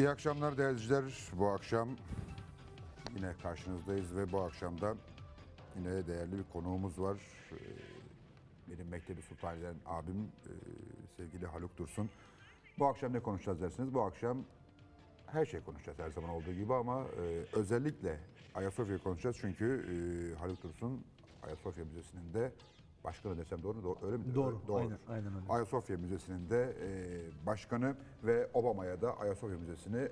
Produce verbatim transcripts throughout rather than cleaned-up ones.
İyi akşamlar değerli izleyiciler. Bu akşam yine karşınızdayız ve bu akşamda yine değerli bir konuğumuz var. Benim Mektebi Sultani'den abim sevgili Haluk Dursun. Bu akşam ne konuşacağız dersiniz? Bu akşam her şey konuşacağız her zaman olduğu gibi ama özellikle Ayasofya'yı konuşacağız. Çünkü Haluk Dursun Ayasofya Müzesi'nin de başkanı desem doğru mu? Doğru, öyle mi? Doğru, doğru. Aynen, aynen öyle. Ayasofya Müzesi'nin de e, başkanı ve Obama'ya da Ayasofya Müzesi'ni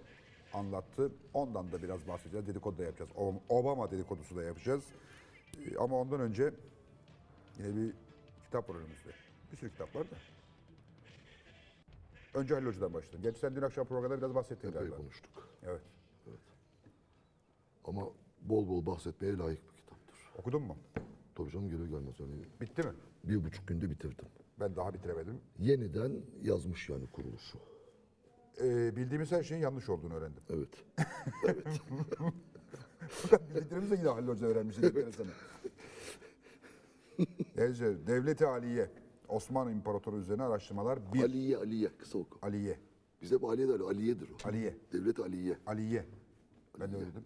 anlattı. Ondan da biraz bahsedeceğiz, dedikodu da yapacağız. Obama dedikodusu da yapacağız. E, ama ondan önce yine bir kitap var önümüzde. Bir sürü kitap var da. Önce Halil Hoca'dan başlayalım. Gerçi sen dün akşam programda biraz bahsettin galiba. Konuştuk. Evet. Evet. Ama bol bol bahsetmeye layık bir kitaptır. Okudun mu? Tabii canım, geri gelmez. Yani bitti mi? Bir buçuk günde bitirdim. Ben daha bitiremedim. Yeniden yazmış yani kuruluşu. Ee, bildiğimiz her şeyin yanlış olduğunu öğrendim. Evet. Evet. Bildiklerimiz de yine Halil Hoca öğrenmiş. Evet. Neyse, Devlet-i Aliye, Osmanlı İmparatoru üzerine araştırmalar. Bir... Aliye, Aliye. Kısa oku. Aliye. Bize hep Aliye der. Aliye'dir o. Aliye. Devlet-i Aliye. Aliye. Ben de öyle dedim.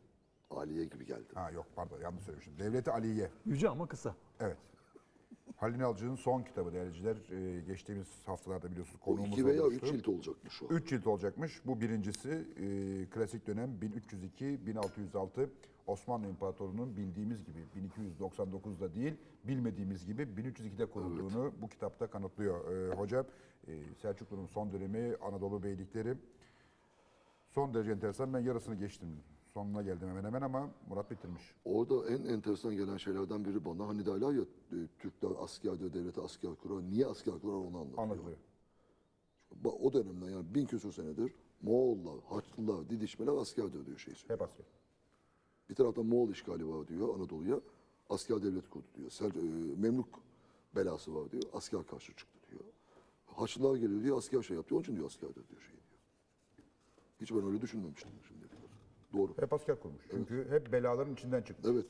Aliye gibi geldi. Ha yok, pardon, yanlış söylemiştim. Devlet-i Aliye. Yüce ama kısa. Evet. Halil İnalcı'nın son kitabı değerliciler. Ee, geçtiğimiz haftalarda biliyorsunuz konuğumuz olmuştu. O iki veya olmuştu. Üç cilt olacakmış şu an. Üç cilt olacakmış. Bu birincisi e, klasik dönem bin üç yüz iki bin altı yüz altı Osmanlı İmparatorluğu'nun bildiğimiz gibi bin iki yüz doksan dokuz'da değil, bilmediğimiz gibi bin üç yüz iki'de kurulduğunu evet, bu kitapta kanıtlıyor. E, hocam e, Selçuklu'nun son dönemi Anadolu Beylikleri son derece enteresan. Ben yarısını geçtim. Sonuna geldim hemen hemen ama Murat bitirmiş. Orada en enteresan gelen şeylerden biri bana hani derler ya Türkler asker diyor, devlete asker kurar. Niye asker kurar onu anlatıyor. Anlatıyor. O dönemden yani bin küsur senedir Moğollar, Haçlılar, didişmeler asker diyor, diyor şey söylüyor. Hep asker. Bir taraftan Moğol işgali var diyor Anadolu'ya. Asker devlet kurdu diyor. Memlük belası var diyor. Asker karşı çıktı diyor. Haçlılar geliyor diyor, asker şey yapıyor. Onun için diyor asker diyor, diyor şey diyor. Hiç ben öyle düşünmemiştim şimdi. Doğru. Hep asker kurmuş. Çünkü evet, hep belaların içinden çıktı. Evet.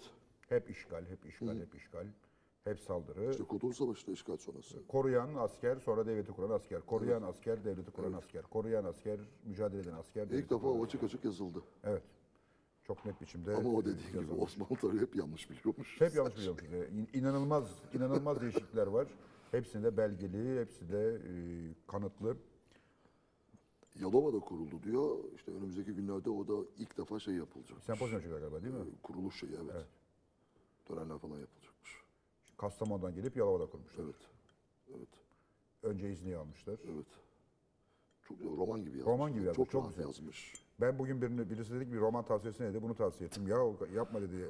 Hep işgal, hep işgal, hı, hep işgal, hep saldırı. İşte Kurtuluş Savaşı'nda işgal sonrası. Koruyan asker, sonra devleti kuran asker. Koruyan evet, asker, devleti kuran evet, asker. Koruyan asker, mücadele eden asker. İlk defa o açık açık yazıldı. Evet. Çok net biçimde. Ama o dediği gibi Osmanlı tarihi hep yanlış biliyormuş. Hep yanlış biliyormuş. İnanılmaz, inanılmaz değişiklikler var. Hepsi de belgeli, hepsi de kanıtlı. Yalova'da kuruldu diyor. İşte önümüzdeki günlerde o da ilk defa şey yapılacak. Sempozyum çıkacak galiba değil mi? Kuruluş şeyi evet, evet. Törenler falan yapılacakmış. Kastamonu'dan gelip Yalova'da kurmuşlar. Evet. Evet. Önce izni almışlar. Evet. Çok roman gibi yazmış. Roman gibi yazmış. Çok, çok güzel yazmış. Ben bugün birine, birisi dedi ki bir roman tavsiyesi neydi? Bunu tavsiye ettim. Ya yapma dedi.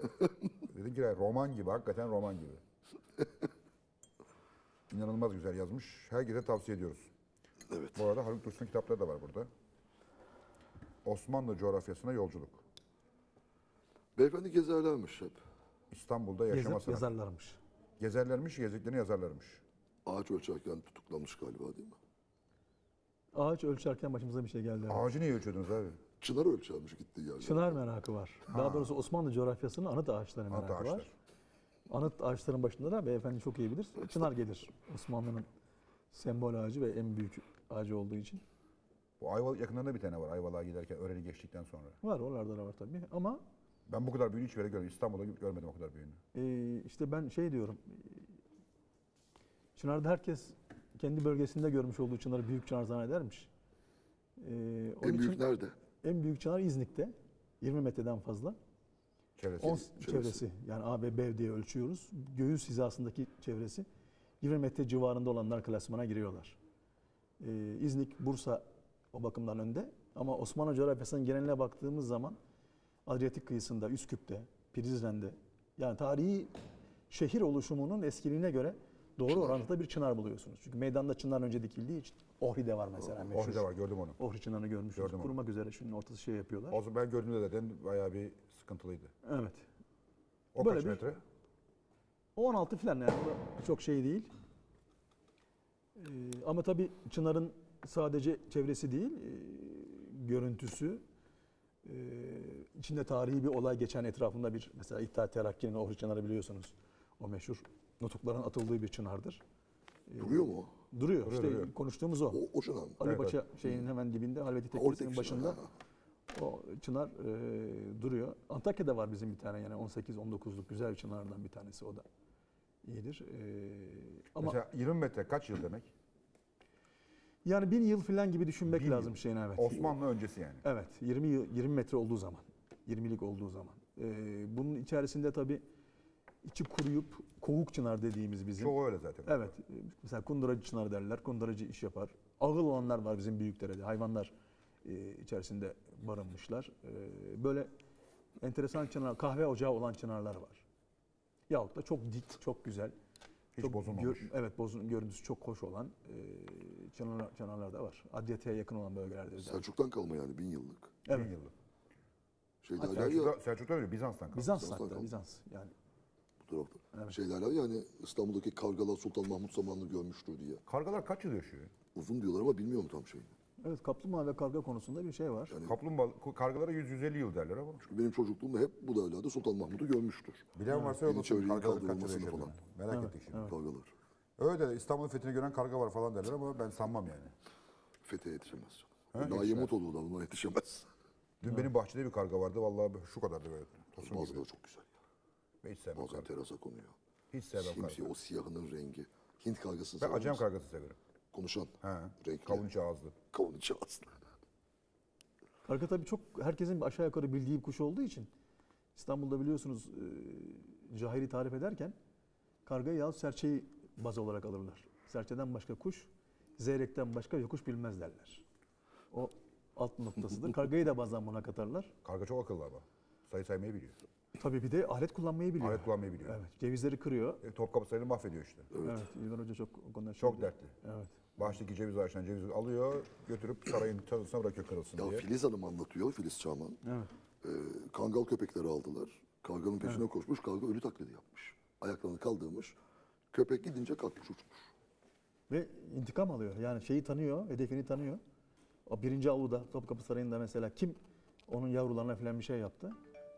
Dedim ki roman gibi, hakikaten roman gibi. İnanılmaz güzel yazmış. Herkese tavsiye ediyoruz. Evet. Bu arada Haluk Dursun kitapları da var burada. Osmanlı coğrafyasına yolculuk. Beyefendi gezerlermiş hep. İstanbul'da yaşamasına. Gezerlermiş. Gezerlermiş, gezdiklerini yazarlarmış. Ağaç ölçerken tutuklanmış galiba değil mi? Ağaç ölçerken başımıza bir şey geldi. Ağacı niye ölçüyordunuz abi? Çınar ölçermiş gittiği yerlerde. Çınar merakı var. Ha. Daha doğrusu Osmanlı coğrafyasının anıt ağaçları merakı anıt ağaçlar var. Anıt ağaçların başında da beyefendi çok iyi bilir. Çınar gelir. Osmanlı'nın sembol ağacı ve en büyük ağacı olduğu için. Bu Ayvalık yakınlarında bir tane var. Ayvalık'a giderken öğreni geçtikten sonra. Var, oralarda da var tabii ama... Ben bu kadar büyüğünü hiç yere görmedim. İstanbul'da görmedim o kadar büyüğünü. Ee, işte ben şey diyorum. Çınar'da herkes kendi bölgesinde görmüş olduğu Çınar'ı büyük Çınar zannedermiş. Ee, en büyük nerede? En büyük Çınar İznik'te. yirmi metreden fazla. Çevresi. on, çevresi. çevresi. Yani A B B diye ölçüyoruz. Göğüs hizasındaki çevresi. yirmi metre civarında olanlar klasmana giriyorlar. Ee, İznik, Bursa o bakımdan önde. Ama Osmanlı coğrafyasının geneline baktığımız zaman Adriyatik kıyısında, Üsküp'te, Prizren'de yani tarihi şehir oluşumunun eskiliğine göre doğru çınar orantıda bir çınar buluyorsunuz. Çünkü meydanda çınar önce dikildiği için Ohri'de var mesela. Meşhur. Ohri'de var, gördüm onu. Ohri çınarını görmüşsünüz. Gördüm Kurumak onu. üzere şunun ortası şey yapıyorlar. O zaman ben gördüğümde zaten bayağı bir sıkıntılıydı. Evet. O böyle kaç bir... metre? on altı falan yani çok şey değil. Ee, ama tabii Çınar'ın sadece çevresi değil, e, görüntüsü, e, içinde tarihi bir olay geçen etrafında bir, mesela İttihat Terakki'nin Ohri Çınar'ı biliyorsunuz. O meşhur nutukların atıldığı bir çınardır. Ee, duruyor mu? Duruyor. duruyor işte duruyor. Konuştuğumuz o. O, o çınar mı? Ali evet, Paşa evet, şeyin hemen dibinde, Halveti Tekkesi'nin başında. O çınar e, duruyor. Antakya'da var bizim bir tane, yani on sekiz on dokuzluk güzel bir çınarlardan bir tanesi, o da iyidir. E, ama mesela yirmi metre kaç yıl demek? Yani bin yıl falan gibi düşünmek bin lazım şeyin, evet. Osmanlı öncesi yani. Evet, yirmi yirmi metre olduğu zaman, yirmilik olduğu zaman. E, bunun içerisinde tabii içi kuruyup kovuk çınar dediğimiz bizim. Çoğu öyle zaten. Evet, mesela kunduracı çınar derler, kunduracı iş yapar. Ağıl olanlar var bizim Büyükdere'de, hayvanlar içerisinde barınmışlar. Böyle enteresan çınar, kahve ocağı olan çınarlar var. Yahut da çok dik, çok güzel. Hiç çok bozulmamış. Gör, evet, bozun, görüntüsü çok hoş olan çınarlar, çınarlar da var. Adliyete'ye yakın olan bölgelerde. Selçuk'tan kalma yani, bin yıllık. Evet. Bin yıllık. Şeyde Selçuk'ta, Selçuk'ta öyle, Bizans'tan kalma. Bizans'tan kalma. Bizans yani. Evet. Şeyler yani, İstanbul'daki kargalar Sultan Mahmut zamanını görmüştür diye. Kargalar kaç yıl yaşıyor? Uzun diyorlar ama bilmiyorum tam şeyini. Evet, kaplumbağa ve karga konusunda bir şey var. Yani, kaplumbağa, kargalara yüz yüz elli yıl derler ama. Çünkü benim çocukluğumda hep bu devlerde Sultan Mahmut'u görmüştür. Bilen varsa yok. Kargalar kaç yıl yaşadı falan. Merak evet, ettik şimdi. Evet. Kargalar. Öyle de İstanbul'un fethini gören karga var falan derler ama ben sanmam yani. Fethe yetişemez. Daha yemut oluyorlar, buna yetişemez. Dün evet, benim bahçede bir karga vardı, vallahi şu kadardı böyle. Bazıları da çok güzel. Bazen terasa konuyor. Hiç sevmem karga. O siyahının rengi. Hint kargası. Ben Acem kargası severim. Konuşan. Renkli. Kavunç ağızlı. Kavunç ağızlı. Karga tabii çok herkesin aşağı yukarı bildiği bir kuş olduğu için İstanbul'da biliyorsunuz e, cahili tarif ederken kargayı yahut serçeyi baz olarak alırlar. Serçeden başka kuş, zeyrekten başka yokuş bilmez derler. O alt noktasıdır. Kargayı da bazen buna katarlar. Karga çok akıllı ama. Sayı saymayı biliyor. Tabii bir de alet kullanmayı biliyor. Alet kullanmayı biliyor. Evet, cevizleri kırıyor. E, Topkapı Sarayı'nı mahvediyor işte. Evet, evet, İlhan Hoca çok konuda çok şeydi, dertli. Evet. Bahçedeki ceviz ağaçtan cevizi alıyor, götürüp sarayın tarlasına bırakıyor kırılsın diye. Ya Filiz Hanım anlatıyor, Filiz Çağman. Evet. E, kangal köpekleri aldılar. Karganın peşine evet, koşmuş, karga ölü taklidi yapmış. Ayaklarını kaldırmış, köpek gidince kalkmış uçmuş. Ve intikam alıyor, yani şeyi tanıyor, hedefini tanıyor. O birinci avluda, Topkapı Sarayı'nda mesela kim onun yavrularına falan bir şey yaptı?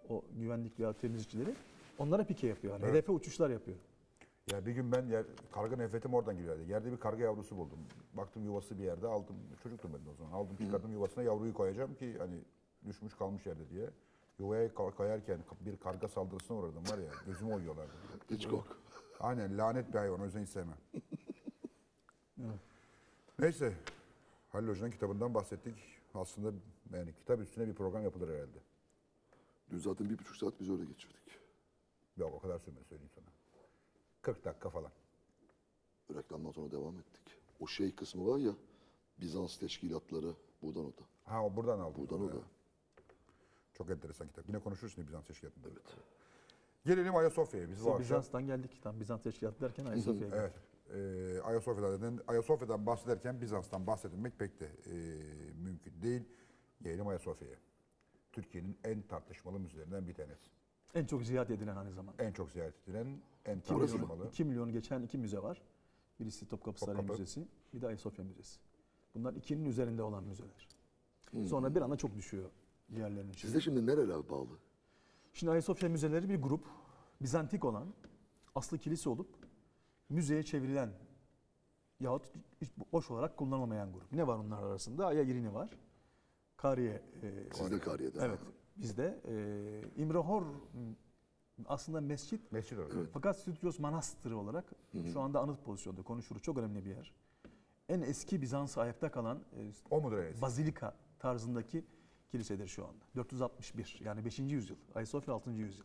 O güvenlik ya temizlikçileri onlara pike yapıyor. Yani evet. Hedefe uçuşlar yapıyor. Ya bir gün ben yer, karga nefretim oradan geliyordu. Yerde bir karga yavrusu buldum. Baktım yuvası bir yerde, aldım. Çocuktum ben o zaman. Aldım, çıkardım yuvasına, yavruyu koyacağım ki hani düşmüş kalmış yerde diye. Yuvaya kayarken bir karga saldırısına uğradım var ya. Gözümü oyuyorlardı. Hiç kork. Aynen, lanet bir hayvan. O yüzden hiç sevmem. Evet. Neyse. Halil Hoca'nın kitabından bahsettik. Aslında yani kitap üstüne bir program yapılır herhalde. Dün zaten bir buçuk saat biz öyle geçirdik. Yok, o kadar sürmedi, söyleyeyim sana. kırk dakika falan. Reklamdan sonra devam ettik. O şey kısmı var ya, Bizans teşkilatları, buradan o da. Ha, o buradan aldım. Buradan o da. Çok enteresan kitap. Yine konuşursun Bizans teşkilatında. Evet. Gelelim Ayasofya'ya. Biz akşam... Bizans'tan geldik. Tam Bizans teşkilatı derken Ayasofya'ya geldik. Evet. Ee, Ayasofya'dan, Ayasofya'dan bahsederken Bizans'tan bahsetmek pek de e, mümkün değil. Gelelim Ayasofya'ya. Türkiye'nin en tartışmalı müzelerinden bir tanesi. En çok ziyaret edilen aynı zamanda. En çok ziyaret edilen, en tartışmalı. iki milyonu geçen iki müze var. Birisi Topkapı Sarayı Topkapı. Müzesi, bir de Ayasofya Müzesi. Bunlar ikinin üzerinde olan müzeler. Hmm. Sonra bir anda çok düşüyor diğerlerinin. Size şimdi nereler bağlı? Şimdi Ayasofya Müzeleri bir grup, Bizantik olan, aslı kilise olup müzeye çevrilen yahut hiç boş olarak kullanılmayan grup. Ne var onlar arasında? Aya Irini var. Kariye. E, Sizde Kariye'de. Evet. Bizde e, İmrahor aslında mescit. Mescid olarak. Evet. Fakat Stüdyos Manastırı olarak hı hı, şu anda anıt pozisyonda, konuşulur. Çok önemli bir yer. En eski Bizans'a ayakta kalan e, o mudur, bazilika tarzındaki kilisedir şu anda. dört yüz altmış bir yani beşinci yüzyıl. Ayasofya altıncı yüzyıl.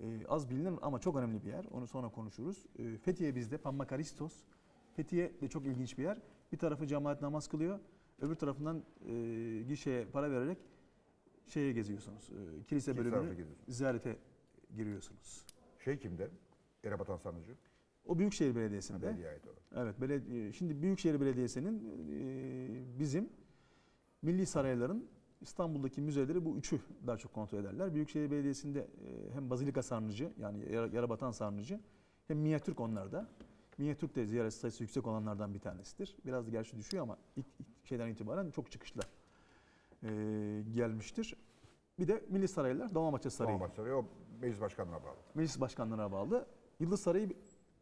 E, az bilinen ama çok önemli bir yer. Onu sonra konuşuruz. E, Fethiye bizde Pammakaristos. Fethiye de çok ilginç bir yer. Bir tarafı cemaat namaz kılıyor. Öbür tarafından e, gişeye para vererek şeye geziyorsunuz. E, kilise bölümünü ziyarete giriyorsunuz. Şey kimde? Erbakan Sarnıcı. O Büyükşehir Belediyesi'nde. Ha, belediye ait olan. Evet, belediye. Şimdi Büyükşehir Belediyesi'nin e, bizim milli sarayların İstanbul'daki müzeleri, bu üçü daha çok kontrol ederler. Büyükşehir Belediyesi'nde e, hem Bazilika Sarnıcı, yani Erbakan Sarnıcı, hem Minyatürk onlarda. Minyatürk de ziyaret sayısı yüksek olanlardan bir tanesidir. Biraz da gerçi düşüyor ama ilk, ilk şeyden itibaren çok çıkışla e, gelmiştir. Bir de Milli Saraylar, Dolmabahçe Sarayı. Dolmabahçe Sarayı, o Meclis Başkanlığı'na bağlı. Meclis Başkanlığı'na bağlı. Yıldız Sarayı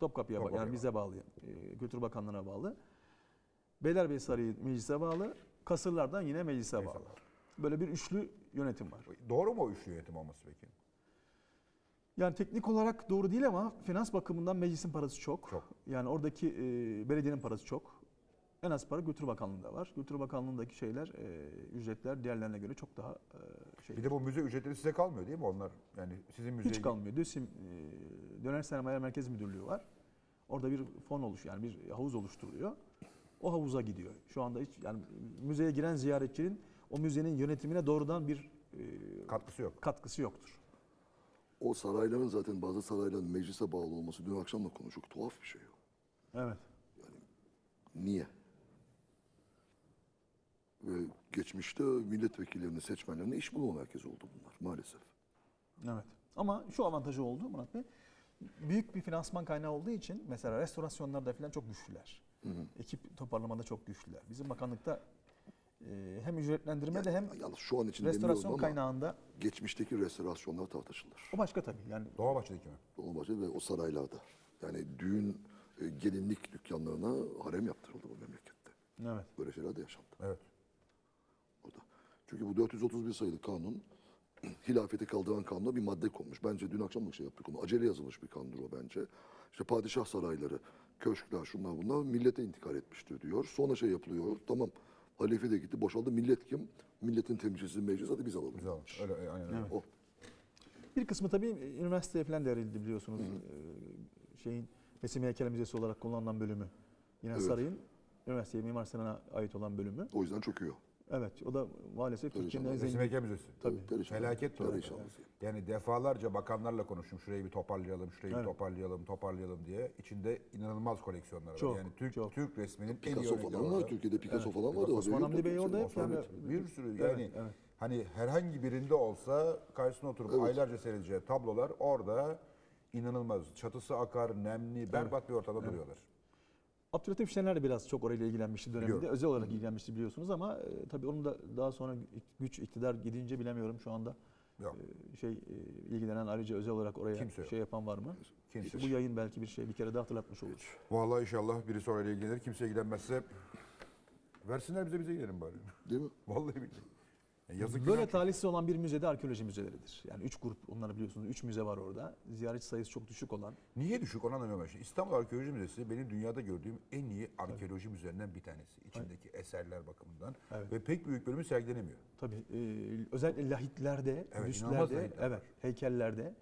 Topkapı'ya bağlı, yani bize bağlı. E, Kültür Bakanlığı'na bağlı. Beylerbeyi Sarayı Meclis'e bağlı. Kasırlardan yine Meclis'e bağlı. böyle bir üçlü yönetim var. Doğru mu o üçlü yönetim olması peki? Yani teknik olarak doğru değil ama finans bakımından meclisin parası çok. çok. Yani oradaki e, belediyenin parası çok. En az para Kültür Bakanlığı'nda var. Kültür Bakanlığı'ndaki şeyler, e, ücretler diğerlerine göre çok daha e, şey. Bir de bu müze ücretleri size kalmıyor değil mi onlar? Yani sizin müzeye... Hiç kalmıyor. DÜSİM, e, Döner Sermaye Merkez Müdürlüğü var. Orada bir fon oluş, yani bir havuz oluşturuluyor. O havuza gidiyor. Şu anda hiç, yani müzeye giren ziyaretçinin o müzenin yönetimine doğrudan bir e, katkısı yok. Katkısı yoktur. O sarayların zaten bazı sarayların meclise bağlı olması dün akşam da konuştuk. Tuhaf bir şey yok. Evet. Yani niye? Ve geçmişte milletvekillerini, seçmenlerine iş bulan herkes oldu bunlar maalesef. Evet. Ama şu avantajı oldu Murat Bey. Büyük bir finansman kaynağı olduğu için mesela restorasyonlarda falan çok güçlüler. Hı hı. Ekip toparlamada çok güçlüler. Bizim bakanlıkta e, hem ücretlendirme de yani, hem şu an için restorasyon kaynağında geçmişteki restorasyonlar tartışılır. O başka tabii. Yani Dolmabahçe'deki mi? Dolmabahçe ve o saraylarda. Yani düğün e, gelinlik dükkanlarına harem yaptırıldı bu memlekette. Evet. Böyle şeyler de yaşandı. Evet. Orada. Çünkü bu dört yüz otuz bir sayılı kanun hilafeti kaldıran kanuna bir madde konmuş. Bence dün akşam da şey yaptık onu. Acele yazılmış bir kanundur o bence. İşte padişah sarayları, köşkler, şunlar bunlar millete intikal etmiştir diyor. Sonra şey yapılıyor. Tamam. Halife de gitti. Boşaldı. Millet kim? Milletin temsilcisi meclis. Hadi biz alalım. Biz alalım. Öyle, aynen öyle. Evet. O. Bir kısmı tabii üniversiteye falan devrildi biliyorsunuz. Hı-hı. Şeyin Resim Heykel Müzesi olarak kullanılan bölümü. Yine evet. Sarayın üniversiteye, Mimar Sinan'a ait olan bölümü. O yüzden çöküyor. Evet, o da maalesef Türkiye'nin en zengin... Resim Müzesi. Tabii. Perişan. Felaket. Perişan. Yani defalarca bakanlarla konuştum. Şurayı bir toparlayalım, şurayı evet. bir toparlayalım, toparlayalım diye. İçinde inanılmaz koleksiyonlar var. Çok, yani Türk, çok. Türk resminin en iyi örnekleri. Türkiye'de Picasso evet. falan vardı. Osman Hamdi Bey orada hep. Yani, bir sürü evet, yani evet. hani herhangi birinde olsa karşısına oturup evet. aylarca seyredeceği tablolar orada inanılmaz. Çatısı akar, nemli, berbat evet. bir ortamda evet. duruyorlar. Abdülhatif Şener de biraz çok orayla ilgilenmişti döneminde. Biliyorum. Özel olarak ilgilenmişti biliyorsunuz ama e, tabii onun da daha sonra güç iktidar gidince bilemiyorum şu anda. E, şey e, ilgilenen ayrıca özel olarak oraya kimse şey yok. Yapan var mı? Kimse. Bu yayın belki bir şey bir kere daha hatırlatmış olur. Hiç. Vallahi inşallah birisi orayla ilgilenir. Kimseye ilgilenmezse versinler bize bize gidelim bari. Değil mi? Vallahi billahi. Yazık. Böyle talihsiz olan bir müzede arkeoloji müzeleridir. Yani üç grup onları biliyorsunuz. Üç müze var orada. Ziyaretçi sayısı çok düşük olan. Niye düşük ona anlamıyorum. İstanbul Arkeoloji Müzesi benim dünyada gördüğüm en iyi arkeoloji evet. müzelerinden bir tanesi. İçindeki evet. eserler bakımından. Evet. Ve pek büyük bölümü sergilenemiyor. Tabii. E, özellikle lahitlerde, evet, büstlerde, evet, heykellerde,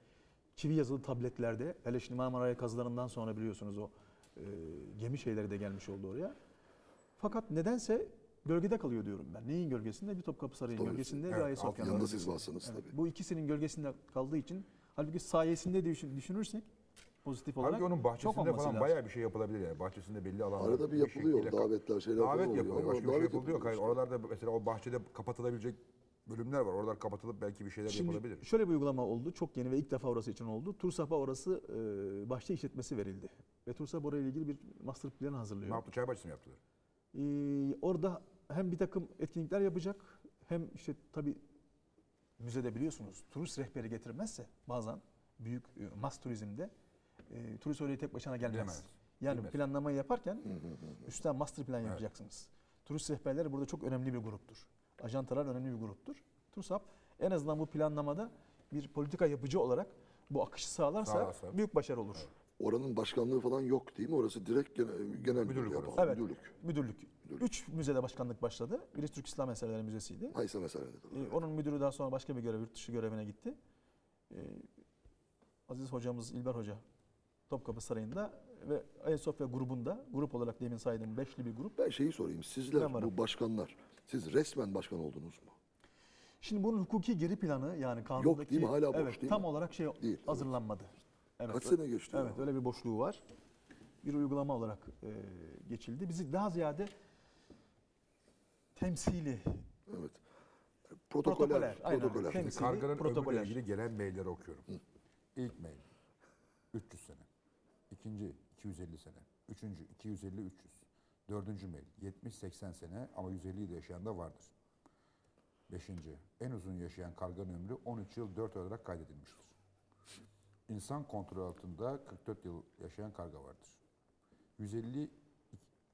çivi yazılı tabletlerde. Hele şimdi Marmara kazılarından sonra biliyorsunuz o e, gemi şeyleri de gelmiş oldu oraya. Fakat nedense... Gölgede kalıyor diyorum ben. Neyin gölgesinde? Bir Topkapı Sarayı'nın Doğru. gölgesinde evet, gayet soğuk. Yanında siz varsınız evet, tabii. Bu ikisinin gölgesinde kaldığı için halbuki sayesinde düşünürsek pozitif olarak halbuki onun bahçesinde falan lazım. Bayağı bir şey yapılabilir yani. Bahçesinde belli alanlar. Arada bir yapılıyor. Bir davetler şeyler davet oluyor. Yapılıyor. Başka davet bir şey yapılıyor. Hayır, oralarda mesela o bahçede kapatılabilecek bölümler var. Oralar kapatılıp belki bir şeyler Şimdi yapılabilir. Şöyle bir uygulama oldu. Çok yeni ve ilk defa orası için oldu. TURSAP'a orası e, bahçe işletmesi verildi. Ve TURSAP orayla ilgili bir master plan hazırlıyor. Ne yaptı? Çay bahçesi mi yaptılar? Ee, orada hem bir takım etkinlikler yapacak hem işte tabii müzede biliyorsunuz turist rehberi getirmezse bazen büyük e, mas turizmde e, turist öyle tek başına gelmez. Bilemez. Yani Bilemez. Planlamayı yaparken üstten master plan yapacaksınız. Evet. Turist rehberleri burada çok önemli bir gruptur. Ajantalar önemli bir gruptur. TURSAP en azından bu planlamada bir politika yapıcı olarak bu akışı sağlarsa Sağlasın. Büyük başarı olur. Evet. Oranın başkanlığı falan yok değil mi? Orası direkt genel, genel müdürlük. Yapan, evet, müdürlük. müdürlük. Müdürlük. Üç müzede başkanlık başladı. Birisi Türk İslam Eserleri Müzesi'ydi. Ha, İslam Eserleri de, tabii. Ee, evet. Onun müdürü daha sonra başka bir görev, yurt dışı görevine gitti. Ee, Aziz hocamız, İlber Hoca, Topkapı Sarayı'nda ve Ayasofya grubunda, grup olarak demin saydığım beşli bir grup. Ben şeyi sorayım, sizler bu başkanlar, siz resmen başkan oldunuz mu? Şimdi bunun hukuki geri planı yani kanundaki... Yok değil mi? Hala boş evet, değil tam mi? Olarak şey değil, hazırlanmadı. Evet. Evet, kaç sene geçti? Evet, öyle bir boşluğu var. Bir uygulama olarak e, geçildi. Bizi daha ziyade temsili. Evet. Protokoller. Protokoller. Temsili, Karganın protokoller. Ömrüyle ilgili gelen mailleri okuyorum. Hı. İlk mail. üç yüz sene. İkinci iki yüz elli sene. Üçüncü iki yüz elli üç yüz. Dördüncü mail. yetmiş seksen sene ama yüz elliyi de yaşayan da vardır. Beşinci. En uzun yaşayan karganın ömrü on üç yıl dört olarak kaydedilmiştir. İnsan kontrol altında kırk dört yıl yaşayan karga vardır. yüz elli,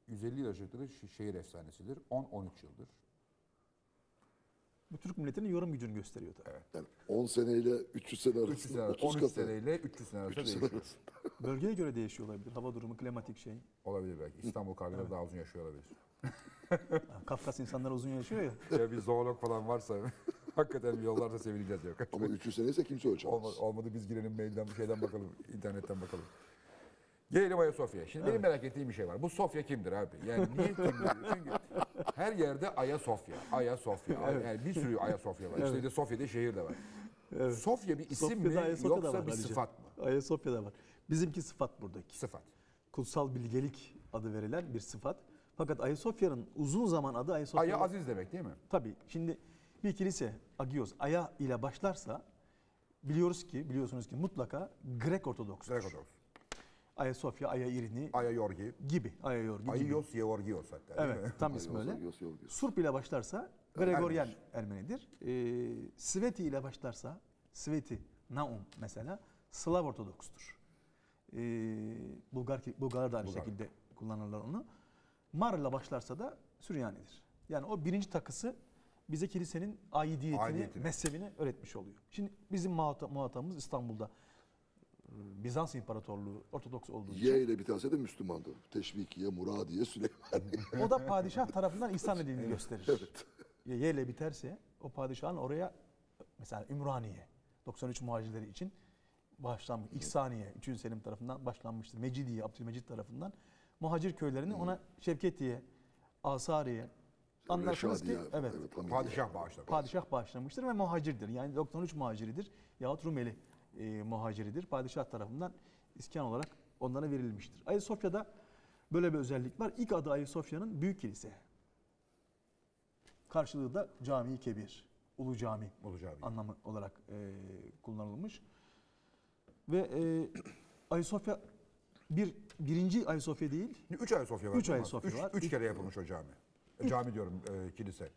yüz elli yıl yaşadıkları şehir efsanesidir. on on üç yıldır. bu Türk milletinin yorum gücünü gösteriyor tabii. Evet. Yani on seneyle üç yüz sene arasında, otuz katı. on üç seneyle üç yüz sene arasında değişiyor. Bölgeye göre değişiyor olabilir. Hava durumu, klimatik şey. Olabilir belki. İstanbul kavimleri evet. daha uzun yaşıyor olabilir. Kafkas insanlar uzun yaşıyor ya. Ya bir zoolog falan varsa hakikaten bir yollarsa sevineceğiz yok. Ama üç yüz sene ise kimse ölçemez. Olmadı, olmadı biz girelim mailden bir şeyden bakalım, internetten bakalım. Gelelim Ayasofya. Şimdi evet. benim merak ettiğim bir şey var. Bu Sofya kimdir abi? Yani niye kimdir? Çünkü her yerde Ayasofya, Ayasofya. Evet. Yani bir sürü Ayasofya var. Evet. İşte de Sofya'da şehir de var. Evet. Sofya bir isim Sofya'da mi yoksa var, bir sıfat mı? Ayasofya'da var. Bizimki sıfat buradaki. Sıfat. Kutsal bilgelik adı verilen bir sıfat. Fakat Ayasofya'nın uzun zaman adı Ayasofya. Aya aziz demek değil mi? Tabii. Şimdi bir kilise Agios Aya ile başlarsa biliyoruz ki biliyorsunuz ki mutlaka Grek Ortodoks'tur. Grek Ortodoks. Ayasofya, Aya İrini, Aya Yorgi gibi. Aya Yorgi. Ayios Yorgios hatta. Evet, tam ismi öyle. Surp ile başlarsa Gregorian Ermenidir. Ee, Sveti ile başlarsa Sveti Naum mesela Slav Ortodoks'tur. Ee, Bulgar Bulgarlar da aynı Bulgar. şekilde kullanırlar onu. Mar ile başlarsa da Süryanidir. Yani o birinci takısı bize kilisenin aidiyetini, aidiyetini. mezhebini öğretmiş oluyor. Şimdi bizim muhatabımız İstanbul'da Bizans İmparatorluğu Ortodoks olduğu için. Y ile bir tanesi de Müslümandı. Teşvikiye, Muradiye, Süleymaniye. O da padişah tarafından ihsan edildiğini gösterir. Evet. Y ile biterse o padişahın oraya mesela Ümraniye, doksan üç muhacirleri için başlanmış. İhsaniye, üçüncü Selim tarafından başlanmıştır. Mecidiye, Abdülmecid tarafından. Muhacir köylerini hmm. ona Şevketiye, Asariye, anlarsınız ki evet, evet, padişah bağışlamıştır. Padişah bağışlamıştır ve muhacirdir. Yani doksan üç muhaciridir yahut Rumeli e, muhaciridir. Padişah tarafından iskan olarak onlara verilmiştir. Ayasofya'da böyle bir özellik var. İlk adı Ayasofya'nın Büyük Kilise. Karşılığı da Cami-i Kebir, Ulu Cami, Ulu Cami anlamı olarak e, kullanılmış. Ve e, Ayasofya... Bir, birinci Ayasofya değil. Üç Ayasofya var. Üç Ayasofya var. Üç, üç kere yapılmış o cami. Üç. Cami diyorum e, kilise.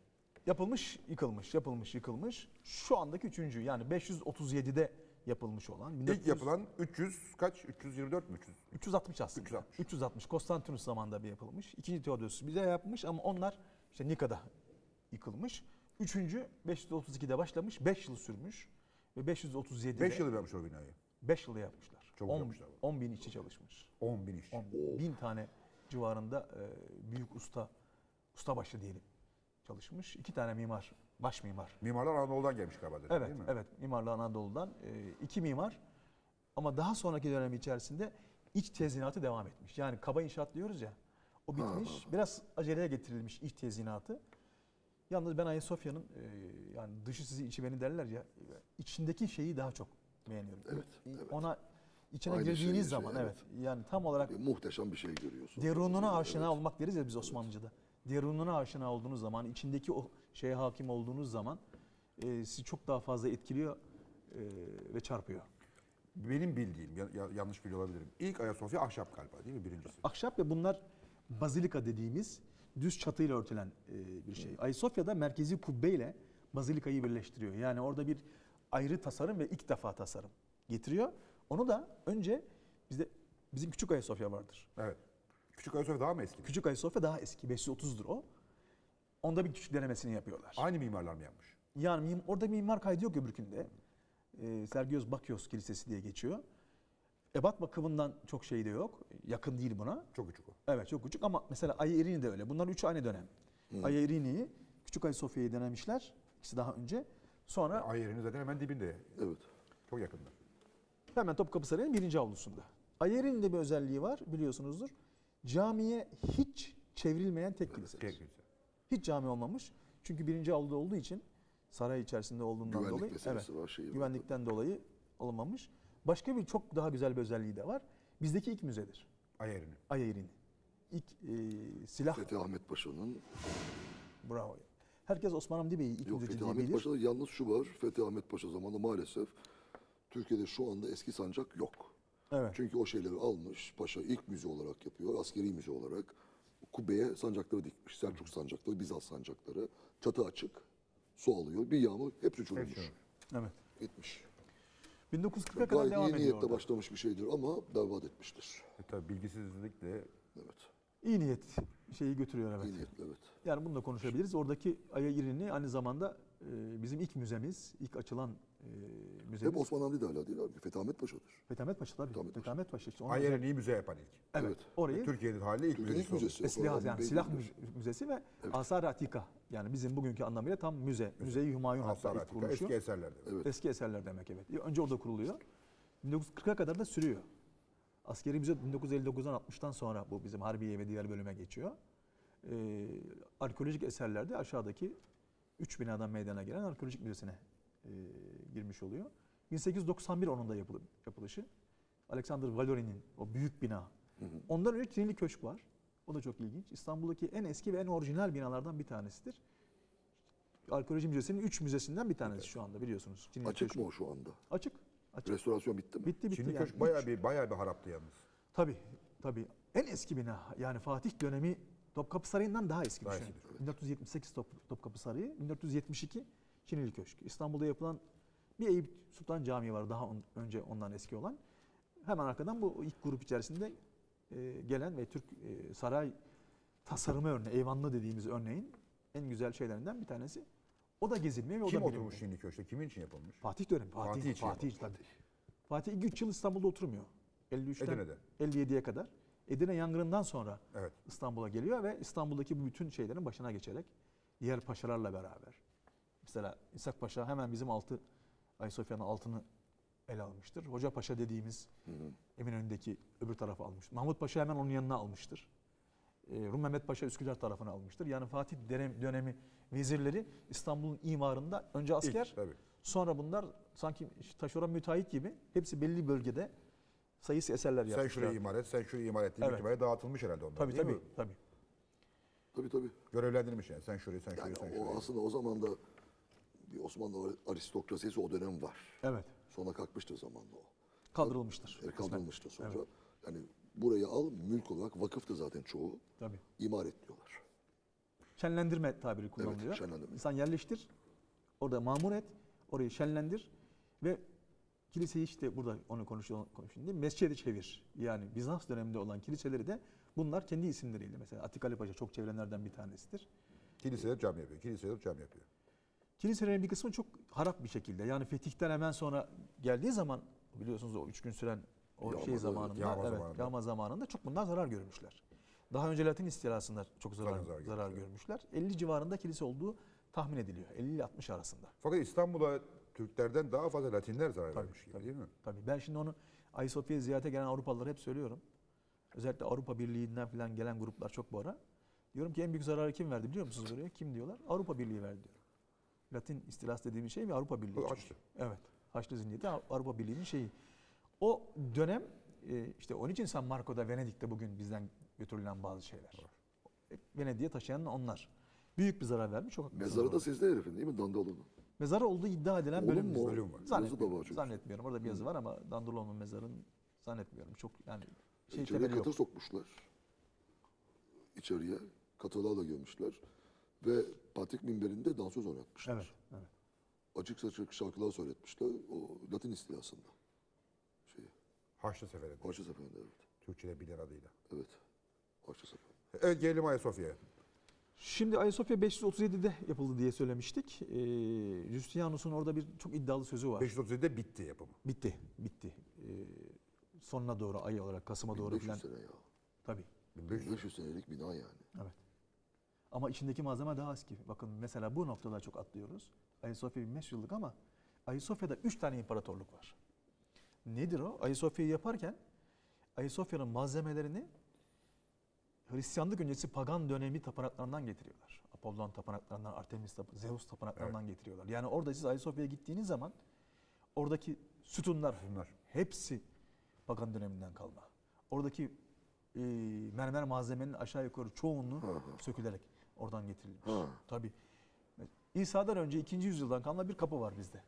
Yapılmış, yıkılmış, yapılmış, yıkılmış. Şu andaki üçüncü yani beş yüz otuz yedi'de yapılmış olan. bin dört yüz... İlk yapılan üç yüz kaç? üç yüz yirmi dört mü? üç yüz? üç yüz altmış aslında. üç yüz altmış. üç yüz altmış. Konstantinus zamanında bir yapılmış. İkinci Theodosius bize yapmış ama onlar işte Nika'da yıkılmış. Üçüncü beş yüz otuz iki'de başlamış. beş yıl sürmüş. Ve beş yüz otuz yedi'de. beş yıl yapmış o binayı. beş yılı yapmışlar. on bin işçi çalışmış. on bin işçi. on bin tane civarında büyük usta, ustabaşı diyelim çalışmış. iki tane mimar, baş mimar. Mimarlar Anadolu'dan gelmiş galiba. Evet, değil mi? Evet. Mimarlar Anadolu'dan. iki mimar ama daha sonraki dönem içerisinde iç tezinatı devam etmiş. Yani kaba inşaat diyoruz ya. O bitmiş. Biraz aceleye getirilmiş iç tezinatı. Yalnız ben Ayasofya'nın yani dışı sizi içi beni derler ya. İçindeki şeyi daha çok beğeniyorum. Evet, evet. Ona içine aynı girdiğiniz şey, zaman şey, evet. evet. Yani tam olarak e, muhteşem bir şey görüyorsunuz. Derununa aşina evet. olmak deriz ya biz Osmanlıca'da. Evet. Derununa aşina olduğunuz zaman, içindeki o şeye hakim olduğunuz zaman e, sizi çok daha fazla etkiliyor e, ve çarpıyor. Benim bildiğim, ya, ya, yanlış biliyor olabilirim. İlk Ayasofya ahşap galiba değil mi birincisi? Ahşap ve bunlar bazilika dediğimiz düz çatıyla örtülen e, bir şey. Evet. Ayasofya'da merkezi kubbeyle bazilikayı birleştiriyor. Yani orada bir ayrı tasarım ve ilk defa tasarım getiriyor. Onu da önce bizde bizim Küçük Ayasofya vardır. Evet. Küçük Ayasofya daha mı eski? Küçük Ayasofya daha eski. beş yüz otuz'dur o. Onda bir küçük denemesini yapıyorlar. Aynı mimarlar mı yapmış? Yani orada mimar kaydı yok öbürkünde. Ee, Sergios Bakios Kilisesi diye geçiyor. Ebat bakımından çok şey de yok. Yakın değil buna. Çok küçük o. Evet çok küçük ama mesela Aya İrini de öyle. Bunlar üçü aynı dönem. Hmm. Aya İrini'yi Küçük Ayasofya'yı denemişler. İkisi daha önce. Sonra Ay yerini zaten hemen dibinde. Evet. Çok yakında. Hemen Topkapı Sarayı'nın birinci avlusunda. Ay yerinin de bir özelliği var biliyorsunuzdur. Camiye hiç çevrilmeyen tek kilise. Tek kilise. Hiç cami olmamış. Çünkü birinci avluda olduğu için saray içerisinde olduğundan güvenlik dolayı. Evet, var, şey güvenlikten var. dolayı olmamış. Başka bir çok daha güzel bir özelliği de var. Bizdeki ilk müzedir. Ay yerini. Ay yerini. İlk e, silah. Fethi Ahmet Paşa'nın. Bravo. Herkes Osman Hamdi Bey'i ilk müzeci diyebilir. Fethi Ahmet Paşa'da yalnız şu var, Fethi Ahmet Paşa zamanında maalesef Türkiye'de şu anda eski sancak yok. Evet. Çünkü o şeyleri almış, Paşa ilk müze olarak yapıyor, askeri müze olarak. Kubbeye sancakları dikmiş, Selçuk sancakları, Bizans sancakları. Çatı açık, su alıyor, bir yağmur hepsi çürümüş. Evet. evet. Gitmiş. bin dokuz yüz kırk'a kadar devam ediyor. Gayet iyi niyetle orada. başlamış bir şeydir ama berbat etmiştir. E tabi bilgisizlikle... Evet. İyi niyet şeyi götürüyor evet. İyi niyetli, evet. Yani bunu da konuşabiliriz. Oradaki Aya İrini aynı zamanda bizim ilk müzemiz, ilk açılan e, müzemiz. Hep Osmanlı'da hala değil abi. Fethamet Paşa'dır. Fethamet Paşa tabii. Fethamet, Fethamet Paşa. İşte Ayyer'in iyi müze yapan ilk. Evet. Evet. Orayı, Türkiye'nin hali ilk Türkiye'nin müzesi. müzesi. Silah, yani silah müzesi ve evet. Asar-ı Atika. Yani bizim bugünkü anlamıyla tam müze. müze. Müze-i Hümayun hatta ilk kuruluşu. Eski eserler demek. Evet. Eski eserler demek evet. Önce orada kuruluyor. bin dokuz yüz kırk'a kadar da sürüyor. Askeri müze bin dokuz yüz elli dokuz'dan altmış'tan sonra bu bizim Harbiye ve diğer bölüme geçiyor. Ee, arkeolojik eserlerde aşağıdaki üç binadan meydana gelen arkeolojik müzesine e, girmiş oluyor. bin sekiz yüz doksan bir onun da yapılı, yapılışı. Alexander Valory'nin o büyük bina. Hı hı. Ondan önce Çinili Köşk var. O da çok ilginç. İstanbul'daki en eski ve en orijinal binalardan bir tanesidir. Arkeoloji müzesinin üç müzesinden bir tanesi evet. Şu anda biliyorsunuz. Çinili Açık Köşk. Mı o şu anda? Açık. Açık. Restorasyon bitti mi? Bitti bitti. Çinili yani Köşk bayağı bir, bayağı bir haraptı yalnız. Tabii tabii. En eski bina yani Fatih dönemi Topkapı Sarayı'ndan daha eski düşünün. Evet. bin dört yüz yetmiş sekiz Top, Topkapı Sarayı, bin dört yüz yetmiş iki Çinili Köşk. İstanbul'da yapılan bir Eyüp Sultan Camii var daha on, önce ondan eski olan. Hemen arkadan bu ilk grup içerisinde e, gelen ve Türk e, saray tasarımı örneği, eyvanlı dediğimiz örneğin en güzel şeylerinden bir tanesi. O da gezilmiyor ve o da bilinmiyor. Kim oturmuş Çinili Köşk'te? Kimin için yapılmış? Fatih dönemi. Fatih, Fatih için Fatih, Fatih. Fatih üç yıl İstanbul'da oturmuyor. elli üç'ten elli yedi'ye kadar. Edirne yangınından sonra evet. İstanbul'a geliyor ve İstanbul'daki bütün şeylerin başına geçerek diğer paşalarla beraber. Mesela İshak Paşa hemen bizim altı Ayasofya'nın altını ele almıştır. Hoca Paşa dediğimiz hı hı. Eminönü'ndeki öbür tarafı almış. Mahmut Paşa hemen onun yanına almıştır. E, Rum Mehmet Paşa Üsküdar tarafını almıştır. Yani Fatih dönemi vezirleri İstanbul'un imarında önce asker İlk, sonra bunlar sanki taşeron müteahhit gibi hepsi belli bölgede sayısı eserler yapmışlar. Sen şurayı imar et, sen şurayı imar et diye evet. İtibariyle dağıtılmış herhalde onlar. Tabii tabii, tabii tabii. Tabii görevlendirilmiş yani sen şurayı, sen yani şurayı, sen o şurayı. Aslında o zaman da bir Osmanlı aristokrasisi o dönem var. Evet. Sonra kalkmıştır zamanla o. Kaldırılmıştır. Evet, kaldırılmıştır sonra. Evet. Yani burayı al, mülk olarak vakıftı zaten çoğu. Tabii. İmar et diyorlar. Şenlendirme tabiri kullanılıyor. Evet, şenlendirme. İnsan yerleştir, orada mamur et, orayı şenlendir ve kiliseyi işte burada onu konuşuyor, konuşuyor mescidi çevir. Yani Bizans döneminde olan kiliseleri de bunlar kendi isimleriyle. Mesela Atikalı Paşa çok çevrenlerden bir tanesidir. Kiliseler cami yapıyor. Kiliseler cami yapıyor. Kiliselerin bir kısmı çok harap bir şekilde. Yani fetihten hemen sonra geldiği zaman biliyorsunuz o üç gün süren o yağma şey zamanında, yağma, evet, zamanında. yağma zamanında çok bunlar zarar görmüşler. Daha önce Latin istilasında çok zarar, zarar, zarar görmüşler. elli civarında kilise olduğu tahmin ediliyor. elli ile altmış arasında. Fakat İstanbul'a Türklerden daha fazla Latinler zarar tabii, vermiş gibi tabii, değil mi? Tabii. Ben şimdi onu Ayasofya'ya ziyarete gelen Avrupalılara hep söylüyorum. Özellikle Avrupa Birliği'nden falan gelen gruplar çok bu ara. Diyorum ki en büyük zararı kim verdi biliyor musunuz oraya? Kim diyorlar? Avrupa Birliği verdi diyor. Latin istilası dediğimiz şey mi? Avrupa Birliği. Haçlı. Evet. Haçlı zihniyeti Avrupa Birliği'nin şeyi. O dönem işte onun için San Marco'da Venedik'te bugün bizden götürülen bazı şeyler. Evet. Venedik'e taşıyan onlar. Büyük bir zarar vermiş. Çok mezarı da sizde herifin değil mi? Dandolo'da. Mezarı olduğu iddia edilen bölüm var. Zannetmiyorum. Zannetmiyorum. Orada bir yazı var ama Dandolo'nun mezarını zannetmiyorum. Çok yani şey İçeriye katır yok. Sokmuşlar. İçeriye katırlarla gömmüşler ve Patrik minberinde dansöz oynatmışlar. Evet, evet. Açık saçık şarkılar söyletmişler o Latin istilasında. Şeyi. Haçlı Seferi'nde. Haçlı Seferi'nde evet. Türkçe'de bilen adıyla. Evet. Haçlı Seferi'nde. Evet gelelim Ayasofya'ya. Şimdi Ayasofya beş yüz otuz yedi'de yapıldı diye söylemiştik. Ee, Justinianus'un orada bir çok iddialı sözü var. beş yüz otuz yedi'de bitti yapımı. Bitti, bitti. Ee, sonuna doğru ay olarak Kasım'a doğru falan. bin beş yüz sene ya. Tabii. bin beş yüz senelik bina yani. Evet. Ama içindeki malzeme daha eski. Bakın mesela bu noktada çok atlıyoruz. Ayasofya bin beş yüz yıllık ama Ayasofya'da üç tane imparatorluk var. Nedir o? Ayasofya'yı yaparken Ayasofya'nın malzemelerini Hristiyanlık öncesi pagan dönemi tapınaklarından getiriyorlar. Apollon tapınaklarından, Artemis tapınaklarından, Zeus tapınaklarından evet. Getiriyorlar. Yani orada siz Ayasofya'ya gittiğiniz zaman oradaki sütunlar, sütunlar. Hepsi pagan döneminden kalma. Oradaki e, mermer malzemenin aşağı yukarı çoğunluğu sökülerek oradan getirilmiş. Ha. Tabii. İsa'dan önce ikinci yüzyıldan kalma bir kapı var bizde.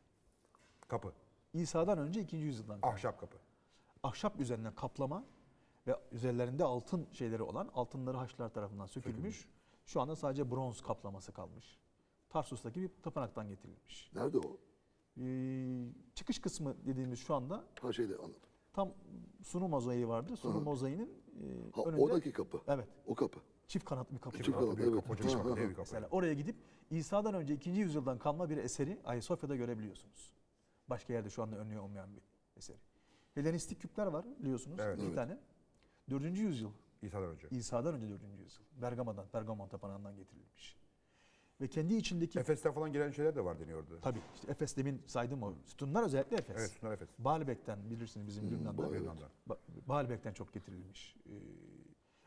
Kapı. İsa'dan önce ikinci yüzyıldan kalma. Ahşap kapı. Ahşap üzerinden kaplama. Ve üzerlerinde altın şeyleri olan altınları Haçlılar tarafından sökülmüş. Sökülmüş. Şu anda sadece bronz kaplaması kalmış. Tarsus'taki bir tapınaktan getirilmiş. Nerede o? Ee, çıkış kısmı dediğimiz şu anda. Ha şeyde anladım. Tam sunu mozaiği vardır. Sunu mozaiğinin e, ha, önünde. Oradaki kapı. Evet. O kapı. Çift kanatlı bir kapı. Çift kanatlı bir kapı. Koca kapı diye bir kapı. Mesela oraya gidip İsa'dan önce ikinci yüzyıldan kalma bir eseri Ayasofya'da görebiliyorsunuz. Başka yerde şu anda örneği olmayan bir eseri. Helenistik küpler var biliyorsunuz. Evet, iki evet. tane. dördüncü yüzyıl. İsa'dan önce. İsa'dan önce dördüncü yüzyıl. Bergama'dan, Pergamon tapanağından getirilmiş. Ve kendi içindeki... Efes'ten falan gelen şeyler de var deniyordu. Tabii. İşte Efes demin saydım o. Sütunlar özellikle Efes. Evet, sütunlar Efes. Baalbek'ten bilirsiniz bizim Yunan'da. Hmm, Yunan'da. Ba Baalbek'ten çok getirilmiş. Ee,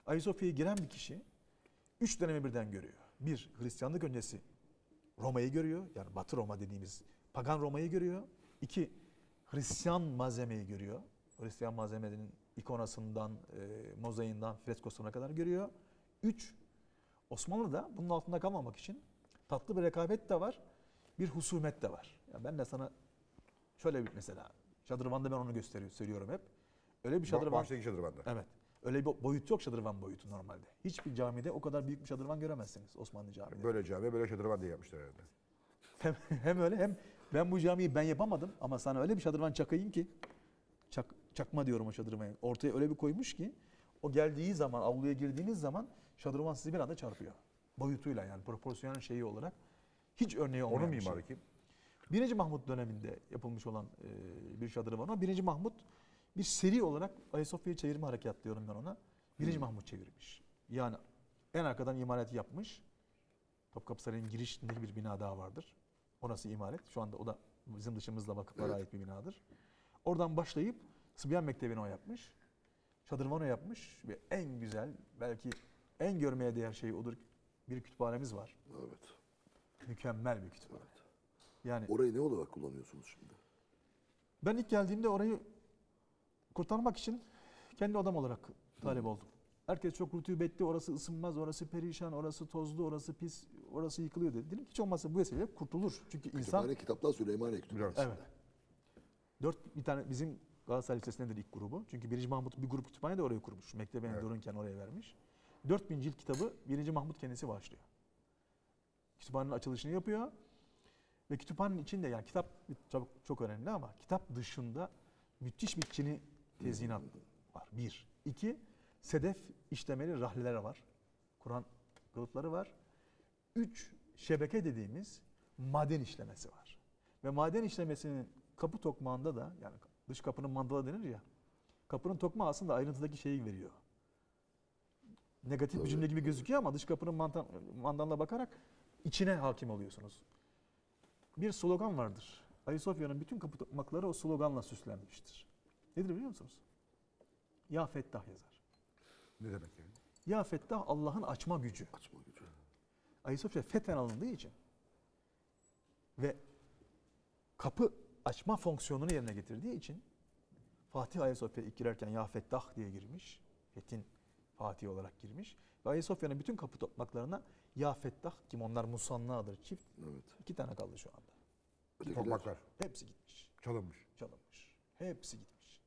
Ayasofya'ya giren bir kişi üç dönemi birden görüyor. Bir, Hristiyanlık öncesi Roma'yı görüyor. Yani Batı Roma dediğimiz Pagan Roma'yı görüyor. İki, Hristiyan malzemeyi görüyor. Hristiyan malzemenin ikonasından, e, mozaiğinden, freskosuna kadar görüyor. Üç, Osmanlı'da bunun altında kalmamak için tatlı bir rekabet de var, bir husumet de var. Ya ben de sana şöyle bir mesela, şadırvanda ben onu gösteriyorum, söylüyorum hep. Öyle bir şadırvan... Bahçedeki şadırvanda. Evet. Öyle bir boyut yok, şadırvan boyutu normalde. Hiçbir camide o kadar büyük bir şadırvan göremezsiniz Osmanlı camide. Böyle cami, böyle şadırvan diye yapmışlar herhalde. Hem, hem öyle hem ben bu camiyi ben yapamadım ama sana öyle bir şadırvan çakayım ki, çak, çakma diyorum o şadırvanı, ortaya öyle bir koymuş ki, o geldiği zaman, avluya girdiğiniz zaman şadırvan sizi bir anda çarpıyor. Boyutuyla yani proporsiyonel şeyi olarak hiç örneği olmayan onun bir şey. Kim? Birinci Mahmut döneminde yapılmış olan e, bir şadırvan o. Birinci Mahmut bir seri olarak Ayasofya'yı çevirme harekatı diyorum ben ona. Birinci hmm. Mahmut çevirmiş. Yani en arkadan imalatı yapmış. Topkapı Sarayı'nın girişindeki bir bina daha vardır. O nasıl imalat? Şu anda o da bizim dışımızda vakıflara evet. ait bir binadır. Oradan başlayıp Sıbyan Mektebi'ni o yapmış. Şadırvanı yapmış ve en güzel, belki en görmeye değer şey odur. Bir kütüphanemiz var. Evet. Mükemmel bir kütüphane. Evet. Yani orayı ne olarak kullanıyorsunuz şimdi? Ben ilk geldiğimde orayı kurtarmak için kendi odam olarak talep Hı. oldum. Herkes çok rutubetli, orası ısınmaz, orası perişan, orası tozlu, orası pis, orası yıkılıyor dedi. Dedim ki hiç olmazsa bu eserler kurtulur. Çünkü kütüphane, insan... Kütüphane, kitaplar Süleymaniye Kütüphanesi'nde. Evet. Dört bir tane bizim... Galatasaray Lisesi'ndedir ilk grubu. Çünkü birinci Mahmut bir grup kütüphane de oraya kurmuş. Mektebi evet. dururken oraya vermiş. dört bin cilt kitabı birinci Mahmut kendisi bağışlıyor. Kütüphanenin açılışını yapıyor. Ve kütüphanenin içinde yani kitap çok, çok önemli ama kitap dışında müthiş bir Çin'i tezyinat var. Bir. İki, sedef işlemeli rahleler var. Kur'an kılıfları var. Üç, şebeke dediğimiz maden işlemesi var. Ve maden işlemesinin kapı tokmağında da yani dış kapının mandala denir ya. Kapının tokmağı aslında ayrıntıdaki şeyi veriyor. Negatif Tabii. bir cümle gibi gözüküyor ama dış kapının mandalına bakarak içine hakim oluyorsunuz. Bir slogan vardır. Ayasofya'nın bütün kapı tokmakları o sloganla süslenmiştir. Nedir biliyor musunuz? Ya Fettah yazar. Ne demek yani? Ya Fettah Allah'ın açma gücü. Açma gücü. Ayasofya fethen alındığı için ve kapı açma fonksiyonunu yerine getirdiği için Fatih Ayasofya'ya ilk girerken Ya Fettah diye girmiş. Fethin Fatih olarak girmiş. Ve Ayasofya'nın bütün kapı tokmaklarına Ya Fettah, kim onlar musanna'dır çift. Evet. İki tane kaldı şu anda. Tokmaklar. Hepsi gitmiş. Çalınmış. Çalınmış. Hepsi gitmiş.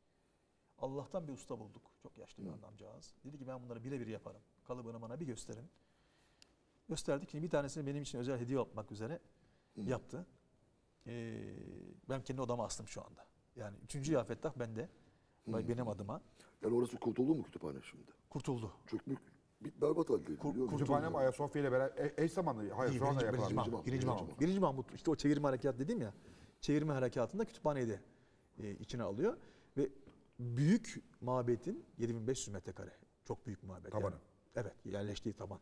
Allah'tan bir usta bulduk. Çok yaşlı bir adamcağız. Dedi ki ben bunları birebir yaparım. Kalıbını bana bir gösterin. Gösterdik ki bir tanesini benim için özel hediye yapmak üzere Hı. yaptı. Ee, ben kendi odama astım şu anda. Yani üçüncü Ya Fettah bende. Hmm. Benim adıma. Yani orası kurtuldu mu kütüphane şimdi? Kurtuldu. Çökmüş. Berbat halde. Kur, kütüphane mi Ayasofya ile beraber eş zamanlı? Hayır, şu anda yapılan. Birinci, birinci Mahmut. Birinci Mahmut. İşte o çevirme harekatı dedim ya. Çevirme harekatında kütüphaneyi de e, içine alıyor. Ve büyük mabetin yedi bin beş yüz metrekare. Çok büyük mabet. Tabanı. Yani. Evet. Yerleştiği taban.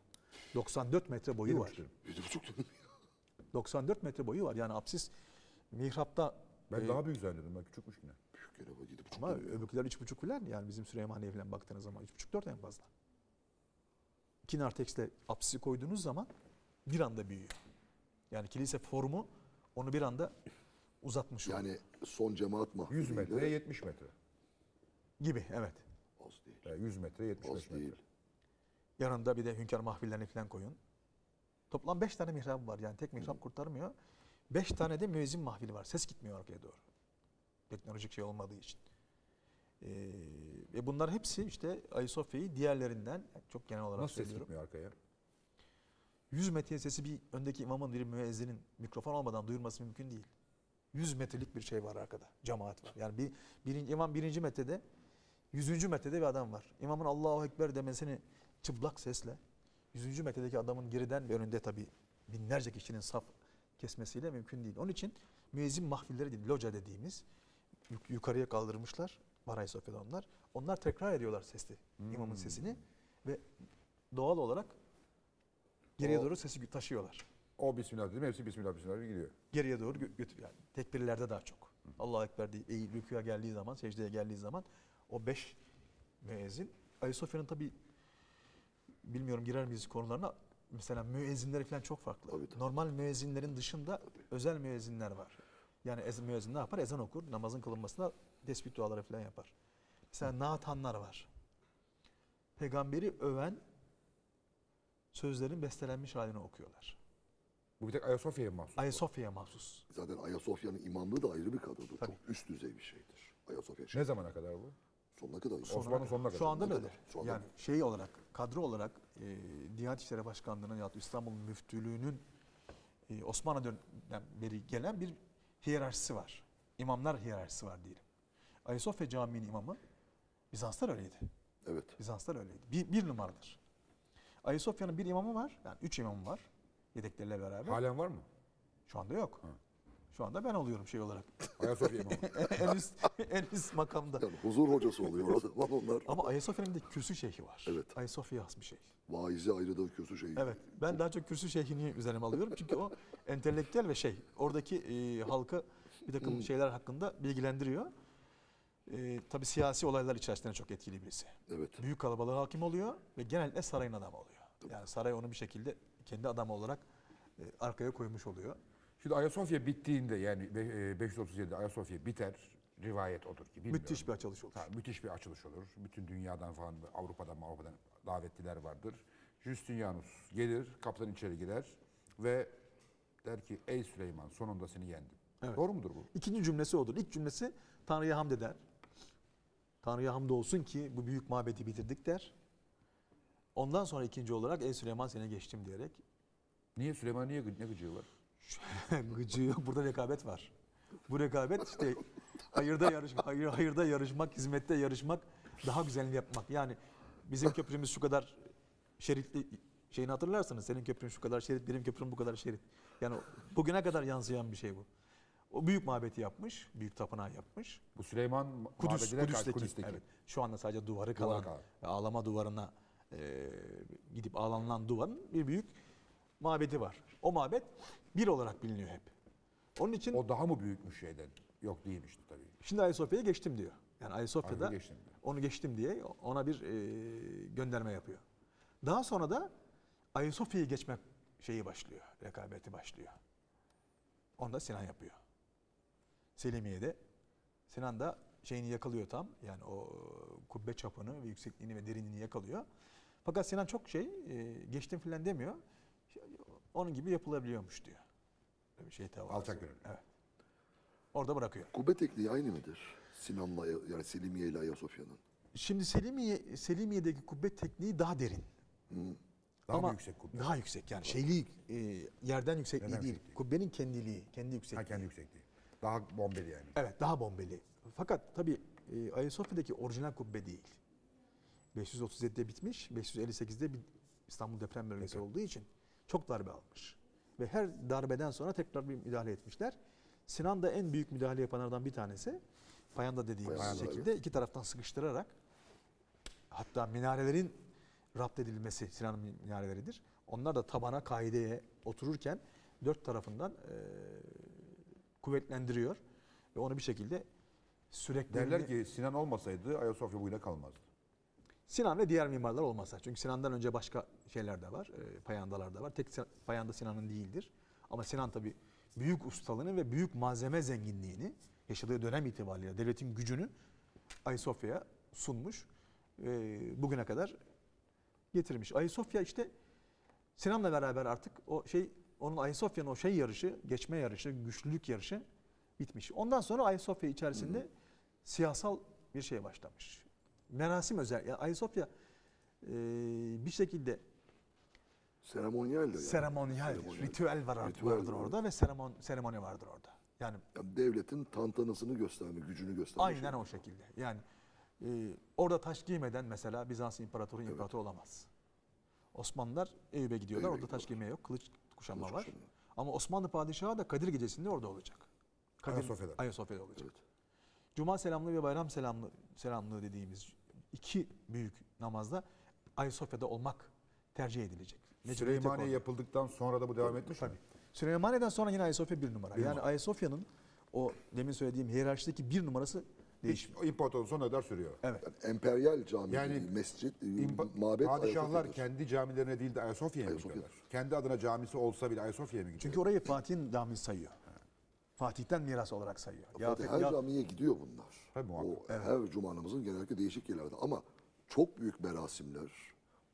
doksan dört metre boyu Değil var. yedi buçuk dedim ya. doksan dört metre boyu var. Yani apsis mihrapta... Ben e, daha büyük zannediyordum. Ben küçükmüş yine. Büyük yere var. yedi buçuk Ama öbürkiler üç buçuk falan. Yani bizim Süleymaniye falan baktığınız zaman üç buçuk dört en fazla. iki narteksle apsisi koyduğunuz zaman bir anda büyüyor. Yani kilise formu onu bir anda uzatmış oluyor. Yani son cemaat mahkûmü. yüz metreye de... yetmiş metre. Gibi evet. Az değil. Yani yüz metreye yetmiş metre. Değil. Yanında bir de hünkâr mahfillerini falan koyun. Toplam beş tane mihrab var. Yani tek mihrab kurtarmıyor. beş tane de müezzin mahfili var. Ses gitmiyor arkaya doğru. Teknolojik şey olmadığı için. Ee, ve bunlar hepsi işte Ayasofya'yı diğerlerinden çok genel olarak Nasıl söylüyorum. Nasıl ses gitmiyor arkaya? yüz metre sesi bir öndeki imamın, bir müezzinin mikrofon olmadan duyurması mümkün değil. yüz metrelik bir şey var arkada. Cemaat var. Yani bir, birinci, imam birinci metrede, yüzüncü metrede bir adam var. İmamın Allahu Ekber demesini çıplak sesle yüzüncü metredeki adamın geriden ve önünde tabii binlerce kişinin saf kesmesiyle mümkün değil. Onun için müezzin mahfilleri değil, loca dediğimiz yukarıya kaldırmışlar Baray Sofyadanlar. Onlar tekrar ediyorlar sesli, hmm. imamın sesini ve doğal olarak geriye o, doğru sesi taşıyorlar. O bismillah dedim, hepsi bismillah bismillah gidiyor. Geriye doğru götür yani. Tekbirlerde daha çok. Hmm. Allah-u Ekber deyip eğil, rükûya geldiği zaman, secdeye geldiği zaman o beş müezzin. Ayasofya'nın tabii bilmiyorum girer miyiz konularına. Mesela müezzinleri falan çok farklı. Tabii, tabii. Normal müezzinlerin dışında tabii. özel müezzinler var. Yani müezzin ne yapar? Ezan okur, namazın kılınmasına tesbih duaları falan yapar. Mesela naatanlar var. Peygamberi öven sözlerin bestelenmiş halini okuyorlar. Bu bir tek Ayasofya'ya mahsus. Ayasofya'ya mahsus. Zaten Ayasofya'nın imamlığı da ayrı bir kadrodur. Tabii. Çok üst düzey bir şeydir. Ayasofya şey. Ne zamana kadar bu? Sonuna kadar. Osmanlı sonuna kadar. Şu anda öyle. Yani şey olarak, kadro olarak e, Diyanet İşleri Başkanlığı'nın ya da İstanbul Müftülüğü'nün e, Osmanlı'dan beri gelen bir hiyerarşisi var. İmamlar hiyerarşisi var diyelim. Ayasofya Camii'nin imamı Bizanslar öyleydi. Evet. Bizanslar öyleydi. Bir, bir numaradır. Ayasofya'nın bir imamı var. Yani üç imamı var. Yedekleriyle beraber. Halen var mı? Şu anda yok. Hı. Şu anda ben oluyorum şey olarak. Ayasofya imamı. en, üst, en üst makamda. Yani huzur hocası oluyor. Onlar. Ama Ayasofya'nın bir de kürsü şeyhi var. Evet. Ayasofya has bir şey. Vaizi ayrıdır kürsü şeyhi. Evet. Ben daha çok kürsü şeyhini üzerime alıyorum. Çünkü o entelektüel ve şey. Oradaki e, halkı bir takım şeyler hakkında bilgilendiriyor. E, tabii siyasi olaylar içerisinde çok etkili birisi. Evet. Büyük kalabalığa hakim oluyor ve genellikle sarayın adamı oluyor. Tabii. Yani saray onu bir şekilde kendi adamı olarak e, arkaya koymuş oluyor. Şimdi Ayasofya bittiğinde yani beş yüz otuz yedi Ayasofya biter, rivayet odur ki bilmiyorum. Müthiş bir açılış olur. Ha, müthiş bir açılış olur. Bütün dünyadan falan, Avrupa'dan Avrupa'dan davetliler vardır. Justinianus gelir, kapıdan içeri girer ve der ki ey Süleyman sonunda seni yendim. Evet. Doğru mudur bu? İkinci cümlesi odur. İlk cümlesi Tanrı'ya hamd eder. Tanrı'ya hamd olsun ki bu büyük mabedi bitirdik der. Ondan sonra ikinci olarak ey Süleyman seni geçtim diyerek. Niye Süleyman niye ne gıcığı var? Gıcığı burada rekabet var. Bu rekabet işte hayırda yarışmak, hayır, hayırda yarışmak, hizmette yarışmak, daha güzelini yapmak. Yani bizim köprümüz şu kadar şeritli şeyini hatırlarsınız. Senin köprün şu kadar şerit, benim köprüm bu kadar şerit. Yani bugüne kadar yansıyan bir şey bu. O büyük mabedi yapmış, büyük tapınağı yapmış. Bu Süleyman Kudüs, Kudüs'teki. Kudüs'teki. Evet. Şu anda sadece duvarı kalan, Duvar ağlama duvarına e, gidip ağlanılan duvarın bir büyük mabedi var. O mabet bir olarak biliniyor hep. Onun için o daha mı büyükmüş şeyden? Yok değilmişti tabii. Şimdi Ayasofya'ya geçtim diyor. Yani Ayasofya'da Ayasofya geçtim onu geçtim diye ona bir e, gönderme yapıyor. Daha sonra da Ayasofya'yı geçmek şeyi başlıyor. Rekabeti başlıyor. Onu da Sinan yapıyor. Selimiye'de Sinan da şeyini yakalıyor tam. Yani o kubbe çapını ve yüksekliğini ve derinliğini yakalıyor. Fakat Sinan çok şey e, geçtim filan demiyor. Onun gibi yapılabiliyormuş diyor. Bir şey tavır. Alçak gönüllü. Evet. Orada bırakıyor. Kubbe tekniği aynı mıdır? Sinan'la yani Selimiye ile Ayasofya'nın. Şimdi Selimiye Selimiye'deki kubbe tekniği daha derin. Hı. Daha Ama yüksek kubbe. Daha yüksek yani şeyli e, yerden yüksekliği Neden değil. Yüksekliği? Kubbenin kendiliği, kendi yüksekliği. Ha, kendi yüksekliği. Daha bombeli yani. Evet, daha bombeli. Fakat tabii e, Ayasofya'daki orijinal kubbe değil. beş yüz otuz yedide bitmiş, beş yüz elli sekizde bir İstanbul deprem bölgesi Peki. olduğu için çok darbe almış. Ve her darbeden sonra tekrar bir müdahale etmişler. Sinan da en büyük müdahale yapanlardan bir tanesi. Payanda dediğimiz Payanda şekilde abi. iki taraftan sıkıştırarak hatta minarelerin rapt edilmesi Sinan'ın minareleridir. Onlar da tabana kaideye otururken dört tarafından e, kuvvetlendiriyor. Ve onu bir şekilde sürekli... Derler ki Sinan olmasaydı Ayasofya bugüne kalmazdı. Sinan ve diğer mimarlar olmasa. Çünkü Sinan'dan önce başka şeyler de var, e, payandalar da var. Tek payanda Sinan'ın değildir. Ama Sinan tabii büyük ustalığını ve büyük malzeme zenginliğini, yaşadığı dönem itibariyle devletin gücünü Ayasofya'ya sunmuş. E, bugüne kadar getirmiş. Ayasofya işte Sinan'la beraber artık o şey, onun Ayasofya'nın o şey yarışı, geçme yarışı, güçlülük yarışı bitmiş. Ondan sonra Ayasofya içerisinde Hı. siyasal bir şey başlamış. Merasim özel. Yani Ayasofya e, bir şekilde seremonyal, seremonyal, yani. ritüel var artık ritüel vardır var. orada ve seremon, seremoni vardır orada. Yani, yani devletin tantanasını gösterme, gücünü gösterme. Aynen şey. o şekilde. Yani e, orada taş giymeden mesela Bizans imparatoru imparator evet. olamaz. Osmanlılar Eyüp'e gidiyorlar. Eyüp'e orada taç giyme yok. Kılıç kuşanma kılıç var. Kuşanma. Ama Osmanlı padişahı da Kadir gecesinde orada olacak. Kadir, Ayasofya'da. Ayasofya'da olacak. Evet. Cuma selamlığı ve bayram selamlı, selamlığı dediğimiz iki büyük namazda Ayasofya'da olmak tercih edilecek. Süleymaniye yapıldıktan sonra da bu devam etmiş tabii. Mi? Süleymaniye'den sonra yine Ayasofya bir numara. Bir yani Ayasofya'nın o demin söylediğim hiyerarşideki bir numarası değişmiyor. İmparatorluğun sonuna kadar sürüyor. Evet. Yani emperyal cami, yani mescid, mabet. Padişahlar kendi camilerine değil de Ayasofya'ya Ayasofya mı gidiyorlar? Kendi adına camisi olsa bile Ayasofya'ya mı gidiyor? Çünkü orayı Fatih'in camisi sayıyor. Fatih'ten miras olarak sayıyor. Ya her ya... camiye gidiyor bunlar. Tabii, o, evet. Her cumanımızın genellikle değişik yerlerde ama çok büyük merasimler,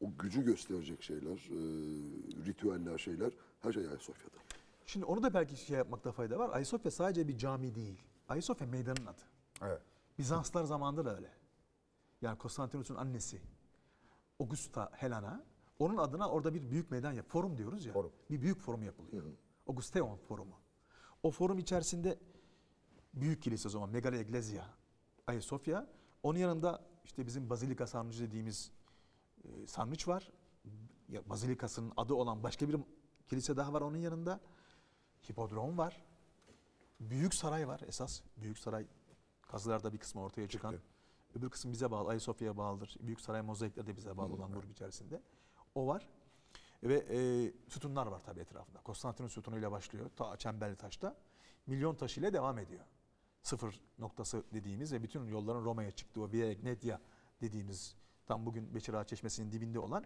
o gücü gösterecek şeyler, e, ritüeller, şeyler her şey Ayasofya'da. Şimdi onu da belki şey yapmakta fayda var. Ayasofya sadece bir cami değil. Ayasofya meydanın adı. Evet. Bizanslar zamanında da öyle. Yani Konstantinus'un annesi Augusta Helena, onun adına orada bir büyük meydan yap. Forum diyoruz ya. Forum. Bir büyük forum yapılıyor. Hı hı. Augusteum forumu. O forum içerisinde büyük kilise o zaman, Megara Eglezia, Ayasofya. Onun yanında işte bizim Bazilika Sarnıcı dediğimiz e, sarnıç var. Ya, Bazilikasının adı olan başka bir kilise daha var onun yanında. Hipodrom var. Büyük saray var esas. Büyük saray kazılarda bir kısmı ortaya çıkan. Çıktı. Öbür kısım bize bağlı, Ayasofya'ya bağlıdır. Büyük saray mozaikleri de bize bağlı olan grup içerisinde. O var. Ve e, sütunlar var tabii etrafında. Konstantinus sütunuyla başlıyor. Ta Çemberli Taş'ta. Milyon taşıyla devam ediyor. Sıfır noktası dediğimiz ve bütün yolların Roma'ya çıktığı o Via Egnetia dediğimiz tam bugün Beçir Ağa Çeşmesi'nin dibinde olan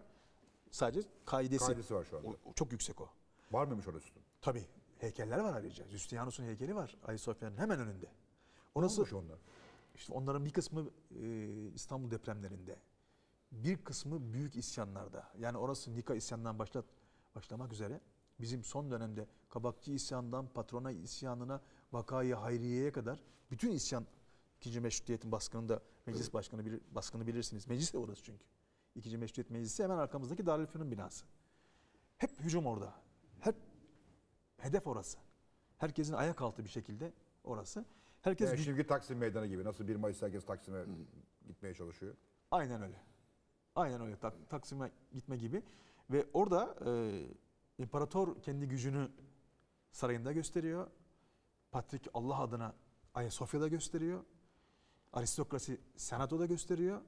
sadece kaidesi. Kaidesi var şu anda. O, o çok yüksek o. Var mıymış orada sütun? Tabii. Heykeller var ayrıca. Justinianus'un heykeli var Ayasofya'nın hemen önünde. O nasıl? Onlar? İşte onların bir kısmı e, İstanbul depremlerinde. Bir kısmı büyük isyanlarda, yani orası Nika isyanından başlat, başlamak üzere bizim son dönemde Kabakçı isyanından Patrona isyanına, Vakayı Hayriye'ye kadar bütün isyan, ikinci Meşrutiyet'in baskınında meclis başkanı bir, baskını bilirsiniz. Meclis de orası çünkü. ikinci Meşrutiyet Meclisi hemen arkamızdaki Darülfünun binası. Hep hücum orada. Hep hedef orası. Herkesin ayak altı bir şekilde orası. Herkes yani şimdi Taksim Meydanı gibi. Nasıl bir Mayıs herkes Taksim'e hmm. gitmeye çalışıyor? Aynen öyle. Aynen öyle. Taksim'e gitme gibi. Ve orada e, imparator kendi gücünü sarayında gösteriyor. Patrik Allah adına Ayasofya'da gösteriyor. Aristokrasi Senato'da gösteriyor.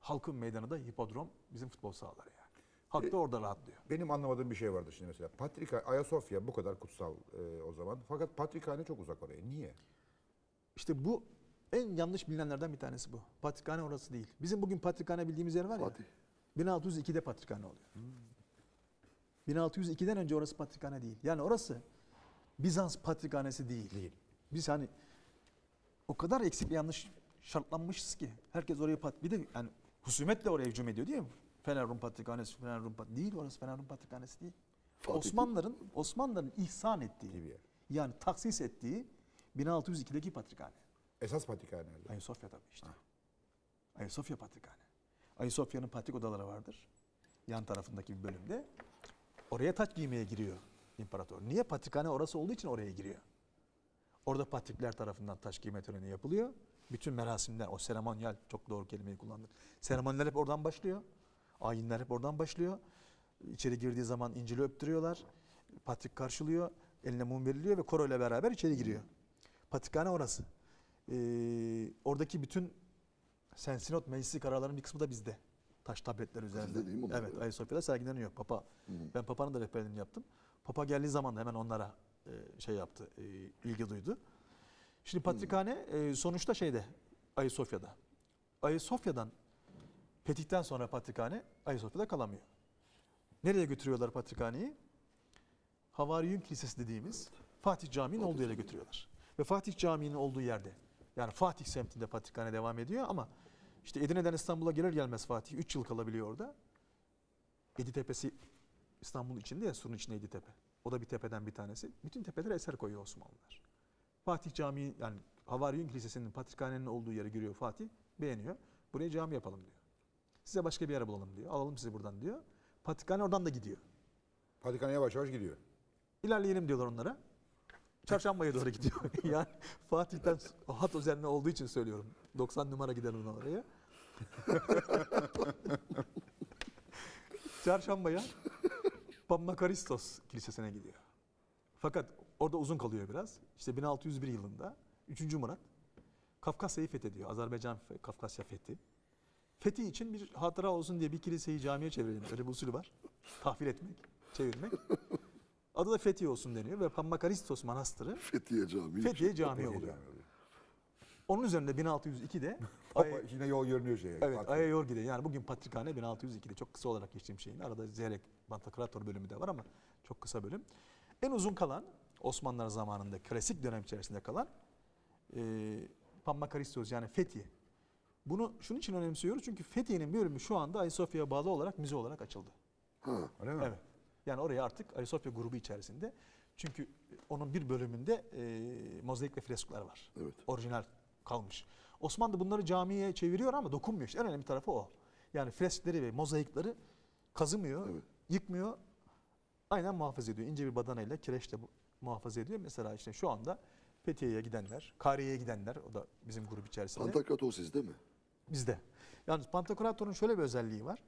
Halkın meydanı da hipodrom, bizim futbol sahaları yani. Halk e, da orada rahatlıyor. Benim anlamadığım bir şey vardı şimdi mesela. Patrika, Ayasofya bu kadar kutsal e, o zaman. Fakat Patrikhane çok uzak oraya. Niye? İşte bu en yanlış bilinenlerden bir tanesi bu. Patrikhane orası değil. Bizim bugün Patrikhane bildiğimiz yer var ya. Fatih. bin altı yüz iki'de Patrikhane oluyor. Hmm. bin altı yüz iki'den önce orası Patrikhane değil. Yani orası Bizans Patrikhanesi değil. değil. Biz hani o kadar eksik yanlış şartlanmışız ki herkes oraya pat. Bir de yani husumetle oraya hücum ediyor değil mi? Fener Rum Patrikhanesi, Fener Rum Patrikhanesi değil. Orası Fener Rum Patrikhanesi değil. Fatih. Osmanlıların Osmanlıların ihsan ettiği gibi. Yani taksis ettiği bin altı yüz iki'deki Patrikhane. Esas Patrikhane. Ayasofya tabii işte. Ha. Ayasofya Patrikhane. Ayasofya'nın patrik odaları vardır. Yan tarafındaki bir bölümde. Oraya taç giymeye giriyor imparator. Niye? Patrikhane orası olduğu için oraya giriyor. Orada patrikler tarafından taç giyme töreni yapılıyor. Bütün merasimler, o seremonyal, çok doğru kelimeyi kullandık. Seremoniler hep oradan başlıyor. Ayinler hep oradan başlıyor. İçeri girdiği zaman İncil'i öptürüyorlar. Patrik karşılıyor. Eline mum veriliyor ve koro ile beraber içeri giriyor. Patrikhane orası. Ee, oradaki bütün Sensinot meclisi kararlarının bir kısmı da bizde. Taş tabletler üzerinde. Değil mi? Evet, Ayasofya'da sergileniyor Papa. Hı. Ben Papa'nın da rehberliğini yaptım. Papa geldiği zaman da hemen onlara e, şey yaptı, e, ilgi duydu. Şimdi Patrikhane e, sonuçta şeyde, Ayasofya'da. Ayasofya'dan, fetihten sonra Patrikhane Ayasofya'da kalamıyor. Nereye götürüyorlar Patrikhane'yi? Havariyun Kilisesi dediğimiz Fatih Camii'nin olduğu yere götürüyorlar. Ve Fatih Camii'nin olduğu yerde, yani Fatih semtinde Patrikhane devam ediyor ama işte Edirne'den İstanbul'a gelir gelmez Fatih üç yıl kalabiliyor orada. Yeditepe'si İstanbul'un içinde ya, surun içinde Yeditepe. O da bir tepeden bir tanesi. Bütün tepelere eser koyuyor Osmanlılar. Fatih Camii, yani Havariyun Kilisesi'nin Patrikhane'nin olduğu yere giriyor Fatih, beğeniyor. Buraya cami yapalım diyor. Size başka bir yer bulalım diyor. Alalım sizi buradan diyor. Patrikhane oradan da gidiyor. Patrikhane yavaş yavaş gidiyor. İlerleyelim diyorlar onlara. Çarşamba'ya doğru gidiyor. Yani Fatih'ten hat üzerine olduğu için söylüyorum. doksan numara gider ona oraya. Çarşambaya Papmakaristos Kilisesi'ne gidiyor. Fakat orada uzun kalıyor biraz. İşte bin altı yüz bir yılında üçüncü Murat Kafkasya'yı fethediyor. Azerbaycan Kafkasya fethi. Fethi için bir hatıra olsun diye bir kiliseyi camiye çevirelim. Öyle bir usulü var. Tahvil etmek, çevirmek. Adı da Fethiye olsun deniyor ve Pammakaristos Manastırı Fethiye Camii, Fethiye Camii oluyor. Onun üzerinde bin altı yüz ikide ama Ay yine yol görünüyor şey. Evet, Ayayorgi'de yani bugün Patrikhane bin altı yüz ikide çok kısa olarak geçtiğim şeyin. Arada Zeyrek Bantakrator bölümü de var ama çok kısa bölüm. En uzun kalan Osmanlılar zamanında klasik dönem içerisinde kalan e, Pammakaristos yani Fethiye. Bunu şunun için önemsiyoruz çünkü Fethiye'nin bölümü şu anda Ayasofya'ya bağlı olarak müze olarak açıldı. Ha, öyle mi? Evet. Yani oraya artık Ayasofya grubu içerisinde. Çünkü onun bir bölümünde e, mozaik ve freskler var. Evet. Orijinal kalmış. Osmanlı bunları camiye çeviriyor ama dokunmuyor. İşte en önemli tarafı o. Yani freskleri ve mozaikleri kazımıyor, evet, yıkmıyor. Aynen muhafaza ediyor. İnce bir badanayla kireçle muhafaza ediyor. Mesela işte şu anda Fethiye'ye gidenler, Kariye'ye gidenler, o da bizim grup içerisinde. Pantokrator sizde mi? Bizde. Yalnız Pantokrator'un şöyle bir özelliği var.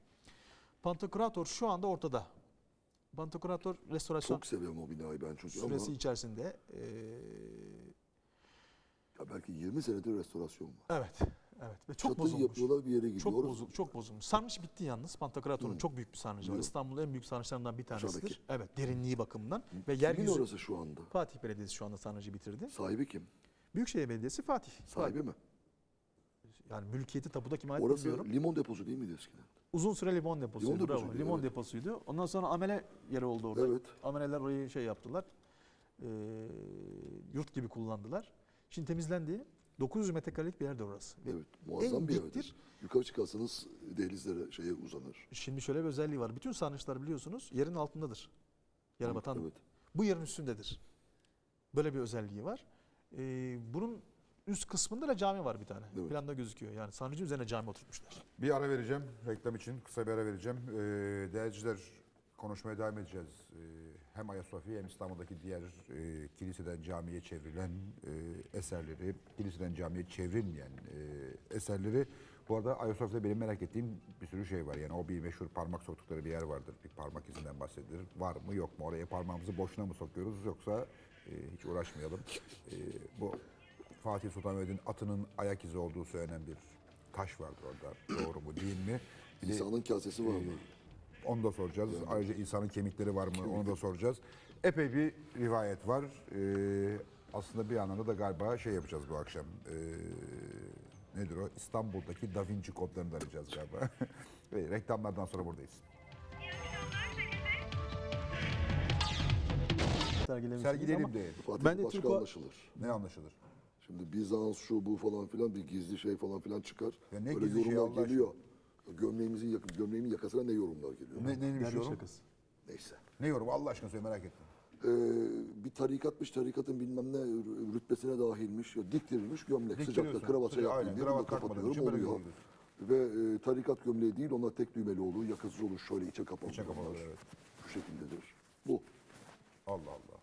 Pantokrator şu anda ortada. Pantokrator restorasyon çok seviyorum o binayı ben çünkü süresi ama içerisinde ee... ya belki yirmi senedir restorasyon var. Evet. Evet ve çok çatıyı bozulmuş. Yapıyorlar bir yere gidiyoruz. Çok bozulmuş, çok bozulmuş. Sarnıç bitti yalnız. Pantokrator'un çok büyük bir sarnıcı var. İstanbul'un en büyük sarnıçlarından bir tanesidir. Şuradaki. Evet, derinliği bakımından hı, ve yeryüzü. Kimin orası şu anda? Fatih Belediyesi şu anda sarnıcı bitirdi. Sahibi kim? Büyükşehir Belediyesi Fatih. Sahibi Fatih mi? Yani mülkiyeti tapuda kime ait bilmiyorum. Orası limon deposu değil miydi eskiden? Uzun süre limon deposuydu. Limon deposuydu. Limon evet, deposuydu. Ondan sonra amele yeri oldu orada. Evet. Ameleler orayı şey yaptılar. E, yurt gibi kullandılar. Şimdi temizlendi. dokuz yüz metrekarelik bir yerdir orası. Evet, muazzam en bir yerdir. Yukarı çıkarsanız dehlizlere şeye uzanır. Şimdi şöyle bir özelliği var. Bütün sarnıçlar biliyorsunuz yerin altındadır. Yere batan. Evet. Bu yerin üstündedir. Böyle bir özelliği var. Ee, bunun üst kısmında da cami var bir tane. Evet. Planda gözüküyor. Yani sarnıcın üzerine cami oturtmuşlar. Bir ara vereceğim. Reklam için kısa bir ara vereceğim. Ee, değerciler konuşmaya devam edeceğiz. Ee, hem Ayasofya hem İstanbul'daki diğer e, kiliseden camiye çevrilen e, eserleri, kiliseden camiye çevrilmeyen e, eserleri. Bu arada Ayasofya'da benim merak ettiğim bir sürü şey var. Yani o bir meşhur parmak soktukları bir yer vardır. Bir parmak izinden bahsedilir. Var mı yok mu? Oraya parmağımızı boşuna mı sokuyoruz yoksa e, hiç uğraşmayalım. E, bu Fatih Sultan Mehmet'in atının ayak izi olduğu söylenen bir taş vardır orada. Doğru mu değil mi? Bir de, İsa'nın kasesi var mı? E, Onu da soracağız. Ayrıca insanın kemikleri var mı onu da soracağız. Epey bir rivayet var. Ee, aslında bir anlamda da galiba şey yapacağız bu akşam. Ee, nedir o? İstanbul'daki Da Vinci kodlarını da arayacağız galiba. Ve reklamlardan sonra buradayız. Sergileyelim de. Ben de başka anlaşılır. Ne anlaşılır? Şimdi Bizans şu bu falan filan bir gizli şey falan filan çıkar. Ya ne böyle gizli şey Allah geliyor. Aşkına. Gömleğimizin yakın, gömleğimin yakasına ne yorumlar geliyor? Ne, ne, ne yorum? Şakası. Neyse. Ne yorum? Allah aşkına söyle merak ettim. Ee, bir tarikatmış, tarikatın bilmem ne rütbesine dahilmiş, diktirilmiş gömlek sıcakta kravat şey yaptım diye bunu kapatıyorum oluyor. Ve e, tarikat gömleği değil, onlar tek düğmeli olur, yakasız olur, şöyle içe kapalı. İçe kapalı evet. Bu şekildedir. Bu. Allah Allah.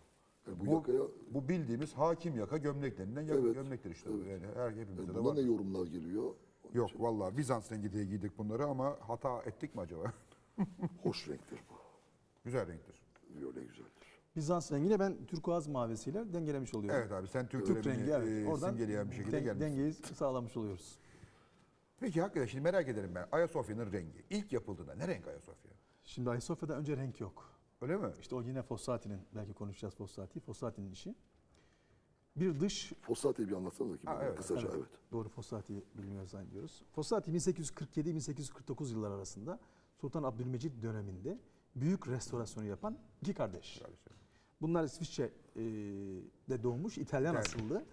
Bu, bu, yakaya, bu bildiğimiz hakim yaka gömleklerinden yak evet, gömlektir işte. Evet. Yani her hepimizde yani de var. Ne yorumlar geliyor? Yok şey, vallahi Bizans rengi diye giydik bunları ama hata ettik mi acaba? Hoş renktir bu. Güzel renktir. Öyle güzeldir. Bizans rengiyle ben turkuaz mavisiyle dengelemiş oluyorum. Evet abi sen Türk, Türk rengi evet, e, oradan simgeleyen bir şekilde den, gelmişsin. Dengeyi sağlamış oluyoruz. Peki hakikaten şimdi merak ederim ben Ayasofya'nın rengi. İlk yapıldığında ne renk Ayasofya? Şimdi Ayasofya'dan önce renk yok. Öyle mi? İşte o yine Fossati'nin, belki konuşacağız Fossati, Fossati'nin işi. Bir dış... Fossati'yi bir anlatsanıza ki ha, evet, kısaca evet, evet. Doğru Fossati'yi bilmiyoruz zannediyoruz. Fossati bin sekiz yüz kırk yedi bin sekiz yüz kırk dokuz yılları arasında Sultan Abdülmecid döneminde büyük restorasyonu yapan iki kardeş. Bunlar İsviçre'de doğmuş İtalyan evet, asıllı.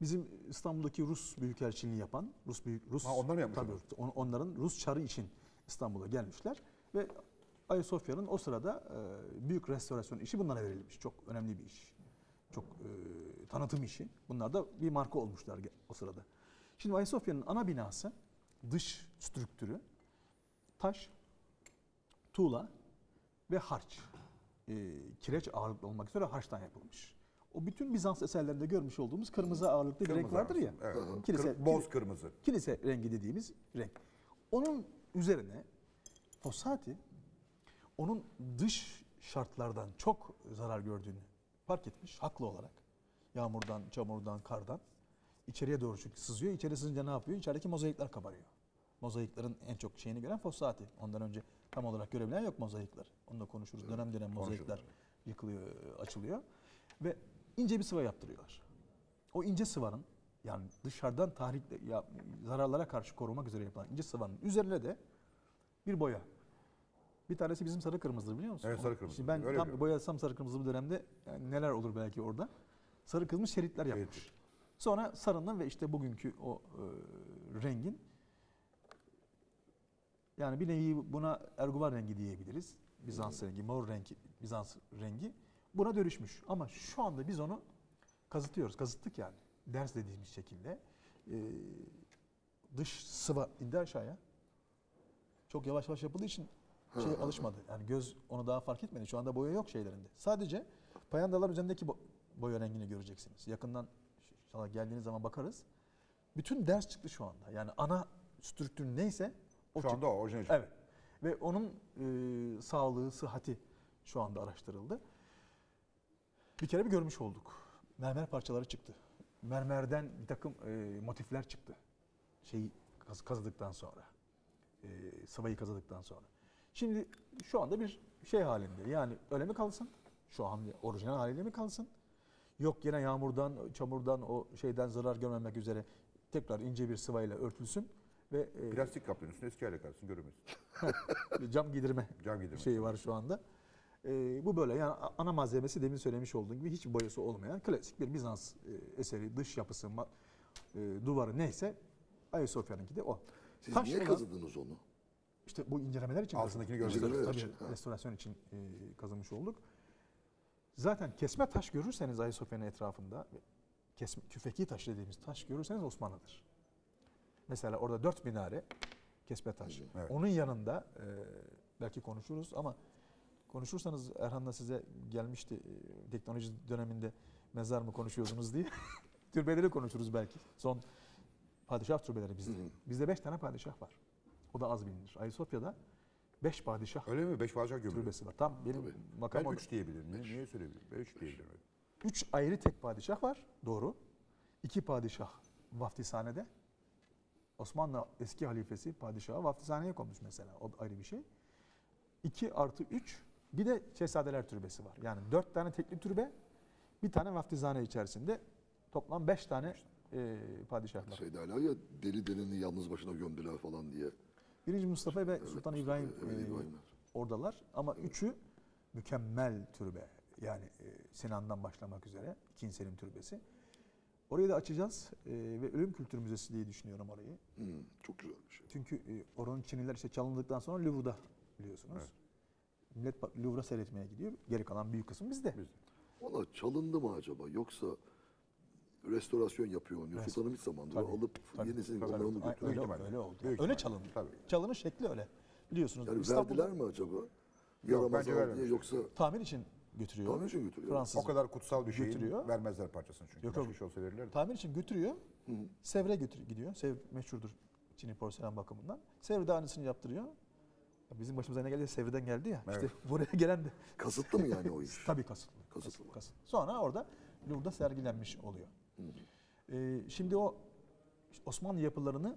Bizim İstanbul'daki Rus büyükelçiliğini yapan Rus büyük Rus ha, onlar tabii, on, onların Rus çarı için İstanbul'a gelmişler ve Ayasofya'nın o sırada büyük restorasyon işi bunlara verilmiş. Çok önemli bir iş. Çok e, tanıtım işi. Bunlar da bir marka olmuşlar o sırada. Şimdi Ayasofya'nın ana binası, dış strüktürü, taş, tuğla ve harç. E, kireç ağırlıklı olmak üzere harçtan yapılmış. O bütün Bizans eserlerinde görmüş olduğumuz kırmızı ağırlıklı kırmızı bir renk vardır ya. Evet. Kilise, Kır, boz kırmızı. Kilise rengi dediğimiz renk. Onun üzerine Fossati onun dış şartlardan çok zarar gördüğünü fark etmiş haklı olarak. Yağmurdan, çamurdan, kardan içeriye doğru çünkü sızıyor. İçeri sızınca ne yapıyor? İçerideki mozaikler kabarıyor. Mozaiklerin en çok şeyini gören Fossati. Ondan önce tam olarak görebilen yok mozaikler. Onu da konuşuruz. Evet, dönem dönem mozaikler yıkılıyor, açılıyor. Ve ince bir sıva yaptırıyorlar. O ince sıvanın, yani dışarıdan tahrik, ya, zararlara karşı korumak üzere yapılan ince sıvanın üzerine de bir boya. Bir tanesi bizim sarı kırmızıdır, biliyor musun? Evet, sarı kırmızı. Şimdi ben öyle tam boyasam sarı kırmızı bir dönemde yani neler olur belki orada. Sarı kırmızı şeritler yapmış. Evet. Sonra sarının ve işte bugünkü o e, rengin, yani bir nevi buna erguvan rengi diyebiliriz. Bizans rengi, mor rengi, Bizans rengi buna dönüşmüş. Ama şu anda biz onu kazıtıyoruz. Kazıttık yani. Ders dediğimiz şekilde e, dış sıva indi aşağıya. Çok yavaş yavaş yapıldığı için şey alışmadı. Yani göz onu daha fark etmedi. Şu anda boya yok şeylerinde. Sadece payandalar üzerindeki bo boya rengini göreceksiniz. Yakından inşallah geldiğiniz zaman bakarız. Bütün ders çıktı şu anda. Yani ana strüktür neyse o şu anda o orijinal. Evet. Ve onun e, sağlığı, sıhhati şu anda araştırıldı. Bir kere bir görmüş olduk. Mermer parçaları çıktı. Mermerden bir takım e, motifler çıktı. Şeyi kaz kazıdıktan sonra. E, sıvayı kazıdıktan sonra. Şimdi şu anda bir şey halinde. Yani öyle mi kalsın? Şu an orijinal haliyle mi kalsın? Yok yine yağmurdan, çamurdan, o şeyden zarar görmemek üzere tekrar ince bir sıvayla örtülsün ve plastik e, kapların üstüne eski hale kalsın, görünmesin. Cam giydirme, cam giydirme şeyi var şu anda. E, bu böyle yani ana malzemesi demin söylemiş olduğum gibi hiç boyası olmayan klasik bir Bizans eseri, dış yapısı, e, duvarı neyse Ayasofya'nınki de o. Siz Taş niye olan, kazıdınız onu? İşte bu incelemeler için, altındakini görüyoruz. Restorasyon için e, kazanmış olduk. Zaten kesme taş görürseniz Ayasofya'nın etrafında, kesme, küfeki taş dediğimiz taş görürseniz Osmanlı'dır. Mesela orada dört minare kesme taş. Evet. Onun yanında e, belki konuşuruz ama konuşursanız Erhan'la size gelmişti e, teknoloji döneminde mezar mı konuşuyordunuz diye. Türbeleri konuşuruz belki. Son padişah türbeleri bizde. Bizde beş tane padişah var. O da az bilinir. Ayasofya'da beş padişah. Öyle mi? Beş padişah gömülü. Türbesi var. Tam benim makamım. Ben üç diyebilirim. Beş. Niye söyleyebilirim? Ben üç diyebilirim. Üç ayrı tek padişah var. Doğru. İki padişah vaftisanede. Osmanlı eski halifesi padişahı vaftisaneye konmuş mesela. O ayrı bir şey. İki artı üç. Bir de şehzadeler türbesi var. Yani dört tane tekli türbe. Bir tane vaftizane içerisinde. Toplam beş tane e, padişah var. Şeyde hala ya deli delini yalnız başına gömdüler falan diye. Birinci Mustafa ve evet, Sultan İbrahim, evet, İbrahim oradalar ama evet. Üçü mükemmel türbe, yani Sinan'dan başlamak üzere ikinci Selim Türbesi. Orayı da açacağız ve Ölüm Kültür Müzesi diye düşünüyorum orayı. Hmm, çok güzel bir şey. Çünkü oranın Çinliler işte çalındıktan sonra Louvre'da biliyorsunuz. Evet. Millet Louvre'a seyretmeye gidiyor, geri kalan büyük kısım bizde. Valla çalındı mı acaba yoksa... Restorasyon yapıyor. Yusuf Sultan'ın hiç zamandır tabii, alıp tabii, yenisini onu götürüyor. Öyle, öyle oldu. Büyük öyle çalın. Çalının şekli öyle. Biliyorsunuz. Yani verdiler mi acaba? Yok, bence diye yoksa... Tamir için götürüyor. Tamir için götürüyor. Fransız. O kadar kutsal bir şeyi vermezler parçasını çünkü. Yok, yok. Olsa verirler. Tamir için götürüyor. Hı -hı. Sevr'e götürüyor, gidiyor. Sevr meşhurdur Çin'i porselen bakımından. Sevr de aynısını yaptırıyor. Bizim başımıza ne geldi? Sevr'den geldi ya. Evet. İşte buraya gelen de. Kasıtlı mı yani o iş? Tabii kasıtlı. Kasıtlı. Kasıtlı. Sonra orada Louvre'da sergilenmiş oluyor. Ee, şimdi o Osmanlı yapılarını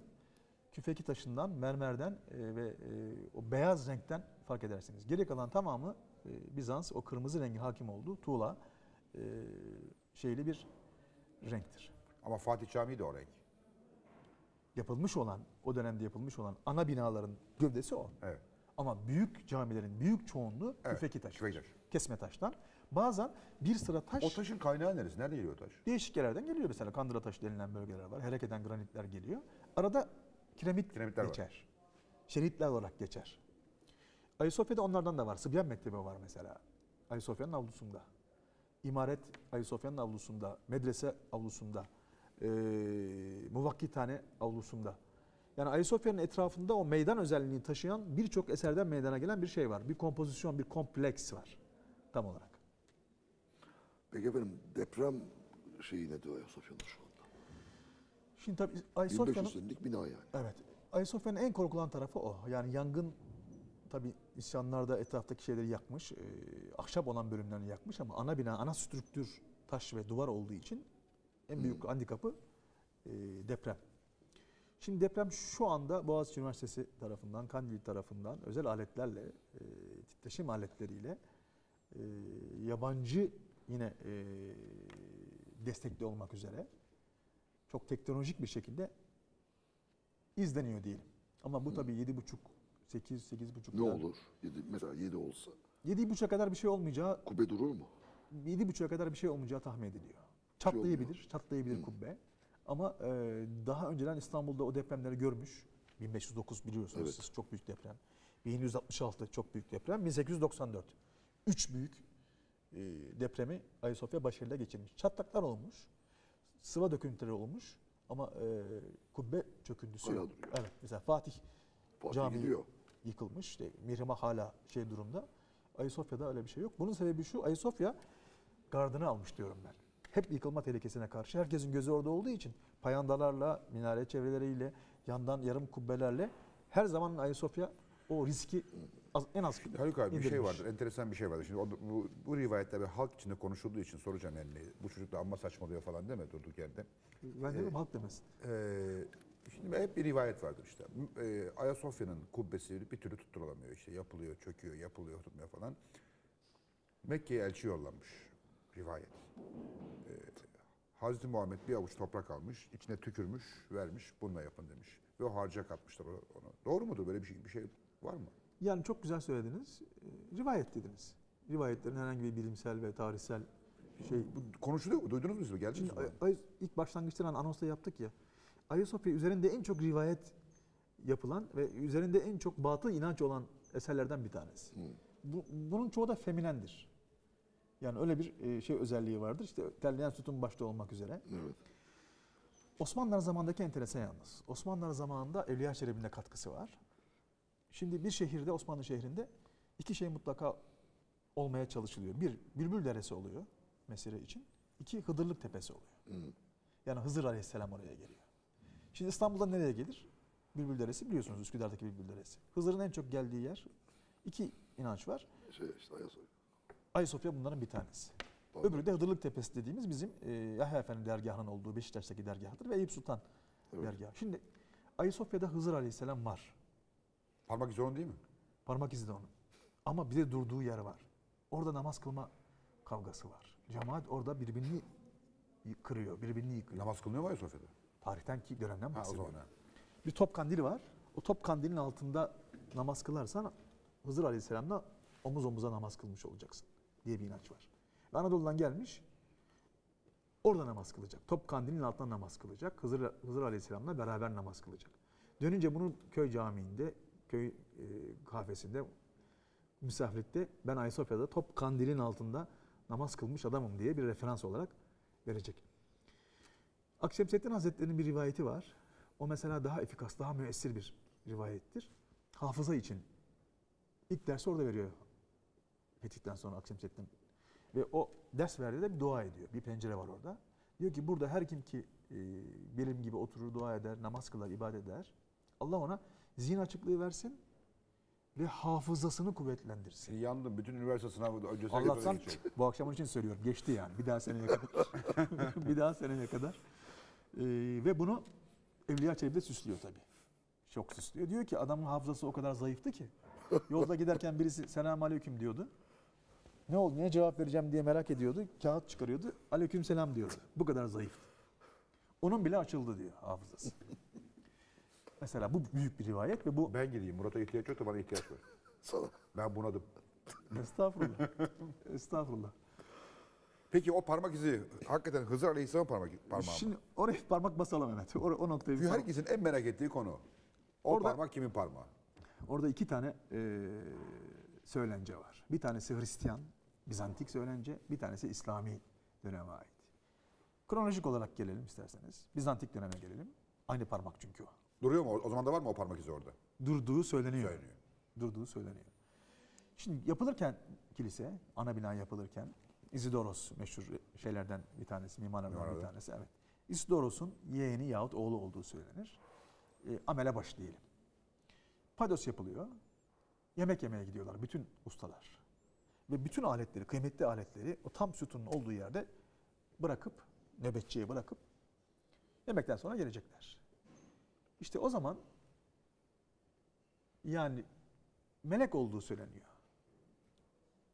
küfeki taşından, mermerden e, ve e, o beyaz renkten fark edersiniz. Geri kalan tamamı e, Bizans, o kırmızı rengi hakim olduğu tuğla e, şeyli bir renktir. Ama Fatih Camii de o renk. Yapılmış olan, o dönemde yapılmış olan ana binaların gövdesi o. Evet. Ama büyük camilerin büyük çoğunluğu evet, küfeki taş, kesme taştan. Bazen bir sıra taş... O taşın kaynağı neresi? Nerede geliyor taş? Değişik yerlerden geliyor mesela. Kandıra taşı denilen bölgeler var. Herekeden granitler geliyor. Arada kiremit Kiremitler geçer. Var. Şeritler olarak geçer. Ayasofya'da onlardan da var. Sıbyan Mektebi var mesela. Ayasofya'nın avlusunda. İmaret Ayasofya'nın avlusunda. Medrese avlusunda. Ee, Muvakkitane avlusunda. Yani Ayasofya'nın etrafında o meydan özelliğini taşıyan birçok eserden meydana gelen bir şey var. Bir kompozisyon, bir kompleks var tam olarak. Peki efendim deprem şeyi nedir Ayasofya'nın şu anda? Şimdi tabii Ayasofya'nın... bin beş yüz senelik bina yani. Evet. Ayasofya'nın en korkulan tarafı o. Yani yangın Tabii isyanlar da etraftaki şeyleri yakmış, e, ahşap olan bölümlerini yakmış ama ana bina, ana strüktür taş ve duvar olduğu için en büyük hmm. handikapı e, deprem. Şimdi deprem şu anda Boğaziçi Üniversitesi tarafından, Kandil tarafından özel aletlerle, e, titreşim aletleriyle e, yabancı yine e, destekli olmak üzere çok teknolojik bir şekilde izleniyor diyelim. Ama bu tabii yedi buçuk, sekiz, sekiz buçuk Ne kadar. Olur? yedi, mesela yedi olsa. yedi buçuğa kadar bir şey olmayacağı... Kubbe durur mu? yedi buçuğa kadar bir şey olmayacağı tahmin ediliyor. Çatlayabilir, şey çatlayabilir Hı. kubbe. Ama e, daha önceden İstanbul'da o depremleri görmüş. bin beş yüz dokuz biliyorsunuz evet. siz çok büyük deprem. bin yedi yüz altmış altı çok büyük deprem. bin sekiz yüz doksan dört. Üç büyük e, depremi Ayasofya başarıyla geçirmiş. Çatlaklar olmuş. Sıva döküntüleri olmuş. Ama e, kubbe çöküntüsü yok. Evet, mesela Fatih, Fatih Camii gidiyor. Yıkılmış. İşte, Mihrimah hala şey durumda. Ayasofya'da öyle bir şey yok. Bunun sebebi şu, Ayasofya gardını almış diyorum ben. Hep yıkılma tehlikesine karşı. Herkesin gözü orada olduğu için payandalarla, minare çevreleriyle, yandan yarım kubbelerle her zaman Ayasofya o riski az, en az indirmiş. Haluk abi bir şey vardır, enteresan bir şey vardır. Şimdi bu, bu rivayetler halk içinde konuşulduğu için soracağım yani bu çocuk da amma saçmalıyor falan değil mi durduk yerde? Ben demem ee, halk demez. E, şimdi hep bir rivayet vardır işte. E, Ayasofya'nın kubbesi bir türlü tutturulamıyor işte. Yapılıyor, çöküyor, yapılıyor, tutmuyor falan. Mekke'ye elçi yollanmış. Rivayet. Ee, Hazreti Muhammed bir avuç toprak almış, içine tükürmüş, vermiş, bununla yapın demiş. Ve o harca katmışlar onu. Doğru mudur? Böyle bir şey, bir şey var mı? Yani çok güzel söylediniz. E, rivayet dediniz. Rivayetlerin herhangi bir bilimsel ve tarihsel şey... Bu konuşuluyor mu? Duydunuz mu siz? Geldiniz mi? Ay, ilk başlangıçta anonsla yaptık ya. Ayasofya üzerinde en çok rivayet yapılan ve üzerinde en çok batıl inanç olan eserlerden bir tanesi. Hmm. Bu, bunun çoğu da feminendir. Yani öyle bir şey özelliği vardır. İşte terleyen sütun başta olmak üzere. Evet. Osmanlılar zamandaki enteresan yalnız. Osmanlılar zamanında Evliya Çelebi'nin de katkısı var. Şimdi bir şehirde, Osmanlı şehrinde iki şey mutlaka olmaya çalışılıyor. Bir, Bülbül Deresi oluyor mesire için. İki, Hıdırlık Tepesi oluyor. Hı. Yani Hızır Aleyhisselam oraya geliyor. Şimdi İstanbul'da nereye gelir? Bülbül Deresi biliyorsunuz, Üsküdar'daki Bülbül Deresi. Hızır'ın en çok geldiği yer. İki inanç var. Şey işte Ayasofya. Ayasofya bunların bir tanesi. Doğru. Öbürü de Hıdırlık Tepesi dediğimiz bizim e, Yahya Efendi dergahının olduğu Beşiktaş'taki dergahtır ve Eyüp Sultan evet. dergahı. Şimdi Ayasofya'da Hızır Aleyhisselam var. Parmak izi onun değil mi? Parmak izi de onun. Ama bir de durduğu yer var. Orada namaz kılma kavgası var. Cemaat orada birbirini kırıyor, birbirini yıkıyor. Namaz kılınıyor mu Ayasofya'da? Tarihten ki dönemden bahsediyor. Ha, o zaman. Bir top kandili var. O top kandilin altında namaz kılarsan Hızır Aleyhisselam'la omuz omuza namaz kılmış olacaksın diye bir inanç var. Ve Anadolu'dan gelmiş, orada namaz kılacak. Top kandilinin altından namaz kılacak. Hızır, Hızır Aleyhisselam'la beraber namaz kılacak. Dönünce bunu köy camiinde, köy e, kahvesinde, misafirlikte ben Ayasofya'da top kandilin altında namaz kılmış adamım diye bir referans olarak verecek. Akşemseddin Hazretleri'nin bir rivayeti var. O mesela daha efikas, daha müessir bir rivayettir. Hafıza için. İlk dersi orada veriyor. Fetih'ten sonra Akşemseddin. Ve o ders verdiği de bir dua ediyor. Bir pencere var orada. Diyor ki burada her kim ki e, benim gibi oturur, dua eder, namaz kılar, ibadet eder. Allah ona zihin açıklığı versin ve hafızasını kuvvetlendirsin. Yandım. Bütün üniversite sınavı öncesine Allah'tan bu akşam onun için söylüyorum. Geçti yani. Bir daha seneye kadar. bir daha seneye kadar. E, ve bunu Evliya Çelebi de süslüyor tabii. Çok süslüyor. Diyor ki adamın hafızası o kadar zayıftı ki. Yolda giderken birisi selam aleyküm diyordu. Ne oldu, niye cevap vereceğim diye merak ediyordu. Kağıt çıkarıyordu, aleyküm selam diyordu. Bu kadar zayıftı. Onun bile açıldı diyor hafızası. Mesela bu büyük bir rivayet ve bu... Ben gideyim, Murat'a ihtiyaç yoktu, bana ihtiyaç var. Ben bunadım. Estağfurullah. Estağfurullah. Peki o parmak izi, hakikaten Hızır Aleyhisselam parmak, parmağı Şimdi mı? Oraya parmak basalım evet. O, o noktayı... Çünkü herkesin en merak ettiği konu. O Orada... parmak kimin parmağı? Orada iki tane e, söylence var. Bir tanesi Hristiyan, Bizantik söylence, bir tanesi İslami döneme ait. Kronolojik olarak gelelim isterseniz. Bizantik döneme gelelim. Aynı parmak çünkü o. Duruyor mu? O zaman da var mı o parmak izi orada? Durduğu söyleniyor. söyleniyor. Durduğu söyleniyor. Şimdi yapılırken kilise, ana bina yapılırken, İsidoros meşhur şeylerden bir tanesi, mimarlardan bir tanesi. Evet. İsidoros'un yeğeni yahut oğlu olduğu söylenir. E, amele başlayalım. Pados yapılıyor. yemek yemeye gidiyorlar bütün ustalar. Ve bütün aletleri, kıymetli aletleri o tam sütunun olduğu yerde bırakıp, nöbetçiye bırakıp yemekten sonra gelecekler. İşte o zaman yani melek olduğu söyleniyor.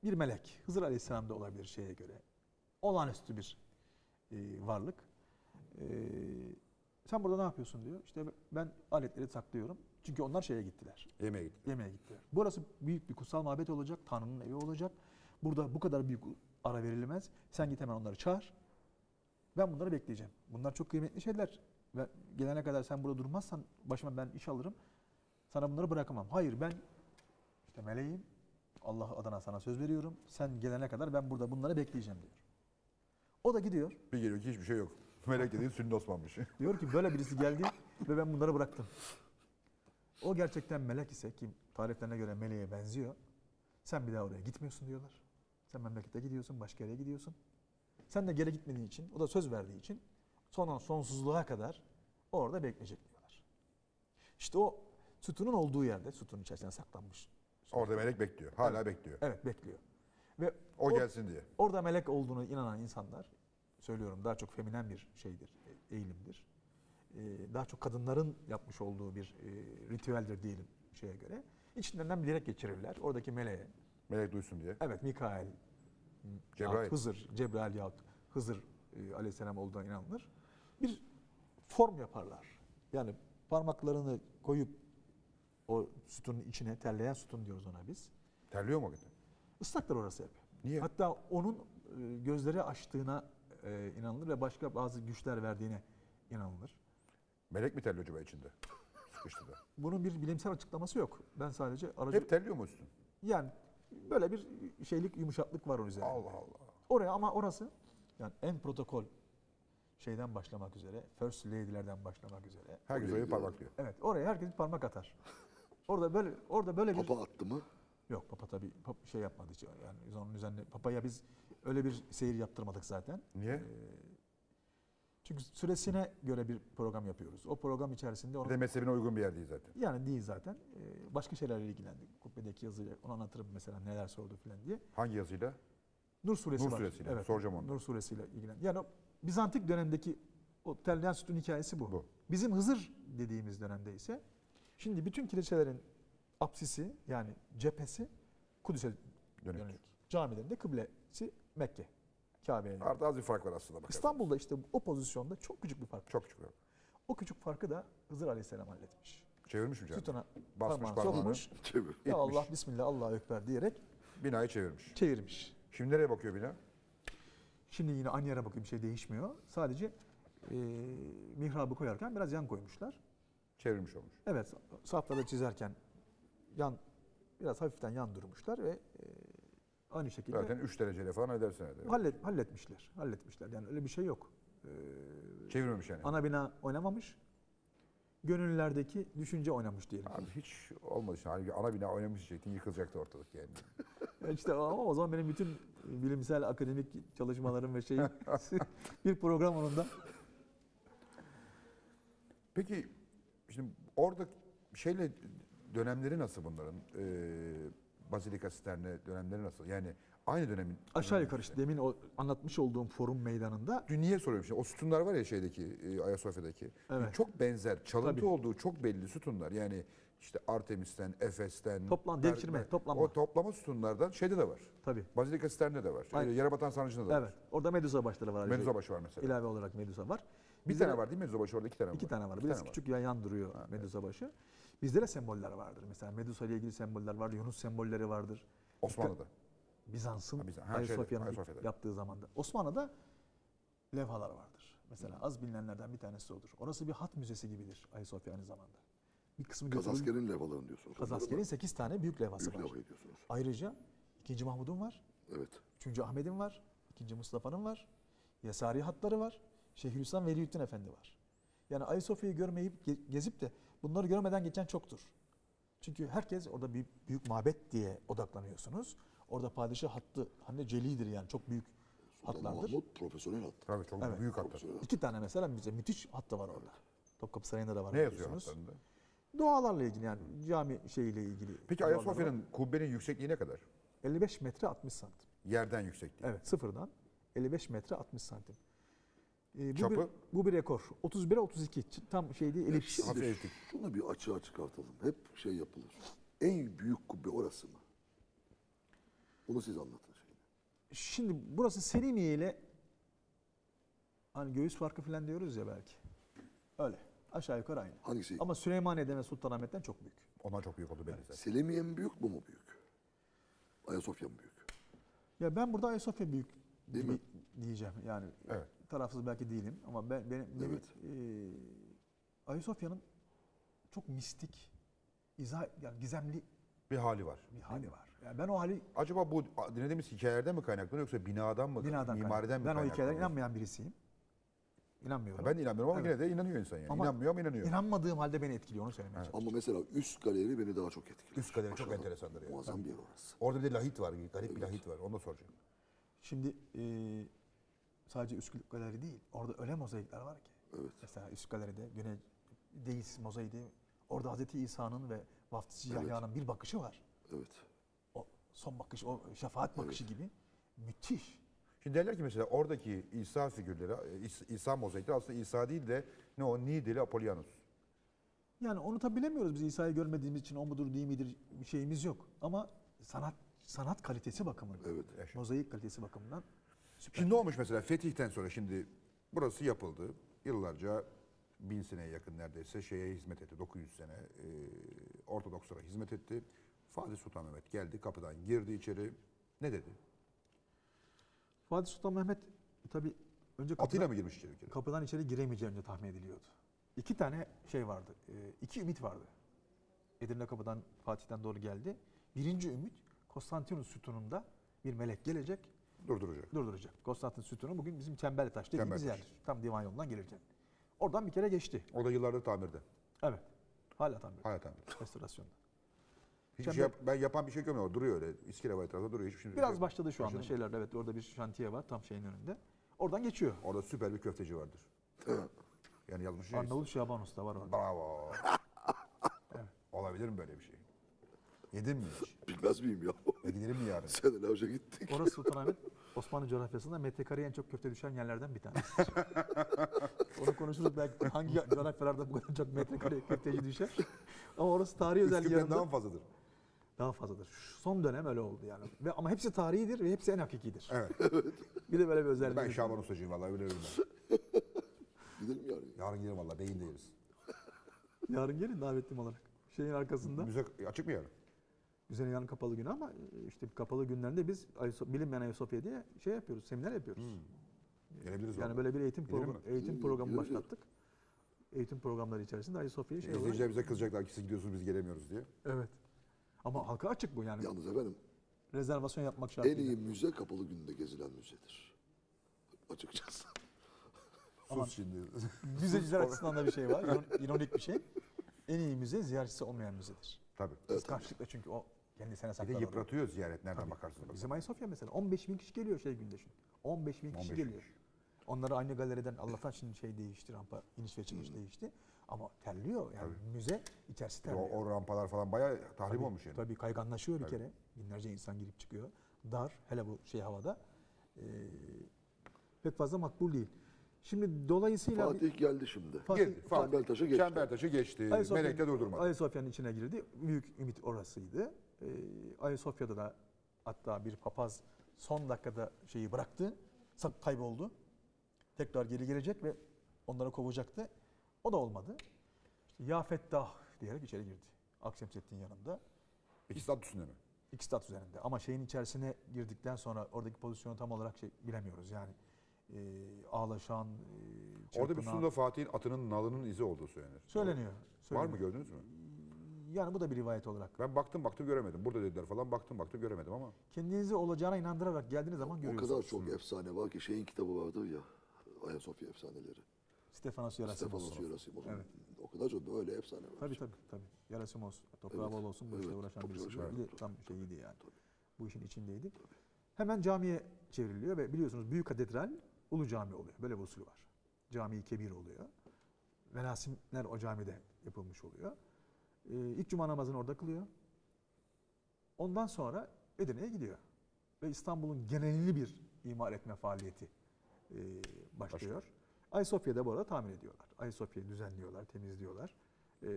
Bir melek, Hızır Aleyhisselam da olabilir şeye göre. Olağanüstü bir e, varlık. E, sen burada ne yapıyorsun diyor. İşte ben aletleri saklıyorum. Çünkü onlar şeye gittiler. Yemeğe gittiler. Yemeğe gittiler. Burası büyük bir kutsal mabet olacak. Tanrı'nın evi olacak. Burada bu kadar büyük ara verilmez. Sen git hemen onları çağır. Ben bunları bekleyeceğim. Bunlar çok kıymetli şeyler. Ve gelene kadar sen burada durmazsan başıma ben iş alırım. Sana bunları bırakamam. Hayır, ben işte meleğim. Allah adına sana söz veriyorum. Sen gelene kadar ben burada bunları bekleyeceğim diyor. O da gidiyor. Bir geliyor ki hiçbir şey yok. Melek dediğin Sünni Osman'mış. Diyor ki böyle birisi geldi ve ben bunları bıraktım. O gerçekten melek ise, ki tariflerine göre meleğe benziyor. Sen bir daha oraya gitmiyorsun diyorlar. Sen memlekete gidiyorsun, başka yere gidiyorsun. Sen de geri gitmediğin için, o da söz verdiği için son sonsuzluğa kadar orada bekleyecek diyorlar. İşte o sütunun olduğu yerde, sütunun içerisinde saklanmış. Orada melek bekliyor. Hala evet, bekliyor. Evet, bekliyor. Ve o, o gelsin diye. Orada melek olduğunu inanan insanlar, söylüyorum daha çok feminen bir şeydir, eğilimdir. Ee, daha çok kadınların yapmış olduğu bir e, ritüeldir diyelim şeye göre. İçinden bilerek geçirirler oradaki meleğe. Melek duysun diye. Evet, Mikail, Cebrail. Hızır, Cebrail yahut Hızır e, Aleyhisselam olduğuna inanılır. Bir form yaparlar. Yani parmaklarını koyup o sütunun içine, terleyen sütun diyoruz ona biz. Terliyor mu o giden? Islaklar orası hep. Niye? Hatta onun gözleri açtığına inanılır ve başka bazı güçler verdiğine inanılır. Melek mi terliyor acaba içinde? Sıkıştı da. Bunun bir bilimsel açıklaması yok. Ben sadece aracı... Hep terliyor mu üstün? Yani böyle bir şeylik, yumuşaklık var onun üzerinde. Allah Allah. Oraya ama orası yani en protokol şeyden başlamak üzere, first lady'lerden başlamak üzere. Herkes oraya parmak diyor. Evet, oraya herkes bir parmak atar. Orada böyle, orada böyle bir... Papa attı mı? Yok, Papa tabii pap şey yapmadı hiç. Yani biz onun üzerine Papa'ya biz öyle bir seyir yaptırmadık zaten. Niye? Ee, çünkü süresine göre bir program yapıyoruz. O program içerisinde... Onun, bir de mezhebine uygun bir yer değil zaten. Yani değil zaten. Ee, başka şeylerle ilgilendik. Kubbedeki yazıyla onu anlatırım mesela, neler sordu falan diye. Hangi yazıyla? Nur suresi. Nur suresiyle. Evet, soracağım onu. Nur suresiyle ilgilendik. Yani o Bizantik dönemdeki o terleyen sütun hikayesi bu. bu. Bizim Hızır dediğimiz dönemde ise... Şimdi bütün kiliselerin apsisi, yani cephesi Kudüs'e dönük. dönük. Camilerin de kıblesi Mekke. Kabe'ye. Arada az bir fark var aslında. Bakalım. İstanbul'da işte o pozisyonda çok küçük bir fark. Çok küçük. Var. O küçük farkı da Hızır Aleyhisselam halletmiş. Çevirmiş mi canım? Sütuna basmış, parmağını sokmuş. Ya Allah, Bismillah, Allahu Ekber diyerek binayı çevirmiş. Çevirmiş. Şimdi nereye bakıyor bina? Şimdi yine aynı yere bakıyor, bir şey değişmiyor. Sadece e, mihrabı koyarken biraz yan koymuşlar. Çevirmiş olmuş. Evet, safları çizerken yan, biraz hafiften yan durmuşlar ve e, aynı şekilde... Zaten üç dereceyle falan edersin herhalde. Hallet, halletmişler, halletmişler. Yani öyle bir şey yok. Ee, Çevirmemiş yani. Ana bina oynamamış, gönüllerdeki düşünce oynamış diyelim. Abi hiç olmadı şimdi. Halbuki ana bina oynamış diyecektin, yıkılacaktı ortalık yani. İşte ama o zaman benim bütün bilimsel, akademik çalışmalarım ve şeyim bir program onunda. Peki... Şimdi orada şeyle dönemleri nasıl bunların? Ee, Bazilika Sterne dönemleri nasıl? Yani aynı dönemin... Aşağı yukarı işte demin o anlatmış olduğum forum meydanında... Dün niye soruyorum şimdi? O sütunlar var ya şeydeki, Ayasofya'daki. Evet. Çok benzer, çalıntı Tabii. olduğu çok belli sütunlar. Yani işte Artemis'ten, Efes'ten... Toplam, devşirme, toplama. O toplama sütunlardan şeyde de var. Tabii. Bazilika Sterne de var. Aynen. Yerebatan Sarnıcı'nda da evet. var. Evet. Orada Medusa başları var. Medusa başı var mesela. İlave olarak Medusa var. Bir Bizlere, tane var değil mi Medusa başı? Orada iki tane var. İki tane var. Biraz küçük var. Yan duruyor ha, Medusa başı. Evet. Bizde de semboller vardır. Mesela Medusa ile ilgili semboller vardır. Yunus sembolleri vardır. Osmanlı'da. Bizans'ın Bizans. Ayasofya'nın yaptığı zamanda. Osmanlı'da levhalar vardır. Mesela az bilinenlerden bir tanesi odur. Orası bir hat müzesi gibidir Ayasofya aynı zamanda. Bir kısmı Kazasker'in levhalarını diyorsunuz. Kazasker'in sekiz tane büyük levhası büyük var. Ayrıca ikinci Mahmud'un var. Evet. üçüncü Ahmet'in var. ikinci Mustafa'nın var. Yesari hatları var. Şeyhülislam Veliyüddin Efendi var. Yani Ayasofya'yı görmeyip, gezip de bunları görmeden geçen çoktur. Çünkü herkes orada büyük, büyük mabet diye odaklanıyorsunuz. Orada padişah hattı, hani celidir yani çok büyük Sultan hatlardır. Mahmud profesyonel hattı. Tabii çok evet, büyük hattı. İki tane mesela müthiş hattı var orada. Topkapı Sarayı'nda da var. Ne yazıyor hatlarında? Dualarla ilgili yani cami şeyiyle ilgili. Peki Ayasofya'nın kubbenin yüksekliği ne kadar? elli beş metre altmış santim. Yerden yüksekliği? Evet, sıfırdan elli beş metre altmış santim. Ee, bu çapı? Bir, bu bir rekor. otuz bire otuz iki tam şey değil, elipsi. Şunu bir açığa çıkartalım. Hep şey yapılır. En büyük kubbe orası mı? Onu siz anlatın. Şimdi, şimdi burası Selimiye ile hani göğüs farkı falan diyoruz ya belki. Öyle. Aşağı yukarı aynı. Hangisi? Ama Süleymaniye'den ve Sultanahmet'ten çok büyük. Ondan çok büyük oldu benim zaten. Selimiye mi büyük, bu mu büyük? Ayasofya mı büyük? Ya ben burada Ayasofya büyük değil mi? Diyeceğim. Yani evet. Tarafsız belki değilim ama ben benim evet. e, Ayasofya'nın çok mistik, izah, yani gizemli bir hali var. Bir hali var. Yani ben o hali... Acaba bu dinlediğimiz hikayelerden mi kaynaklanıyor yoksa binadan mı? Binadan mimariden mi? Ben o hikayelere inanmayan birisiyim. İnanmıyorum. Ben de inanmıyorum ama evet. Yine de inanıyor insan yani. Ama inanmıyor ama inanıyor. İnanmadığım halde beni etkiliyor, onu söylemeye evet. Ama mesela üst galeri beni daha çok etkiliyor. Üst galeri çok enteresandır yani. Muazzam bir yer orası. Orada bir de lahit var, garip evet. Bir lahit var. Onu da soracağım. Şimdi e, sadece üst galeri değil, orada öyle mozaikler var ki. Evet. Mesela üst galeride Güney Deis mozaiği değil mi? Orada Hz. İsa'nın ve Vaftizci Yahya'nın evet. Bir bakışı var. Evet. O son bakış, o şefaat bakışı evet. Gibi müthiş. Şimdi derler ki mesela oradaki İsa figürleri, İsa mozaikleri aslında İsa değil de ne o Nideli Apollyanus. Yani onu tabi bilemiyoruz biz, İsa'yı görmediğimiz için o mudur değil midir bir şeyimiz yok. Ama sanat sanat kalitesi bakımından, evet, mozaik kalitesi bakımından süper. Şimdi ne olmuş mesela Fetih'ten sonra, şimdi burası yapıldı yıllarca, bin seneye yakın neredeyse şeye hizmet etti, dokuz yüz sene e, Ortodokslara hizmet etti. Fatih Sultan Mehmet geldi, kapıdan girdi içeri, ne dedi? Fatih Sultan Mehmet tabii önce kapıdan, Atıyla mı girmiş içeri? Kapıdan içeri giremeyeceğini tahmin ediliyordu. İki tane şey vardı, iki ümit vardı. Edirne kapıdan, Fatih'ten doğru geldi. Birinci ümit, Konstantinus sütununda bir melek gelecek. Durduracak. Durduracak. Konstantinus sütunu bugün bizim Çemberlitaş dediğimiz yerdir. Tam divan yolundan gelirken. Oradan bir kere geçti. O da yıllardır tamirde. Evet. Hala tamirde. Hala tamirde. Restorasyonda. Hiç şey yap, ben yapan bir şey görmüyorum. Duruyor öyle. İskele var etrafında duruyor. Hiçbir şey. Biraz şey başladı şu anda şeyler. Evet, orada bir şantiye var tam şeyin önünde. Oradan geçiyor. Orada süper bir köfteci vardır. Yani yazmış şey. Arnavut Şaban Usta var orada. Bravo. Evet. Olabilir mi böyle bir şey? Yedin mi hiç? Bilmez miyim ya? Ya gidelim mi yarın? Seneler önce gittik. Orası Sultanahmet Osmanlı coğrafyasında metrekareye en çok köfte düşen yerlerden bir tanesi. Onu konuşuruz belki, hangi coğrafyalarda bu kadar çok metrekareye köfteci düşer. Ama orası tarihi özelliği yanında. Üsküp'ten daha fazladır. Daha fazladır. Şu son dönem öyle oldu yani. Ve, ama hepsi tarihidir ve hepsi en hakikidir. Evet. Bir de böyle bir özelliği. Ben Şaban Ustacıyım vallahi, biliyorum ben. Gidelim yarın. Yarın gidelim vallahi, beyin değiliz. Yarın gelin davetlim olarak. Şeyin arkasında. Müze açık mı yarın? Müzenin yarın kapalı günü ama işte kapalı günlerinde biz bilinmeyen Ayasofya diye şey yapıyoruz, seminer yapıyoruz. Hmm. Gelebiliriz. Yani böyle bir eğitim programı, eğitim programı başlattık. Eğitim programları içerisinde Ayasofya'yı şey olarak... İzleyiciler bize kızacaklar ki siz gidiyorsunuz biz gelemiyoruz diye. Evet. Ama halka açık bu yani. Yalnız efendim. Rezervasyon yapmak şartıyla. En iyi müze kapalı günde gezilen müzedir. Açıkçası. Sus şimdi. Müzeciler açısından da bir şey var. İronik bir şey. En iyi müze ziyaretçisi olmayan müzedir. Tabii. Biz evet, karşılıkla çünkü o kendisine saklar. Bir de yıpratıyor ziyaret. Nereden tabii bakarsınız? Bizim Ayasofya mesela on beş bin kişi geliyor şey günde şimdi. on beş bin kişi geliyor. Kişi. Onları aynı galeriden Allah'tan şimdi şey değişti, rampa iniş ve çıkış hmm. değişti. Ama terliyor yani tabii. Müze içerisi terliyor. O, o rampalar falan bayağı tahrip tabii, olmuş yani. Tabii kayganlaşıyor tabii. Bir kere. Binlerce insan girip çıkıyor. Dar hele bu şey havada. Ee, pek fazla makbul değil. Şimdi dolayısıyla... Fatih geldi şimdi. Fatih, Fatih, Çembertaş'ı geçti. Çembertaş'ı geçti. Melek'te durdurmadı. Ayasofya'nın içine girdi. Büyük ümit orasıydı. Ee, Ayasofya'da da hatta bir papaz son dakikada şeyi bıraktı. Sak kayboldu. Tekrar geri gelecek ve onlara kovacaktı. O da olmadı. İşte Ya Fettah diyerek içeri girdi. Akşemseddin yanında. İki statü üzerinde mi? İki statü üzerinde. Ama şeyin içerisine girdikten sonra oradaki pozisyonu tam olarak şey bilemiyoruz yani. E, ağlaşan, e, çırpınan. Orada bir sunumda Fatih'in atının nalının izi olduğu söylenir. Söyleniyor. Söyleniyor. Var mı, gördünüz mü? Yani bu da bir rivayet olarak. Ben baktım baktım göremedim. Burada dediler falan, baktım baktım göremedim ama. Kendinizi olacağına inandırarak geldiğiniz zaman görüyorsunuz. O kadar çok efsane var ki, şeyin kitabı vardır ya, Ayasofya efsaneleri. Stefanos Yerasimos. Evet. O kadar çok böyle efsane var. Tabii tabii. tabii. Yerasimos, toprağı evet. bol olsun, bu işle evet. uğraşan birisi. Bir de tam şeyiydi yani. Tabii. Bu işin içindeydi. Tabii. Hemen camiye çevriliyor ve biliyorsunuz büyük katedral Ulu Cami oluyor. Böyle bir usulü var. Cami-i Kebir oluyor. Merasimler o camide yapılmış oluyor. İlk cuma namazını orada kılıyor. Ondan sonra Edirne'ye gidiyor. Ve İstanbul'un genelini bir imar etme faaliyeti başlıyor. Ayasofya'da bu arada tamir ediyorlar. Ayasofya'yı düzenliyorlar, temizliyorlar.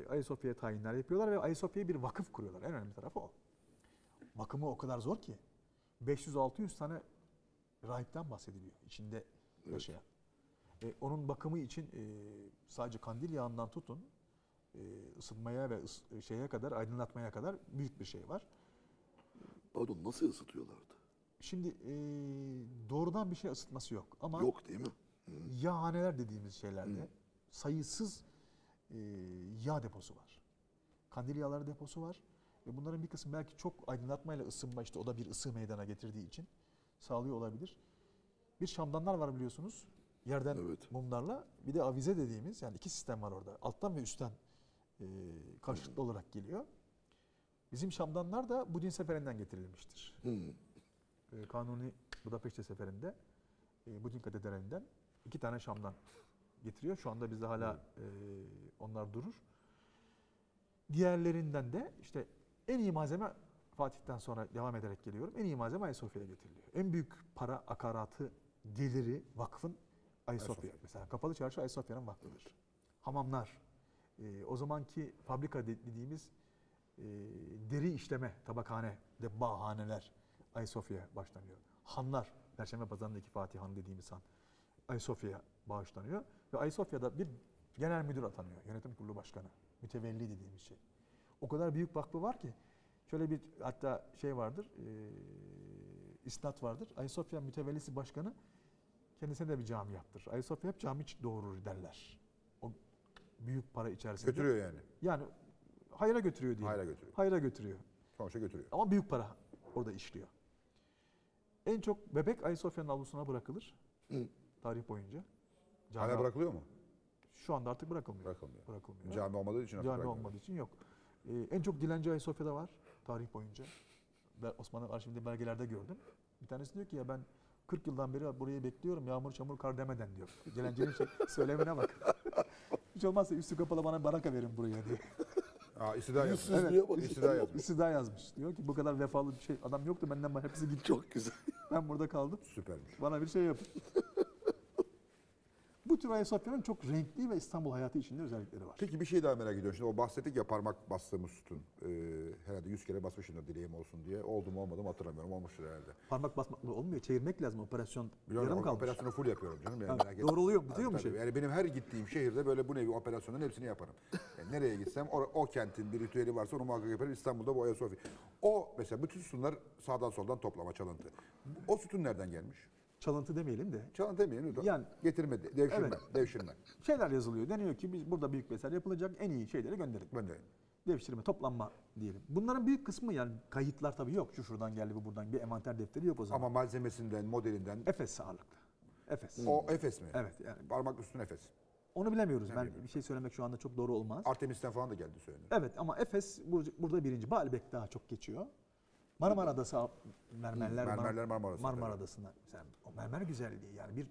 Ayasofya'ya tayinler yapıyorlar ve Ayasofya'ya bir vakıf kuruyorlar. En önemli tarafı o. Bakımı o kadar zor ki. beş yüz altı yüz tane rahipten bahsediliyor içinde yaşayan. Evet. E, onun bakımı için e, sadece kandil yağından tutun, e, ısıtmaya ve ıs- şeye kadar, aydınlatmaya kadar büyük bir şey var. Pardon, nasıl ısıtıyorlardı? Şimdi e, doğrudan bir şey ısıtması yok. Ama yok değil mi? Hı. Yağhaneler dediğimiz şeylerde Hı. sayısız e, yağ deposu var. Kandil yağları deposu var. Ve bunların bir kısmı belki çok aydınlatmayla ısınma, işte o da bir ısı meydana getirdiği için sağlıyor olabilir. Bir şamdanlar var biliyorsunuz. Yerden evet. mumlarla. Bir de avize dediğimiz, yani iki sistem var orada. Alttan ve üstten e, karşılıklı hmm. olarak geliyor. Bizim şamdanlar da Budin seferinden getirilmiştir. Hmm. E, Kanuni Budapeşte seferinde e, Budin katedralinden iki tane şamdan getiriyor. Şu anda bizde hala hmm. e, onlar durur. Diğerlerinden de işte en iyi malzeme, Fatih'ten sonra devam ederek geliyorum, en iyi malzeme Ayasofya'ya getiriliyor. En büyük para akaratı, geliri vakfın Ayasofya. Ayasofya. Mesela Kapalı Çarşı Ayasofya'nın vakfıdır. Evet. Hamamlar, e, o zamanki fabrika dediğimiz e, deri işleme, tabakhane, debbahaneler Ayasofya'ya başlanıyor. Hanlar, Perşembe Pazarı'ndaki Fatih Han dediğimiz han Ayasofya'ya bağışlanıyor. Ve Ayasofya'da bir genel müdür atanıyor, yönetim kurulu başkanı, mütevelli dediğimiz şey. O kadar büyük vakfı var ki, şöyle bir hatta şey vardır, e, isnat vardır. Ayasofya mütevellisi başkanı kendisine de bir cami yaptır. Ayasofya hep cami doğurur derler. O büyük para içerisinde. Götürüyor yani. Yani hayra götürüyor diye. Hayra götürüyor. Hayra götürüyor. Sonuçta götürüyor. Ama büyük para orada işliyor. En çok bebek Ayasofya'nın avlusuna bırakılır. Hı. Tarih boyunca. Cami hala bırakılıyor mu? Şu anda artık bırakılmıyor. Bırakılmıyor. bırakılmıyor. Cami olmadığı için. Cami olmadığı için yok. Ee, en çok dilenci Ayasofya'da var tarih boyunca. Ben Osmanlı arşivinde belgelerde gördüm. Bir tanesi diyor ki ya ben kırk yıldan beri burayı bekliyorum, yağmur çamur kar demeden diyor. Dilencinin şey, söylemine bak. Hiç olmazsa üstü kapalı bana baraka verin buraya diye. Aa, istida yazmış. Evet, diyor, istida yazmış. İstida yazmış. Diyor ki bu kadar vefalı bir şey adam yoktu, benden bana hepsi gitti. Çok güzel. Ben burada kaldım. Süpermiş. Bana bir şey yapın. Bu tür Ayasofya'nın çok renkli ve İstanbul hayatı içinde özellikleri var. Peki bir şey daha merak ediyorum. Şimdi o bahsettik ya, parmak bastığımız sütun. Ee, herhalde yüz kere basmışımdır dileğim olsun diye. Oldu mu olmadı mı hatırlamıyorum. Olmuştur herhalde. Parmak basmakla olmuyor. Çevirmek lazım. Operasyon biliyorum, yarım kalmış. Operasyonu full yapıyorum canım. Yani ha, doğru oluyor mu? Diyor mu şey? Yani benim her gittiğim şehirde böyle bu nevi operasyonların hepsini yaparım. Yani nereye gitsem o, o kentin bir ritüeli varsa onu muhakkak yaparım. İstanbul'da bu Ayasofya. O mesela bütün sütunlar sağdan soldan toplama, çalıntı. O sütun nereden gelmiş? Çalıntı demeyelim de. Çalıntı demeyelim de. Yani, getirme, devşirme, evet. devşirme. Şeyler yazılıyor. Deniyor ki biz burada büyük mesele yapılacak, en iyi şeyleri gönderin. Gönderin. Devşirme, toplanma diyelim. Bunların büyük kısmı yani kayıtlar tabii yok. Şu şuradan geldi, bu buradan. Bir envanter defteri yok o zaman. Ama malzemesinden, modelinden. Efes ağırlıklı. Efes. O Efes mi? Evet. Yani. Parmak üstün Efes. Onu bilemiyoruz. Ne ben bilmiyorum. Bir şey söylemek şu anda çok doğru olmaz. Artemis'ten falan da geldi söyleniyor. Evet ama Efes burada birinci. Baalbek daha çok geçiyor. Marmara Adası, mermerler, mermerler Marmara, Marmara Adası'nda. Yani o mermer güzelliği, yani bir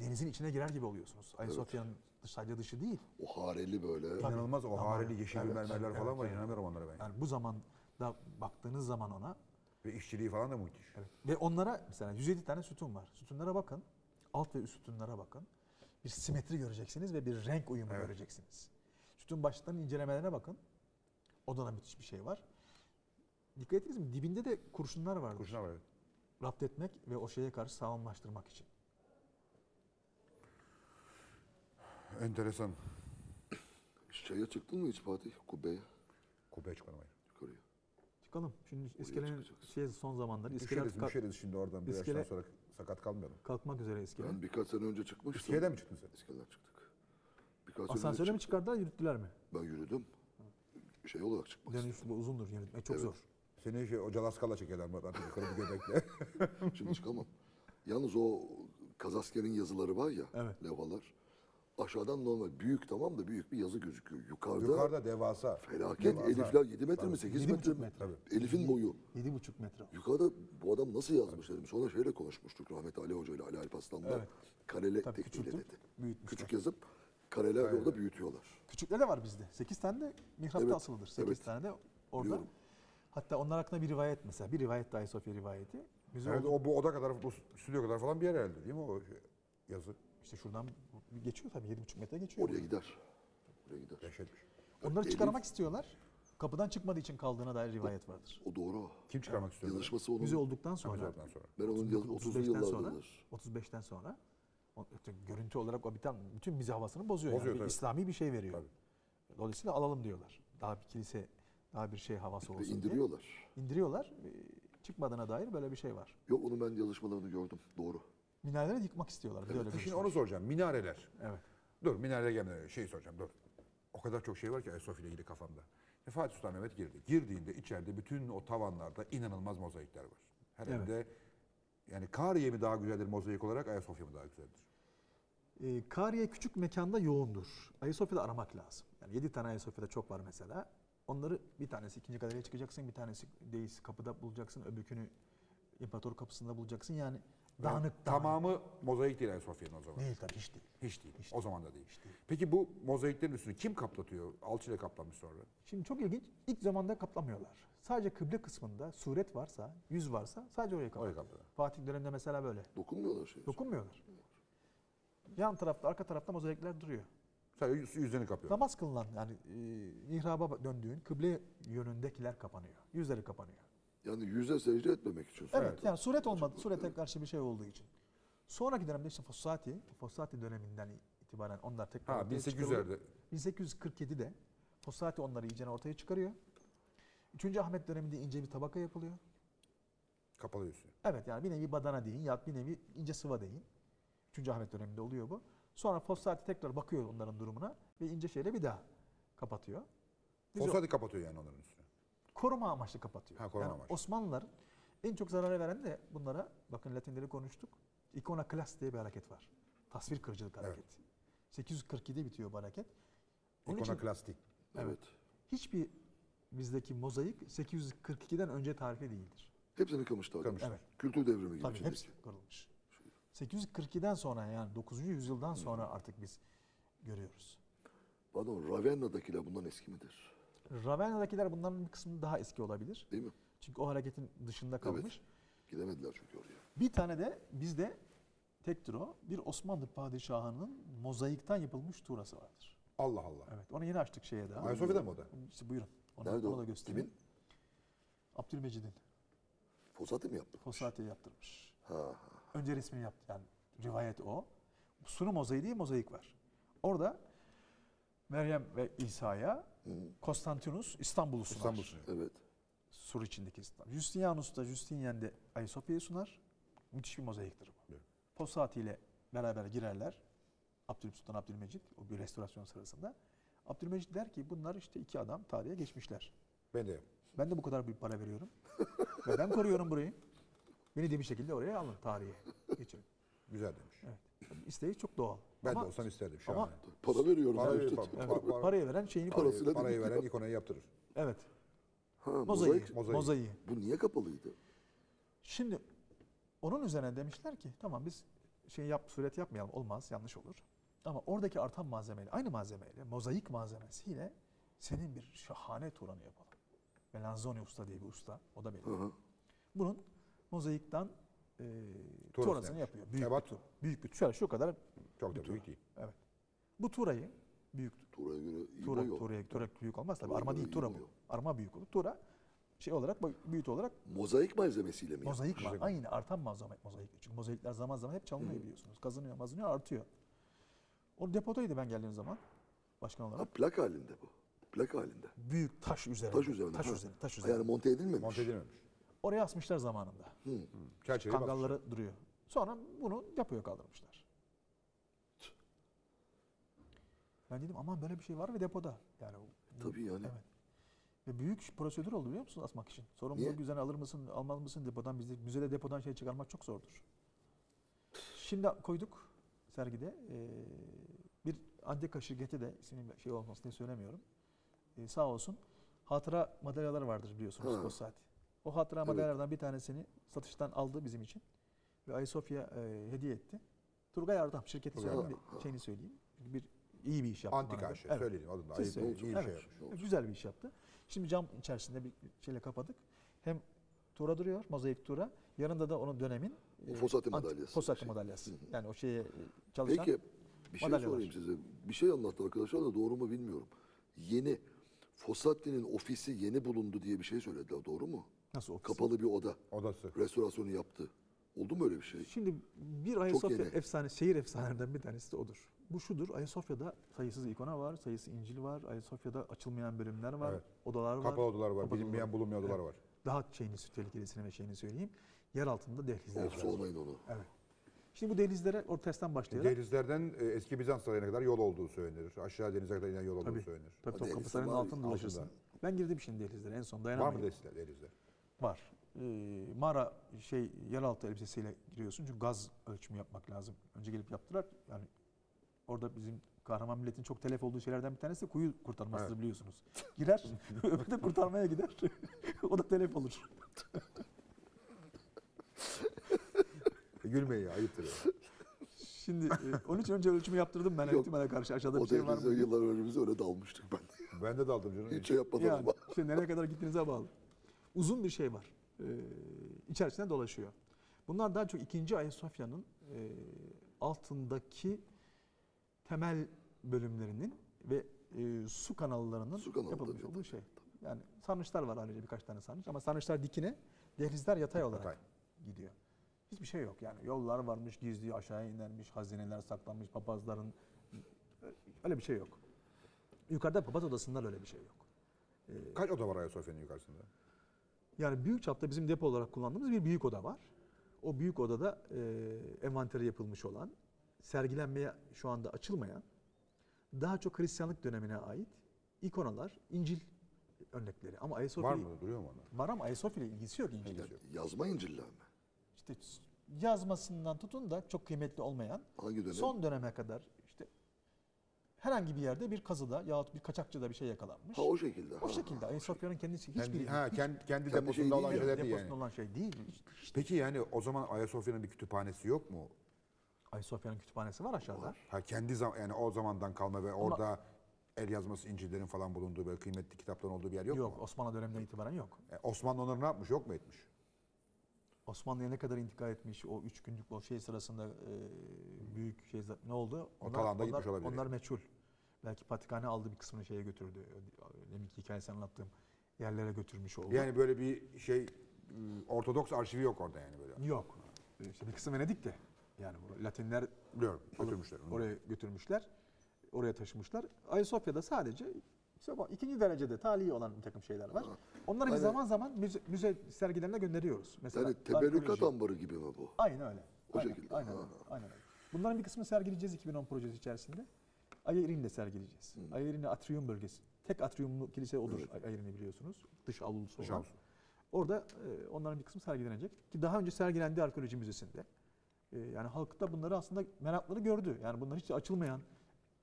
denizin içine girer gibi oluyorsunuz. Ayasofya'nın evet. sadece dışı değil. O hareli böyle. İnanılmaz o hareli yeşil evet. mermerler evet. falan var. Evet. İnanamıyorum onlara ben. Yani bu zamanda baktığınız zaman ona. Ve işçiliği falan da müthiş. Evet. Ve onlara mesela yüz yedi tane sütun var. Sütunlara bakın. Alt ve üst sütunlara bakın. Bir simetri göreceksiniz ve bir renk uyumu evet. göreceksiniz. Sütun başlıklarının incelemelerine bakın. O da müthiş bir şey var. Dikkat ettiniz mi? Dibinde de kurşunlar vardır. Kurşunlar var, evet. Rapt etmek ve o şeye karşı sağlamlaştırmak için. Enteresan. Şeye çıktın mı hiç Fatih? Kubbe'ye. Kubbe'ye çıkalım, hayır. Yukarıya. Çıkalım. Şimdi Kubbe'ye iskelenin şey, son zamanları. Düşeriz, kalk... düşeriz şimdi oradan. Bir yaştan sonra sakat kalmayalım. Kalkmak üzere iskele. Ben birkaç sene önce çıkmıştım. İskeleden mi çıktın sen? İskeleden çıktık. Birkaç asansöre mi çıktı. çıkardılar, yürüttüler mi? Ben yürüdüm. Şey olarak çıkmak yani istedim. Uzundur yürütmek, çok evet. zor. Seni şey, o calaskala çekerler mi? Artık yukarı bir göbekle. Şimdi çıkamam. Yalnız o Kazasker'in yazıları var ya, evet. levhalar. Aşağıdan normal, büyük tamam da büyük bir yazı gözüküyor. Yukarıda, Yukarıda devasa. Felaket. Devasa. Elifler yedi metre mi, sekiz metre mi? Tabii. Elif'in boyu. yedi buçuk metre. Yukarıda bu adam nasıl yazmış evet. dedim. Sonra şeyle konuşmuştuk rahmetli Ali Hoca ile Ali Alp Aslan'la. Evet. Karele tekniğiyle dedi. Büyütmüşler. Küçük yazıp kareler aynen. Orada büyütüyorlar. Küçükler de var bizde. sekiz tane de mihrapta evet. asılıdır. sekiz evet. tane de orada. Biliyorum. Hatta onlar hakkında bir rivayet mesela. Bir rivayet dahi Sofya rivayeti. Bizim evet, o bu oda kadar, bu stüdyo kadar falan bir yer herhalde değil mi o yazı? İşte şuradan geçiyor tabii. yedi buçuk metre geçiyor. Oraya gider. Oraya gider. Yaşarmış. Onları çıkarmak istiyorlar. Kapıdan çıkmadığı için kaldığına dair rivayet vardır. O doğru. Kim çıkarmak istiyor? Yazışması onun. Müze olduktan sonra. Ben onun otuz beşten yıllardır. Sonra, otuz beşten sonra. Görüntü olarak o biten bütün müze havasını bozuyor. bozuyor yani. Bir İslami bir şey veriyor. Tabii. Dolayısıyla alalım diyorlar. Daha bir kilise, daha bir şey havası olsun. Ve indiriyorlar. Diye. İndiriyorlar. Çıkmadığına dair böyle bir şey var. Yok onu ben yazışmalarını gördüm. Doğru. Minareleri yıkmak istiyorlar. Evet, şimdi şey. Onu soracağım. Minareler. Evet. Dur minareye gelmeden şey soracağım. Dur. O kadar çok şey var ki Ayasofya ile ilgili kafamda. E, Fatih Sultan Mehmet girdi. Girdiğinde içeride bütün o tavanlarda inanılmaz mozaikler var. Herhalde evet. Yani Kariye mi daha güzeldir mozaik olarak, Ayasofya mı daha güzeldir? E, Kariye küçük mekanda yoğundur. Ayasofya'da aramak lazım. Yani yedi tane Ayasofya'da çok var mesela. Onları bir tanesi ikinci galeriye çıkacaksın, bir tanesi deis kapıda bulacaksın, öbürkünü imparator kapısında bulacaksın. Yani dağınık yani, tamamı mozaik değil Ayasofya'nın o zaman. Değil tabii hiç değil. Hiç değil. Hiç o zaman da değil. değil. Peki bu mozaiklerin üstünü kim kaplatıyor? Alçıyla kaplanmış sonra. Şimdi çok ilginç. İlk zamanda kaplamıyorlar. Sadece kıble kısmında suret varsa, yüz varsa sadece oraya kaplatıyor. Fatih döneminde mesela böyle. Dokunmuyorlar şey. Dokunmuyorlar. Yan tarafta, arka tarafta mozaikler duruyor. Sadece yüzlerini kapıyor. Namaz kılınan yani e, mihraba döndüğün kıble yönündekiler kapanıyor. Yüzleri kapanıyor. Yani yüze secde etmemek için. Evet, evet. Yani suret olmadı. Surete karşı bir şey olduğu için. Sonraki dönemde işte Fossati, Fossati döneminden itibaren onlar tekrar ha, bin sekiz yüzlerde. bin sekiz yüz kırk yedide Fossati onları iyice ortaya çıkarıyor. üçüncü Ahmet döneminde ince bir tabaka yapılıyor. Kapalı üstü. Evet yani bir nevi badana deyin ya bir nevi ince sıva deyin. üçüncü Ahmet döneminde oluyor bu. Sonra Fossati tekrar bakıyor onların durumuna ve ince şeyle bir daha kapatıyor. Biz Fossati o... kapatıyor yani onların üstünü. Koruma amaçlı kapatıyor. Ha, koruma yani amaçlı. Osmanlıların en çok zarara veren de bunlara, bakın Latin dili konuştuk, ikonoklas diye bir hareket var. Tasvir kırıcılık hareketi. Evet. sekiz yüz kırk yedi bitiyor bu hareket. İkonoklastik. Evet. Hiçbir bizdeki mozaik sekiz yüz kırk ikiden önce tarihli değildir. Hepsini kırmışlar. Kırmışlar. Evet. Kültür devrimi gibi. Tabii içindeki. Hepsi kırılmış. sekiz yüz kırk ikiden sonra yani dokuzuncu yüzyıldan sonra artık biz görüyoruz. Pardon, Ravenna'dakiler bundan eski midir? Ravenna'dakiler bunların bir kısmı daha eski olabilir. Değil mi? Çünkü o hareketin dışında kalmış. Evet, gidemediler çünkü oraya. Bir tane de bizde tektir o. Bir Osmanlı padişahının mozaikten yapılmış tuğrası vardır. Allah Allah. Evet. Onu yeni açtık şeye daha. Ayasofya'da mı o da? İşte buyurun. Onu, nerede onu da göstereyim. Kimin? Abdülmecid'in. Fossati mi yaptırmış? Fossati'yi yaptırmış. Ha, ha. Önce resmini yaptı. Yani rivayet o. Sunu mozaiği değil mozaik var. Orada Meryem ve İsa'ya Konstantinus İstanbul'u sunar. İstanbul'u sunar. Evet. Sur içindeki İstanbul. Justinianus da Justinian'de Ayasofya'yı sunar. Müthiş bir mozaiktir bu. Evet. Fossati ile beraber girerler. Abdülhamid Sultan Abdülmecid o bir restorasyon sırasında. Abdülmecid der ki bunlar işte iki adam tarihe geçmişler. Ben de. Ben de bu kadar bir para veriyorum. Ve ben koruyorum burayı. Beni de bir şekilde oraya alın tarihe. Geçelim. Güzel demiş. Evet. İsteği çok doğal. Ben ama, de olsam isterdim şu an. Para veriyorum. Para, işte. para, para, evet, para, parayı veren şeyini parayı, parasıyla parayı veren bak. İkonayı yaptırır. Evet. Ha, mozaik. Mozaik. Mozaiği. Bu niye kapalıydı? Şimdi onun üzerine demişler ki tamam biz şey yap suret yapmayalım olmaz yanlış olur. Ama oradaki artan malzemeyle aynı malzemeyle mozaik malzemesiyle senin bir şahane turanı yapalım. Melanzoni usta diye bir usta. O da benim. Bunun mozaikten e, tuğrasını yapıyor. Büyük Ebat. bir tuğra. Büyük bir tuğra. Şu kadar çok da büyük değil. Evet. Bu tuğrayı büyük. Tuğraya göre iyi tuğra, boy tuğraya, tuğra büyük olmaz tabii. Arma değil tuğra bu. Arma büyük olur. Tuğra şey olarak büyüt olarak. Mozaik malzemesiyle mi? Mozaik var. Aynı artan malzeme mozaik. Çünkü mozaikler zaman zaman hep çalınıyor hmm. biliyorsunuz. Kazınıyor mazınıyor artıyor. O depodaydı ben geldiğim zaman. Başkan olarak. Ha, plak halinde bu. Plak halinde. Büyük taş üzerinde. Taş üzerinde. Taş üzerinde. Taş üzerinde. Yani monte edilmemiş. Monte edilmemiş. Oraya asmışlar zamanında. Hmm. Kangalları basmışlar. Duruyor. Sonra bunu yapıyor kaldırmışlar. Ben dedim aman böyle bir şey var ve depoda. Yani bu, tabii yani. Evet. Ve büyük prosedür oldu biliyor musunuz asmak için? Sorumluluk üzerine alır mısın, almaz mısın depodan? Bizde müzede depodan şey çıkarmak çok zordur. Şimdi koyduk sergide. Ee, bir Antika şirketi de isminin şey olmasını diye söylemiyorum. Ee, sağ olsun. Hatıra madalyaları vardır biliyorsunuz ha. Fossati. O hatıra evet. madalyalardan bir tanesini satıştan aldı bizim için ve Ayasofya e, hediye etti. Turgay Ardam şirketi söyleyeyim, şeyini söyleyeyim. Bir iyi bir iş yaptı. Antika Ayşe, evet. Söyleyelim adında. Ayıp, iyi bir evet. şey yapmış oldu. Güzel bir iş yaptı. Şimdi cam içerisinde bir şeyle kapadık. Hem tura duruyor, mozaik tura. Yanında da onun dönemin e, Fossati madalyası. Fossati şey. madalyası. Hı hı. Yani o şeye çalışan. Peki bir şey madalyalar. sorayım size. Bir şey anlattı arkadaşlar da doğru mu bilmiyorum. Yeni Fossati'nin ofisi yeni bulundu diye bir şey söylediler. Doğru mu? Nasıl ofisi? Kapalı bir oda. Odası. Restorasyonu yaptı. Oldu mu öyle bir şey? Şimdi bir Ayasofya efsanesi, şehir efsanelerinden bir tanesi de odur. Bu şudur, Ayasofya'da sayısız ikona var, sayısı İncil var, Ayasofya'da açılmayan bölümler var, evet. odalar var. Kapalı odalar var, bilinmeyen bulunmayan odalar evet. var. Daha şeyini, tehlikelesini ve şeyini söyleyeyim, yer altında dehlizler of, var. Sormayın onu. Evet. Şimdi bu dehlizlere ortasından başlayarak... Dehlizlerden eski Bizans sarayına kadar yol olduğu söylenir. Aşağı denize kadar inen yol olduğu tabii, söylenir. Tabii tabii, kapısının altında dolaşırsın. Ben girdim şimdi dehlizlere, en son dayanamayın. Var mı dehlizler? dehlizler? Var. Ee, mağara şey yeraltı elbisesiyle giriyorsun çünkü gaz ölçümü yapmak lazım. Önce gelip yaptılar. Yani orada bizim kahraman milletin çok telef olduğu şeylerden bir tanesi kuyu kurtarmasıdır evet. biliyorsunuz. Girer, öbürü de kurtarmaya gider. O da telef olur. Gülmeyin ya, ayıptır ya. Şimdi onun için önce ölçümü yaptırdım ben ihtimale karşı aşağıda bir şey var mı? O yıllar önümüzde öyle dalmıştık ben de. Ben de daldım canım. Hiç şey yapmadım yani, ama. Işte nereye kadar gittiğinize bağlı. Uzun bir şey var. Ee, içerisinde dolaşıyor. Bunlar daha çok ikinci Ayasofya'nın e, altındaki temel bölümlerinin ve e, su kanallarının su yapılmış olduğu şey. Tabii. Yani sarnıçlar var ayrıca birkaç tane sarnıç ama sarnıçlar dikine, dehlizler yatay olarak yatay. gidiyor. Hiçbir şey yok yani. Yollar varmış, gizli aşağıya inermiş, hazineler saklanmış, papazların öyle bir şey yok. Yukarıda papaz odasından öyle bir şey yok. Ee, Kaç oda var Ayasofya'nın yukarısında? Yani büyük çapta bizim depo olarak kullandığımız bir büyük oda var. O büyük odada e, envanteri yapılmış olan, sergilenmeye şu anda açılmayan, daha çok Hristiyanlık dönemine ait ikonalar, İncil örnekleri. Ama Ayasofya var mı? Duruyor mu onlar? Var ama Ayasofya ile ilgisi yok İncil'le. Yazma İncil'le mi? İşte yazmasından tutun da çok kıymetli olmayan, hangi dönem? Son döneme kadar işte herhangi bir yerde bir kazıda yahut bir kaçakçıda bir şey yakalanmış. Ha o şekilde. O ha, şekilde. Ayasofya'nın kendisi hiçbir... Kendi, ha, hiç, kendi, kendi deposunda şey olan şeyler değil yani. Olan şey değil. Hiç, Peki yani o zaman Ayasofya'nın bir kütüphanesi yok mu? Ayasofya'nın kütüphanesi var aşağıda. Var. Ha kendi zaman yani o zamandan kalma ve orada ama, el yazması İncil'lerin falan bulunduğu böyle kıymetli kitapların olduğu bir yer yok, yok mu? Yok. Osmanlı döneminden itibaren yok. E, Osmanlı onları ne yapmış? Yok mu etmiş? Osmanlı'ya ne kadar intikam etmiş o üç günlük o şey sırasında e, büyük şey ne oldu? Onlar, o talanda gitmiş olabilir. Onlar meçhul. Belki Patrikhane aldı bir kısmını şeye götürdü. Deminki hikayesini anlattığım yerlere götürmüş oldu. Yani böyle bir şey Ortodoks arşivi yok orada yani böyle. Yok. İşte bir kısım Venedik'te. Yani Latinler biliyorum götürmüşler. Oraya götürmüşler. Oraya taşımışlar. Ayasofya'da sadece İkinci derecede talihi olan bir takım şeyler var. Ha. Onları hani, biz zaman zaman müze, müze sergilerine gönderiyoruz. Mesela yani teberrükat ambarı gibi mi bu? Aynen öyle. O aynen, şekilde. Aynen, aynen, aynen öyle. Bunların bir kısmını sergileyeceğiz iki bin on projesi içerisinde. Ayerin'i de sergileyeceğiz. Hmm. Ayerin'i atrium bölgesi. Tek atriumlu kilise odur evet. Ayerin'i biliyorsunuz. Dış avlusu olan. Orada e, onların bir kısmı sergilenecek. Ki daha önce sergilendi arkeoloji müzesinde. E, yani halk da bunları aslında merakları gördü. Yani bunlar hiç açılmayan...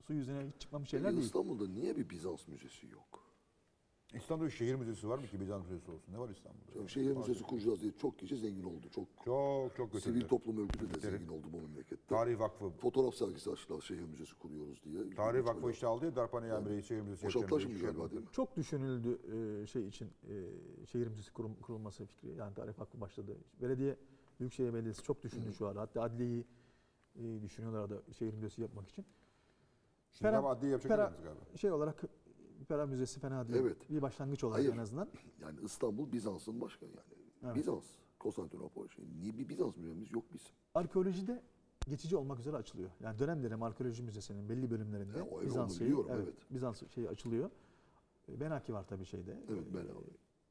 Su yüzüne hiç çıkmamış şeyler yani değil. İstanbul'da niye bir Bizans müzesi yok? İstanbul'da şehir müzesi var mı ki Bizans müzesi olsun? Ne var İstanbul'da? Yani şehir müzesi kuracağız diye çok kişi zengin oldu. Çok çok, çok götürdü. Sivil toplum örgütü de zengin oldu bu memlekette. Tarih Vakfı. Fotoğraf sergisi açtılar şehir müzesi kuruyoruz diye. Tarih Vakfı işte aldı ya Darphane'ye yani, şehir müzesi. Boşaltlaşım galiba değil mi? Çok düşünüldü şey için şehir müzesi kurulması fikri. Yani Tarih Vakfı başladı. Belediye, Büyükşehir Belediyesi çok düşündü Hı. şu ara. Hatta adliyeyi düşünüyorlar da şehir müzesi yapmak için. Şimdi Pera, adliye yapacak Pera, galiba. Şey olarak Pera Müzesi fena değil. Evet. Bir başlangıç olarak Hayır. en azından. Yani İstanbul Bizans'ın başkanı yani. Evet. Bizans, Konstantinopol şey. Niye bir Bizans müzemiz yok bizim? Arkeolojide geçici olmak üzere açılıyor. Yani dönem dönem arkeoloji müzesinin belli bölümlerinde ya, Bizans şeyi, biliyorum, evet, evet. Bizans şeyi açılıyor. Benaki var tabii şeyde. Evet, Benaki.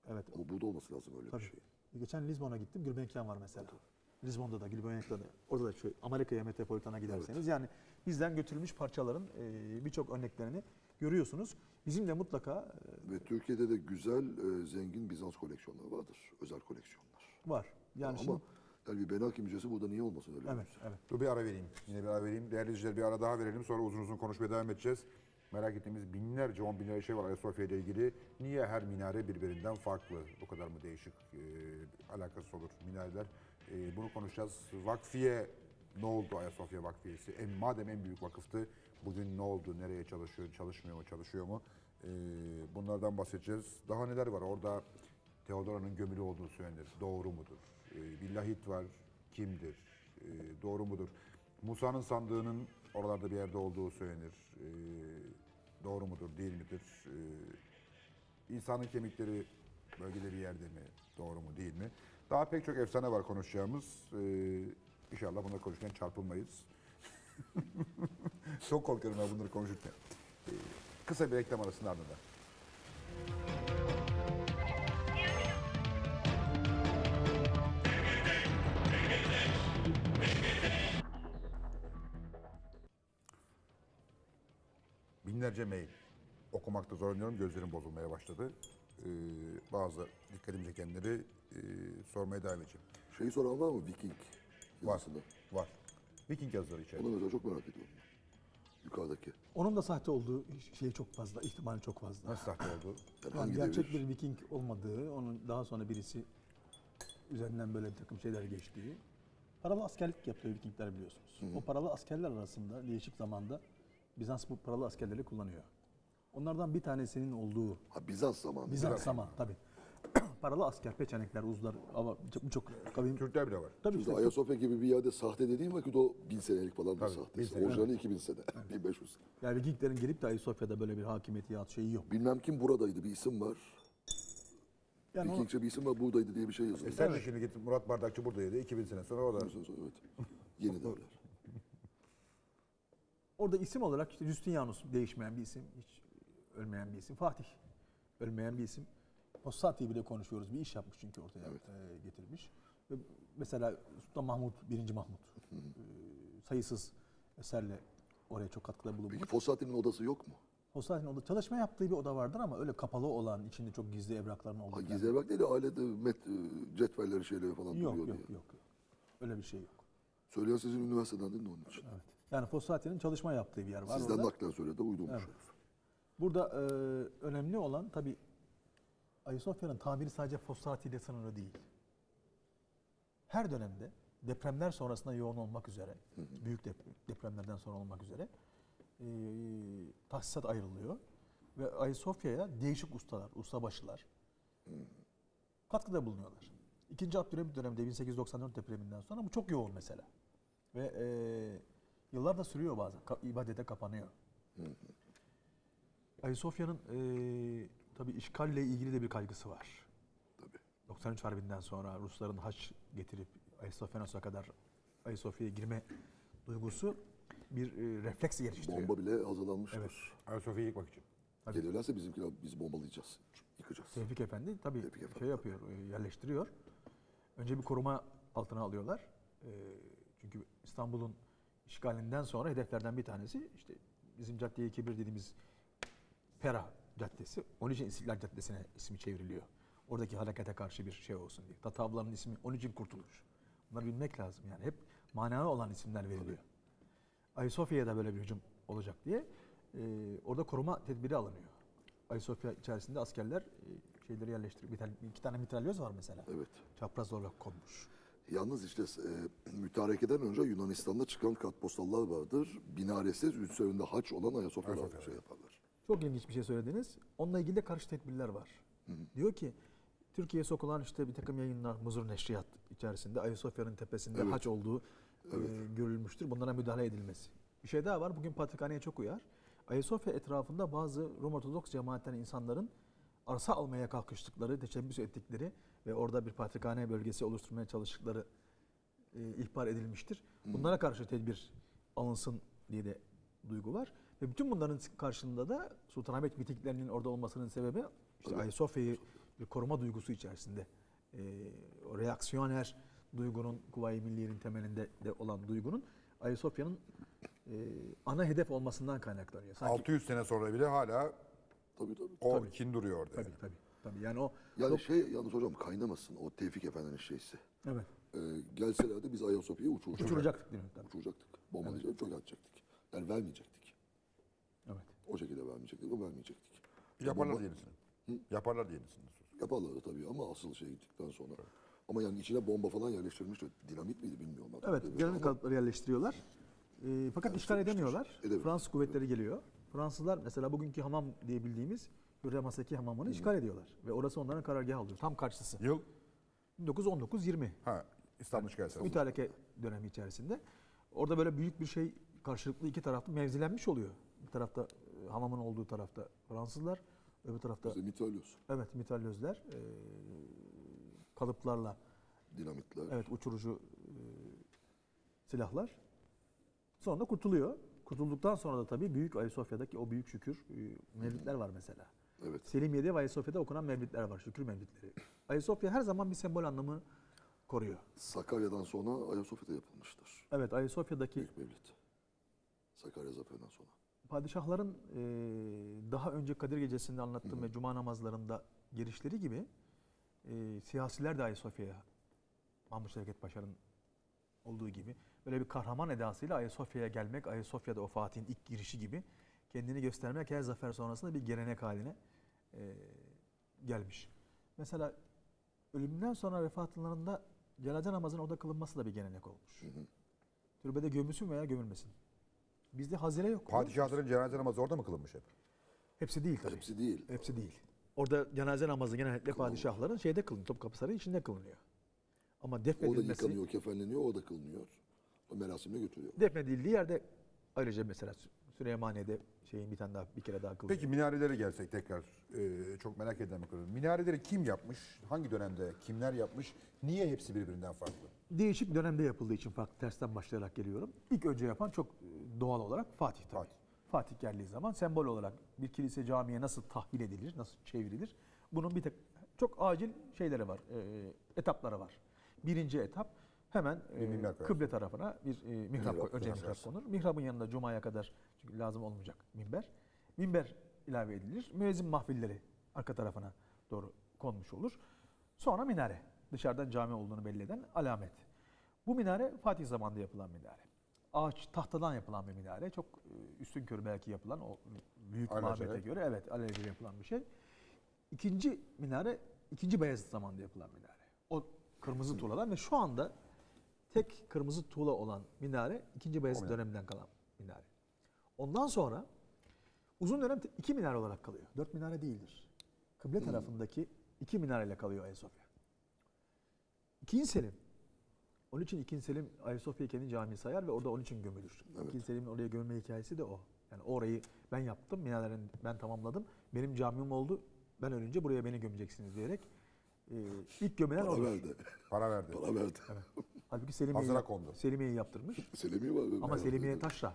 Evet. Ama burada olması lazım öyle tabii. bir şey. Geçen Lizbon'a gittim. Gülbenkian var mesela. Tabii. Lizbon'da da, Gülbenkian'da da, orada da şu Amerika'ya, Metropolitan'a giderseniz evet. yani bizden götürülmüş parçaların e, birçok örneklerini görüyorsunuz. Bizim de mutlaka... E, Ve Türkiye'de de güzel, e, zengin Bizans koleksiyonları vardır, özel koleksiyonlar. Var. Yani ya şimdi... Ama yani bir Benaki Müzesi burada niye olmasın öyle? Evet, evet. Dur bir ara vereyim, yine bir ara vereyim. Değerli izleyiciler bir ara daha verelim, sonra uzun uzun konuşmaya devam edeceğiz. Merak ettiğimiz binlerce, on binlerce şey var Ayasofya ile ilgili. Niye her minare birbirinden farklı? Bu kadar mı değişik e, alakası olur minareler? E, bunu konuşacağız. Vakfiye Ne oldu Ayasofya Vakfiyesi? En, madem en büyük vakıftı, bugün ne oldu? Nereye çalışıyor, çalışmıyor mu, çalışıyor mu? Ee, bunlardan bahsedeceğiz. Daha neler var? Orada Teodora'nın gömülü olduğu söylenir. Doğru mudur? Ee, bir lahit var. Kimdir? Ee, doğru mudur? Musa'nın sandığının oralarda bir yerde olduğu söylenir. Ee, doğru mudur, değil midir? Ee, insanın kemikleri bölgede bir yerde mi? Doğru mu, değil mi? Daha pek çok efsane var konuşacağımız. Ee, İnşallah bunları konuşurken çarpılmayız. Çok korkuyorum ben bunları konuşurken. Ee, kısa bir reklam arasının ardından. Binlerce mail okumakta zorlanıyorum. Gözlerim bozulmaya başladı. Ee, bazı dikkatimi çekenleri e, sormaya devam edeceğim. Şeyi soran var mı? Viking. Var, var. Viking yazıları içeride. Onu mesela çok merak ediyorum. Yukarıdaki. Onun da sahte olduğu şey çok fazla, ihtimali çok fazla. Nasıl sahte olduğu? Yani yani gerçek devir? Bir Viking olmadığı, onun daha sonra birisi üzerinden böyle bir takım şeyler geçtiği. Paralı askerlik yapıyor Vikingler, biliyorsunuz. Hı-hı. O paralı askerler arasında değişik zamanda Bizans bu paralı askerleri kullanıyor. Onlardan bir tanesinin olduğu... Ha, Bizans zamanı. Bizans zamanı, tabii. Paralı asker, peçenekler, uzlar, ama birçok kavim... Türkler bile var. Tabii işte. Ayasofya gibi bir yerde sahte dediğim vakit o bin senelik falan da sahte. Orijinali iki bin sene, evet. bin beş yüz sene. Yani Vikinglerin gelip de Ayasofya'da böyle bir hakimiyeti ya şeyi yok. Bilmem kim buradaydı, bir isim var. Yani Vikingçe o... bir isim var, buradaydı diye bir şey yazılıyor. E sen de şimdi gittin, Murat Bardakçı buradaydı, iki bin sene sonra o da... Evet, yeni derler. Orada isim olarak işte Justinianus, değişmeyen bir isim, hiç ölmeyen bir isim. Fatih, ölmeyen bir isim. Fossati'yi bile konuşuyoruz. Bir iş yapmış çünkü ortaya, evet. e, getirmiş. Ve mesela Sultan Mahmut, birinci Mahmut e, sayısız eserle oraya çok katkıda bulunmuş. Peki Fossati'nin odası yok mu? Fossati'nin odası, çalışma yaptığı bir oda vardır ama öyle kapalı olan, içinde çok gizli evrakların olduğu. Ha, gizli yani. Evrak değil de ailede met, cetvelleri, şeyleri falan yok, duruyor. Yok, yok, yok. Öyle bir şey yok. Söyleyen sizin üniversiteden değil mi onun için? Evet. Yani Fossati'nin çalışma yaptığı bir yer var. Sizden naklen söyledi, uydurmuş. Evet. Burada e, önemli olan tabii Ayasofya'nın tamiri sadece Fossati ile sınırlı değil. Her dönemde depremler sonrasında yoğun olmak üzere, hı hı. büyük depremlerden sonra olmak üzere e, tahsisat ayrılıyor. Ve Ayasofya'ya değişik ustalar, ustabaşılar katkıda bulunuyorlar. İkinci Abdülhamit döneminde bin sekiz yüz doksan dört depreminden sonra bu çok yoğun mesela. Ve e, yıllar da sürüyor bazen, ibadete kapanıyor. Hı hı. Ayasofya'nın... E, Tabii işgalle ilgili de bir kaygısı var. Tabii. doksan üç Harbi'nden sonra Rusların haç getirip Ayasofya kadar Ayasofya'ya girme duygusu bir e, refleks geliştiriyor. Bomba bile hazırlanmıştır. Evet. Ayasofya'ya yıkmak için. Gelirlerse bizimkiler biz bombalayacağız, yıkacağız. Tevfik Efendi tabii Tevfik Efendi. Şey yapıyor, yerleştiriyor. Önce bir koruma altına alıyorlar. E, çünkü İstanbul'un işgalinden sonra hedeflerden bir tanesi işte bizim Cadde-i Kebir dediğimiz Ferah Caddesi. Onun için İstiklal Caddesi'ne ismi çevriliyor. Oradaki harekete karşı bir şey olsun diye. Tatavların ismi onun için Kurtuluş. Bunları bilmek lazım yani. Hep manalı olan isimler veriliyor. Ayasofya'ya da böyle bir hücum olacak diye e, orada koruma tedbiri alınıyor. Ayasofya içerisinde askerler e, şeyleri yerleştiriyor. İki tane mitralyoz var mesela. Evet. Çapraz olarak konmuş. Yalnız işte e, mütarekeden önce Yunanistan'da çıkan kartpostallar vardır. Binaresiz üzerinde haç olan Ayasofya'da Ayasofya. Şey yaparlar. Çok ilginç bir şey söylediniz. Onunla ilgili de karşı tedbirler var. Hı hı. Diyor ki, Türkiye'ye sokulan işte bir takım yayınlar, Muzur Neşriyat içerisinde Ayasofya'nın tepesinde evet. haç olduğu evet. e, görülmüştür. Bunlara müdahale edilmesi. Bir şey daha var. Bugün Patrikhane'ye çok uyar. Ayasofya etrafında bazı Roma Ortodoks cemaatten insanların arsa almaya kalkıştıkları, teşebbüs ettikleri ve orada bir Patrikhane bölgesi oluşturmaya çalıştıkları e, ihbar edilmiştir. Bunlara hı hı. karşı tedbir alınsın diye de duygu var. Ve bütün bunların karşılığında da Sultanahmet mitinglerinin orada olmasının sebebi işte Ayasofya'yı bir koruma duygusu içerisinde e, o reaksiyoner duygunun, Kuvayi Milliye'nin temelinde de olan duygunun Ayasofya'nın e, ana hedef olmasından kaynaklanıyor. Sanki, altı yüz sene sonra bile hala tabii, tabii, o tabii. kin duruyor orada. Tabii, yani. Tabii, tabii. Yani o yani çok... şey yalnız hocam kaynamasın o Tevfik Efendi'nin şeysi. Evet. Ee, gelselerdi biz Ayasofya'yı uçuracaktık. Uçuracaktık değil mi? Tabii. Uçuracaktık. Bombalayacaktık, evet. Çok atacaktık. Yani vermeyecektik. Evet. O şekilde vermeyecektik, o vermeyecektik. Yaparlar diyebilirsiniz. Yaparlar diyebilirsiniz. Yaparlar da tabii ama asıl şey gittikten sonra. Evet. Ama yani içine bomba falan yerleştirilmişti. Dinamit miydi bilmiyorum. Evet, dinamit kalıpları yerleştiriyorlar. E, fakat yani işgal edemiyorlar. Edemiyor. Fransız kuvvetleri geliyor. Fransızlar mesela bugünkü hamam diye bildiğimiz Hürremassaki hamamını Hı -hı. işgal ediyorlar. Ve orası onların karargahı oluyor. Tam karşısı. Yıl? bin dokuz yüz on dokuz yirmi. Ha, İstanbul yani, İşgali. Mütaleke dönemi içerisinde. Orada böyle büyük bir şey, karşılıklı iki tarafta mevzilenmiş oluyor. Bir tarafta e, hamamın olduğu tarafta Fransızlar, öbür tarafta mitalyoz. Evet, mitalyozlar e, kalıplarla dinamitler. Evet, uçurucu e, silahlar. Sonra kurtuluyor. Kurtulduktan sonra da tabii Büyük Ayasofya'daki o büyük şükür e, mevlidler var mesela. Evet. Selimiye'de ve Ayasofya'da okunan mevlidler var, şükür mevlidleri. Ayasofya her zaman bir sembol anlamı koruyor. Sakarya'dan sonra Ayasofya'da yapılmıştır. Evet, Ayasofya'daki büyük mevlid. Sakarya Zaferi'nden sonra. Padişahların e, daha önce Kadir Gecesi'nde anlattığım ve cuma namazlarında girişleri gibi e, siyasiler de Ayasofya'ya, Mahmut Şevket Paşa'nın olduğu gibi böyle bir kahraman edasıyla Ayasofya'ya gelmek, Ayasofya'da o Fatih'in ilk girişi gibi kendini göstermek her zafer sonrasında bir gelenek haline e, gelmiş. Mesela ölümünden sonra vefatlarında cenaze namazının orada kılınması da bir gelenek olmuş. Hı hı. Türbede gömülsün veya gömülmesin. Bizde hazire yok. Padişahların cenaze namazı orada mı kılınmış hep? Hepsi değil tabii. Hepsi değil. Hepsi değil. Orada cenaze namazı genellikle Kılın. padişahların şeyde kılınıyor. Topkapı Sarayı içinde kılınıyor. Ama defnedilmesi... O da yıkanıyor, kefenleniyor, o da kılınıyor. O merasimle götürüyor. Defnedildiği yerde ayrıca mesela Süleymaniye'de şeyin bir tane daha, bir kere daha kılınıyor. Peki minarelere gelsek tekrar. Ee, çok merak edilen bir konu. Minareleri kim yapmış? Hangi dönemde? Kimler yapmış? Niye hepsi birbirinden farklı? Değişik dönemde yapıldığı için farklı. Tersten başlayarak geliyorum. İlk önce yapan çok doğal olarak Fatih tabii. Fatih. Fatih geldiği zaman sembol olarak bir kilise camiye nasıl tahvil edilir, nasıl çevrilir? Bunun bir tek çok acil şeyleri var, e, etapları var. Birinci etap hemen e, kıble tarafına bir e, mihrap, mihrap önce mihrap konur. Mihrabın yanında cumaya kadar çünkü lazım olmayacak minber. Minber ilave edilir. Müezzin mahfilleri arka tarafına doğru konmuş olur. Sonra minare. Dışarıdan cami olduğunu belli eden alamet. Bu minare Fatih zamanında yapılan minare. Ağaç, tahtadan yapılan bir minare. Çok üstünkörü belki yapılan o büyük mabede göre. Evet, alelacele yapılan bir şey. İkinci minare, ikinci Bayezid zamanında yapılan minare. O kırmızı tuğladan ve şu anda tek kırmızı tuğla olan minare ikinci Bayezid döneminden kalan minare. Ondan sonra uzun dönem iki minare olarak kalıyor. Dört minare değildir. Kıble tarafındaki iki minareyle kalıyor Ayasofya. İkinci Selim. Onun için İkinci Selim Ayasofya'yı kendi cami sayar ve orada onun için gömülür. Evet. İkinci Selim'in oraya gömme hikayesi de o. Yani orayı ben yaptım, minarelerini ben tamamladım. Benim camim oldu, ben ölünce buraya beni gömeceksiniz diyerek e, ilk gömülen Para olur. Verdi. Para verdi. Para verdi. Evet. Halbuki Selimiye'yi Selimiye yaptırmış. Selimiye var. Ama Selimiye taşra.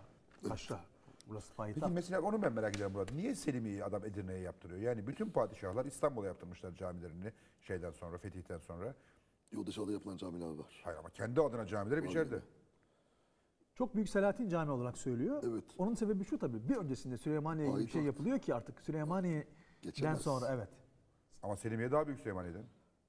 Taşra. Burası payitaht. Peki mesela onu ben merak ediyorum Murat. Niye Selimiye'yi adam Edirne'ye yaptırıyor? Yani bütün padişahlar İstanbul'a yaptırmışlar camilerini şeyden sonra, fetihten sonra. O dışarıda yapılan camiler var. Hayır ama kendi adına camileri bir içeride. Çok büyük Selahattin Cami olarak söylüyor. Evet. Onun sebebi şu tabii. Bir öncesinde Süleymaniye gibi bir şey yapılıyor ki artık Süleymaniye'den sonra evet. Ama Selimiye daha büyük Süleymaniye'den.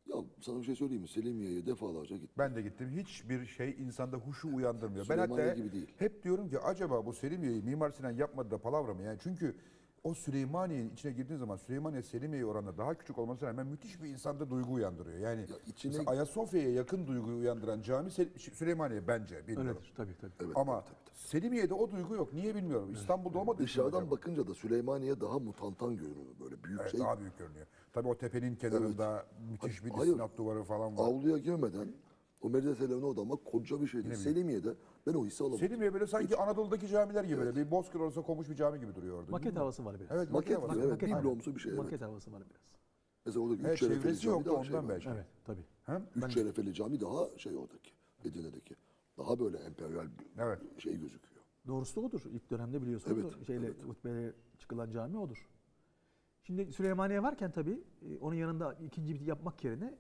Ya sana bir şey söyleyeyim mi? Selimiye'ye defalarca gittim. Ben de gittim. Hiçbir şey insanda huşu evet. uyandırmıyor. Ben hatta gibi değil. Hep diyorum ki acaba bu Selimiye'yi Mimar Sinan yapmadı da palavra mı? Yani çünkü o Süleymaniye'nin içine girdiğin zaman Süleymaniye Selimiye'ye oranla daha küçük olmasına rağmen müthiş bir insanda duygu uyandırıyor. Yani ya içine... Ayasofya'ya yakın duyguyu uyandıran cami Süleymaniye bence bilmiyorum. Öyledir, tabii, tabii. Evet, ama tabii, tabii, tabii. Selimiye'de o duygu yok. Niye bilmiyorum. Evet, İstanbul'da olmadı. Dışarıdan bakınca da Süleymaniye daha mutantan görünüyor. Böyle büyük evet, şey. Daha büyük görünüyor. Tabii o tepenin kenarında evet. müthiş bir istinat duvarı falan var. Avluya girmeden o medreselerini o da ama koca bir şeydi. Selimiye'de ben o hissi alamadım. Selimiye böyle sanki hiç. Anadolu'daki camiler gibi evet. böyle bir bozkır olsa konmuş bir cami gibi duruyor orada. Maket havası var biraz. Evet, maket, maket havası. Evet, biblomsu bir şey. Maket evet. havası var biraz. Mesela orada üç şerefeli yoktu ondan şey belki. Evet, tabii. Hem üç şerefeli cami daha şey oradaki, Edirne'deki. Daha böyle emperyal evet. şey gözüküyor. Doğrusu da odur. İlk dönemde biliyorsunuz evet, da şeyle hutbeye evet. çıkılan cami odur. Şimdi Süleymaniye varken tabii onun yanında ikinci bir yapmak yerine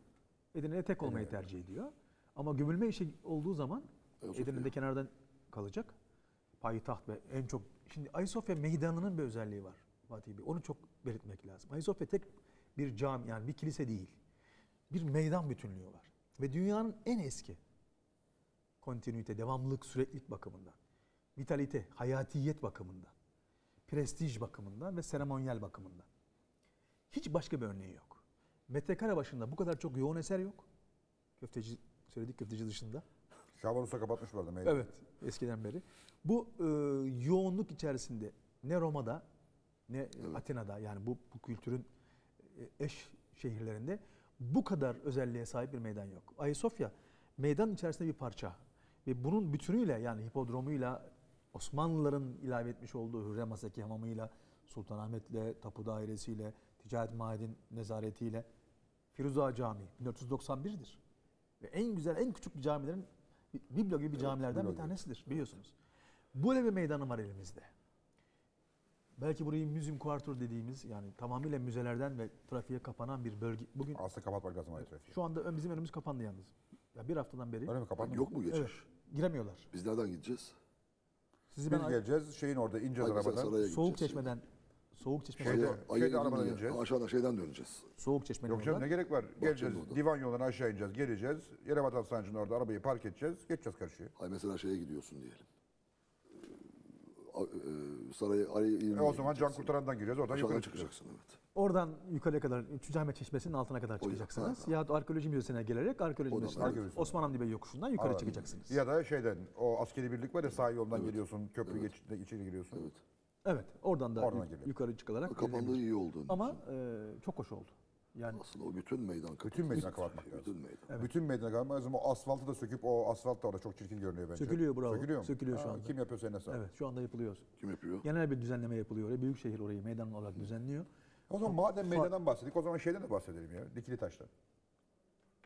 Edirne'ye tek olmayı evet. tercih ediyor. Ama gömülme işi olduğu zaman Edirne'de kenardan kalacak. Payitaht ve en çok... Şimdi Ayasofya meydanının bir özelliği var Fatih Bey. Onu çok belirtmek lazım. Ayasofya tek bir cami yani bir kilise değil. Bir meydan bütünlüğü var. Ve dünyanın en eski kontinüite, devamlılık, süreklilik bakımından, vitalite, hayatiyet bakımından, prestij bakımından ve seremonyal bakımından. Hiç başka bir örneği yok. Metrekare başında bu kadar çok yoğun eser yok. köfteci, söyledik köfteci dışında. Şaban Usta kapatmış bu arada meydan. Evet, eskiden beri. Bu e, yoğunluk içerisinde ne Roma'da ne evet. Atina'da, yani bu, bu kültürün eş şehirlerinde bu kadar özelliğe sahip bir meydan yok. Ayasofya meydan içerisinde bir parça ve bunun bütünüyle, yani hipodromuyla, Osmanlıların ilave etmiş olduğu Hürrem Haseki Hamamı'yla, Sultanahmet'le, Tapu Dairesi'yle, Ticaret Mahidin Nezareti'yle, Firuze Ağa Camii bin dört yüz doksan bir'dir. Ve en güzel, en küçük bir camilerin, biblo gibi evet, camilerden biblo bir tanesidir gibi. Biliyorsunuz. Böyle bir meydanı var elimizde. Belki burayı Museum Quarter dediğimiz, yani tamamıyla müzelerden ve trafiğe kapanan bir bölge. Bugün aslında kapatmak lazım aynı trafiği. Şu anda bizim önümüz kapandı yalnız. Ya bir haftadan beri. Öyle mi kapandı? Yok mu geçiş? Evet, giremiyorlar. Biz nereden gideceğiz? Sizi Biz ben geleceğiz, şeyin orada ineceğiz arabadan. Soğuk Çeşme'den. Soğuk Çeşme'den. Şeyde arabadan ineceğiz. Aşağıda şeyden döneceğiz. Soğuk Çeşme'den. Yok canım, ne gerek var? Bak, geleceğiz, orada. Divan yoldan aşağı ineceğiz, geleceğiz. Yerebatan Sancı'nın orada arabayı park edeceğiz, geçeceğiz karşıya. Hayır, mesela şeye gidiyorsun diyelim. Sarayı, arayı, e o zaman Can Kurtaran'dan giriyoruz. Oradan yukarı çıkacaksın. Evet. Oradan yukarıya kadar, üçüncü Ahmet Çeşmesi'nin altına kadar çıkacaksınız. Ya da arkeoloji müzesine gelerek arkeoloji müzesine, Osman Hamdi Bey yokuşundan yukarı Aa, çıkacaksınız. Ya da şeyden, o askeri birlik var ya, sahil yoldan evet. geliyorsun, köprü evet. geçtiğinde içeri giriyorsun. Evet. Evet, oradan da oradan yukarı çıkılarak. Kapandığı iyi oldu. Ama e, çok hoş oldu. Yani aslında o bütün meydan bütün meydana kapatmak lazım. Bütün meydana. Evet. Bütün meydana kapatmak lazım. O asfaltı da söküp, o asfalt da orada çok çirkin görünüyor bence. Sökülüyor, bravo. Sökülüyor, Sökülüyor şu anda. Kim yapıyorsa eline sağlık. Evet, şu anda yapılıyor. Kim yapıyor? Genel bir düzenleme yapılıyor. Büyükşehir orayı meydan olarak düzenliyor. O zaman madem meydandan bahsettik, o zaman şeyden de bahsedelim ya. Dikili taştan.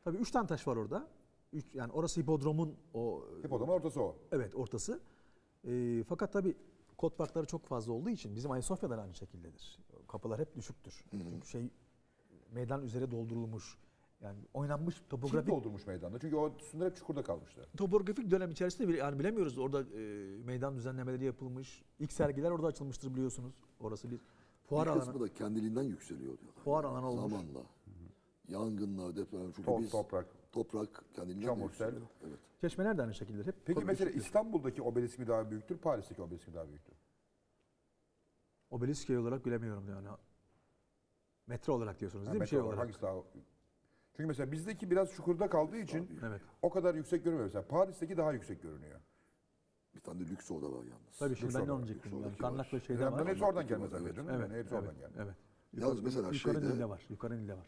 Tabii üç tane taş var orada. Üç, yani orası hipodromun o... Hipodromun ortası o. Evet, ortası. E, fakat tabii kot parkları çok fazla olduğu için bizim Ayasofya'dan aynı şekildedir. Kapılar hep düşüktür. Hı-hı. Çünkü şey... Meydan üzere doldurulmuş, yani oynanmış topografik... Kim doldurmuş meydanda? Çünkü o üstünde hep çukurda kalmışlar. Topografik dönem içerisinde bile, yani bilemiyoruz, orada e, meydan düzenlemeleri yapılmış. İlk sergiler orada açılmıştır, biliyorsunuz. Orası bir fuar alanı. Bir kısmı da kendiliğinden yükseliyor diyorlar. Fuar alanı yani, olmuş. Zamanla. Hı hı. Yangınla, deprem, çünkü Top, biz... Toprak. Toprak kendiliğinden yükseliyor. Evet. Çeşmeler de aynı şekilde hep. Peki mesela düşüktür. İstanbul'daki obelisk mi daha büyüktür, Paris'teki obelisk mi daha büyüktür? Obelisk olarak bilemiyorum yani. Metre olarak diyorsunuz değil ha, mi? Metre şey olarak. Hangisi daha... Çünkü mesela bizdeki biraz çukurda kaldığı için evet. o kadar yüksek görünmüyor. Mesela Paris'teki daha yüksek görünüyor. Bir tane de lüks oda var yalnız. Tabii şimdi ben de onu diyecektim. Yani Karnak'la şeyden var. Hepsi oradan gelmez zaten. Evet. Yani hepsi evet. oradan gelmez. Evet. Yalnız mesela şeyde... Yukarı Nil'de var. Yukarı Nil'de var.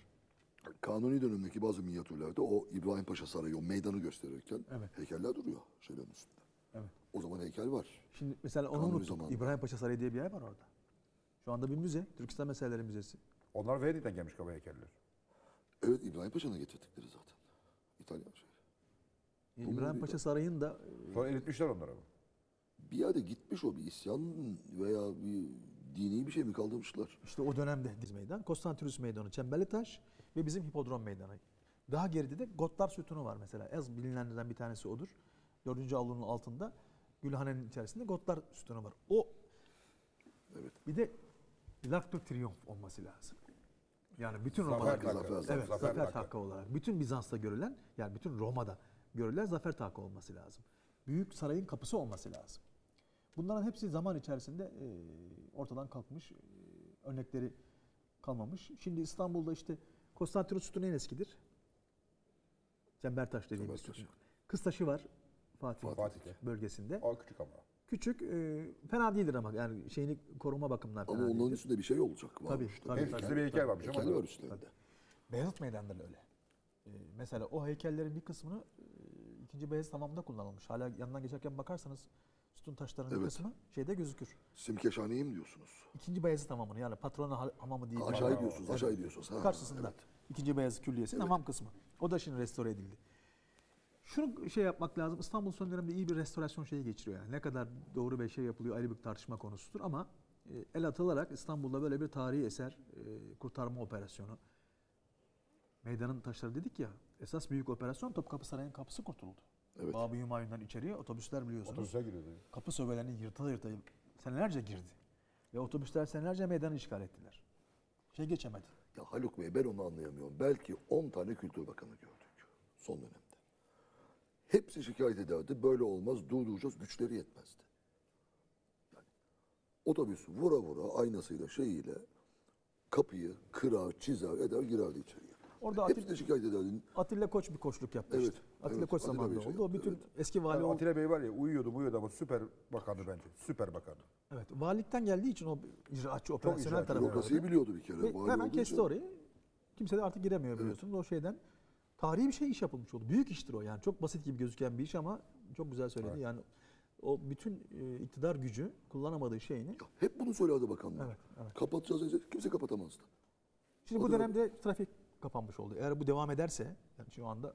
Kanuni dönemindeki bazı minyatürlerde o İbrahim Paşa Sarayı, o meydanı gösterirken evet. heykeller duruyor şeylerin üstünde. Evet. O zaman heykel var. Şimdi mesela onu unuttuk. İbrahim Paşa Sarayı diye bir yer var orada. Şu anda bir müze. Türkistan Meseleleri Müzesi. Onlar Venedik'ten gelmiş kaba heykeller. Evet, İbrahim Paşa'nın getirdikleri zaten. İtalyan şey. İbrahim Bunun Paşa Sarayı'nın da... Sonra eritmişler onlara mı? Bir yerde gitmiş o, bir isyan veya bir dini bir şey mi kaldırmışlar? İşte o dönemde biz meydan, Konstantinus Meydanı, Çemberlitaş ve bizim Hipodrom Meydanı. Daha geride de Gotlar Sütunu var mesela. Ez bilinenlerden bir tanesi odur. Dördüncü avlunun altında, Gülhane'nin içerisinde Gotlar Sütunu var. O... Evet. Bir de... L'Arc de Triomphe olması lazım. Yani bütün Roma'da evet, zafer, zafer hakkı. hakkı olarak bütün Bizans'ta görülen, yani bütün Roma'da görülen zafer hakkı olması lazım. Büyük sarayın kapısı olması lazım. Bunların hepsi zaman içerisinde e, ortadan kalkmış, e, örnekleri kalmamış. Şimdi İstanbul'da işte Konstantinus Sütunu en eskidir. Çembertaş dediğimiz sütun. Kıstaşı var Fatih, Fatih bölgesinde. O küçük ama. Küçük, e, fena değildir ama yani şeyini koruma bakımından fena. Ama onların değildir. Üstünde bir şey olacak. Tabii. tabii, tabii, tabii bir heykel varmış ama. Heykel var üstünde. Beyazıt Meydanı'nda öyle. E, mesela o heykellerin bir kısmını e, ikinci Beyazıt Hamamı'nda kullanılmış. Hala yanından geçerken bakarsanız sütun taşlarının evet. kısmı şeyde gözükür. Simkeşhane'yi mi diyorsunuz? İkinci Beyazıt Hamamı'nı, yani Patrona Hamamı değil. Aşağı diyorsunuz, aşağı evet. diyorsunuz. Ha, karşısında evet. ikinci Beyazıt Külliyesi'nin evet. hamam kısmı. O da şimdi restore edildi. Şunu şey yapmak lazım, İstanbul son dönemde iyi bir restorasyon şeyi geçiriyor. Yani ne kadar doğru bir şey yapılıyor ayrı bir tartışma konusudur ama el atılarak İstanbul'da böyle bir tarihi eser kurtarma operasyonu. Meydanın taşları dedik ya, esas büyük operasyon Topkapı Sarayı'nın kapısı kurtuldu. Evet. Babı Hümayun'dan içeriye otobüsler biliyorsunuz. Otobüsler giriyordu. Kapı sövelerini yırta yırta senelerce girdi. Ve otobüsler senelerce meydanı işgal ettiler. Şey geçemedi. Ya Haluk Bey, ben onu anlayamıyorum. Belki on tane Kültür Bakanı gördük son dönem. Hepsi şikayet ederdi. Böyle olmaz, durduracağız. Güçleri yetmezdi. Yani otobüs vura vura aynasıyla şeyiyle kapıyı kırar, çizer, eder, girerdi içeriye. Orada Atilla, Atilla Koç bir koçluk yaptı evet, işte. Atilla evet, Koç zamanında Atilla oldu. Yaptı, o bütün evet. eski vali... Yani o... Atilla Bey var ya uyuyordu uyuyordu ama süper bakandı bence. Süper bakandı. Evet. Valilikten geldiği için o icraatçı operasyonel tarafı. Bürokrasiyi biliyordu bir kere. Ve hemen kesti için. Orayı. Kimse de artık giremiyor biliyorsunuz. Evet. O şeyden tarihi bir şey iş yapılmış oldu. Büyük iştir o yani. Çok basit gibi gözüken bir iş ama çok güzel söyledi. Evet. Yani o bütün iktidar gücü kullanamadığı şeyini... Ya hep bunu söyledi bakanlar. Evet, evet. Kapatacağız. Kimse kapatamazdı. Şimdi bu dönemde trafik kapanmış oldu. Eğer bu devam ederse, yani şu anda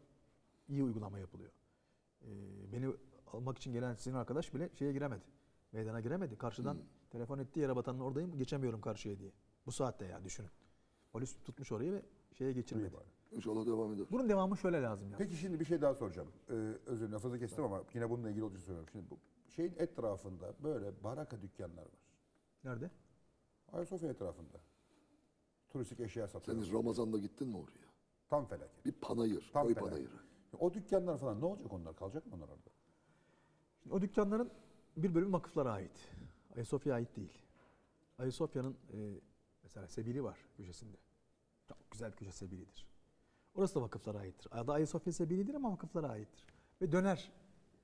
iyi uygulama yapılıyor. Ee, beni almak için gelen sizin arkadaş bile şeye giremedi. Meydana giremedi. Karşıdan hmm. telefon ettiği yere batanın oradayım, geçemiyorum karşıya diye. Bu saatte yani düşünün. Polis tutmuş orayı ve şeye geçirmedi. İnşallah devam eder. Bunun devamı şöyle lazım. Yani. Peki şimdi bir şey daha soracağım. Ee, özür dilerim lafınızı kestim evet. ama yine bununla ilgili olduğunu söylüyorum. Şimdi bu şeyin etrafında böyle baraka dükkanlar var. Nerede? Ayasofya etrafında. Turistik eşya satıyor. Sen Ramazan'da gittin mi oraya? Tam felaket. Bir panayır, Tam koy felaket. panayırı. O dükkanlar falan ne olacak onlar? Kalacak mı onlar orada? Şimdi o dükkanların bir bölümü vakıflara ait. Ayasofya'ya ait değil. Ayasofya'nın e, mesela sebili var köşesinde. Çok güzel bir köşe sebilidir. Orası da vakıflara aittir. Adı Ayasofya sebilidir ama vakıflara aittir. Ve döner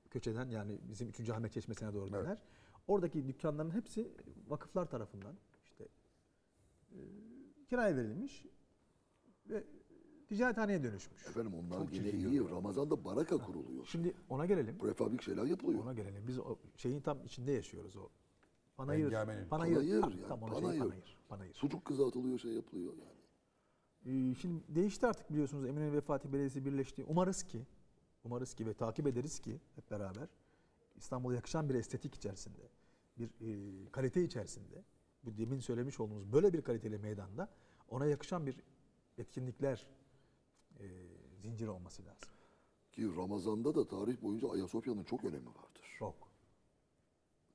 köşeden yani bizim üçüncü Ahmet Çeşmesi'ne doğru döner. Evet. Oradaki dükkanların hepsi vakıflar tarafından işte... E, kiraya verilmiş ve ticarethaneye dönüşmüş. Efendim onlar yine iyi. Ramazan'da baraka ha. kuruluyor. Şimdi ona gelelim. Prefabrik şeyler yapılıyor. Ona gelelim. Biz o şeyin tam içinde yaşıyoruz o. Panayır. Panayır. Panayır. Yani. Tam, tam panayır. Şey, panayır. Panayır. Sucuk kızartılıyor şey yapılıyor yani. Ee, şimdi değişti artık biliyorsunuz. Eminönü ve Fatih Belediyesi birleşti. Umarız ki, umarız ki ve takip ederiz ki hep beraber İstanbul'a yakışan bir estetik içerisinde, bir e, kalite içerisinde bu demin söylemiş olduğumuz böyle bir kaliteli meydanda ona yakışan bir etkinlikler e, zinciri olması lazım. Ki Ramazan'da da tarih boyunca Ayasofya'nın çok önemi vardır. Çok.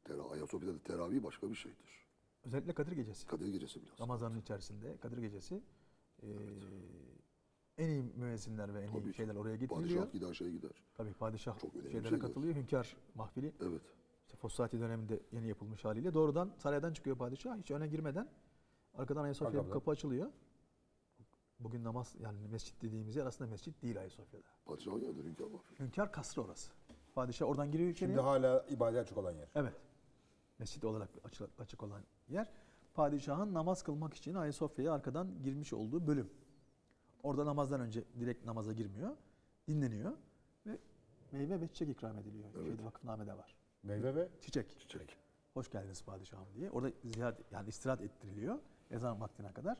Tera, Ayasofya'da da teravih başka bir şeydir. Özellikle Kadir Gecesi. Kadir Gecesi biliyorsun. Ramazan'ın evet. içerisinde Kadir Gecesi e, evet. en iyi müezzinler ve en Tabii iyi şeyler oraya getiriliyor. Padişah gider şeye gider. Tabii padişah şeylere şey katılıyor. Gider. Hünkâr mahfili. Evet. Fossati döneminde yeni yapılmış haliyle doğrudan saraydan çıkıyor padişah. Hiç öne girmeden arkadan Ayasofya'ya bir kapı açılıyor. Bugün namaz yani mescit dediğimiz yer aslında mescit değil Ayasofya'da. Padişah geldi hünkâr var. Hünkâr kasrı orası. Padişah oradan giriyor içeriye. Şimdi hala ibadete açık olan yer. Evet. Mescit olarak açık olan yer. Padişahın namaz kılmak için Ayasofya'ya arkadan girmiş olduğu bölüm. Orada namazdan önce direkt namaza girmiyor. Dinleniyor ve meyve ve çiçek ikram ediliyor. Evet. Şeyde vakıfnamede var. Meyve ve çiçek. çiçek. Hoş geldiniz padişahım diye. Orada ziyaret yani istirahat ettiriliyor ezan vaktine kadar.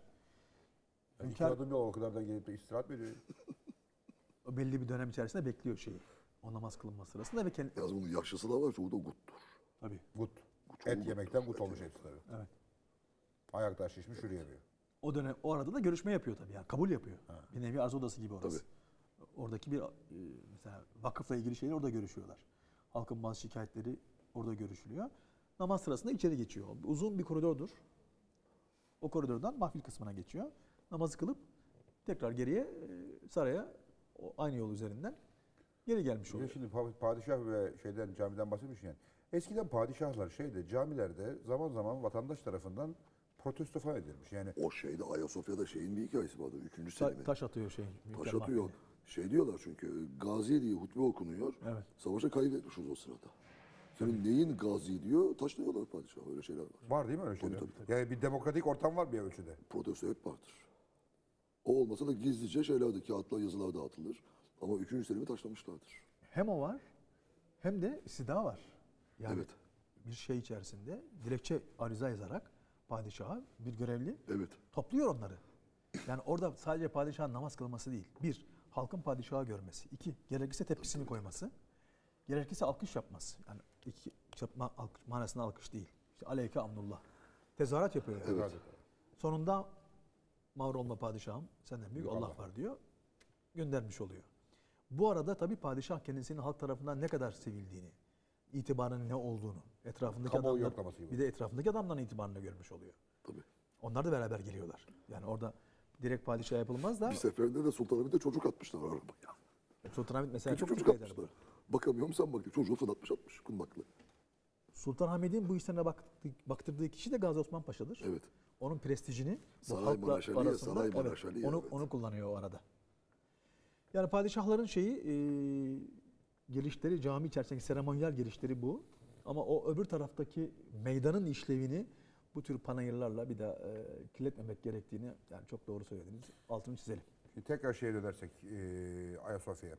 Yani hünkâr adım yok o kadar da gelip de istirahat veriyor. Belli bir dönem içerisinde bekliyor şeyi. O namaz kılınma sırasında ve kendi... Yalnız bunun yaşlısı da var çoğu da guttur. Tabii. Gut. Gut. Et yemekten gut olmuş hepsi tabii. Evet. Ayaklar şişmiş evet. yürüyemiyor. O dönem o arada da görüşme yapıyor tabii yani kabul yapıyor. Ha. Bir nevi arz odası gibi orası. Tabii. Oradaki bir mesela vakıfla ilgili şeyler orada görüşüyorlar. Halkın bazı şikayetleri orada görüşülüyor. Namaz sırasında içeri geçiyor. Uzun bir koridordur. O koridordan mahfil kısmına geçiyor. Namazı kılıp tekrar geriye saraya aynı yol üzerinden geri gelmiş oluyor. Şimdi padişah ve şeyden camiden bahsetmiş yani. Eskiden padişahlar şeyde camilerde zaman zaman vatandaş tarafından protesto falan edilmiş. Yani o şeyde Ayasofya'da şeyin bir hikayesi vardı. Üçüncü Ta, Selim'e. Taş atıyor şeyin. Taş atıyor. Mahfili. Şey diyorlar çünkü Gazi diye hutbe okunuyor. Evet. Savaşa kaybetmişiz o sırada. Senin neyin Gazi diyor taşlıyorlar padişah öyle şeyler var. Var değil mi öyle şeyler? Tabii, tabii. Yani bir demokratik ortam var bir ölçüde. Protesto hep vardır. O olmasa da gizlice şeylerde kağıtlar yazılar dağıtılır. Ama üçüncü Selim'i taşlamışlardır. Hem o var hem de istida var. Yani evet. bir şey içerisinde dilekçe arıza yazarak padişaha bir görevli evet. topluyor onları. Yani orada sadece padişahın namaz kılması değil. Bir... Halkın padişahı görmesi. İki, gerekirse tepkisini evet. koyması. Gerekirse alkış yapması. Yani iki çarpma alkış, manasında alkış değil. İşte aleyke amnullah. Tezahürat yapıyor. Evet. Yani. Sonunda mağrur olma padişahım senden büyük Allah, Allah var diyor. Göndermiş oluyor. Bu arada tabii padişah kendisinin halk tarafından ne kadar sevildiğini, itibarının ne olduğunu, etrafındaki Kamu adamlar, bir de etrafındaki adamların itibarını görmüş oluyor. Tabii. Onlar da beraber geliyorlar. Yani orada direkt padişah yapılmaz da... Bir seferinde de Sultanahmet'te çocuk atmışlar arabaya. Sultanahmet mesela çok çocuk atmışlar. Bakamıyorum sen bakıyor. Çocuğu fırlatmış atmış kunbaklı. Sultanahmet'in bu işlerine baktırdığı kişi de Gazi Osman Paşa'dır. Evet. Onun prestijini... Saray Maraşali'ye, Saray Maraşali'ye. Evet, onu, evet. onu kullanıyor o arada. Yani padişahların şeyi, e, gelişleri, cami içerisindeki seremonyal gelişleri bu. Ama o öbür taraftaki meydanın işlevini bu tür panayırlarla bir daha e, kirletmemek gerektiğini, yani çok doğru söylediniz. Altını çizelim. Şimdi tekrar şeye dönersek e, Ayasofya'ya.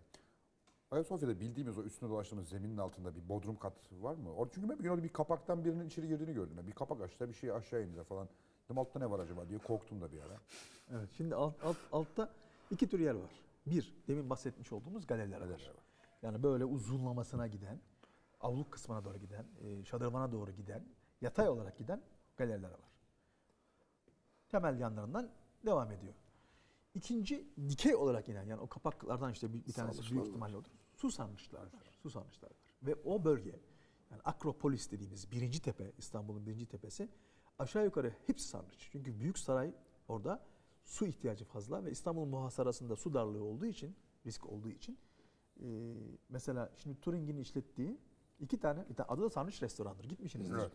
Ayasofya'da bildiğimiz o üstüne dolaştığımız zeminin altında bir bodrum kat var mı? Or çünkü ben bir gün orada bir kapaktan birinin içeri girdiğini gördüm. Yani bir kapak açtı, bir şey aşağı indi falan. Dedim altta ne var acaba diye korktum da bir ara. Evet, şimdi alt, alt, altta iki tür yer var. Bir, demin bahsetmiş olduğumuz galeriler var. var. Yani böyle uzunlamasına giden, avluk kısmına doğru giden, şadırvana doğru giden, yatay olarak giden galeriler var. Temel yanlarından devam ediyor. İkinci, dikey olarak inen, yani o kapaklardan işte bir, bir tanesi büyük ihtimalle odur. Susanmışlar var. Susanmışlar var. Ve o bölge, yani Akropolis dediğimiz birinci tepe, İstanbul'un birinci tepesi, aşağı yukarı hepsi sarnıç. Çünkü büyük saray orada su ihtiyacı fazla ve İstanbul'un muhasarasında su darlığı olduğu için, risk olduğu için e, mesela şimdi Turing'in işlettiği iki tane, bir tane adı da sarnıç restorandır. Gitmişsinizdir. Evet.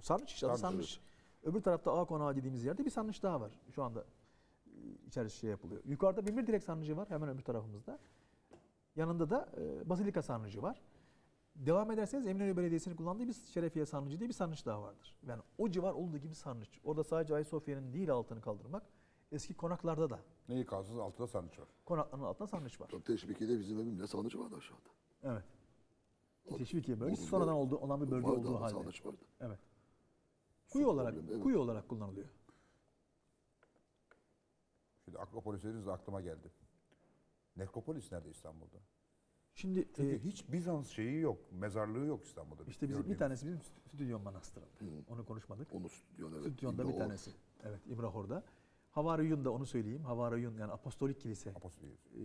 Sarnıç işte, adı sarnıç. Öbür tarafta Ağa Konağı dediğimiz yerde bir sarnıç daha var. Şu anda içerisi şey yapılıyor. Yukarıda Binbir Direk sarnıcı var hemen öbür tarafımızda. Yanında da e, Basilika sarnıcı var. Devam ederseniz Eminönü Belediyesi'nin kullandığı bir Şerefiye Sarnıcı diye bir sarnıç daha vardır. Yani o civar olduğu gibi sarnıç. Orada sadece Ayasofya'nın değil altını kaldırmak. Eski konaklarda da. Neyi kalsız altında sarnıç var. Konakların altında sarnıç var. Teşvikiye'de bizim evimle sarnıç vardı aşağıda. Evet. Teşvikiye bölgesi sonradan oldu, olan bir bölge vardı, olduğu halde. Sarnıç vardı. Evet. Kuyu Sus olarak problem, evet. kuyu olarak kullanılıyor. Şimdi Akropolis dediniz aklıma geldi. Nekropolis nerede İstanbul'da? Şimdi çünkü e, hiç Bizans şeyi yok, mezarlığı yok İstanbul'da. İşte bizim bir tanesi bizim Stüdyon Manastırı'nda. Onu konuşmadık. Onu stüdyon, evet. Stüdyonda İbrahor. Bir tanesi. Evet, İbrahor'da. Havariyun da onu söyleyeyim. Havariyun yani Apostolik Kilise. Apostolik. E,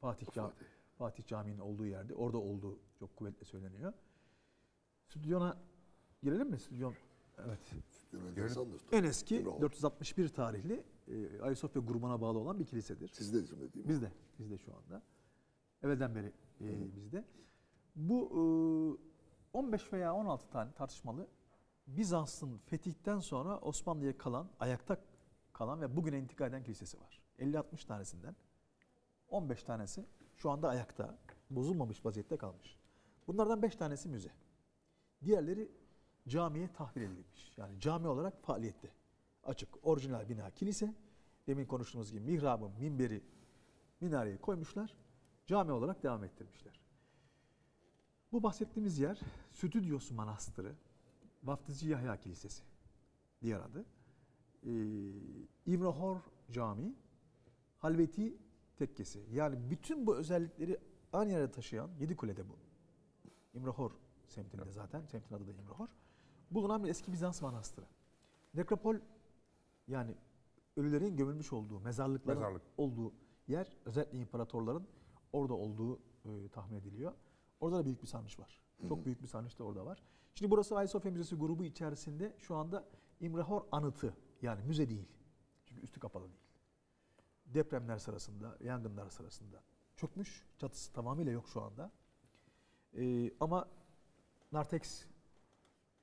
Fatih, Cam Fatih. Fatih Camii'nin olduğu yerde. Orada olduğu çok kuvvetle söyleniyor. Stüdyona girelim mi? Stüdyon. Evet. Stüdyon en eski İbrahor. dört yüz altmış bir tarihli e, Ayasofya grubuna bağlı olan bir kilisedir. Sizde de şimdi değil mi? Bizde. Bizde şu anda. Evvelden beri e, bizde. Bu e, on beş veya on altı tane tartışmalı Bizans'ın fetihten sonra Osmanlı'ya kalan, ayakta kalan ve bugüne intikal eden kilisesi var. elli altmış tanesinden on beş tanesi şu anda ayakta, bozulmamış vaziyette kalmış. Bunlardan beş tanesi müze. Diğerleri camiye tahvil edilmiş. Yani cami olarak faaliyette. Açık, orijinal bina kilise. Demin konuştuğumuz gibi mihrabı, minberi, minareyi koymuşlar. Cami olarak devam ettirmişler. Bu bahsettiğimiz yer Stüdyos Manastırı, Vaftizci Yahya Kilisesi diğer adı. Ee, İbrahor Camii, Halveti Tekkesi. Yani bütün bu özellikleri aynı yere taşıyan Yedikule'de bu. İbrahor semtinde zaten. Semtin adı da İbrahor. Bulunan bir eski Bizans manastırı. Nekropol yani ölülerin gömülmüş olduğu, mezarlıkların Mezarlık. olduğu yer özellikle imparatorların orada olduğu e, tahmin ediliyor. Orada da büyük bir sarnıç var. Çok büyük bir sarnıç da orada var. Şimdi burası Ayasofya Müzesi grubu içerisinde şu anda İbrahor Anıtı, yani müze değil. Çünkü üstü kapalı değil. Depremler sırasında, yangınlar sırasında çökmüş. Çatısı tamamıyla yok şu anda. E, ama Nartex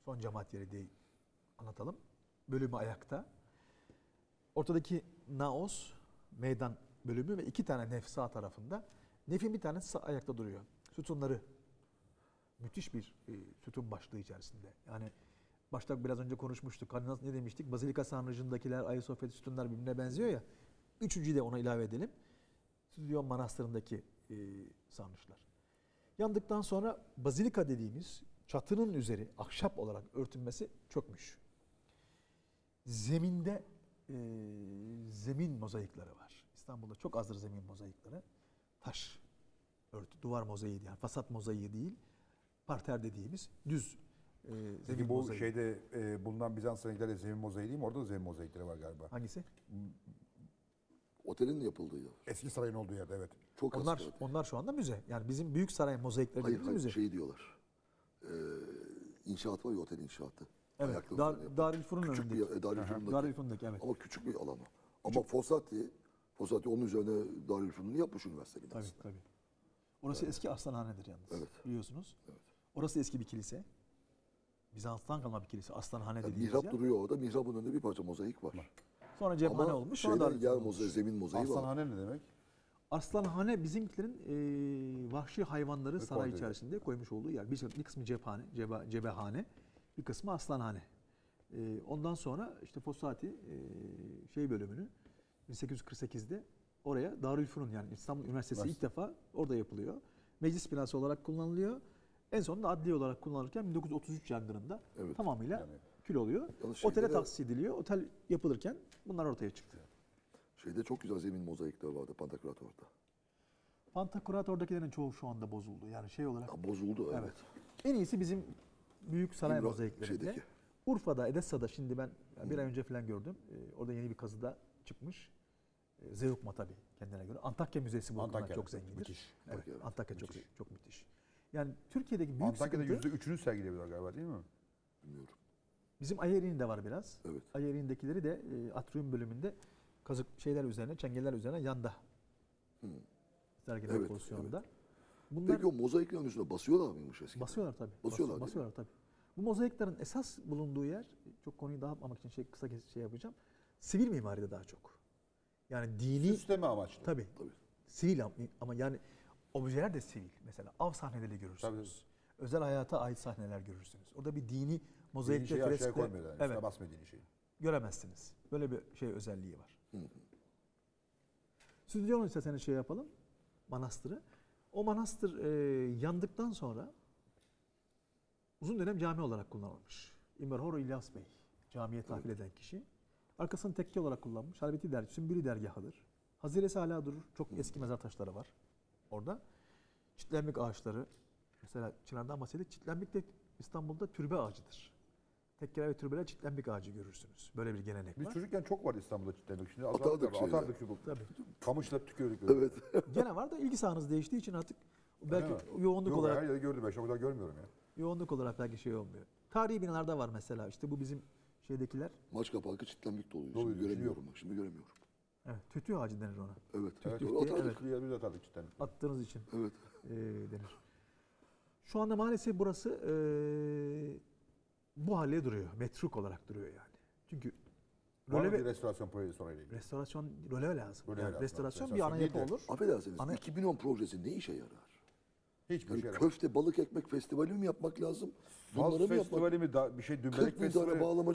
son cemaat yeri diye anlatalım. Bölümü ayakta. Ortadaki Naos meydan bölümü ve iki tane nef sağ tarafında. Nef'in bir tanesi ayakta duruyor. Sütunları müthiş bir e, sütun başlığı içerisinde. Yani başta biraz önce konuşmuştuk. Hani ne demiştik? Bazilika Sarnıcı'ndakiler, Ayasofya sütunlar birbirine benziyor ya. Üçüncüyü de ona ilave edelim. Stüdyon Manastırı'ndaki e, sarnıçlar. Yandıktan sonra bazilika dediğimiz çatının üzeri ahşap olarak örtünmesi çökmüş. Zeminde e, zemin mozaikleri var. İstanbul'da çok azdır zemin mozaikleri. Taş örtü, duvar mozaiği yani fasat mozaiği değil, parter dediğimiz düz e, zemin Peki bu mozaiği. Şeyde e, bulunan Bizans saraylarında zemin mozaiği değil mi? Orada da zemin mozaikleri var galiba. Hangisi? Otelin yapıldığı yer. Eski sarayın olduğu yerde, evet. Çok onlar, onlar şu anda müze. Yani bizim büyük saray mozaikleri hayır, hayır, müze. Şey diyorlar, e, inşaat var ya, otel inşaatı. Evet, Ayaklı Dar, Darülfünun önündeki. Dar, Darülfünun'daki. Darülfünun'daki, evet. Ama küçük bir alan o. Ama Fossati... Fossati onun üzerine Darülfünun'u yapmış üniversite binası. Tabii tabii. Orası evet. eski aslanhanedir yalnız. Evet. Biliyorsunuz. Evet. Orası eski bir kilise. Bizans'tan kalma bir kilise. Aslanhane yani dediğimiz yer. Mihrap duruyor orada. Mihrabın önünde bir parça mozaik var. var. Sonra cephane olmuş. Sonra Darülfünun olmuş. Zemin mozaiği aslanhane var. Aslanhane ne demek? Aslanhane bizimkilerin e, vahşi hayvanları evet, saray içerisinde evet. koymuş olduğu yer. Bir, bir kısmı cephane, cebe, cebehane, bir kısmı aslanhane. E, ondan sonra işte Fossati e, şey bölümünü bin sekiz yüz kırk sekizde oraya Darülfünun yani İstanbul Üniversitesi Başka. ilk defa orada yapılıyor. Meclis binası olarak kullanılıyor. En sonunda adliye olarak kullanılırken bin dokuz yüz otuz üç yangınında evet, tamamıyla yani, kül oluyor. Otele tahsis ediliyor. Otel yapılırken bunlar ortaya çıktı. Şeyde çok güzel zemin mozaikleri vardı Pantakrator'da. Pantakrator'dakilerin çoğu şu anda bozuldu. Yani şey olarak... Ya bozuldu evet. evet. En iyisi bizim büyük saray mozaiklerinde. Urfa'da, Edessa'da şimdi ben yani bir ay önce falan gördüm. Ee, orada yeni bir kazıda çıkmış. Ee, Zeugma tabii kendine göre. Antakya Müzesi bu konuda çok zengindir. Müthiş. Evet, evet, Antakya müthiş. çok çok müthiş. Yani Türkiye'deki büyük Antakya'da sıkıntı... Antakya'da yüzde üçünü sergileyebiliyor galiba değil mi? Bilmiyorum. Bizim Ayerin'de var biraz. Evet. Ayerin'dekileri de e, atrium bölümünde kazık şeyler üzerine, çengeller üzerine yanda. Hmm. Sergiler evet, pozisyonda. Evet. Bunlar... Peki o mozaiklerin üstüne basıyorlar mıymış eskiden? Basıyorlar tabii. Basıyorlar, basıyorlar tabii. Bu mozaiklerin esas bulunduğu yer, çok konuyu dağıtmamak için şey, kısa şey yapacağım, sivil mimaride daha çok. Yani dini... Süsleme amaçlı. Tabii. Tabii. Sivil ama yani... Objeler de sivil. Mesela av sahneleri görürsünüz. Tabii. Özel hayata ait sahneler görürsünüz. Orada bir dini mozaikte, freskte... Dini şeyi koymuyorlar. Yani. Evet. Üstüne basmadığın şeyi. Göremezsiniz. Böyle bir şey özelliği var. Hı hı. Stüdyonun isterseniz şey yapalım. Manastırı. O manastır e, yandıktan sonra uzun dönem cami olarak kullanılmış. İmerhoro İlyas Bey. Camiye tahvil evet. eden kişi. Arkasını tekke olarak kullanmış. Halbeti dergisi biri dergahıdır. Haziresi hala durur. Çok hı. eski mezar taşları var. Orada çitlenmik ağaçları, mesela Çınar'dan bahsediyor, çitlenmik de İstanbul'da türbe ağacıdır. Tekkeler ve türbeler çitlenmik ağacı görürsünüz. Böyle bir gelenek var. Biz çocukken çok vardı İstanbul'da çitlenmik. Şimdi atardık, atardık şu bu. Kamışla tükürdük. Evet. Gene var da ilgi sahanız değiştiği için artık belki yani, yoğunluk yok, olarak... Yok ya gördüm ben, çok daha görmüyorum ya. Yoğunluk olarak belki şey olmuyor. Tarihi binalarda var mesela işte bu bizim şeydekiler. Maçka Parkı çitlenmik doluyor. Şimdi Doğru, göremiyorum bak, şimdi göremiyorum. Evet, tütü ağacı denir ona. Evet, tütü evet, atardık. Evet. Biz atardık cidden. Attığınız için evet. e, denir. Şu anda maalesef burası e, bu hale duruyor. Metruk olarak duruyor yani. Çünkü röle bir restorasyon projesi orayla ilgili. Restorasyon, röle lazım. Röle yani lazım. Restorasyon, restorasyon bir ana yapı olur. Affedersiniz, ana... iki bin on projesi ne işe yarar? Hiçbir yani şey yarar. Köfte, balık ekmek festivali mi yapmak lazım? Bunları mı festivali mi? Da, bir şey, dümbelek festivali.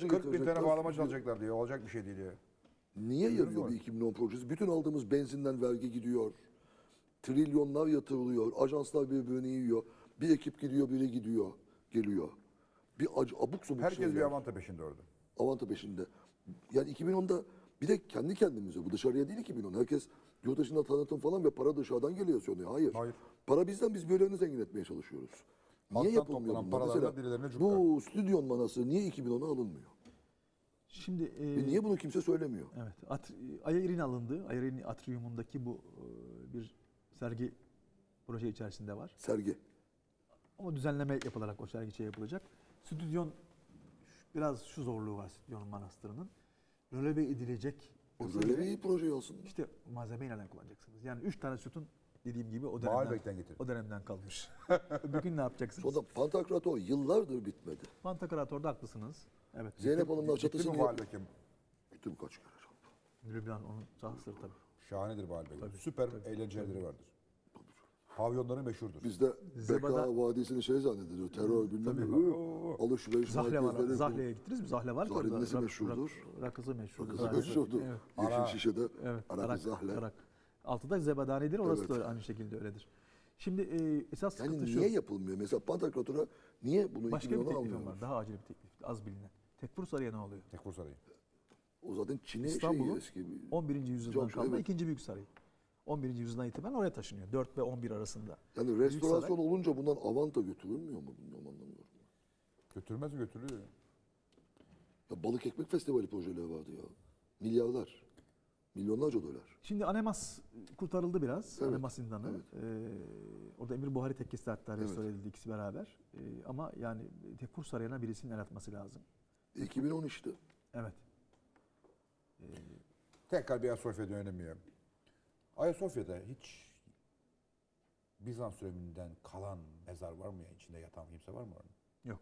kırk bin tane bağlamacı alacaklar diyor. Olacak bir şey değil diyor. Niye yarıyor bir iki bin on projesi? Bütün aldığımız benzinden vergi gidiyor. Trilyonlar yatırılıyor. Ajanslar birbirini yiyor. Bir ekip gidiyor, biri gidiyor, geliyor. Bir abuk subuk herkes şeyler. Bir avanta peşinde orada. Avanta peşinde. Yani iki bin onda bir de kendi kendimize. Bu dışarıya değil iki bin on. Herkes yurt dışında tanıtım falan ve para dışarıdan geliyor sonra. Hayır. Hayır. Para bizden, biz birilerini zengin etmeye çalışıyoruz. Niye yapılmıyor bunlar? Bu stüdyon manası niye iki bin ona alınmıyor? Şimdi e, niye bunu kimse söylemiyor? Evet. Ayerin'e alındı. Ayerin'in atriumundaki bu e, bir sergi proje içerisinde var. Sergi. Ama düzenleme yapılarak o sergi şey yapılacak. Stüdyon biraz şu zorluğu var stüdyonun manastırının. Röleve edilecek. O röleve iyi proje olsun. İşte malzemeyi nereden kullanacaksınız? Yani üç tane sütun dediğim gibi o dönemden, o dönemden kalmış. Bugün ne yapacaksınız? O da Pantakrator yıllardır bitmedi. Pantakrator'da haklısınız. Evet. Zeynep Hanım'la çatışını yaptı. Gittim kaç kere. Lübnan onun sahasıdır tabii. Şahanedir Baalbek. Süper eğlenceleri vardır. Tabii. Pavyonları meşhurdur. Bizde Beka Vadisi'ni şey zannediliyor. Terör bilmem ne. Alışveriş merkezleri. Zahle'ye gittiniz mi? Zahle var ki orada. Zahle'nin meşhurdur. Rakızı meşhurdur. Rakızı meşhurdur. Yeşil şişede. Arak Zahle. Altıda Zebedani'dir. Orası da aynı şekilde öyledir. Şimdi e, esas yani sıkıntı şu. Niye yapılmıyor? Mesela Pantakrator'a niye bunu başka bir teklifim var. Daha acil bir teklif. Az bilinen. Tekfur Sarayı ne oluyor? Tekfur Sarayı. O zaten Çin'e İstanbul'un şey, on birinci yüzyıldan kalma evet. ikinci büyük sarayı. on birinci yüzyıldan itibaren oraya taşınıyor. dört ve on bir arasında. Yani restorasyon olunca bundan avanta götürülmüyor mu? Bilmiyorum, anlamıyorum. Götürmez mi? Götürülüyor ya. Ya balık ekmek festivali projeleri vardı ya. Milyarlar. Milyonlarca dolar. Şimdi Anemas kurtarıldı biraz. Evet. Anemas zindanı. Evet. Ee, orada Emir Buhari tekkesi hatta restore edildi evet. ikisi beraber. Ee, ama yani Tekfur Sarayı'na birisinin el atması lazım. iki bin on işte. Evet. Ee, Tekrar bir Ayasofya dönemiyor. Ayasofya'da hiç Bizans döneminden kalan mezar var mı? Yani içinde yatan kimse var mı? Yok.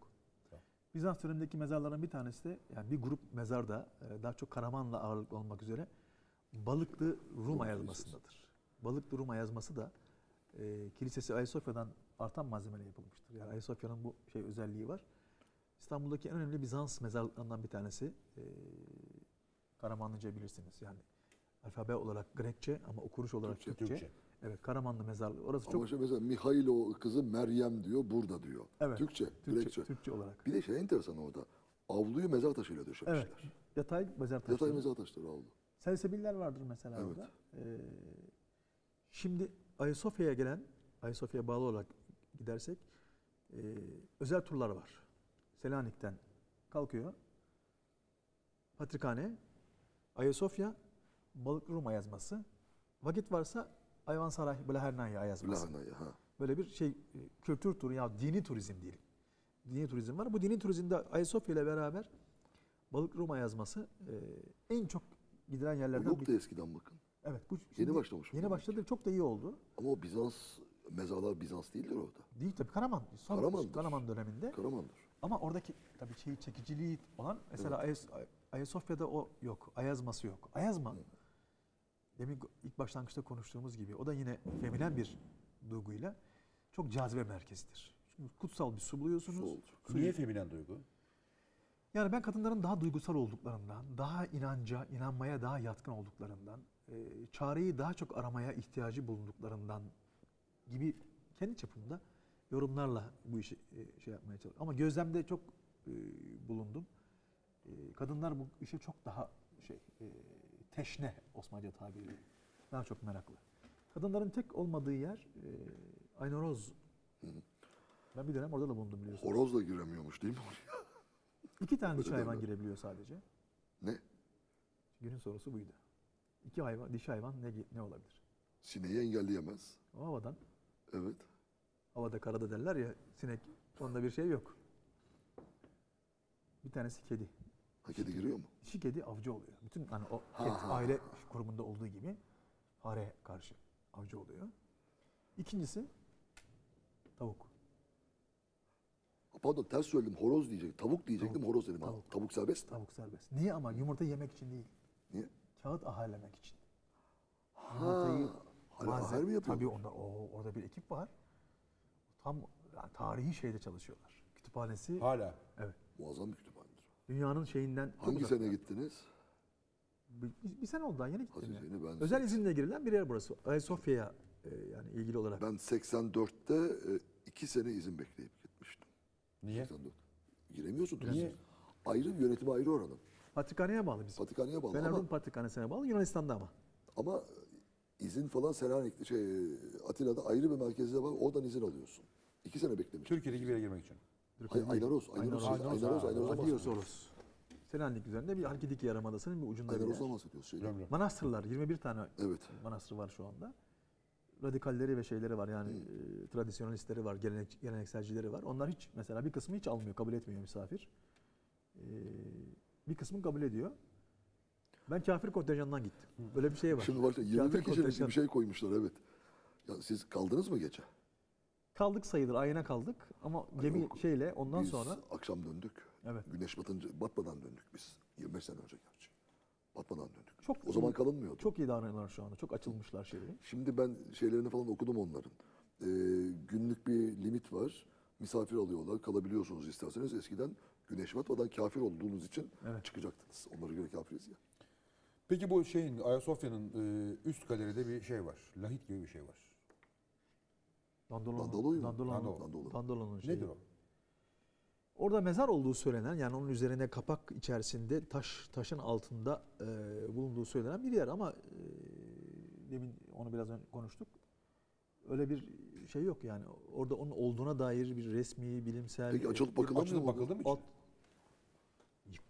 Tamam. Bizans dönemindeki mezarların bir tanesi de, yani bir grup mezar da daha çok Karaman'la ağırlıklı olmak üzere Balıklı Rum ayarlamasındadır. balık duruma yazması da e, kilisesi Ayasofya'dan artan malzemeyle yapılmıştır. Yani Ayasofya'nın bu şey özelliği var. İstanbul'daki en önemli Bizans mezarlıklarından bir tanesi. E, Karamanlıca bilirsiniz. Yani alfabe olarak Grekçe ama okuruş olarak Türkçe. Türkçe. Türkçe. Evet, Karamanlı mezarlığı. Orası ama çok... Şey mesela Mihail o kızı Meryem diyor, burada diyor. Evet, Türkçe, Türkçe, Grekçe. Türkçe olarak. Bir de şey enteresan orada. Avluyu mezar taşıyla döşemişler. Evet, yatay mezar taşları. Yatay mezar taşları avlu. Selsebiller vardır mesela evet. orada. Ee, şimdi Ayasofya'ya gelen, Ayasofya'ya bağlı olarak gidersek e, özel turlar var. Selanik'ten kalkıyor. Patrikhane, Ayasofya, Balıklı Roma yazması. Vakit varsa Ayvansaray, Blahernaya yazması. Blahernaya, ha. Böyle bir şey, kültür turu ya dini turizm diyelim. Dini turizm var. Bu dini turizmde Ayasofya ile beraber Balıklı Roma yazması e, en çok gidilen yerlerden... Bu yoktu bir... eskiden bakın. Evet. Bu yeni başlamış. Yeni başladı. Belki. Çok da iyi oldu. Ama o Bizans, mezarlar Bizans değildir orada. Değil tabii. Karaman. Karaman'dır. Karaman döneminde. Karaman'dır. Ama oradaki tabii şey, çekiciliği olan mesela evet. Ayas, Ayasofya'da o yok. Ayazması yok. Ayazma. Evet. Demin ilk başlangıçta konuştuğumuz gibi o da yine feminen bir duyguyla çok cazibe merkezidir. Çünkü kutsal bir su buluyorsunuz. Su niye feminen duygu? Yani ben kadınların daha duygusal olduklarından, daha inanca, inanmaya daha yatkın olduklarından, e, çareyi daha çok aramaya ihtiyacı bulunduklarından gibi kendi çapımda yorumlarla bu işi e, şey yapmaya çalışıyorum. Ama gözlemde çok e, bulundum. E, kadınlar bu işe çok daha şey e, teşne Osmanlıca tabiriyle daha çok meraklı. Kadınların tek olmadığı yer e, Aynoroz. Ben bir dönem orada da bulundum biliyorsunuz. Horoz da giremiyormuş değil mi oraya? İki tane dişi hayvan girebiliyor sadece. Ne? Günün sorusu buydu. İki hayvan, dişi hayvan ne ne olabilir? Sineği engelleyemez. O havadan. Evet. Havada karada derler ya sinek. Onda bir şey yok. Bir tanesi kedi. Ha, kedi giriyor mu? Dişi kedi avcı oluyor. Bütün hani o ha. aile kurumunda olduğu gibi fare karşı avcı oluyor. İkincisi tavuk. Pardon ters söyledim. Horoz diyecektim. Tavuk diyecektim. Tavuk, horoz dedim. Tavuk. Tavuk serbest mi? Tavuk serbest. Niye ama? Yumurta yemek için değil. Niye? Kağıt ahalemek için. Ha, yumurtayı bazen, mi tabii onlar, o, orada bir ekip var. Tam yani tarihi şeyde çalışıyorlar. Kütüphanesi. Hala. Evet. Muazzam bir kütüphanedir. Dünyanın şeyinden. Hangi sene gittiniz? Bir, bir sene oldu daha yeni gittim. Yani. Ben özel izinle girilen bir yer burası. Ayasofya'ya e, yani ilgili olarak. Ben seksen dörtte iki e, sene izin bekleyip gitmiştim. Niye? seksen dört. Giremiyorsun. Niye? Ayrı bir yönetim, ayrı oranın. Patrikhaneye bağlı bizim. Patrikhaneye bağlı. Fenerbahçe Patrikhanesi'ne bağlı, Yunanistan'da ama. Ama izin falan Selanik'te, şey, Atina'da ayrı bir merkezde var, oradan izin alıyorsun. İki sene beklemiş. Türkiye'deki bir yere girmek için. Hayır, Aynaroz. Aynaroz, Aynaroz, Aynaroz, Aynaroz. Adiyosoros. Selanik üzerinde bir Halkidiki Yarımadası'nın bir ucunda bir yer. Aynaroz'dan bahsediyoruz. Manastırlar, yirmi bir tane evet. manastır var şu anda. Radikalleri ve şeyleri var yani e, tradisyonalistleri var, gelenek, gelenekselcileri var. Onlar hiç mesela bir kısmı hiç almıyor, kabul etmiyor misafir. E, bir kısmı kabul ediyor. Ben kafir kontenjanından gittim. Böyle bir şey var. Şimdi başta yirmi bir kişilik bir şey koymuşlar evet. Ya siz kaldınız mı gece? Kaldık sayılır, ayına kaldık ama gemi Ay yok, şeyle ondan biz sonra... akşam döndük. Evet. Güneş batınca, batmadan döndük biz. yirmi beş sene önce gerçi. Batmadan döndük. Çok o zaman iyi, kalınmıyordu. Çok iyi davranıyorlar şu anda. Çok açılmışlar şeyleri. Şimdi ben şeylerini falan okudum onların. Ee, günlük bir limit var. Misafir alıyorlar. Kalabiliyorsunuz isterseniz. Eskiden güneş batmadan kafir olduğunuz için evet. çıkacaktınız. Onlara göre kafiriz ya. Peki bu şeyin Ayasofya'nın üst galeride bir şey var. Lahit gibi bir şey var. Dandolo'nun Dandolo. Dandolo. şeyi. Nedir o? Orada mezar olduğu söylenen, yani onun üzerine kapak içerisinde taş taşın altında e, bulunduğu söylenen bir yer ama e, demin onu biraz önce konuştuk. Öyle bir şey yok yani. Orada onun olduğuna dair bir resmi, bilimsel... Peki açılıp bakıldı mı? Alt,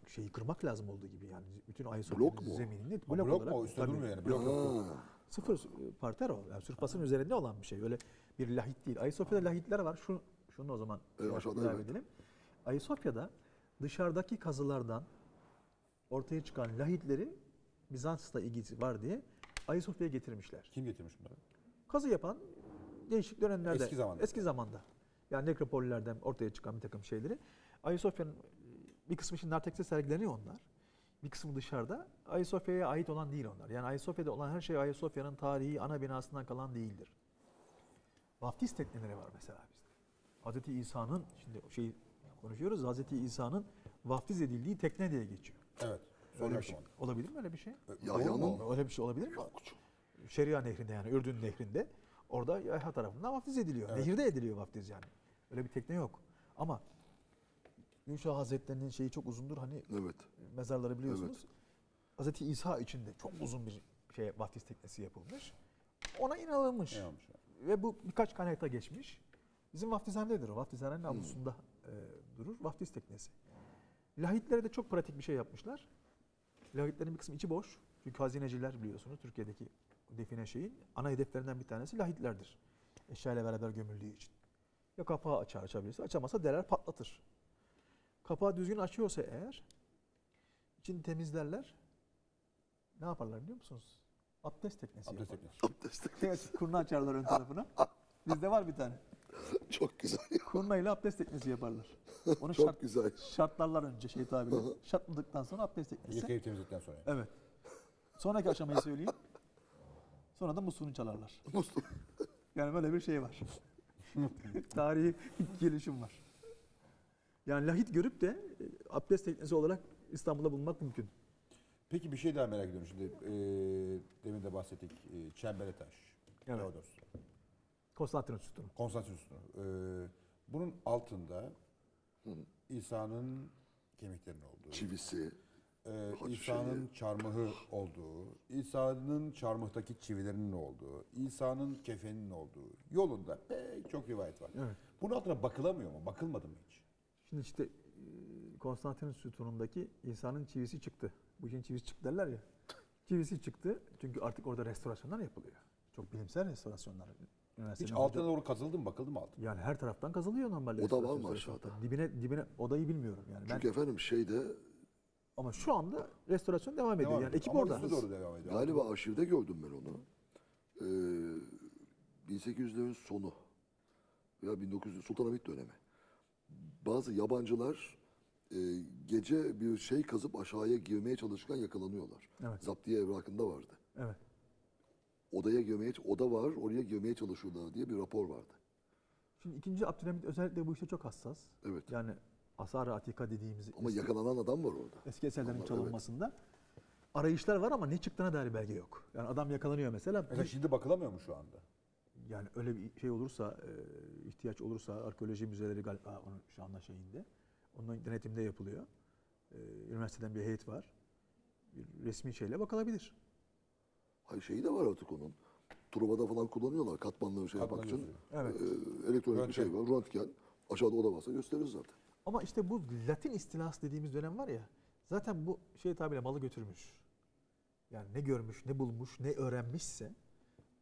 şeyi kırmak lazım olduğu gibi yani. Bütün Ayasofya'nın zeminini blok, blok olarak... Blok mu? Üstte durmuyor yani. Blok, blok. Sıfır partero. Yani sürpasın ha. üzerinde olan bir şey. Öyle bir lahit değil. Ayasofya'da lahitler var. Şu, şunu o zaman e, izah evet. edelim. Ayasofya'da dışarıdaki kazılardan ortaya çıkan lahitleri Bizans'la ilgisi var diye Ayasofya'ya getirmişler. Kim getirmiş bunları? Kazı yapan değişik dönemlerde. Eski zamanda. Eski zamanda. Yani nekropollerden ortaya çıkan bir takım şeyleri. Ayasofya'nın bir kısmı şimdi Nartek'te sergileniyor onlar. bir kısmı dışarıda. Ayasofya'ya ait olan değil onlar. Yani Ayasofya'da olan her şey Ayasofya'nın tarihi ana binasından kalan değildir. Vaftiz tekneleri var mesela bizde. Hazreti İsa'nın, şimdi şey konuşuyoruz, Hazreti İsa'nın vaftiz edildiği tekne diye geçiyor. Evet. Öyle bir şey. Olabilir mi öyle bir şey? Yahyanın öyle bir şey olabilir mi? Çok küçük. Şeria Nehri'nde, yani Ürdün Nehri'nde, orada Yahya tarafından vaftiz ediliyor. Evet. Nehirde ediliyor vaftiz yani. Öyle bir tekne yok. Ama Yuşa Hazretleri'nin şeyi çok uzundur hani, evet, mezarları biliyorsunuz. Evet. Hazreti İsa için de çok uzun bir şey vaftiz teknesi yapılmış. Ona inanılmış. Yani. Ve bu birkaç kaynakta geçmiş. Bizim vaftizhanededir o. Vaftizhanenin avlusunda hmm. e, durur vaftiz teknesi. Lahitlere de çok pratik bir şey yapmışlar. Lahitlerin bir kısmı içi boş. Çünkü hazineciler biliyorsunuz Türkiye'deki define şeyin ana hedeflerinden bir tanesi lahitlerdir. Eşya ile beraber gömüldüğü için. Ya kapağı açar açabilirse, açamazsa deler, patlatır. Kapağı düzgün açıyorsa eğer, içini temizlerler. Ne yaparlar biliyor musunuz? Abdest teknesi Abdest yaparlar. Teknesi. Abdest teknesi. Evet, kurna açarlar ön tarafına. Bizde var bir tane. Çok güzel. Kurna ile abdest teknesi yaparlar. Onu çok şart, güzel. Şartlarlar önce şey tabiyle. Şartladıktan sonra abdest teknesi. Yıkayıp temizledikten sonra. Yani. Evet. Sonraki aşamayı söyleyeyim. Sonra da musluğunu çalarlar. Musluk. Yani böyle bir şey var. Tarihi gelişim var. Yani lahit görüp de abdest teknesi olarak İstanbul'da bulunmak mümkün. Peki bir şey daha merak ediyorum şimdi. E, demin de bahsettik. E, Çemberli Taş. Evet. Teodos. Konstantinus sütunu. Konstantinus sütunu. E, bunun altında İsa'nın kemiklerinin olduğu. Çivisi. E, İsa'nın çarmıhı olduğu. İsa'nın çarmıhtaki çivilerinin olduğu. İsa'nın kefeninin olduğu. Yolunda pek çok rivayet var. Evet. Bunun altına bakılamıyor mu? Bakılmadı mı hiç? Şimdi işte Konstantinus sütunundaki İsa'nın çivisi çıktı. Bu işin çivisi çıktı derler ya. Çivisi çıktı çünkü artık orada restorasyonlar yapılıyor. Çok bilimsel restorasyonlar. Hiç altına doğru kazıldı mı? Bakıldı mı altına? Yani her taraftan kazılıyor normalde. Oda var mı aşağıda? Dibine, dibine odayı bilmiyorum. Yani çünkü ben, efendim şeyde... Ama şu anda restorasyon devam ediyor. Devam yani ekip orada. Galiba arşivde gördüm ben onu. Ee, bin sekiz yüzlerin sonu veya bin dokuz yüz Sultanahmet dönemi. Bazı yabancılar e, gece bir şey kazıp aşağıya girmeye çalışırken yakalanıyorlar. Evet. Zaptiye evrakında vardı. Evet. Odaya girmeye, oda var, oraya girmeye çalışıyorlar diye bir rapor vardı. Şimdi ikinci Abdülhamit özellikle bu işte çok hassas. Evet. Yani Asar-ı Atika dediğimiz... Ama eski, yakalanan adam var orada. Eski eserlerin onlar, çalınmasında. Evet. Arayışlar var ama ne çıktığına dair belge yok. Yani adam yakalanıyor mesela. Mesela şimdi bakılamıyor mu şu anda? Yani öyle bir şey olursa, ihtiyaç olursa arkeoloji müzeleri galiba onun şu anda şeyinde. Onun denetimde yapılıyor. Üniversiteden bir heyet var. Bir resmi şeyle bakılabilir. Hayır şeyi de var artık onun. Truva'da falan kullanıyorlar katmanları şey yapmak için. Evet. Elektronik röntgen. Bir şey var. Röntgen. Aşağıda oda varsa gösteririz zaten. Ama işte bu Latin istilası dediğimiz dönem var ya. Zaten bu şey tabiyle malı götürmüş. Yani ne görmüş, ne bulmuş, ne öğrenmişse.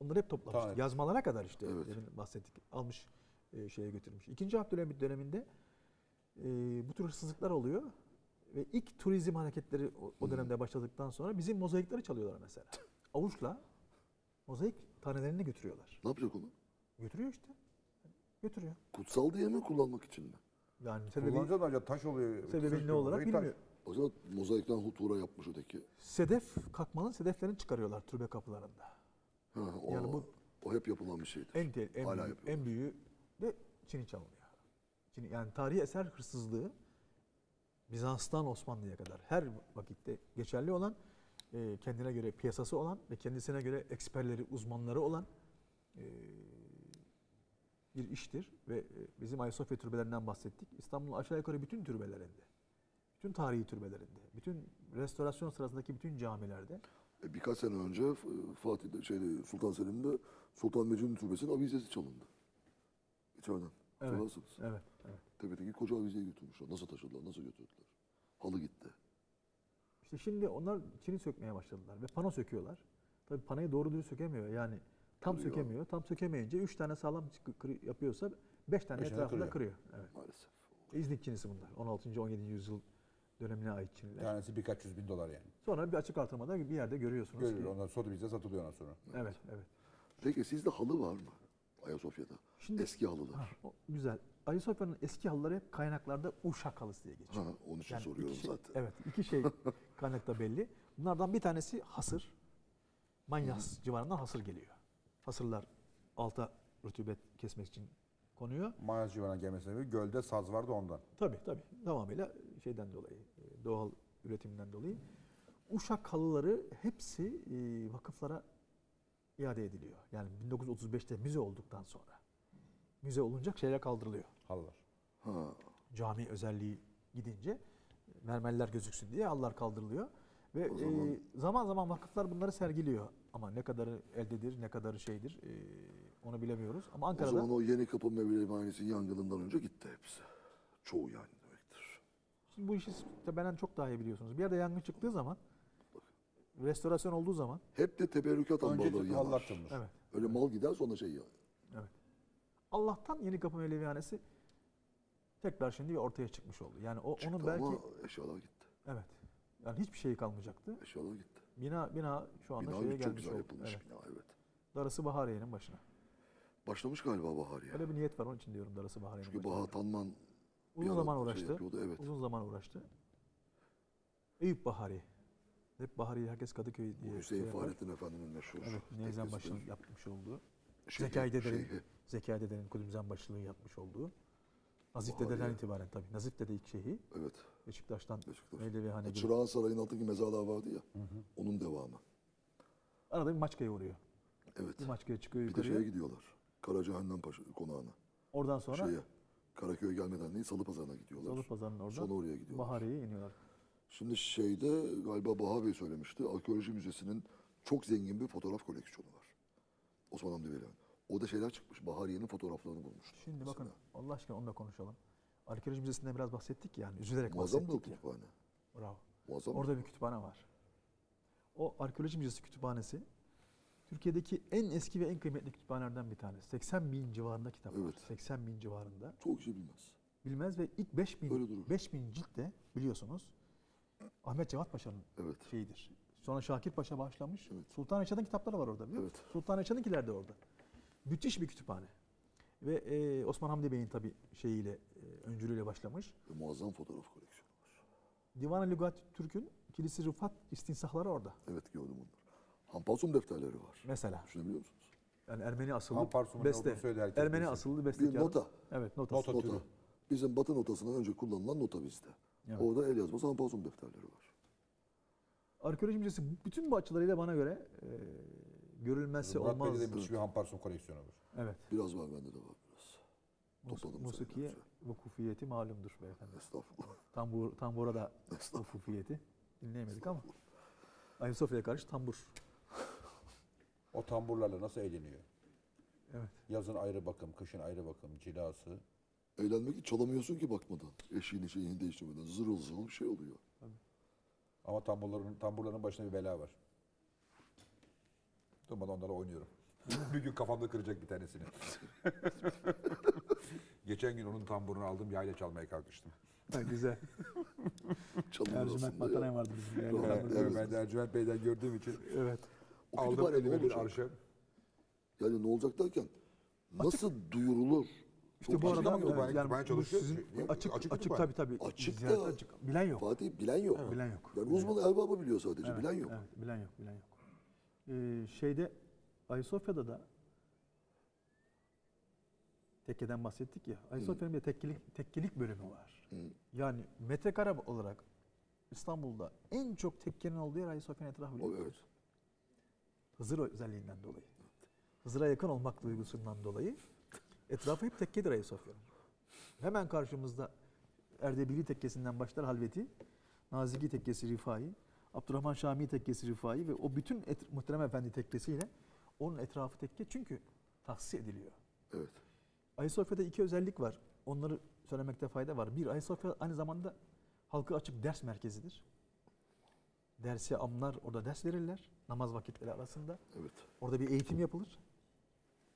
Onları hep toplamış. Tabii. Yazmalara kadar işte. Evet. Demin bahsettik. Almış e, şeye götürmüş. İkinci Abdülhamit döneminde e, bu tür hırsızlıklar oluyor. Ve ilk turizm hareketleri o, o dönemde başladıktan sonra bizim mozaikleri çalıyorlar mesela. Avuçla mozaik tanelerini götürüyorlar. Ne yapacak onu? Götürüyor işte. Götürüyor. Kutsal diye mi, kullanmak için mi? Yani sebebi, taş oluyor. Sebebi ne olarak bilmiyor. O zaman mozaikten hutura yapmış öteki. Sedef, kakmanın sedeflerini çıkarıyorlar türbe kapılarında. Ha, o, yani bu o hep yapılan bir şeydir. En, te, en, büyü, en büyüğü de Çin'i çalınıyor. Çin, yani tarihi eser hırsızlığı Bizans'tan Osmanlı'ya kadar her vakitte geçerli olan, e, kendine göre piyasası olan ve kendisine göre eksperleri, uzmanları olan e, bir iştir. Ve e, bizim Ayasofya türbelerinden bahsettik. İstanbul'un aşağı yukarı bütün türbelerinde, bütün tarihi türbelerinde, bütün restorasyon sırasındaki bütün camilerde. Birkaç sene önce Fatih'de, şeyde, Sultan Selim'de Sultan Mecnun Türbesi'nin avizesi çalındı. İçeriden. Evet, hatırlarsınız. Evet, evet. Tepedeki koca avizeyi götürmüşler. Nasıl taşıdılar, nasıl götürdüler? Halı gitti. İşte şimdi onlar Çin'i sökmeye başladılar ve pano söküyorlar. Tabii panoyu doğru düz sökemiyor. Yani tam kırıyor. Sökemiyor. Tam sökemeyince üç tane sağlam yapıyorsa beş tane etrafında kırıyor. kırıyor. Evet. Maalesef. İznik Çinisi bunlar. on altıncı on yedinci yüzyıl dönemine ait Çinliler. Tanesi birkaç yüz bin dolar yani. Sonra bir açık artırmada bir yerde görüyorsunuz. Görüyor. Onlar sonra bize satılıyor ondan sonra. Evet, evet. Peki sizde halı var mı? Ayasofya'da. Şimdi, eski halılar. Ha, güzel. Ayasofya'nın eski halıları hep kaynaklarda Uşak halısı diye geçiyor. Ha, onun için yani soruyorum şey, zaten. Evet, iki şey kaynakta belli. Bunlardan bir tanesi hasır. Manyas Hı. civarından hasır geliyor. Hasırlar alta rutubet kesmek için konuyor. Manyas civarına gelmesine göre gölde saz vardı ondan. Tabii tabii. Tamamıyla şeyden dolayı, doğal üretimden dolayı. Uşak halıları hepsi vakıflara iade ediliyor. Yani bin dokuz yüz otuz beşte müze olduktan sonra. Müze olunacak şeyler kaldırılıyor. Halılar. Ha. Cami özelliği gidince mermerler gözüksün diye halılar kaldırılıyor. Ve zaman... E, zaman zaman vakıflar bunları sergiliyor. Ama ne kadarı eldedir, ne kadarı şeydir e, onu bilemiyoruz. Ama Ankara'da... O zaman o Yenikapı Mevlevihanesi'nin yangınından önce gitti hepsi. Çoğu yani demektir. Şimdi bu işi benden çok daha iyi biliyorsunuz. Bir yerde yangın çıktığı zaman, restorasyon olduğu zaman... Hep de teberrükat ambarları yanar. Evet. Öyle mal gider sonra şey yanar. Evet. Allah'tan Yenikapı Mevlevihanesi tekrar şimdi ortaya çıkmış oldu. Yani o, çıktı onun belki... ama eşyalar gitti. Evet. Yani hiçbir şey kalmayacaktı. Eşyalar gitti. Bina bina şu anda bina şeye gelmiş oldu. Bina çok güzel yapılmış evet. bina evet. Darısı Bahariye'nin başına. Başlamış galiba Bahariye. Öyle bir niyet var onun için diyorum Darısı Bahariye'nin başına. Çünkü Baha Tanman uzun zaman uğraştı. Şey evet. Uzun zaman uğraştı. Eyüp Bahari. Hep Bahariye herkes Kadıköy diye. Bu Hüseyin şey Fahrettin Efendi'nin meşhur. Evet, Nevzen Başı'nın yapmış olduğu. Şey, Zekai Dede'nin Zekai Dede'nin Kudümzen Başlığı'nın yapmış olduğu. Nazif Bahariye. Dede'den itibaren tabii. Nazif Dede ilk şeyhi. Evet. Beşiktaş'tan Beşiktaş. Mevlevihane'ye. Çırağan Sarayı'nın altındaki mezarlar vardı ya. Hı hı. Onun devamı. Arada bir Maçka'ya uğruyor. Evet. Bir Maçka'ya çıkıyor yukarıya. Bir de şeye gidiyorlar. Karacahannan Paşa konağına. Oradan sonra? Şeye, Karaköy'e gelmeden değil Salı Pazarı'na gidiyorlar. Salı Pazarı'nın oradan. Sonra oraya gidiyorlar. Bahariye'ye iniyorlar. Şimdi şeyde galiba Baha Bey söylemişti. Arkeoloji Müzesi'nin çok zengin bir fotoğraf koleksiyonu var. Osman Hamdi Velihan. O da şeyler çıkmış. Bahariye'nin fotoğraflarını bulmuştu. Şimdi mesela. Bakın Allah aşkına onunla konuşalım. Arkeoloji Müzesi'nden biraz bahsettik yani. Üzülerek muazzam bahsettik. Muazzam bir kütüphane. Ya. Bravo. Muazzam Orada mı? Bir kütüphane var. O Arkeoloji Müzesi kütüphanesi Türkiye'deki en eski ve en kıymetli kütüphanelerden bir tanesi. seksen bin civarında kitap var. Evet. seksen bin civarında. Çok kişi bilmez. Bilmez ve ilk beş bin cilt de biliyorsunuz. Ahmet Cevat Paşa'nın evet. şeyidir. Sonra Şakir Paşa başlamış. Evet. Sultan Reşad'ın kitapları var orada biliyor musun? Evet. Sultan Reşad'ınkiler de orada. Müthiş bir kütüphane. Ve e, Osman Hamdi Bey'in tabii şeyiyle, e, öncülüğüyle başlamış. Ve muazzam fotoğraf koleksiyonu var. Divan-ı Lügat Türk'ün Kilise Rıfat istinsahları orada. Evet gördüm onları. Hamparsum defterleri var. Mesela. Düşünebiliyor musunuz? Yani Ermeni asıllı beste. Ermeni asıllı bestekarı. Bir nota. Evet notası. Nota. Nota. Bizim Batı notasından önce kullanılan nota bizde. Evet. Orada el yazması Hamparsum defterleri var. Arkeoloji Müzesi bütün bu açılarıyla bana göre e, görülmezse olmaz. Murat Bey'de de müthiş bir Hamparsum koleksiyonu var. Evet. Biraz var bende de var biraz. Topladım Musiki'ye vakufiyeti malumdur beyefendi. Estağfurullah. Tambur, tambura da vakufiyeti dinleyemedik ama. Ayasofya'ya karşı tambur. O tamburlarla nasıl eğleniyor? Evet. Yazın ayrı bakım, kışın ayrı bakım, cilası. Eğlenmek için çalamıyorsun ki bakmadan. Eşiğini şeyini değiştirmeden zırıl zırıl bir şey oluyor. Tabii. Ama tamburların, tamburların başına bir bela var. Durmadan onlara oynuyorum. Bir gün kafamda kıracak bir tanesini. Geçen gün onun tamburunu aldım, yayla çalmaya kalkıştım. Ha, güzel. Ercüment Batanay vardı bizim yayla tamburda. Ben de Ercüment Bey'den gördüğüm için evet. aldım elime bir arşa. Yani ne olacak derken, nasıl Açık. duyurulur? İşte çok bu arada yani, yani, yani, çalışıyor. Sizin açık açık, açık tabii tabii. Açık da açık. Bilen yok. Fatih bilen yok. Evet, bilen yok. Yani uzman erbabı biliyor sadece. Evet, bilen yok. Evet, bilen yok, bilen yok. Ee, şeyde Ayasofya'da da tekkeden bahsettik ya. Ayasofya'nın bir tekkelik tekkelik bölümü var. Hı. Yani metrekare olarak İstanbul'da en çok tekkenin olduğu yer Ayasofya'nın etrafı biliyor musunuz? Evet. Hızır özelliğinden dolayı. Hızır'a yakın olmak duygusundan dolayı. Etrafı hep tekkedir Ayasofya'nın. Hemen karşımızda Erdebili Tekkesi'nden başlar Halveti, Nazilli Tekkesi Rifai, Abdurrahman Şami Tekkesi Rifai ve o bütün Muhterem Efendi Tekkesi'yle onun etrafı tekke çünkü tahsis ediliyor. Evet. Ayasofya'da iki özellik var. Onları söylemekte fayda var. Bir, Ayasofya aynı zamanda halka açık ders merkezidir. Dersi amlar orada ders verirler namaz vakitleri arasında. Evet. Orada bir eğitim yapılır.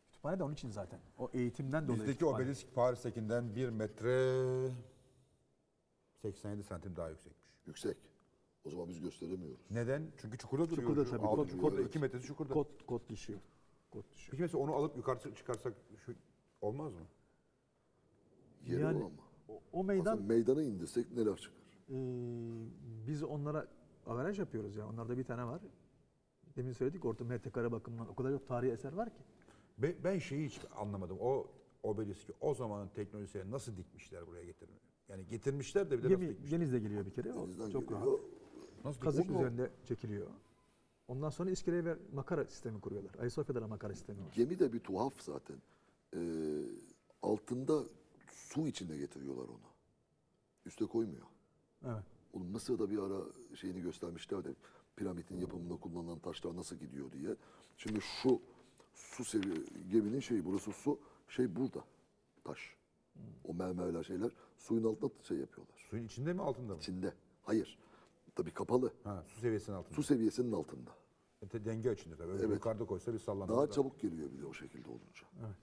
Kütüphane de onun için zaten. O eğitimden dolayı. Bizdeki obelisk Paris'tekinden bir metre seksen yedi santim daha yüksekmiş. Yüksek. O zaman biz gösteremiyoruz. Neden? Çünkü çukurda duruyor. Çukurda tabii. Kod, kod, evet. iki metresi çukurda. Kod, kod düşüyor. Kod dışı. Peki mesela onu alıp yukarı çıkarsak şu olmaz mı? Yeri yani, o ama. O, o meydan... Aslında meydana indirsek neler çıkar? E, biz onlara averaj yapıyoruz ya. Onlarda bir tane var. Demin söyledik orta metrekare bakımından o kadar çok tarihi eser var ki. Ben, ben şeyi hiç anlamadım. O obeliski o zamanın teknolojisiyle nasıl dikmişler buraya getirmiyor? Yani getirmişler de bir de nasıl dikmişler? Denizle geliyor bir kere. O, çok rahat. Nasıl kazık o, üzerinde o çekiliyor. Ondan sonra iskeleye ve makara sistemi kuruyorlar. Ayasofya'da da makara sistemi var. Gemi de bir tuhaf zaten. Ee, altında su içinde getiriyorlar onu. Üste koymuyor. Evet. Oğlum Mısır'da bir ara şeyini göstermişlerdi. Piramidin yapımında kullanılan taşlar nasıl gidiyor diye. Şimdi şu su seviye geminin şeyi burası su şey burada taş. Hmm. O mermerler şeyler suyun altında şey yapıyorlar. Suyun içinde mi altında mı? İçinde. Hayır. Tabii kapalı. Ha, su seviyesinin altında. Su seviyesinin altında. E, denge içinde tabii. Evet. Yukarıda koysa bir sallanır. Daha da çabuk geliyor bir de o şekilde olunca. Evet.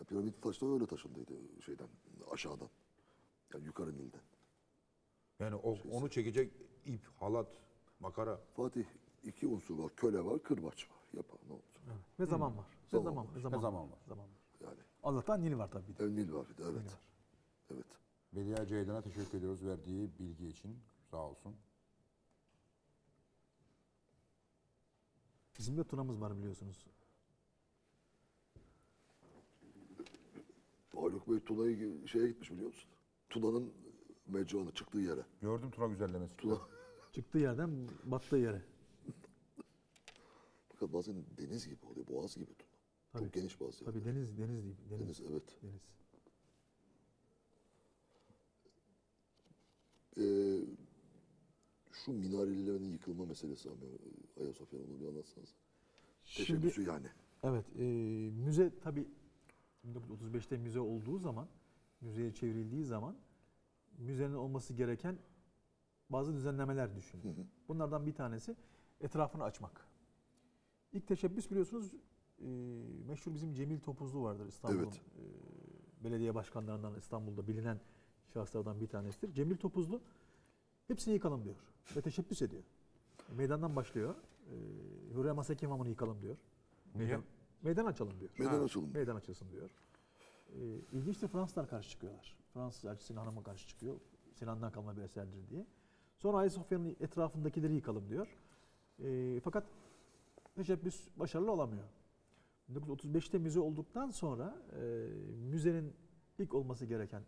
Ya, piramit taşları öyle taşındıydı şeyden aşağıdan. Yani yukarı Nil'den. Yani o, onu çekecek ip, halat, makara. Fatih iki unsur var. Köle var, kırbaç var. Yapar ne olacak? Evet. Ve zaman hmm. var. Ve zaman var. Ve zaman, zaman var. Zaman var. Yani. Allah'tan Nil var tabii. Evet, Nil var bir de. Evet. Var. Evet. Bedia Ceylan'a teşekkür ediyoruz verdiği bilgi için. Sağ olsun. Bizim de tunamız var biliyorsunuz. Haluk Bey tunayı şeye gitmiş biliyor musun? Tuna'nın mecranı çıktığı yere. Gördüm tuna güzellemesi. Tuna. Çıktığı yerden battığı yere. Fakat bazen deniz gibi oluyor, boğaz gibi tuna. Tabii. Çok geniş bazı yerler. Tabii deniz, deniz değil. Deniz, deniz evet. Deniz. Ee, şu minarelerin yıkılma meselesi Ayasofya'nın onu bir anlatsanız. Teşebbüsü yani. Evet. E, müze tabii bin dokuz yüz otuz beşte müze olduğu zaman, müzeye çevrildiği zaman müzenin olması gereken bazı düzenlemeler düşünüyor. Bunlardan bir tanesi etrafını açmak. İlk teşebbüs biliyorsunuz e, meşhur bizim Cemil Topuzlu vardır İstanbul'un evet. e, belediye başkanlarından İstanbul'da bilinen şahıslardan bir tanesidir. Cemil Topuzlu hepsini yıkalım diyor ve teşebbüs ediyor. Meydandan başlıyor. E, Hürrem Haseki İmamı'nı yıkalım diyor. Meydan, meydan açalım diyor. Meydan ha, açalım. Meydan açılsın diyor. E, İlginçtir Fransızlar karşı çıkıyorlar. Fransız elçisinin hanımı karşı çıkıyor. Sinan'dan kalma bir eserdir diye. Sonra Ayasofya'nın etrafındakileri yıkalım diyor. E, fakat teşebbüs başarılı olamıyor. bin dokuz yüz otuz beşte müze olduktan sonra e, müzenin ilk olması gereken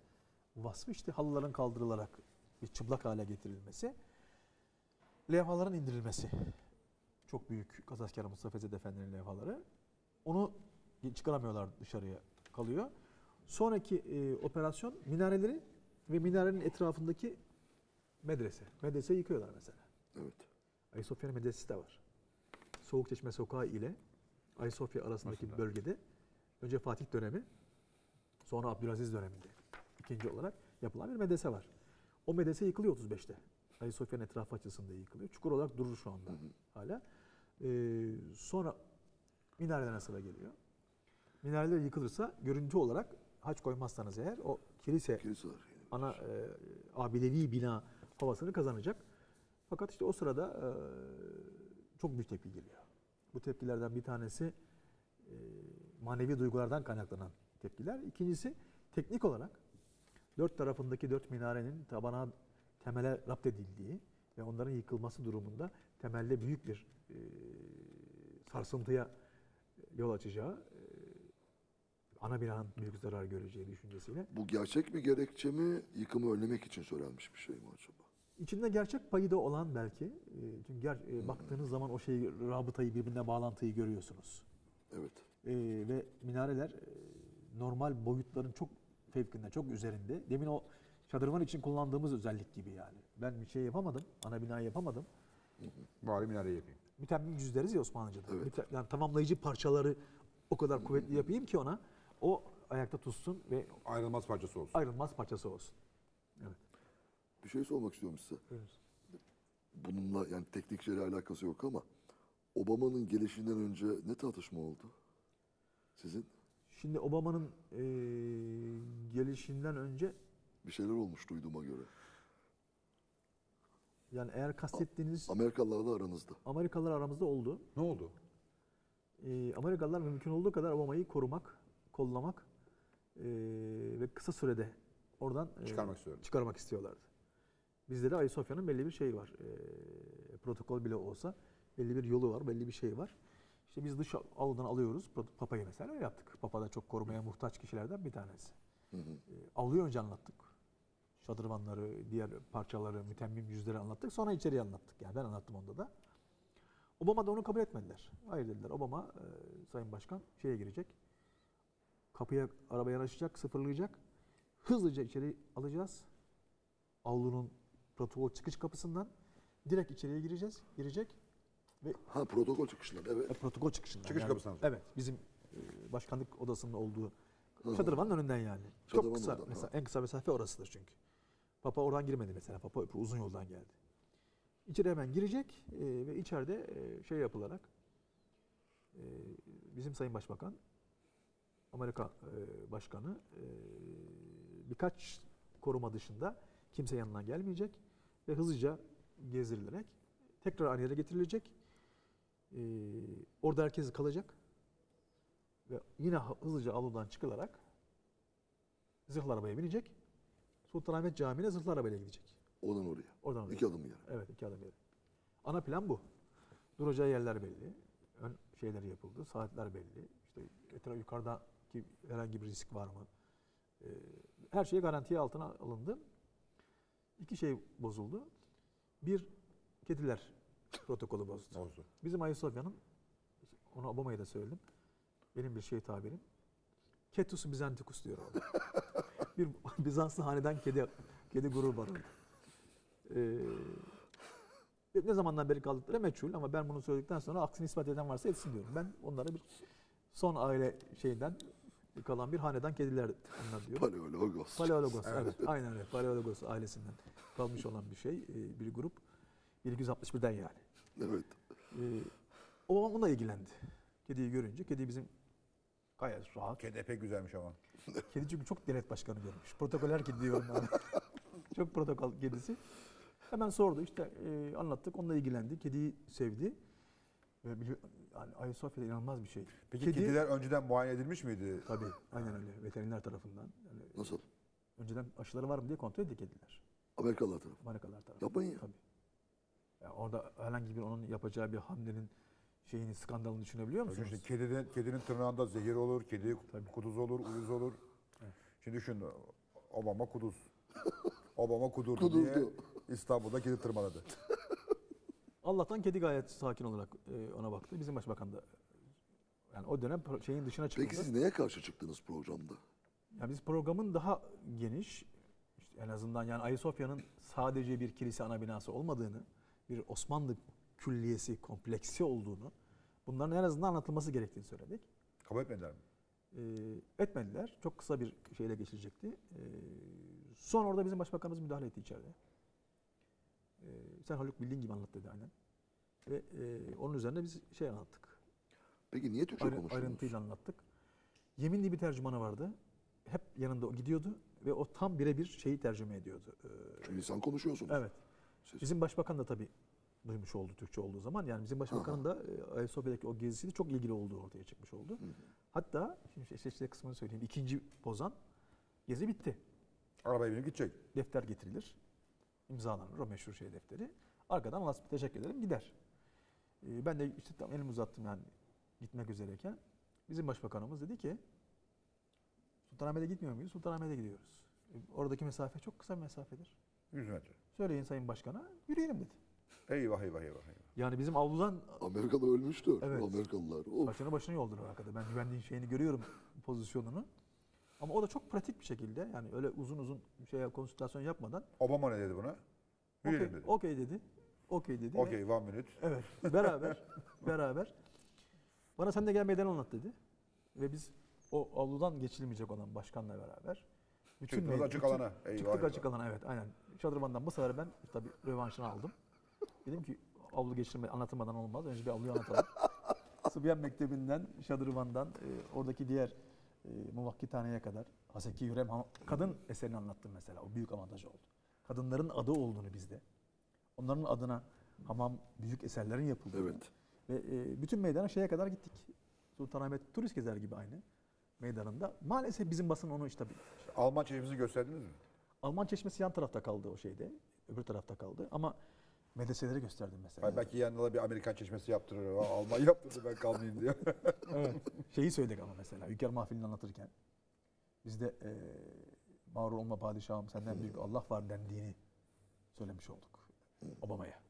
vasfı işte halıların kaldırılarak bir çıplak hale getirilmesi, levhaların indirilmesi. Çok büyük Kazakskar Mustafa Fezed Efendi'nin levhaları. Onu çıkaramıyorlar dışarıya kalıyor. Sonraki e, operasyon minareleri ve minarenin etrafındaki medrese. Medreseyi yıkıyorlar mesela. Evet. Ayasofya'nın medresesi de var. Soğukçeşme Sokağı ile Ayasofya arasındaki aslında bölgede önce Fatih dönemi sonra Abdülaziz döneminde ikinci olarak yapılan bir medrese var. O medrese yıkılıyor otuz beşte. Ayasofya'nın etrafı açısında yıkılıyor. Çukur olarak durur şu anda hı hı. hala. Ee, sonra minarelere sıra geliyor. Minareler yıkılırsa görüntü olarak haç koymazsanız eğer o kilise, kilise ana e, abidevi bina havasını kazanacak. Fakat işte o sırada e, çok büyük tepki geliyor. Bu tepkilerden bir tanesi e, manevi duygulardan kaynaklanan tepkiler. İkincisi teknik olarak dört tarafındaki dört minarenin tabana temele rapt edildiği ve onların yıkılması durumunda temelde büyük bir e, sarsıntıya yol açacağı, e, ana binanın büyük zarar göreceği düşüncesiyle. Bu gerçek mi gerekçe mi, yıkımı önlemek için söylenmiş bir şey mi acaba? İçinde gerçek payı da olan belki. E, çünkü ger e, baktığınız hmm. zaman o şeyi, rabıtayı, birbirine bağlantıyı görüyorsunuz. Evet. E, ve minareler e, normal boyutların çok fevkinde, çok üzerinde. Demin o şadırvan için kullandığımız özellik gibi yani. Ben bir şey yapamadım, ana binayı yapamadım. Bari minareyi yapayım. Mütemmim cüz deriz ya Osmanlıca'da. Evet. Yani tamamlayıcı parçaları o kadar kuvvetli yapayım ki ona o ayakta tutsun ve ayrılmaz parçası olsun. Ayrılmaz parçası olsun. Evet. Bir şey sormak istiyorum size. Evet. Bununla yani teknik şeyle alakası yok ama Obama'nın gelişinden önce ne tartışma oldu? Sizin? Şimdi Obama'nın e, gelişinden önce... Bir şeyler olmuş duyduğuma göre. Yani eğer kastettiğiniz... Amerikalılarla aranızda. Amerikalılar aramızda oldu. Ne oldu? E, e, Amerikalılar mümkün olduğu kadar Obama'yı korumak, kollamak e, ve kısa sürede oradan e, çıkarmak, çıkarmak istiyorlardı. Bizde de Ayasofya'nın belli bir şeyi var. E, protokol bile olsa belli bir yolu var, belli bir şey var. İşte biz dış avludan alıyoruz. Papa'yı mesela öyle yaptık. Papa da çok korumaya muhtaç kişilerden bir tanesi. Hı hı. E, avluyu önce anlattık. Şadırvanları, diğer parçaları, mütemmim yüzleri anlattık. Sonra içeriye anlattık. Yani ben anlattım onda da. Obama da onu kabul etmediler. Hayır dediler. Obama, e, Sayın Başkan şeye girecek. Kapıya, arabaya yanaşacak, sıfırlayacak. Hızlıca içeri alacağız. Avlunun protokol çıkış kapısından direkt içeriye gireceğiz. Girecek. Ve ha, protokol çıkışından, evet. E, protokol çıkışından. Çıkış yani, kapısından. Evet. Bizim e, başkanlık odasının olduğu şadırvanın önünden yani. Şadırvan çok kısa. Oradan, mesela, en kısa mesafe orasıdır çünkü. Papa oradan girmedi mesela. Papa uzun yoldan geldi. İçeri hemen girecek e, ve içeride e, şey yapılarak e, bizim Sayın Başbakan, Amerika e, Başkanı e, birkaç koruma dışında kimse yanına gelmeyecek ve hızlıca gezdirilerek tekrar aynı yere getirilecek. Ee, orada herkes kalacak. Ve yine hızlıca avludan çıkılarak zırhlı arabaya binecek. Sultanahmet Camii'ne zırhlı arabayla gidecek. Oradan oraya. Oradan oraya. İki adım yere. Evet, iki adım yere. Ana plan bu. Duracağı yerler belli. Ön şeyler yapıldı. Saatler belli. İşte etraf, yukarıdaki herhangi bir risk var mı? Ee, her şey garantiye altına alındı. İki şey bozuldu. Bir, kediler protokolü bozdu. Olsun. Bizim Ayasofya'nın, onu Obama'ya da söyledim, benim bir şey tabirim, Ketus Bizantikus diyor orada. Bir Bizanslı haneden kedi kedi grubu var orada. Ee, ne zamandan beri kaldıkları meçhul ama ben bunu söyledikten sonra aksini ispat eden varsa etsin diyorum. Ben onlara bir son aile şeyinden kalan bir haneden kediler onlar diyor. Paleologos. Paleologos, evet. Evet, aynen öyle. Paleologos ailesinden kalmış olan bir şey, bir grup. bin iki yüz altmış birden yani. Evet. Ee, o onunla ilgilendi. Kediyi görünce. Kedi bizim gayet rahat. Kedi epey güzelmiş ama. Kedi çünkü çok devlet başkanı görmüş. Protokoller kedi diyorum ben. Çok protokol kedisi. Hemen sordu. İşte e, anlattık. Onunla ilgilendi. Kediyi sevdi. Ve yani Ayasofya'da inanılmaz bir şey. Peki kedi, kediler önceden muayene edilmiş miydi? Tabii. Aynen öyle. Veteriner tarafından. Yani, nasıl? Önceden aşıları var mı diye kontrol edildi kediler. Amerikalılar tarafından. Amerikalılar tarafından. Yapmayın ya. Tabii. Yani orada herhangi bir onun yapacağı bir hamlenin şeyini, skandalını düşünebiliyor musunuz? Şimdi kedinin, kedinin tırnağında zehir olur, kedi kuduz olur, uyuz olur. Evet. Şimdi düşün, Obama kuduz. Obama kudurdu, kudurdu diye İstanbul'da kedi tırmaladı. Allah'tan kedi gayet sakin olarak ona baktı. Bizim başbakan da yani o dönem şeyin dışına çıktı. Peki siz neye karşı çıktınız programda? Yani biz programın daha geniş, işte en azından yani Ayasofya'nın sadece bir kilise ana binası olmadığını, bir Osmanlı külliyesi, kompleksi olduğunu, bunların en azından anlatılması gerektiğini söyledik. Kabul etmediler mi? E, etmediler. Çok kısa bir şeyle geçilecekti. E, sonra orada bizim başbakanımız müdahale etti içeride. E, sen Haluk bildiğin gibi anlat dedi aynen. Ve e, onun üzerine biz şey anlattık. Peki niye Türkçe konuştunuz? Ayrıntıyla anlattık. Yeminli bir tercümanı vardı. Hep yanında o gidiyordu ve o tam birebir şeyi tercüme ediyordu. E, Çünkü insan konuşuyorsunuz. Evet. Siz. Bizim başbakan da tabii duymuş oldu Türkçe olduğu zaman. Yani bizim başbakanın da Ayasofya'daki o gezisiyle çok ilgili olduğu ortaya çıkmış oldu. Hı hı. Hatta, şimdi işte kısmını söyleyeyim. İkinci bozan, gezi bitti. Arabaya binip gidecek. Defter getirilir. İmzalanır o meşhur şey defteri. Arkadan nasıl teşekkür ederim gider. Ee, ben de işte tam elimi uzattım yani gitmek üzereyken. Bizim başbakanımız dedi ki, Sultanahmet'e gitmiyor muyuz? Sultanahmet'e gidiyoruz. Oradaki mesafe çok kısa bir mesafedir. yüz metre. Söyleyin Sayın Başkan'a, yürüyelim dedi. Eyvah eyvah eyvah. eyvah. Yani bizim avludan... Amerikalı ölmüştü. Evet. Amerikalılar. Başını başını yolduruyor arkada. Ben güvenliğin şeyini görüyorum, pozisyonunu. Ama o da çok pratik bir şekilde, yani öyle uzun uzun şeye konsültasyon yapmadan... Obama ne dedi buna? Yürüyelim okay, dedi. Okey dedi. Okey dedi. Okey, one minute. Evet, beraber, beraber. Bana sen de gel meydan anlat dedi. Ve biz o avludan geçilmeyecek olan başkanla beraber... Bütün çıktık meydan, açık bütün, alana. Eyvah, çıktık eyvah. açık alana evet aynen. Şadırvan'dan bu sefer ben tabii rövanşını aldım. Dedim ki avlu geçirme anlatılmadan olmaz. Önce bir avluyu anlatalım. Sıbyan Mektebi'nden, Şadırvan'dan e, oradaki diğer e, Muvakkithane'ye kadar Haseki Yürem kadın eserini anlattım mesela. O büyük avantaj oldu. Kadınların adı olduğunu bizde. Onların adına hamam büyük eserlerin yapıldığı. Evet. Ve e, bütün meydana şeye kadar gittik. Sultanahmet turist gezer gibi aynı meydanında. Maalesef bizim basın onu işte... Alman çeşmesini gösterdiniz mi? Alman çeşmesi yan tarafta kaldı o şeyde. Öbür tarafta kaldı ama medreseleri gösterdim mesela. Hayır, belki yanında bir Amerikan çeşmesi yaptırır. Alman yaptırdı ben kalmayayım diyor. Evet. Şeyi söyledik ama mesela Hünkâr Mahfili'ni anlatırken. Bizde e, mağrur olma padişahım senden büyük Allah var dendiğini söylemiş olduk Obama'ya.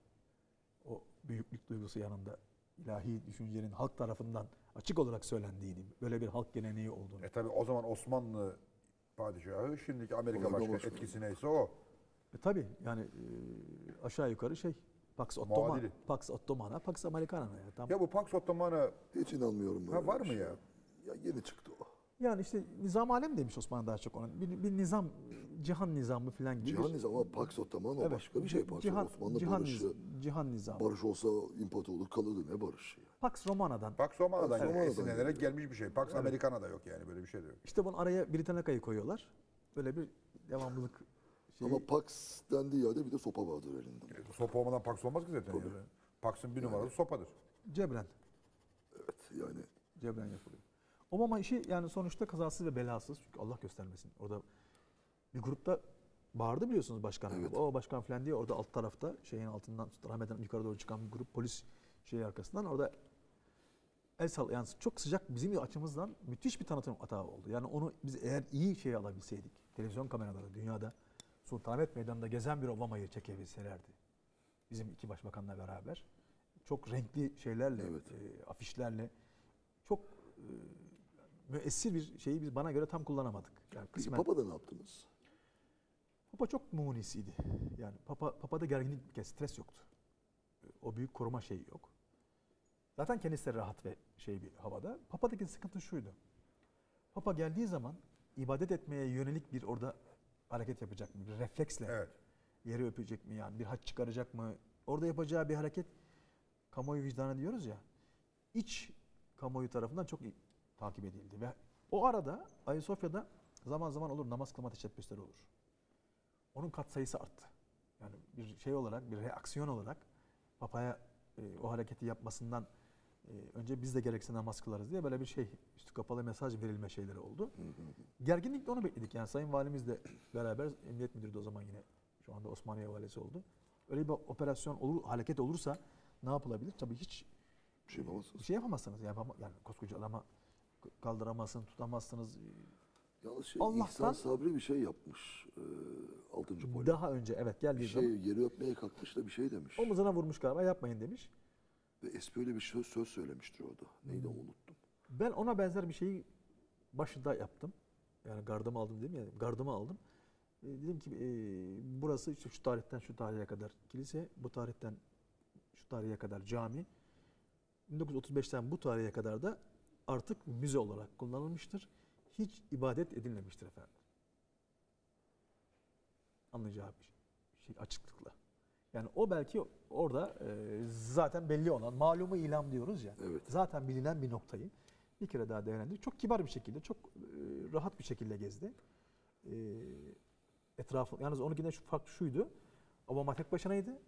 O büyüklük duygusu yanında ilahi düşüncenin halk tarafından açık olarak söylendiğini, böyle bir halk geleneği olduğunu. E tabi o zaman Osmanlı padişahı, şimdiki Amerika başkanı etkisi neyse o. E tabi yani e, aşağı yukarı şey, Pax Ottomana, Pax Ottomana, Pax Americana. Ya, tam. Ya bu Pax Ottomana... Hiç inanmıyorum. Ha, var mı ya? Ya yeni çıktı o. Yani işte nizam alem demiş Osmanlı daha çok ona. Bir, bir nizam, cihan nizamı falan gibi. Cihan nizamı ama Pax Ottoman o evet. Başka bir şey. Pax cihan, Osmanlı cihan barışı. Niz, cihan nizamı. Barış olsa imparatorluk kalırdı. Ne barışı? Yani. Pax Romana'dan. Pax Romana'dan, Pax Romana'dan esinlenerek yani. Gelmiş bir şey. Pax evet. Amerikana'da yok yani böyle bir şey diyor. İşte bunu araya Britannica'yı koyuyorlar. Böyle bir devamlılık şeyi. Ama Pax dendiği yerde bir de sopa vardır elinde. E, sopa olmadan Pax olmaz ki zaten. Yani. Pax'ın bir yani. Numaralı sopadır. Cebren. Evet yani. Cebren yapılıyor. Obama işi yani sonuçta kazasız ve belasız. Çünkü Allah göstermesin. Orada bir grupta bağırdı biliyorsunuz başkan. Evet. O başkan falan diye orada alt tarafta şeyin altından rahmetten yukarı doğru çıkan bir grup polis şeyi arkasından orada el sal yani çok sıcak bizim açımızdan müthiş bir tanıtım hata oldu. Yani onu biz eğer iyi şey alabilseydik televizyon kameraları dünyada Sultanahmet Meydanı'nda gezen bir Obama'yı çekebilselerdi. Bizim iki başbakanla beraber çok renkli şeylerle evet. e, afişlerle çok e, müessir bir şeyi biz bana göre tam kullanamadık. Yani kısmen... Papa'da ne yaptınız? Papa çok munisiydi. Yani Papa Papa'da gerginlik bir kez, stres yoktu. O büyük koruma şeyi yok. Zaten kendisi de rahat ve şey bir havada. Papa'daki sıkıntı şuydu. Papa geldiği zaman ibadet etmeye yönelik bir orada hareket yapacak mı? Bir refleksle evet. Yeri öpecek mi? Yani bir haç çıkaracak mı? Orada yapacağı bir hareket kamuoyu vicdanı diyoruz ya. İç kamuoyu tarafından çok iyi takip edildi ve o arada Ayasofya'da zaman zaman olur namaz kılma teşebbüsleri olur. Onun katsayısı arttı. Yani bir şey olarak, bir reaksiyon olarak Papa'ya e, o hareketi yapmasından e, önce biz de gerekse namaz kılarız diye böyle bir şey üstü kapalı mesaj verilme şeyleri oldu. Gerginlikle onu bekledik. Yani Sayın Valimizle beraber Emniyet Müdürü de o zaman yine şu anda Osmaniye Valisi oldu. Öyle bir operasyon olur, hareket olursa ne yapılabilir? Tabii hiç bir şey yapamazsınız. Bir şey yapamazsınız. Yani, yani koskoca adama kaldıramazsınız, tutamazsınız. Yalnız şey, Allah'tan, İhsan Sabri bir şey yapmış. E, altıncı poli. Daha önce evet geldiği şey, zaman. Yeri öpmeye kalkmış da bir şey demiş. Omuzuna vurmuş galiba yapmayın demiş. Ve eski öyle bir söz, söz söylemiştir orada. Neydi hmm. unuttum. Ben ona benzer bir şeyi başında yaptım. Yani gardımı aldım değil mi? Yani gardımı aldım. E, dedim ki e, burası işte şu tarihten şu tarihe kadar kilise, bu tarihten şu tarihe kadar cami. bin dokuz yüz otuz beşten bu tarihe kadar da artık müze olarak kullanılmıştır. Hiç ibadet edilmemiştir efendim. Anlayacağı bir şey açıklıkla. Yani o belki orada e, zaten belli olan, malumu ilam diyoruz ya. Evet. Zaten bilinen bir noktayı bir kere daha değerlendirdik. Çok kibar bir şekilde, çok e, rahat bir şekilde gezdi. E, etrafı, yalnız onun yine şu fark şuydu. Obama tek başınaydı.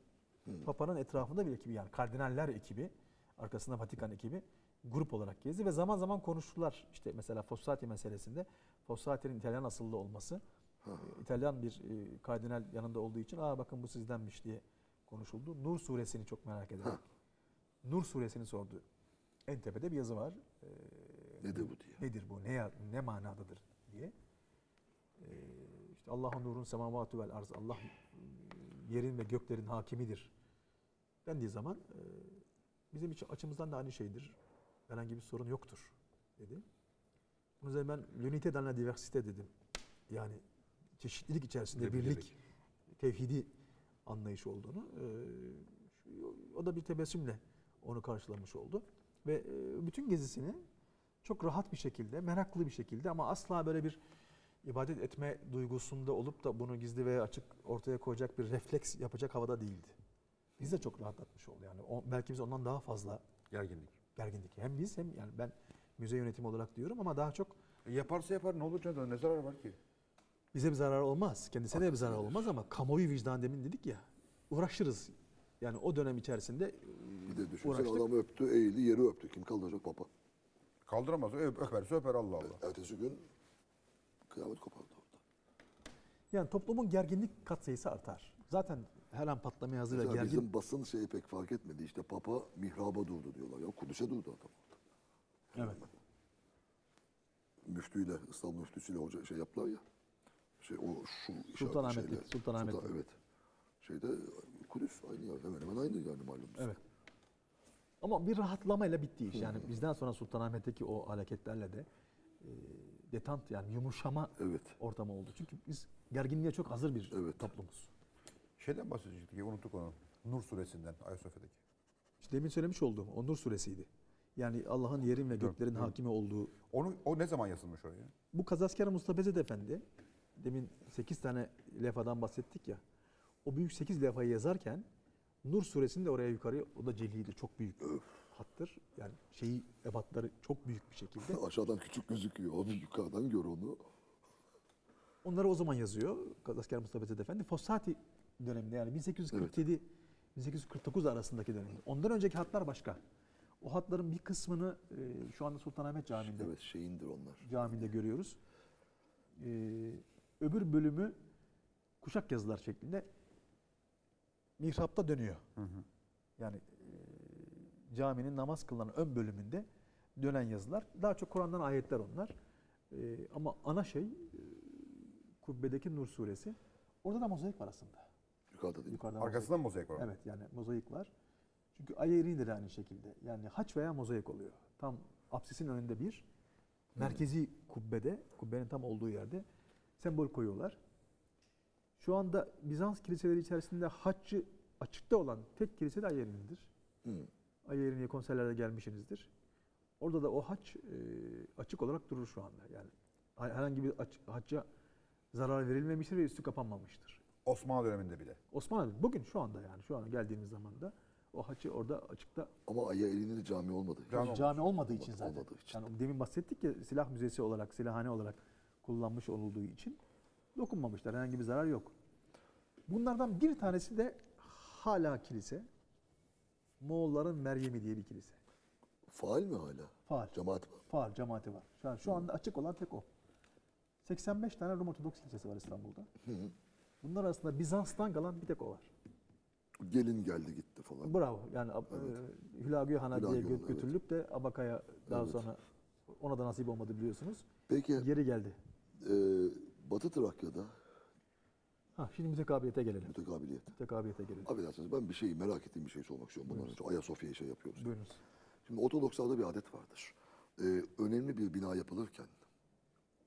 Hmm. Papa'nın etrafında bir ekibi yani kardinaller ekibi, arkasında Vatikan ekibi. Grup olarak gezdi ve zaman zaman konuştular. İşte mesela Fossati meselesinde Fossati'nin İtalyan asıllı olması ha. İtalyan bir kardinal yanında olduğu için aa bakın bu sizdenmiş diye konuşuldu. Nur suresini çok merak ederek. Ha. Nur suresini sordu. En tepede bir yazı var. Ee, nedir bu diye. Nedir bu? Ne, ne manadadır diye. Ee, işte Allah'ın nurun semavatü vel arz. Allah yerin ve göklerin hakimidir. Dendiği zaman bizim için açımızdan da aynı şeydir. Herhangi bir sorun yoktur dedi. Bunun üzerine ben l'unité dans la diversité dedim. Yani çeşitlilik içerisinde birlik, tevhidi anlayışı olduğunu. O da bir tebessümle onu karşılamış oldu. Ve bütün gezisini çok rahat bir şekilde, meraklı bir şekilde ama asla böyle bir ibadet etme duygusunda olup da bunu gizli veya açık ortaya koyacak bir refleks yapacak havada değildi. Biz de çok rahatlatmış oldu. Yani belki biz ondan daha fazla gerginlik. Gerginlik. Hem biz hem yani ben müze yönetimi olarak diyorum ama daha çok... E yaparsa yapar ne olur canım? Ne zararı var ki? Bize bir zarar olmaz. Kendisine de bir zarar olmaz ama kamuoyu vicdan demin dedik ya. Uğraşırız. Yani o dönem içerisinde bir de düşünsene adamı öptü, eğildi, yeri öptü. Kim kaldıracak Papa? Kaldıramaz. Öperse öper, Allah Allah. Ertesi gün kıyamet kopardı orada. Yani toplumun gerginlik katsayısı artar. Zaten her an patlamaya hazır ve gergin. Bizim basın şeyi pek fark etmedi. İşte Papa mihraba durdu diyorlar. Ya Kudüs'e durdu adam orada. Evet. Müftüyle, İstanbul müftüsüyle hoca şey yaptılar ya. Şey o şu Sultanahmet'lik, Sultanahmet'lik. Sultan, evet. Şeyde Kudüs aynı ya, hemen hemen aynı yani malum. Evet. Ama bir rahatlamayla bitti iş. Yani bizden sonra Sultanahmet'teki o hareketlerle de e, detant yani yumuşama evet. ortamı oldu. Çünkü biz gerginliğe çok hazır bir evet. toplumuz. Şeyden bahsedecektik ya, unuttuk onu. Nur suresinden, Ayasofya'daki. İşte demin söylemiş olduğum o Nur suresiydi. Yani Allah'ın yerin ve göklerin evet. hakimi olduğu. Onu, o ne zaman yazılmış oraya? Bu Kazaskar Mustafa Bezid Efendi, demin sekiz tane levhadan bahsettik ya. O büyük sekiz levhayı yazarken Nur suresini de oraya yukarıya, o da celiydi, çok büyük öf. Hattır. Yani şeyi, ebatları çok büyük bir şekilde. Aşağıdan küçük gözüküyor, onu yukarıdan gör onu. Onları o zaman yazıyor Kazaskar Mustafa Bezid Efendi. Fossati döneminde yani bin sekiz yüz kırk yedi, evet. bin sekiz yüz kırk dokuz arasındaki dönemde. Ondan önceki hatlar başka. O hatların bir kısmını e, şu anda Sultanahmet Camii'nde evet, şeyindir onlar. Camii'nde evet. görüyoruz. E, öbür bölümü kuşak yazılar şeklinde mihrapta dönüyor. Hı hı. Yani e, caminin namaz kılınan ön bölümünde dönen yazılar. Daha çok Kur'an'dan ayetler onlar. E, ama ana şey e, kubbedeki Nur suresi. Orada da mozaik var aslında. Yukarıda değil. Arkasında mozaik var. Evet yani mozaik var. Çünkü ayeriğinde de aynı şekilde. Yani haç veya mozaik oluyor. Tam apsisin önünde bir. Merkezi kubbede, kubbenin tam olduğu yerde sembol koyuyorlar. Şu anda Bizans kiliseleri içerisinde haççı açıkta olan tek kilise de Ayerin'dir. Ayerin'e konserlerde gelmişsinizdir. Orada da o haç e, açık olarak durur şu anda. Yani herhangi bir haçça zarar verilmemiştir ve üstü kapanmamıştır. Osmanlı döneminde bile. Osmanlı bugün şu anda yani şu an geldiğimiz zamanda o haçı orada açıkta. Ama Ayerin'de de cami olmadı. Cami, cami olmadığı için olmadı, zaten. Için. Yani demin bahsettik ya, silah müzesi olarak, silahhane olarak kullanmış olduğu için dokunmamışlar. Herhangi bir zarar yok. Bunlardan bir tanesi de hala kilise. Moğolların Meryem'i diye bir kilise. Faal mi hala? Faal. Cemaat mi? Faal, cemaati var. Şu, an, şu anda açık olan tek o. seksen beş tane Rum Ortodoks kilisesi var İstanbul'da. Hı hı. Bunlar arasında Bizans'tan kalan bir tek o var. Gelin geldi gitti falan. Bravo. Yani evet. e, Hülagühan'a diye gö götürülüp evet. de Abaka'ya daha evet. sonra ona da nasip olmadı biliyorsunuz. Peki. Geri geldi. E, Batı Trakya'da. Ha, şimdi mütekabiliyete gelelim. Mütekabiliyet. Mütekabiliyete gelelim. Affedersiniz, ben bir şeyi merak ettiğim bir şey sormak istiyorum. Bundan önce Ayasofya'ya şey yapıyoruz. Buyurunuz. Şimdi Ortodokslarda bir adet vardır. E, önemli bir bina yapılırken,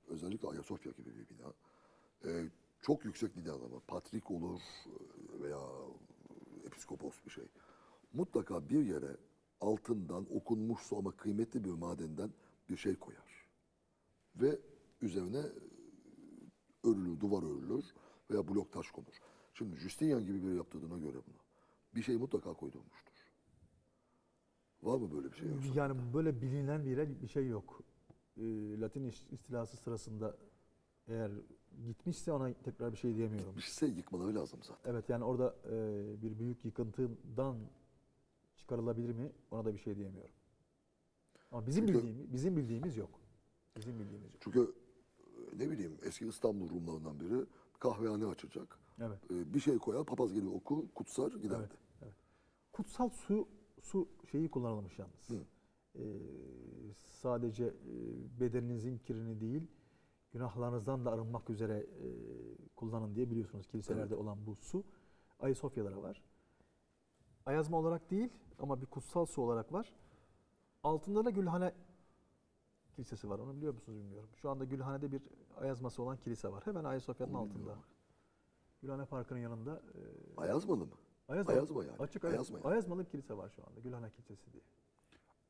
özellikle Ayasofya gibi bir bina, e, çok yüksek liderler var. Patrik olur veya episkopos bir şey. Mutlaka bir yere altından okunmuş su ama kıymetli bir madenden bir şey koyar. Ve üzerine örülür, duvar örülür veya blok taş konur. Şimdi Justinian gibi biri yaptırdığına göre bunu bir şey mutlaka koydurmuştur. Var mı böyle bir şey? Yoksa yani da? Böyle bilinen bir bir şey yok. Latin istilası sırasında eğer gitmişse ona tekrar bir şey diyemiyorum. Gitmişse yıkmaları lazım zaten. Evet yani orada e, bir büyük yıkıntıdan çıkarılabilir mi? Ona da bir şey diyemiyorum. Ama bizim Çünkü, bildiğimiz bizim bildiğimiz yok. Bizim bildiğimiz yok. Çünkü ne bileyim eski İstanbul Rumlarından biri kahvehane açacak. Evet. E, bir şey koyar, papaz geliyor okur, kutsar giderdi. Evet, evet. Kutsal su su şeyi kullanılmış yalnız. Hı. E, sadece bedeninizin kirini değil, günahlarınızdan da arınmak üzere e, kullanın diye biliyorsunuz kiliselerde evet. olan bu su. Ayasofyalara var. Ayazma olarak değil ama bir kutsal su olarak var. Altında da Gülhane kilisesi var. Onu biliyor musunuz bilmiyorum. Şu anda Gülhane'de bir ayazması olan kilise var. Hemen Ayasofya'nın altında. Gülhane Parkı'nın yanında. E, Ayazmalı mı? Ayazma, Ayazma yani. Açık Ayazma. Yani. Ayazmalı kilise var şu anda. Gülhane kilisesi diye.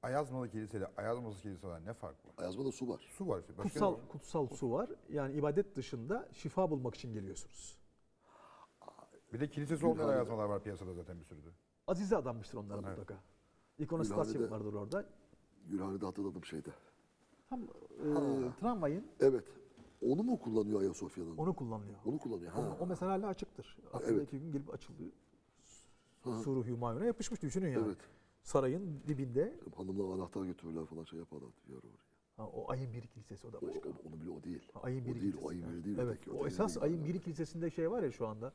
Ayazmalı kiliseyle Ayazmalı kiliseler ne fark var? Ayazmalı su var. Su var. Başka kutsal var. kutsal su var. Yani ibadet dışında şifa bulmak için geliyorsunuz. Bir de kilisesi olmayan Ayazmalar var piyasada zaten bir sürü de. Azize adanmıştır onlara evet. mutlaka. İkonostasyon vardır orada. Gülhane'de hatırladım şeyde. Tam e, tramvayın. Evet. Onu mu kullanıyor Ayasofya'nın? Onu kullanıyor. Onu kullanıyor. Ha. O, o mesela hala açıktır. Aslında evet. iki gün gelip açılıyor. Suruh Hümayun'a yapışmış düşünün yani. Evet. sarayın dibinde. Hanımla anahtar götürürler falan şey yaparlar diyor oraya. Ha, o Ayın Biri Kilisesi, o da başka. O, onu bile o değil. Ha, Ayın Biri o değil, o Ayın Biri değil. Evet, o esas Ayın Biri Kilisesi'nde şey var ya şu anda.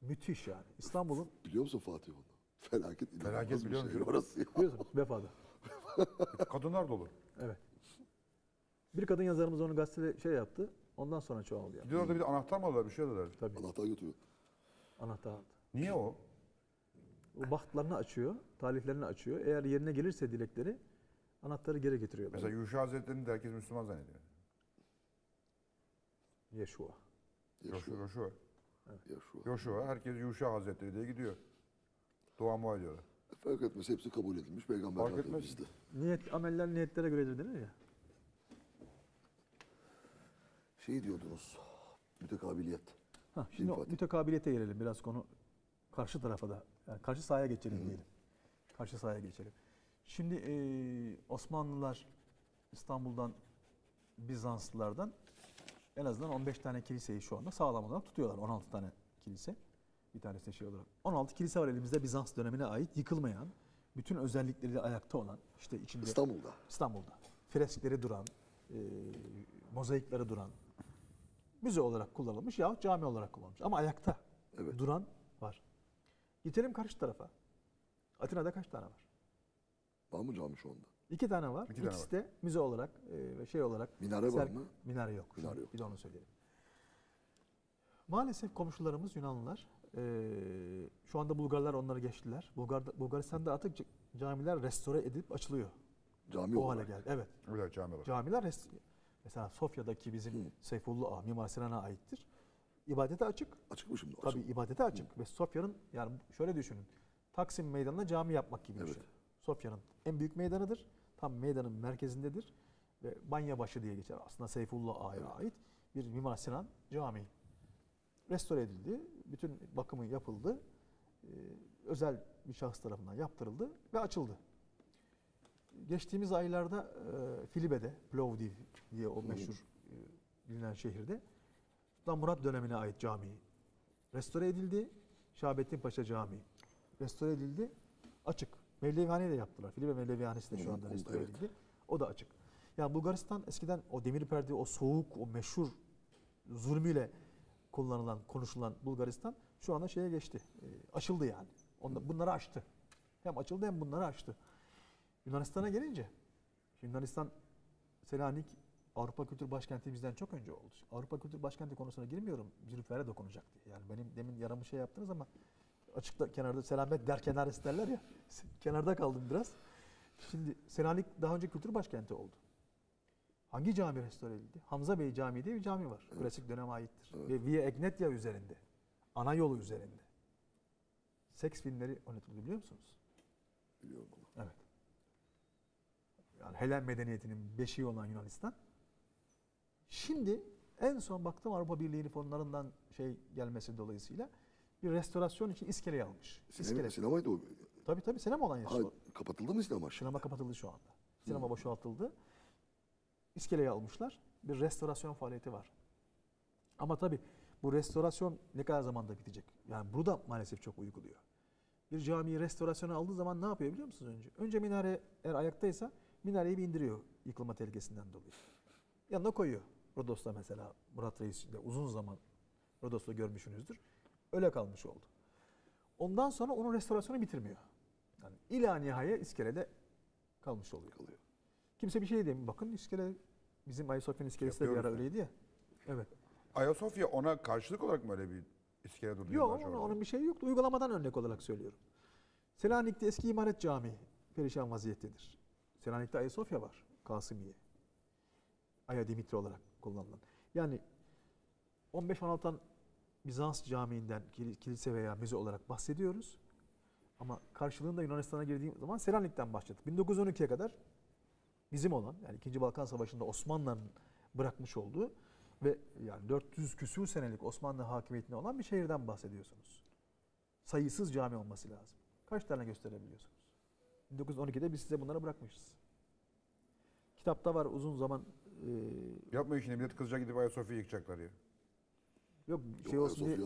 Müthiş yani. İstanbul'un... Biliyor musun Fatih onu? Felaket. Felaket biliyor musun? Orası ya. Biliyorsun, Vefa'da. Kadınlar dolu. Evet. Bir kadın yazarımız onu gazetede şey yaptı. Ondan sonra çoğaldı yani. Gidiyor orada bir de anahtar mı alıyorlar, bir şey alıyorlar. Tabii. Anahtar götürüyor. Anahtar aldı. Niye o? O bahtlarını açıyor, talihlerini açıyor. Eğer yerine gelirse dilekleri, anahtarı geri getiriyorlar. Mesela Yuşa Hazretleri'ni de herkes Müslüman zannediyor. Yeşua. Yeşua. Yeşua. Evet. Yeşua. Herkes Yuşa Hazretleri diye gidiyor. Dua mua ediyorlar. Fark etmez, hepsi kabul edilmiş. Peygamberler fark etmez. Bizde. Niyet, ameller niyetlere göredir denir ya. Şey diyordunuz, mütekabiliyet. Ha, şimdi o, mütekabiliyete gelelim biraz konu. Karşı tarafa da, yani karşı sahaya geçelim diyelim. Karşı sahaya geçelim. Şimdi e, Osmanlılar İstanbul'dan, Bizanslılardan en azından on beş tane kiliseyi şu anda sağlam olarak tutuyorlar. on altı tane kilise. Bir tanesi de şey olarak. on altı kilise var elimizde Bizans dönemine ait, yıkılmayan, bütün özellikleriyle ayakta olan, işte içinde... İstanbul'da. İstanbul'da. Freskleri duran, e, mozaikleri duran, müze olarak kullanılmış yahut cami olarak kullanılmış. Ama ayakta evet. duran var. Geçelim karşı tarafa. Atina'da kaç tane var? Var mı cami şu anda? İki tane var. İki İkisi tane var. de müze olarak ve şey olarak... Minare var mı? Minare yok. Minare yok. Bir de onu söyleyelim. Maalesef komşularımız Yunanlılar. Ee, şu anda Bulgarlar onları geçtiler. Bulgar, Bulgaristan'da artık camiler restore edilip açılıyor. Cami o olarak. Hale geldi. Evet. Öyle cami olarak. Camiler rest... Mesela Sofya'daki bizim Hı. Seyfullah Ağa, Mimar Sinan'a aittir. İbadete açık. Açık mı şimdi? Açık. Tabii ibadete açık. Hı. Ve Sofya'nın, yani şöyle düşünün. Taksim Meydanı'na cami yapmak gibi evet. bir şey. Sofya'nın en büyük meydanıdır. Tam meydanın merkezindedir. Ve Banyabaşı diye geçer. Aslında Seyfullah Ağa'ya evet. ait bir Mimar Sinan Camii. Restore edildi. Bütün bakımı yapıldı. Ee, özel bir şahıs tarafından yaptırıldı ve açıldı. Geçtiğimiz aylarda e, Filibe'de, Plovdiv diye o meşhur e, bilinen şehirde Sultan Murat dönemine ait cami restore edildi. Şahabettin Paşa Camii restore edildi. Açık. Mevlevihane de yaptılar. Filibe Mevlevihanesi de şu anda restore evet. edildi. O da açık. Yani Bulgaristan eskiden o demir perde, o soğuk, o meşhur zulmüyle kullanılan, konuşulan Bulgaristan şu anda şeye geçti. E, açıldı yani. Onda, bunları aştı. Hem açıldı hem bunları aştı. Yunanistan'a gelince, Yunanistan, Selanik Avrupa Kültür Başkenti bizden çok önce oldu. Avrupa Kültür Başkenti konusuna girmiyorum, Zülfü'ye dokunacak diye. Yani benim demin yaramı şey yaptınız ama açıkta, kenarda, selamet der kenar isterler ya, kenarda kaldım biraz. Şimdi Selanik daha önce kültür başkenti oldu. Hangi cami restore edildi? Hamza Bey Camii diye bir cami var. Evet. Klasik döneme aittir. Evet. Ve Via Egnatia üzerinde. Ana yolu üzerinde. Seks filmleri oynatıldı biliyor musunuz? Biliyorum. Evet. Yani Helen medeniyetinin beşiği olan Yunanistan. Şimdi en son baktım Avrupa Birliği'nin fonlarından şey gelmesi dolayısıyla bir restorasyon için iskeleyi almış. İskele. Sinemaydı o. Tabii tabii sinema olan yer. Kapatıldı mı sinema? Sinema kapatıldı şu anda. Sinema boşaltıldı. İskeleyi almışlar. Bir restorasyon faaliyeti var. Ama tabii bu restorasyon ne kadar zamanda bitecek? Yani bunu da maalesef çok uyguluyor. Bir camiyi restorasyona aldığı zaman ne yapıyor biliyor musunuz önce? Önce minare eğer ayaktaysa minareyi bir indiriyor yıkılma tehlikesinden dolayı. Yanına koyuyor. Rodos'ta mesela Murat Reis de uzun zaman Rodos'ta görmüşsünüzdür. Öyle kalmış oldu. Ondan sonra onun restorasyonu bitirmiyor. Yani ila nihaya iskelede kalmış oluyor. Kalıyor. Kimse bir şey demiyor. Bakın iskele bizim Ayasofya'nın iskelesi de bir ara öyleydi ya. Evet. Ayasofya ona karşılık olarak mı öyle bir iskele duruyor? Yok onun, onun bir şeyi yoktu. Uygulamadan örnek olarak söylüyorum. Selanik'te eski İmaret Camii perişan vaziyettedir. Selanik'te Ayasofya var. Kasımiye. Aya Dimitri olarak kullanılan. Yani on beş on altıdan Bizans camiinden kilise veya müze olarak bahsediyoruz. Ama karşılığında Yunanistan'a girdiğim zaman Selanik'ten başladık. bin dokuz yüz on ikiye kadar bizim olan, yani ikinci. Balkan Savaşı'nda Osmanlı'nın bırakmış olduğu ve yani dört yüz küsur senelik Osmanlı hakimiyetine olan bir şehirden bahsediyorsunuz. Sayısız cami olması lazım. Kaç tane gösterebiliyorsunuz? bin dokuz yüz on ikide biz size bunları bırakmışız. Kitapta var uzun zaman... E... Yapmayın şimdi millet kızacak gidip Ayasofya'yı yıkacaklar ya. Yok, Yok şey olsun diye...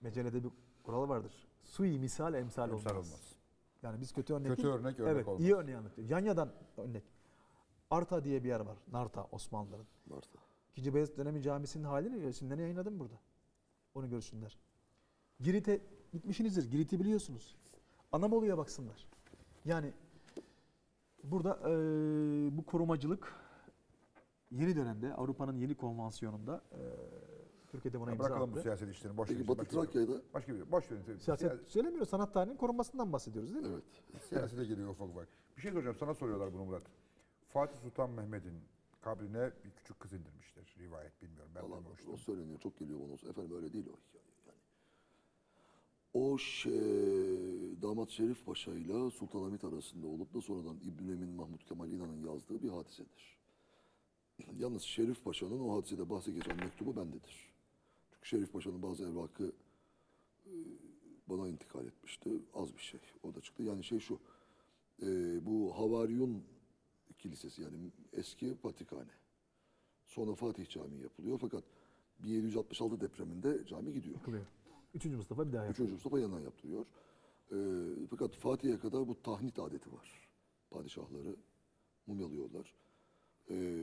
Mecelede bir kural vardır. Sui misal emsal, emsal olmaz. olmaz. Yani biz kötü örnek kötü değil, örnek, örnek evet, olmaz. İyi örneği anlatıyor. Yanya'dan örnek. Arta diye bir yer var. Narta, Osmanlıların. Narta. İkinci Beyazıt dönemi camisinin halini resimlerini yayınladım burada. Onu görsünler. Girit'e gitmişsinizdir. Girit'i biliyorsunuz. Anamolu'ya baksınlar. Yani burada e, bu korumacılık yeni dönemde Avrupa'nın yeni konvansiyonunda e, Türkiye'de buna imza attı. Bırakalım bu siyaset işlerini. Boş verin. Batı Trakya'da. Başka bir boş verin. Siyaset Siyas söylemiyoruz. Sanat tarihinin korunmasından bahsediyoruz değil mi? Evet. Siyasete geliyor ufak ufak. Bir şey soracağım. Sana soruyorlar bunu Murat. Fatih Sultan Mehmet'in kabrine bir küçük kız indirmişler. Rivayet bilmiyorum. Ben duymamıştım. O söyleniyor. Çok geliyor bana. Efendim öyle değil o hikaye. Yani. O şey, Damat Şerif Paşa ile Sultanahmet arasında olup da sonradan İbnül Emin Mahmut Kemal İnan'ın yazdığı bir hadisedir. Yalnız Şerif Paşa'nın o hadisede bahse geçen mektubu bendedir. Çünkü Şerif Paşa'nın bazı evrakı bana intikal etmişti. Az bir şey. O da çıktı. Yani şey şu. Bu Havariyun Kilisesi yani eski Vatikhane. Sonra Fatih Camii yapılıyor fakat bin yedi yüz altmış altı depreminde cami gidiyor. Yapılıyor. Üçüncü Mustafa bir daha yaptırıyor. Üçüncü Mustafa yandan yaptırıyor. Ee, fakat Fatih'e kadar bu tahnit adeti var. Padişahları mumyalıyorlar. Ee,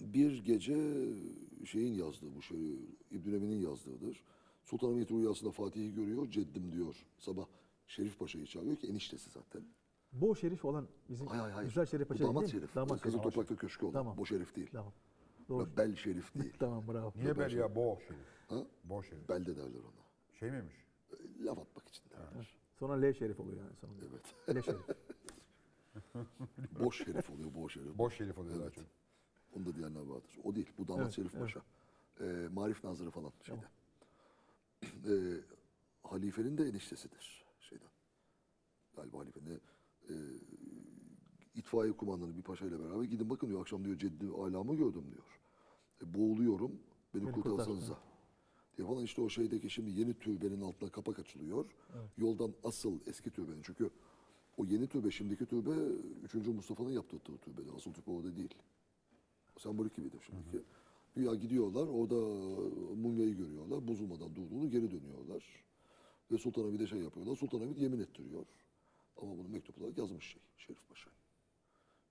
bir gece şeyin yazdığı bu şey, İbdülemin'in yazdığıdır. Sultanahmet rüyasında Fatih'i görüyor, ceddim diyor. Sabah Şerif Paşa'yı çağırıyor ki eniştesi zaten. Bo Şerif olan bizim hayır, hayır, hayır. Güzel Şerif Paşa değil mi? Damat Şerif. Damat Kızıl Topraklı Köşkü olan. Tamam. Bo Şerif değil. Tamam. Doğru. Bel Şerif değil. Tamam bravo. Niye Bel ya? Bo Şerif. Ha? Bo Şerif. Bel de derler ona. Şey miymiş? Laf atmak için derler. Evet. Sonra L Şerif oluyor yani sonunda. Evet. L Şerif. Bo Şerif oluyor, Bo Şerif. Bo Şerif oluyor. Evet. Onu da diyenler vardır. O değil. Bu Damat evet, Şerif evet. Paşa. Ee, Marif Nazırı falan şeyde. Tamam. Ee, halifenin de eniştesidir şeyden. Galiba halifenin Ee, itfaiye kumandanı bir paşayla beraber gidin bakın diyor akşam diyor ceddi alamı gördüm diyor. E, boğuluyorum beni, beni kurtarsanıza. Diye falan işte o şeydeki şimdi yeni türbenin altına kapak açılıyor. Evet. Yoldan asıl eski türbenin çünkü o yeni türbe şimdiki türbe üçüncü Mustafa'nın yaptığı türbede. Asıl türbe orada değil. O sembolik gibidir şimdiki. Güya gidiyorlar orada mumyayı görüyorlar. Bozulmadan durduğunu geri dönüyorlar. Ve Sultanahmet'e şey yapıyorlar. Sultanahmet yemin ettiriyor. Ama bunu mektup olarak yazmış şey, Şerif Paşa.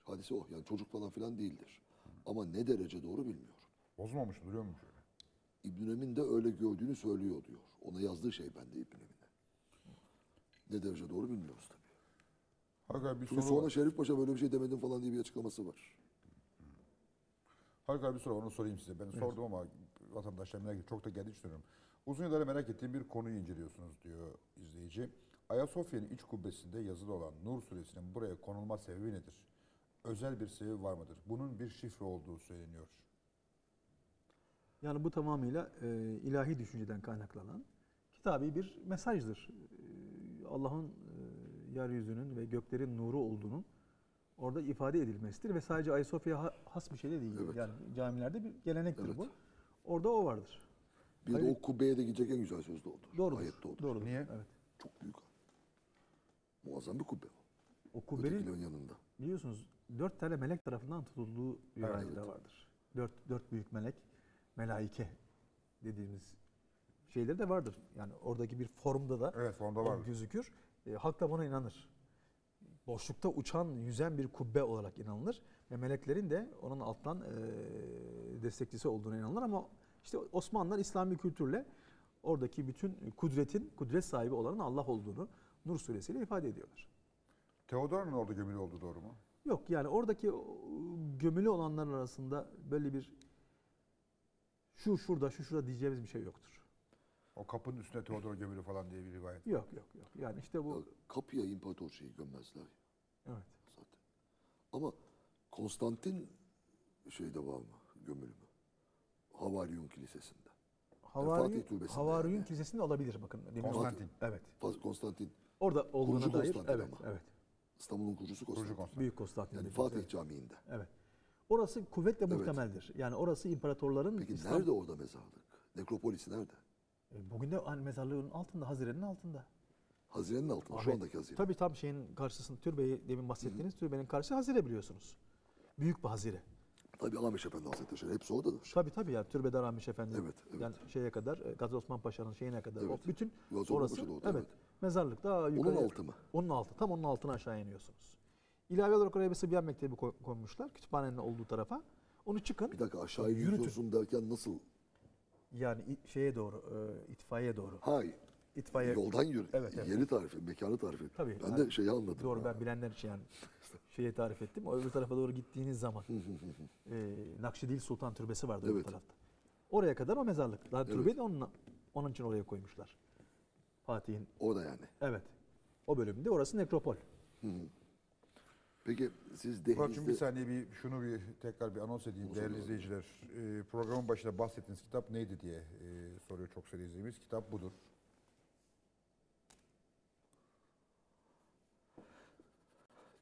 Hadise o, yani çocuk falan filan değildir. Hı. Ama ne derece doğru bilmiyorum. Bozmamış, duruyor mu şöyle? İbn-i Emin de öyle gördüğünü söylüyor diyor. Ona yazdığı şey bende İbn-i Emin'de. Ne derece doğru bilmiyoruz tabii. Hakkı bir soru sonra var. Şerif Paşa böyle bir şey demedim falan diye bir açıklaması var. Hakkı bir soru, onu sorayım size. Ben evet. sordum ama vatandaşlarımla çok da geldi düşünüyorum. Uzun yılları merak ettiğim bir konuyu inceliyorsunuz diyor izleyici. Ayasofya'nın iç kubbesinde yazılı olan Nur Suresi'nin buraya konulma sebebi nedir? Özel bir sebebi var mıdır? Bunun bir şifre olduğu söyleniyor. Yani bu tamamıyla e, ilahi düşünceden kaynaklanan kitabi bir mesajdır. E, Allah'ın e, yeryüzünün ve göklerin nuru olduğunun orada ifade edilmesidir. Ve sadece Ayasofya'ya has bir şey de değil. Evet. Yani camilerde bir gelenektir evet. bu. Orada o vardır. Bir Hayır. o kubbeye de gidecek en güzel söz de odur. Doğrudur. Ayet de odur. Doğrudur. Niye? Evet. Çok büyük. Muazzam bir kubbe o. O kubbenin yanında. Biliyorsunuz dört tane melek tarafından tutulduğu rivayet evet. vardır. Dört, dört büyük melek, melaike dediğimiz şeyleri de vardır. Yani oradaki bir formda da evet, formda var. Gözükür. E, halk da buna inanır. Boşlukta uçan, yüzen bir kubbe olarak inanılır. Ve meleklerin de onun alttan e, destekçisi olduğuna inanılır. Ama işte Osmanlılar İslami kültürle oradaki bütün kudretin, kudret sahibi olanın Allah olduğunu Nur Suresi'yle ifade ediyorlar. Teodor'un orada gömülü olduğu doğru mu? Yok yani oradaki gömülü olanların arasında böyle bir şu şurada, şu şurada diyeceğimiz bir şey yoktur. O kapının üstüne Teodor gömülü falan diye bir rivayet. Yok yok yok. Yani işte bu... Ya, kapıya imparator şeyi gömmezler. Evet. Zaten. Ama Konstantin şeyde var mı? Gömülü mü? Havariyun Kilisesi'nde. Havari, yani Havariyun yani. Kilisesi'nde olabilir bakın. Konstantin. Evet. Konstantin. Orada olduğuna kurucu dair. Konstantin evet, ama. Evet. İstanbul'un kurucusu Konstantin. Kurucu Konstantin. Büyük Konstantin. Yani Fatih evet. Camii'nde. Evet. Orası kuvvetle evet. muhtemeldir. Yani orası imparatorların... Peki İstanbul... nerede orada mezarlık? Nekropolisi nerede? E, bugün de hani mezarlığın altında, hazirenin altında. Hazirenin altında, Ahmet, şu andaki hazire. Tabii tam şeyin karşısında, türbeyi demin bahsettiğiniz Hı -hı. türbenin karşısında hazire biliyorsunuz. Büyük bir hazire. Tabii Amiş Efendi Hazretleri hepsi oradadır. Tabii tabii ya, türbede Amiş Efendi. Evet, evet. Yani şeye kadar, Gazi Osman Paşa'nın şeyine kadar. Evet. O bütün Gazi orası. Orada, evet, evet. Mezarlık daha yukarı. Onun altı mı? Onun altı. Tam onun altına aşağı iniyorsunuz. İlave olarak oraya bir Sıbyan Mektebi koymuşlar. Kütüphanenin olduğu tarafa. Onu çıkın. Bir dakika, aşağı yürüyorsun derken nasıl? Yani şeye doğru, e, itfaiye doğru. Hayır. İtfaiye. Yoldan yürü. Evet, evet. Yeri tarifi, mekanı tarifi. Tabii, ben de şeyi anladım. Doğru, ben bilenler için yani şeyi tarif ettim. O öbür tarafa doğru gittiğiniz zaman e, Nakşidil Sultan Türbesi vardı, evet, o tarafta. Oraya kadar o mezarlık. Daha türbeyi, evet, de onun, onun için oraya koymuşlar. Fatih'in. O da yani. Evet. O bölümde orası nekropol. Hı hı. Peki siz dehlizde... Bir saniye bir şunu bir tekrar bir anons edeyim. Değerli olur. izleyiciler, e, programın başında bahsettiğiniz kitap neydi diye e, soruyor çok sayıda izleyicimiz. Kitap budur.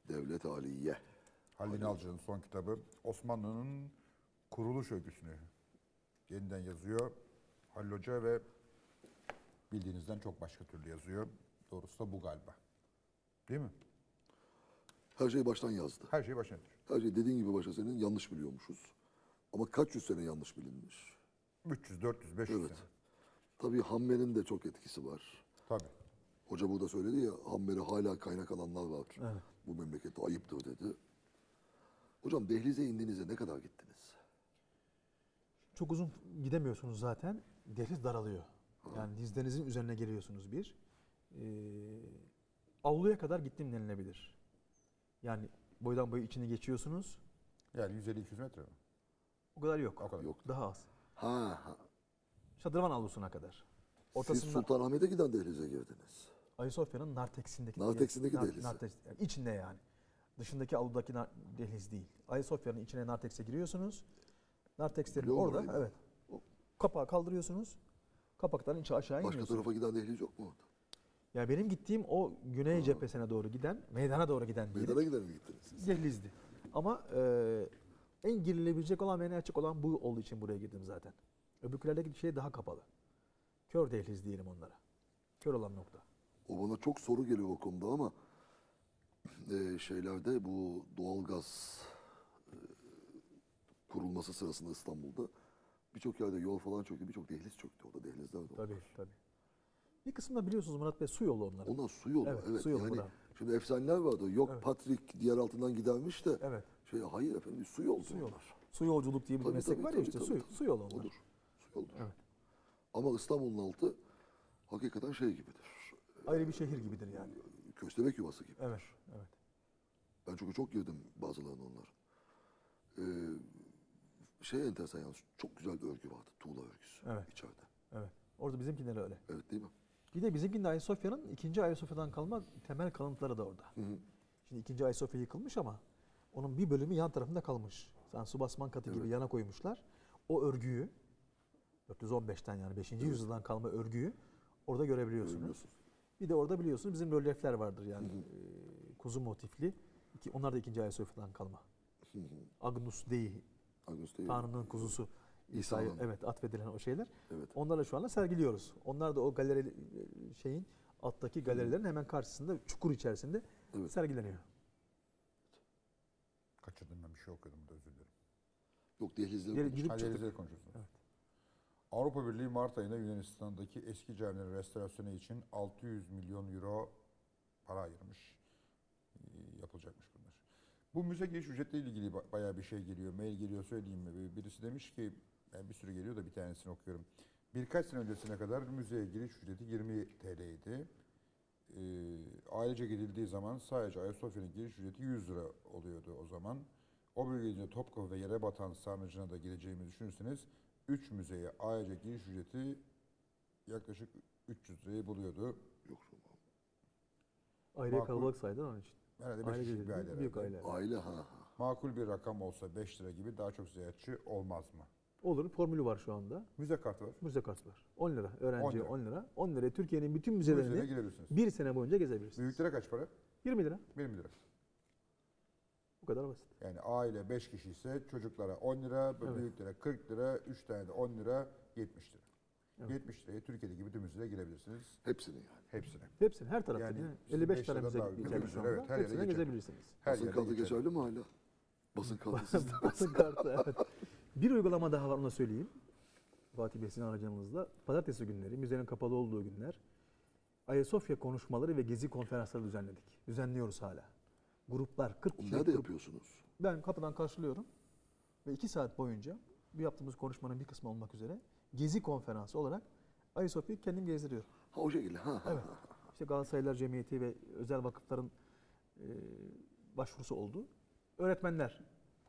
Devlet Aliye. Halil Alcı'nın son kitabı. Osmanlı'nın kuruluş öyküsünü yeniden yazıyor Halil Hoca ve bildiğinizden çok başka türlü yazıyor. Doğrusu da bu galiba. Değil mi? Her şeyi baştan yazdı. Her şeyi baştan yazdı. Her şey dediğin gibi başa senin yanlış biliyormuşuz. Ama kaç yüz sene yanlış bilinmiş? üç yüz, dört yüz, beş yüz evet. sene. Tabii Hammer'in de çok etkisi var. Tabii. Hoca burada söyledi ya, Hammer'e hala kaynak alanlar var. Evet. Bu memlekette ayıptır dedi. Hocam dehlize indiğinizde ne kadar gittiniz? Çok uzun gidemiyorsunuz zaten. Dehliz daralıyor. Ha. Yani dizlerinizin üzerine geliyorsunuz bir. Ee, avluya kadar gittim denilebilir. Yani boydan boyu içini geçiyorsunuz. Yani yüz elli iki yüz metre mi? O kadar yok. O kadar yok. Daha az. Ha, ha. Şadırvan avlusuna kadar. Ortasında... Siz Sultanahmet'e giden dehlize girdiniz. Ayasofya'nın Narteksin'deki, Narteksin'deki dehliz. Narteksin, yani içinde yani. Dışındaki avludaki dehliz değil. Ayasofya'nın içine Nartekse giriyorsunuz. Nartekslerin orada, orayı, evet. O kapağı kaldırıyorsunuz. Kapaktan içe aşağı iniyorsunuz. Başka tarafa giden dehliz yok mu orada? Ya benim gittiğim o güney ha. cephesine doğru giden, meydana doğru giden dehliz. Meydana giden mi gittiniz? Dehlizdi. Ama e, en girilebilecek olan ve en açık olan bu olduğu için buraya girdim zaten. Öbürkülerdeki şey daha kapalı. Kör dehliz diyelim onlara. Kör olan nokta. O bana çok soru geliyor o konuda ama e, şeylerde bu doğalgaz e, kurulması sırasında İstanbul'da birçok yerde yol falan çöktü, birçok dehliz çöktü. Orada dehlizler de oldu. Tabii, tabii. Bir kısmında biliyorsunuz Murat Bey, su yolu onların. Onlar su yolu, evet. evet. Su yolu yani, şimdi efsaneler vardı. Yok evet. Patrik diğer altından gidermiş de evet. şey hayır efendim su yolu. Su yolu. Su yolculuk diye bir tabii, meslek tabii, var ya tabii, işte tabii, su, tabii. su yolu onlar. Odur. Su yoludur. Evet. Ama İstanbul'un altı hakikaten şey gibidir. Ayrı bir şehir gibidir yani. Köstebek yuvası gibi. Evet, evet. Ben çünkü çok girdim bazılarına onların. Ee, şey enteresan yalnız, çok güzel bir örgü vardı. Tuğla örgüsü evet. içeride. Evet. Orada bizimkiler öyle. Evet değil mi? Bir de bizimkinde Ayasofya'nın ikinci Ayasofya'dan kalma temel kalıntıları da orada. Hı hı. Şimdi ikinci Ayasofya yıkılmış ama onun bir bölümü yan tarafında kalmış. Yani su basman katı evet. gibi yana koymuşlar. O örgüyü dört yüz on beş'ten yani beşinci evet. yüzyıldan kalma örgüyü orada görebiliyorsunuz. Bir de orada biliyorsunuz bizim rölyefler vardır yani. Hı hı. Kuzu motifli. Onlar da ikinci Ayasofya'dan kalma. Hı hı. Agnus Dei. Agnus Dei. Tanrı'nın kuzusu. İsa'ya evet, atfedilen o şeyler. Evet. Onlarla şu anda sergiliyoruz. Onlar da o galeri şeyin alttaki galerilerin hemen karşısında çukur içerisinde evet. sergileniyor. Kaçırdım ben bir şey okuyordum da özür dilerim. Yok dehlizleri konuşuyorsunuz. konuşuyorsunuz. Evet. Avrupa Birliği Mart ayında Yunanistan'daki eski camilerin restorasyonu için altı yüz milyon euro para ayırmış. Yapılacakmış bunlar. Bu müze giriş ücretleriyle ilgili bayağı bir şey geliyor. Mail geliyor, söyleyeyim mi? Birisi demiş ki, yani bir sürü geliyor da bir tanesini okuyorum. Birkaç sene öncesine kadar müzeye giriş ücreti yirmi TL idi. Ee, ailece gidildiği zaman sadece Ayasofya'nın giriş ücreti yüz lira oluyordu o zaman. O bölgede Topkapı ve yere batan sarnıcına da gideceğimi düşünürseniz üç müzeye ayrıca giriş ücreti yaklaşık üç yüz lirayı buluyordu. Yok tamam. Aile kalabalık saydın onun için. Herhalde beş kişilik bir aile. Büyük aile. Aile ha. Makul bir rakam olsa beş lira gibi daha çok ziyaretçi olmaz mı? Olur. Formülü var şu anda. Müze kartı var. Müze kartı var. on lira. Öğrenciye on lira. on liraya Türkiye'nin bütün müzelerini bir sene boyunca gezebilirsiniz. Büyüklere kaç para? yirmi lira. yirmi lira. Bu kadar basit. Yani aile beş kişi ise çocuklara on lira, evet. büyüklere kırk lira, üç tane de on lira, yetmiş lira. Evet. yetmiş liraya Türkiye'deki bütün müzelere girebilirsiniz. Hepsini yani. Hepsini. Hepsini her tarafta. Yani elli beş tane müze girebilirsiniz. Evet, her yere geçebilirsiniz. Her yere geçerli mi hala? Basın kartı sizde. Basın kartı, evet. Bir uygulama daha var, onu söyleyeyim. Fatih Bey sizin aracınızla. Pazartesi günleri, müzenin kapalı olduğu günler, Ayasofya konuşmaları ve gezi konferansları düzenledik. Düzenliyoruz hala. Gruplar kırk kişi. Nerede yapıyorsunuz? Ben kapıdan karşılıyorum. Ve iki saat boyunca bu yaptığımız konuşmanın bir kısmı olmak üzere gezi konferansı olarak Ayasofya'yı kendim gezdiriyorum. Ha, o şekilde. Ha, evet. İşte Galatasaraylar Cemiyeti ve özel vakıfların e, başvurusu oldu. Öğretmenler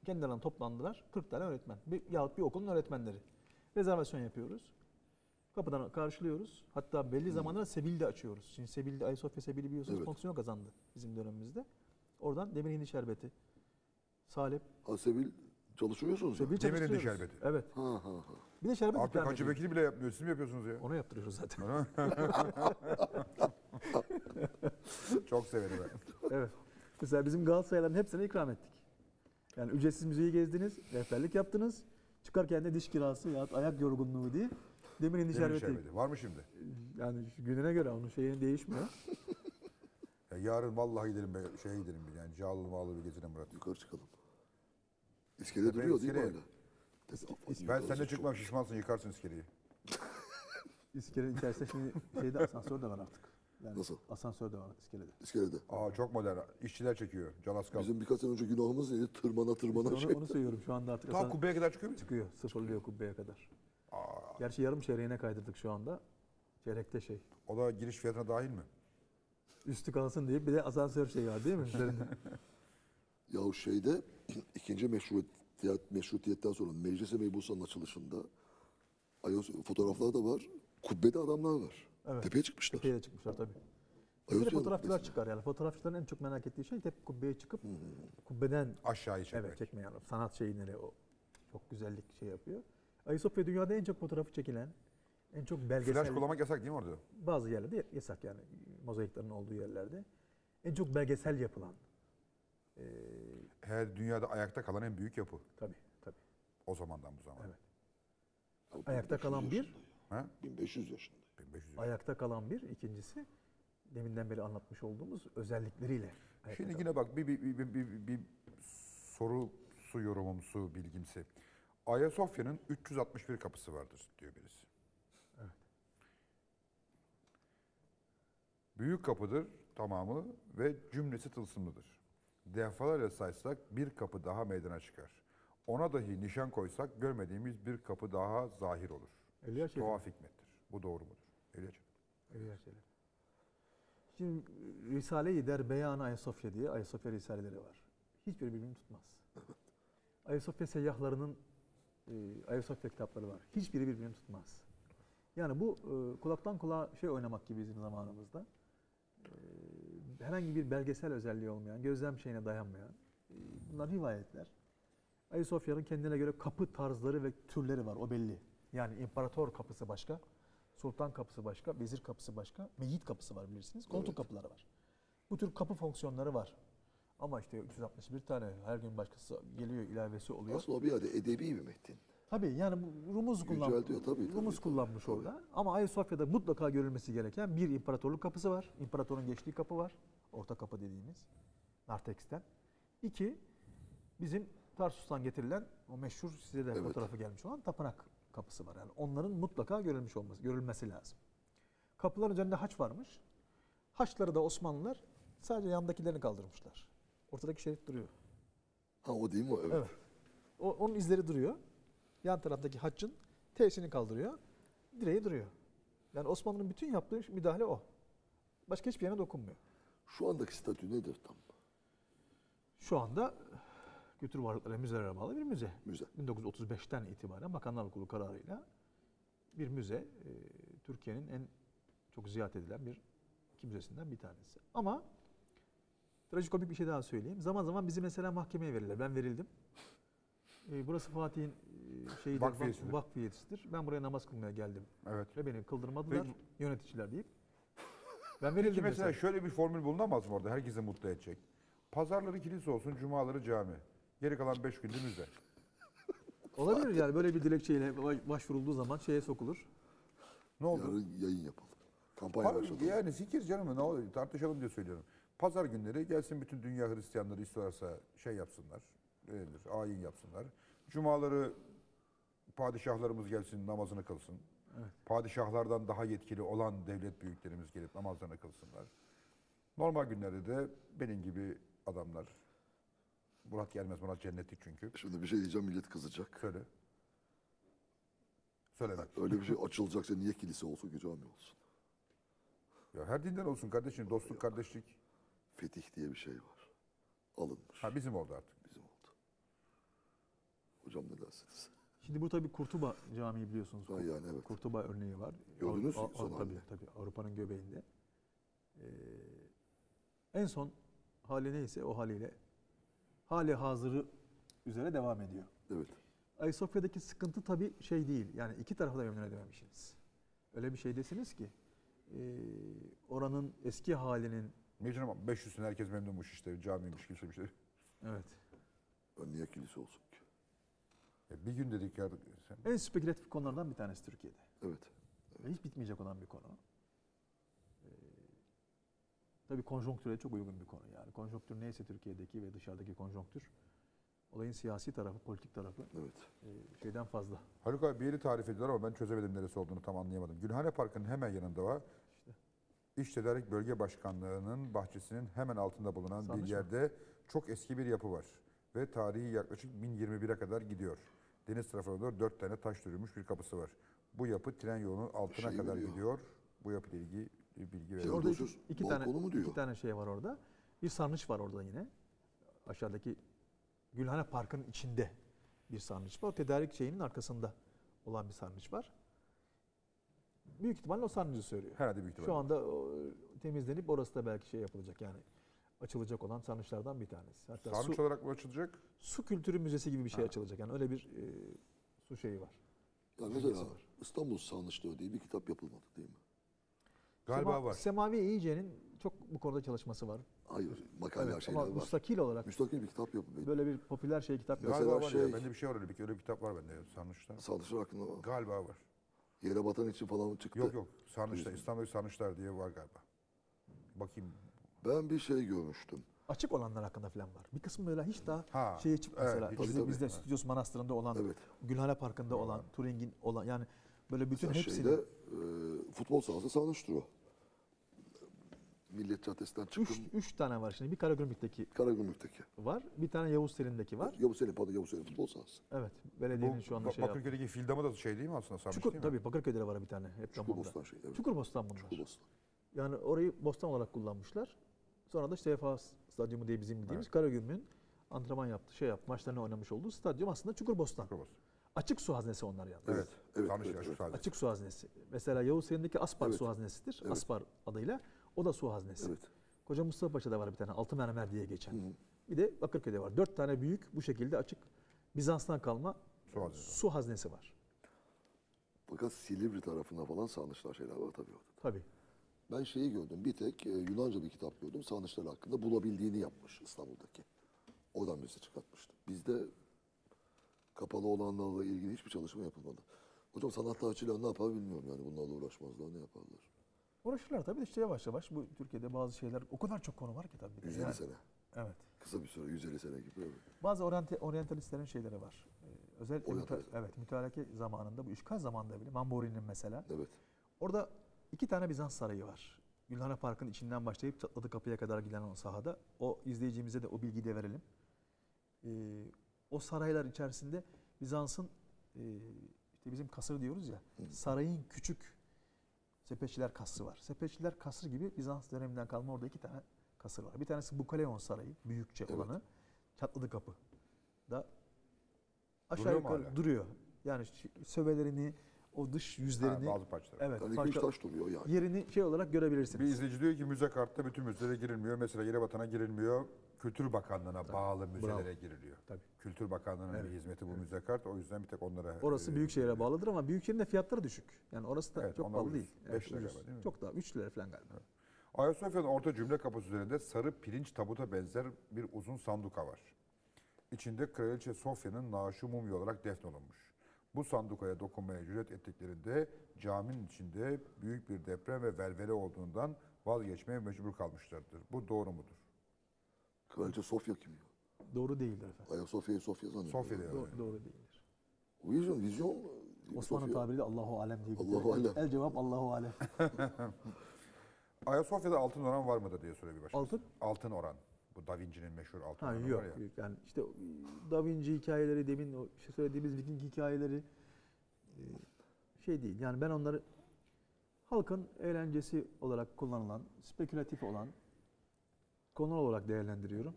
kendilerine toplandılar. kırk tane öğretmen. Bir, yahut bir okulun öğretmenleri. Rezervasyon yapıyoruz. Kapıdan karşılıyoruz. Hatta belli zamanlarda Sebil'de açıyoruz. Şimdi Sebil'de, Ayasofya Sebil'i biliyorsunuz, evet, fonksiyon kazandı bizim dönemimizde. Oradan demir hindi şerbeti, salep. Ha, Sebil çalışıyorsunuz ya. Demir hindi şerbeti. Evet. Ha, ha, ha. Bir de şerbet. Artık Hacı Bekir'i bile yapmıyor. Siz mi yapıyorsunuz ya? Onu yaptırıyoruz zaten. Çok severim ben. Evet. Mesela bizim Galatasarayların hepsine ikram ettik. Yani ücretsiz müzeyi gezdiniz, rehberlik yaptınız. Çıkarken de diş kirası ya ayak yorgunluğu diye demir hindi şerbeti. Var mı şimdi? Yani gününe göre onun şeyini değişmiyor. Ya yarın vallahi gidelim be, şeye gidelim bir yani Cağalı Mağalı bir getirin Murat. Yukarı çıkalım. İskele duruyor değil mi hala? Ben sen de çıkmam, şişmansın, yıkarsın iskeleyi. İskele içerisinde şimdi şeyde asansör de var artık. Yani nasıl? Asansör de var iskelede. İskelede. Aa, çok modern. İşçiler çekiyor. Calaskal. Bizim birkaç sene önce günahımız neydi? Tırmana tırmana işte onu, şey. Onu söylüyorum şu anda artık. Ta kubbeye kadar çıkıyor mu? Çıkıyor. Sıfırlıyor kubbeye kadar. Aa. Gerçi yarım çeyreğine kaydırdık şu anda. Çeyrekte şey. O da giriş fiyatına dahil mi? Üstü kalsın diye bir de asansör şey var değil mi? Yahu şeyde ikinci meşrutiyet, meşrutiyetten sonra Meclis-i Meybusa'nın açılışında fotoğraflar da var. Kubbede adamlar var. Evet. Tepeye çıkmışlar. Tepeye çıkmışlar tabii. Bir de fotoğrafçılar çıkar yani. Fotoğrafçıların en çok merak ettiği şey hep kubbeye çıkıp hmm. kubbeden aşağıya çekmek. Evet, çekme yani. Sanat şeyleri o çok güzellik şey yapıyor. Ayasofya dünyada en çok fotoğrafı çekilen, en çok belgesel... Flaş kullanmak yasak değil mi orada? Bazı yerlerde yasak yani. Mozaiklerin olduğu yerlerde. En çok belgesel yapılan. Ee, Her dünyada ayakta kalan en büyük yapı. Tabii tabii. O zamandan bu zaman. Evet. Tabii, ayakta kalan bir... Ha? bin beş yüz yaşında. Ayakta kalan bir, ikincisi deminden beri anlatmış olduğumuz özellikleriyle. Şimdi yine kalan. Bak bir, bir, bir, bir, bir, bir sorusu, yorumumsu, bilgimsi. Ayasofya'nın üç yüz altmış bir kapısı vardır diyor birisi. Evet. Büyük kapıdır tamamı ve cümlesi tılsımlıdır. Defalarca saysak bir kapı daha meydana çıkar. Ona dahi nişan koysak görmediğimiz bir kapı daha zahir olur. Tuhaf hikmettir. Bu doğru mudur? Öylece. Öylece. Şimdi Risale-i Derbeyan Ayasofya diye Ayasofya Risaleleri var. Hiçbiri birbirini tutmaz. Ayasofya seyyahlarının e, Ayasofya kitapları var. Hiçbiri birbirini tutmaz. Yani bu e, kulaktan kulağa şey oynamak gibi bizim zamanımızda. E, herhangi bir belgesel özelliği olmayan, gözlem şeyine dayanmayan e, bunlar rivayetler. Ayasofya'nın kendine göre kapı tarzları ve türleri var. O belli. Yani imparator kapısı başka, sultan kapısı başka, vezir kapısı başka, meyit kapısı var bilirsiniz, koltuk evet. kapıları var. Bu tür kapı fonksiyonları var. Ama işte üç yüz altmış bir tane her gün başkası geliyor, ilavesi oluyor. Aslında bir adı edebi bir metin. Tabii yani rumuz, kullan... tabii, tabii, rumuz tabii, kullanmış tabii. orada. Ama Ayasofya'da mutlaka görülmesi gereken bir imparatorluk kapısı var. İmparatorun geçtiği kapı var. Orta kapı dediğimiz. Nartex'ten. İki, bizim Tarsus'tan getirilen o meşhur size de evet. fotoğrafı gelmiş olan tapınak kapısı var. Yani onların mutlaka görülmüş olması, görülmesi lazım. Kapıların üzerinde haç varmış. Haçları da Osmanlılar sadece yandakilerini kaldırmışlar. Ortadaki şerit duruyor. Ha o değil mi? Evet. evet. O, onun izleri duruyor. Yan taraftaki haçın T'sini kaldırıyor. Direği duruyor. Yani Osmanlı'nın bütün yaptığı müdahale o. Başka hiçbir yerine dokunmuyor. Şu andaki statü nedir tam? Şu anda... Kültür Varlıkları Müzelere bağlı bir müze. müze. bin dokuz yüz otuz beşten itibaren Bakanlar Kurulu kararıyla bir müze, e, Türkiye'nin en çok ziyaret edilen bir iki müzesinden bir tanesi. Ama trajikomik bir şey daha söyleyeyim. Zaman zaman bizi mesela mahkemeye verirler. Ben verildim. E, burası Fatih'in e, vakfiyesidir. vakfiyesidir. Ben buraya namaz kılmaya geldim. Evet. Ve beni kıldırmadılar Peki. yöneticiler deyip. Ben verildim Peki mesela. Mesela şöyle bir formül bulunamaz mı orada? Herkese mutlu edecek. Pazarları kilise olsun, cumaları cami. Geri kalan beş günde müze. Olabilir yani böyle bir dilekçeyle başvurulduğu zaman şeye sokulur. Ne oldu? Yarın yayın yapalım. Kampanya başladı. Yani fikir canım ne oluyor? Tartışalım diye söylüyorum. Pazar günleri gelsin bütün dünya Hristiyanları istiyorsa şey yapsınlar. öyledir. Ayin yapsınlar. Cumaları padişahlarımız gelsin, namazını kılsın. Evet. Padişahlardan daha yetkili olan devlet büyüklerimiz gelip namazlarını kılsınlar. Normal günlerde de benim gibi adamlar. Murat gelmez, Murat cennetlik çünkü. Şimdi bir şey diyeceğim, millet kızacak. Söyle. Söyle bak. Öyle bir şey açılacaksa niye kilise olsun ki, cami olsun? Ya her dinden olsun kardeşim, dostluk, yok. Kardeşlik. Fetih diye bir şey var. Alınmış. Ha, bizim oldu artık. Bizim oldu. Hocam ne dersiniz? Şimdi bu tabii Kurtuba Camii biliyorsunuz. Ha, yani evet. Kurtuba örneği var. Gördünüz mü son halini? Tabii, tabii Avrupa'nın göbeğinde. Ee, en son hali neyse o haliyle hali hazırı üzere devam ediyor. Evet. Ayasofya'daki sıkıntı tabii şey değil. Yani iki tarafı da memnun edememişsiniz. Öyle bir şeydesiniz ki e, oranın eski halinin... Mecnun ama beş yüz'ün herkes memnunmuş işte. Camiymiş, kimsemiş. Evet. Niye kilise olsun ki? E, bir gün dedik ya... Sen... En spekülatif konulardan bir tanesi Türkiye'de. Evet. Evet. Hiç bitmeyecek olan bir konu. E, Tabii konjonktüre çok uygun bir konu yani. Konjonktür neyse Türkiye'deki ve dışarıdaki konjonktür, olayın siyasi tarafı, politik tarafı, evet, e, şeyden fazla. Haluk abi bir yeri tarif ediyorlar ama ben çözemedim neresi olduğunu, tam anlayamadım. Gülhane Parkı'nın hemen yanında var. İşte. İş Tedarik Bölge Başkanlığı'nın bahçesinin hemen altında bulunan sanmış bir yerde mi? Çok eski bir yapı var. Ve tarihi yaklaşık bin yirmi bir'e kadar gidiyor. Deniz tarafına doğru dört tane taş dürülmüş bir kapısı var. Bu yapı tren yolunun altına şey kadar biliyor. gidiyor. Bu yapıyla ilgili... Bilgi şey orada iki, iki tane iki tane şey var orada. Bir sarnıç var orada yine. Aşağıdaki Gülhane Parkı'nın içinde bir sarnıç var. O tedarik şeyinin arkasında olan bir sarnıç var. Büyük ihtimalle o sarnıcı söylüyor. Herhalde büyük ihtimalle. Şu anda o, temizlenip orası da belki şey yapılacak yani. Açılacak olan sarnıçlardan bir tanesi. Hatta sarnıç su, olarak mı açılacak? Su Kültürü Müzesi gibi bir şey ha. açılacak. Yani öyle bir e, su şeyi var. Yani mesela var. İstanbul Sarnıçlığı diye bir kitap yapılmadı değil mi? Galiba Sema, var. Semavi İyice'nin çok bu konuda çalışması var. Hayır, makale evet, şeyler var. Müstakil olarak. Müstakil bir kitap yapıyor. Böyle bir popüler şey kitap yapıyor. Galiba var şey, ya, bende bir şey var öyle bir, öyle bir kitap var bende. Sarnıçlar. Sarnıçlar hakkında var. Galiba var. Yere batan için falan çıktı. Yok yok, Sarnıçlar, İstanbul'daki Sarnıçlar diye var galiba. Bakayım. Ben bir şey görmüştüm. Açık olanlar hakkında falan var. Bir kısmı böyle hiç daha ha, şeye çıkmış evet, mesela. Tabii, tabii. Bizde evet. Stüdyos Manastırı'nda olan, evet. Gülhane Parkı'nda evet. olan, Turing'in olan yani böyle bütün mesela hepsini. Şeyde, e, futbol sahası Sarnıçtır o. Millet Caddesi'nden çıktım. Üç, üç tane var şimdi. Bir Karagümrük'teki Karagümrük'teki var. Bir tane Yavuz Selim'deki var. Yavuz Selim, pardon Yavuz Selim futbol sahası. Evet. Belediyenin bu, şu anda şey yaptı. Bakırköy'deki Fildam'a da şey değil mi aslında? Sarnıç Çukur, değil mi? Tabii Bakırköy'de var bir tane. Hep Çukurbostan şey. Evet. Çukurbostan bunlar. Çukurbostan. Yani orayı bostan olarak kullanmışlar. Sonra da işte Vefa Stadyumu diye bizim bildiğimiz evet. Karagümrük'ün antrenman yaptı, şey yaptı, maçlarını oynamış olduğu stadyum aslında Çukurbostan. Çukurbostan. Açık su haznesi onlar yalnız. Evet, evet, evet, evet, evet. Açık su haznesi. Mesela Yavuz Selim'deki Aspar evet. su haznesidir. Evet. Aspar adıyla. O da su haznesi. Evet. Koca Mustafa Paşa'da var bir tane altı mermer diye geçen. Hı hı. Bir de Bakırköy'de var. Dört tane büyük bu şekilde açık Bizans'tan kalma su haznesi, su haznesi var. Fakat Silivri tarafına falan sarnıçlar şeyler var tabii orada. Tabii. Ben şeyi gördüm bir tek Yunanca bir kitap gördüm. Sarnıçlar hakkında bulabildiğini yapmış İstanbul'daki. Oradan birisi çıkartmıştı. Bizde kapalı olanlarla ilgili hiçbir çalışma yapılmadı. Hocam sanat tarihçiler ne yapar bilmiyorum yani bunlarla uğraşmazlar ne yaparlar. Uğraşırlar tabii de işte yavaş yavaş bu Türkiye'de bazı şeyler o kadar çok konu var ki tabii. yüz elli yani, sene. Evet. Kısa bir süre yüz elli sene gibi. Evet. Bazı oryantalistlerin şeyleri var. Ee, özellikle müta evet, mütareke zamanında bu işgal zamanında bile Mambori'nin mesela. Evet. Orada iki tane Bizans sarayı var. Gülhane Park'ın içinden başlayıp Çatladı Kapı'ya kadar giden o sahada. O izleyicimize de o bilgiyi de verelim. Ee, o saraylar içerisinde Bizans'ın e, işte bizim kasır diyoruz ya hı. sarayın küçük Sepetçiler Kasrı var. Sepetçiler Kasrı gibi Bizans döneminden kalma orada iki tane kasır var. Bir tanesi Bukaleon Sarayı, büyükçe evet. olanı. Çatladı Kapı da aşağı duruyor yukarı duruyor. Yani sövelerini, o dış yüzlerini... Ha, bazı parçaları. Evet. Yani parça, taş duruyor yani. Yerini şey olarak görebilirsiniz. Bir izleyici diyor ki müze kartta bütün müzelere girilmiyor. Mesela Yerebatan'a girilmiyor. Kültür Bakanlığı'na tabii. bağlı müzelere Bravo. giriliyor. Tabii. Kültür Bakanlığı'nın evet. bir hizmeti bu evet. müze kart. O yüzden bir tek onlara... Orası e, Büyükşehir'e bağlıdır ama Büyükşehir'in de fiyatları düşük. Yani orası da evet, çok pahalı değil. beş lira galiba değil mi? Çok daha üç lira falan galiba. Evet. Ayasofya'da orta cümle kapısı üzerinde sarı pirinç tabuta benzer bir uzun sanduka var. İçinde Kraliçe Sofya'nın naaşı mumya olarak defnolunmuş. Bu sandukaya dokunmaya cüret ettiklerinde caminin içinde büyük bir deprem ve velvele olduğundan vazgeçmeye mecbur kalmışlardır. Bu doğru mudur? Kraliçe Sofya kim ya? Doğru değildir efendim. Ayasofya'yı Sofya zannediyor. Sofya yani. Do- doğru değildir. Vizyon, vizyon. Osmanlı tabiriyle Allahu Alem diye gidiyor. Allahu Alem. El cevap Allahu Alem. Ayasofya'da altın oran var mıdır diye soruyor bir başkanımız. Altın? Altın oran. Bu Da Vinci'nin meşhur altın ha, oranı yok, var ya. Yok. Yani işte Da Vinci hikayeleri, demin o şey söylediğimiz Viking hikayeleri şey değil. Yani ben onları halkın eğlencesi olarak kullanılan, spekülatif olan konular olarak değerlendiriyorum.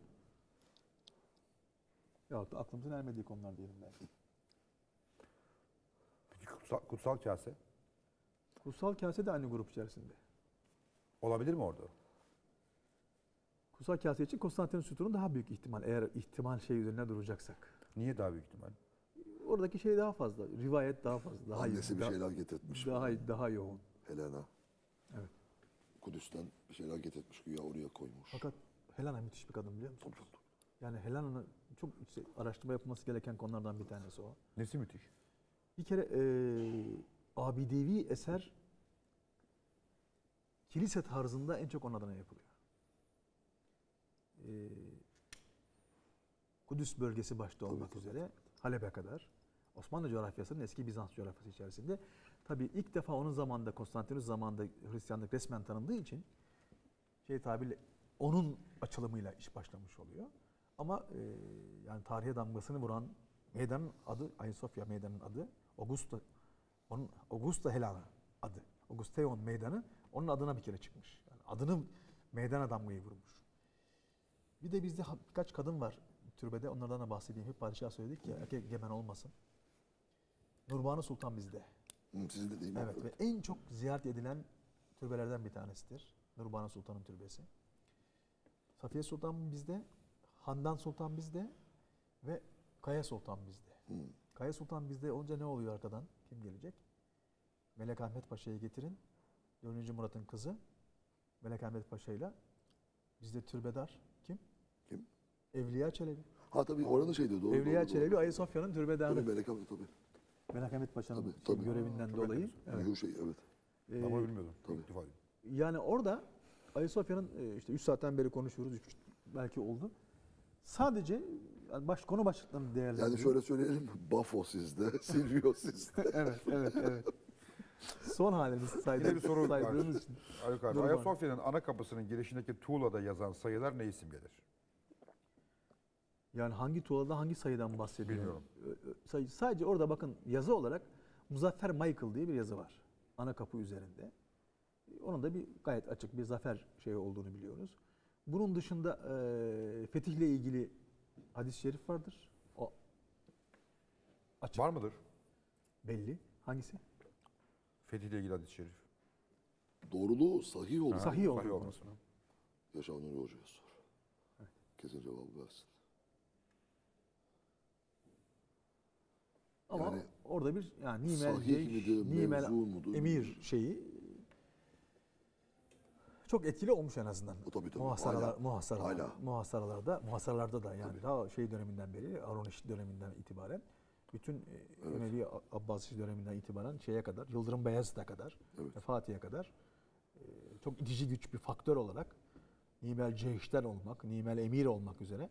Yahut da aklımızın ermediği konular diyelim belki. Peki kutsal, kutsal kase? Kutsal kase de aynı grup içerisinde. Olabilir mi orada? Kutsal kase için Konstantinus sütunu daha büyük ihtimal, eğer ihtimal şey üzerine duracaksak. Niye daha büyük ihtimal? Oradaki şey daha fazla, rivayet daha fazla. Daha Annesi iyi, bir şeyler getirtmiş. Daha, daha yoğun. Helena. Evet. Kudüs'ten bir şeyler getirtmiş, güya oraya koymuş. Fakat Helena müthiş bir kadın, biliyor musunuz? Çok. Yani Helena'nın çok işte araştırma yapılması gereken konulardan bir tanesi o. Nesi müthiş? Bir kere e, abidevi eser kilise tarzında en çok onun adına yapılıyor. E, Kudüs bölgesi başta olmak tabii, üzere tabii. Halep'e kadar. Osmanlı coğrafyasının eski Bizans coğrafyası içerisinde. Tabii ilk defa onun zamanında, Konstantinus zamanında Hristiyanlık resmen tanındığı için şey tabirle onun açılımıyla iş başlamış oluyor. Ama e, yani tarihe damgasını vuran meydanın adı, Ayasofya meydanının adı, Augusta, onun Augusta Helena adı. Augusteon meydanı onun adına bir kere çıkmış. Yani adını meydana damgayı vurmuş. Bir de bizde birkaç kadın var türbede, onlardan da bahsedeyim. Hep padişah söyledik ya, erkek egemen olmasın. Nurbanu Sultan bizde. Sizin de değil mi? Evet, ve en çok ziyaret edilen türbelerden bir tanesidir. Nurbanu Sultan'ın türbesi. Safiye Sultan bizde, Handan Sultan bizde ve Kaya Sultan bizde. Hmm. Kaya Sultan bizde olunca ne oluyor arkadan? Kim gelecek? Melek Ahmet Paşa'yı getirin. dördüncü. Murat'ın kızı Melek Ahmet Paşa'yla bizde türbedar. Kim? Kim? Evliya Çelebi. Ha tabii oranın şey diyor. Doğru, Evliya doğru, Çelebi Ayasofya'nın türbedarı. Tabii Melek Ahmet tabii. Melek Ahmet Paşa'nın tabii, tabii. görevinden tabii. dolayı. Evet. Meşhur şey, evet. Ee, Ama bilmiyordum. Tabii. Yani orada Ayasofya'nın işte üç saatten beri konuşuyoruz, üç belki oldu. Sadece baş, konu başlıklarını değerlendiriyor. Yani şöyle söyleyelim, Bafo sizde, Silvio sizde. evet, evet, evet. Son halimiz saydığımız, bir soru saydığımız için. Ayuk abi, Ayasofya'nın ana kapısının girişindeki tuğlada yazan sayılar ne isim gelir? Yani hangi tuğlada hangi sayıdan bahsediyor? Bilmiyorum. Sadece orada bakın yazı olarak Muzaffer Michael diye bir yazı var. Ana kapı üzerinde. Onun da bir gayet açık bir zafer şeyi olduğunu biliyoruz. Bunun dışında e, fetihle ilgili hadis-i şerif vardır. O açık. Var mıdır? Belli. Hangisi? Fetihle ilgili hadis-i şerif. Doğruluğu sahih olur. Sahih olur. Sahih olmasın. Yaşar Nuri Hoca'ya sor. Evet. Kesin cevabı versin. Ama yani, orada bir yani nimel ceyş, nimel emir şeyi çok etkili olmuş en azından. O tabii tabii. Muhasaralar, muhasaralar, muhasaralarda, muhasaralarda da yani tabii. Daha şey döneminden beri, Aronişli döneminden itibaren, bütün evet. Ömeri Abbasi döneminden itibaren şeye kadar, Yıldırım Beyazıt'a kadar, evet. Fatih'e kadar çok itici güç bir faktör olarak nimel ceyşten olmak, nimel emir olmak üzere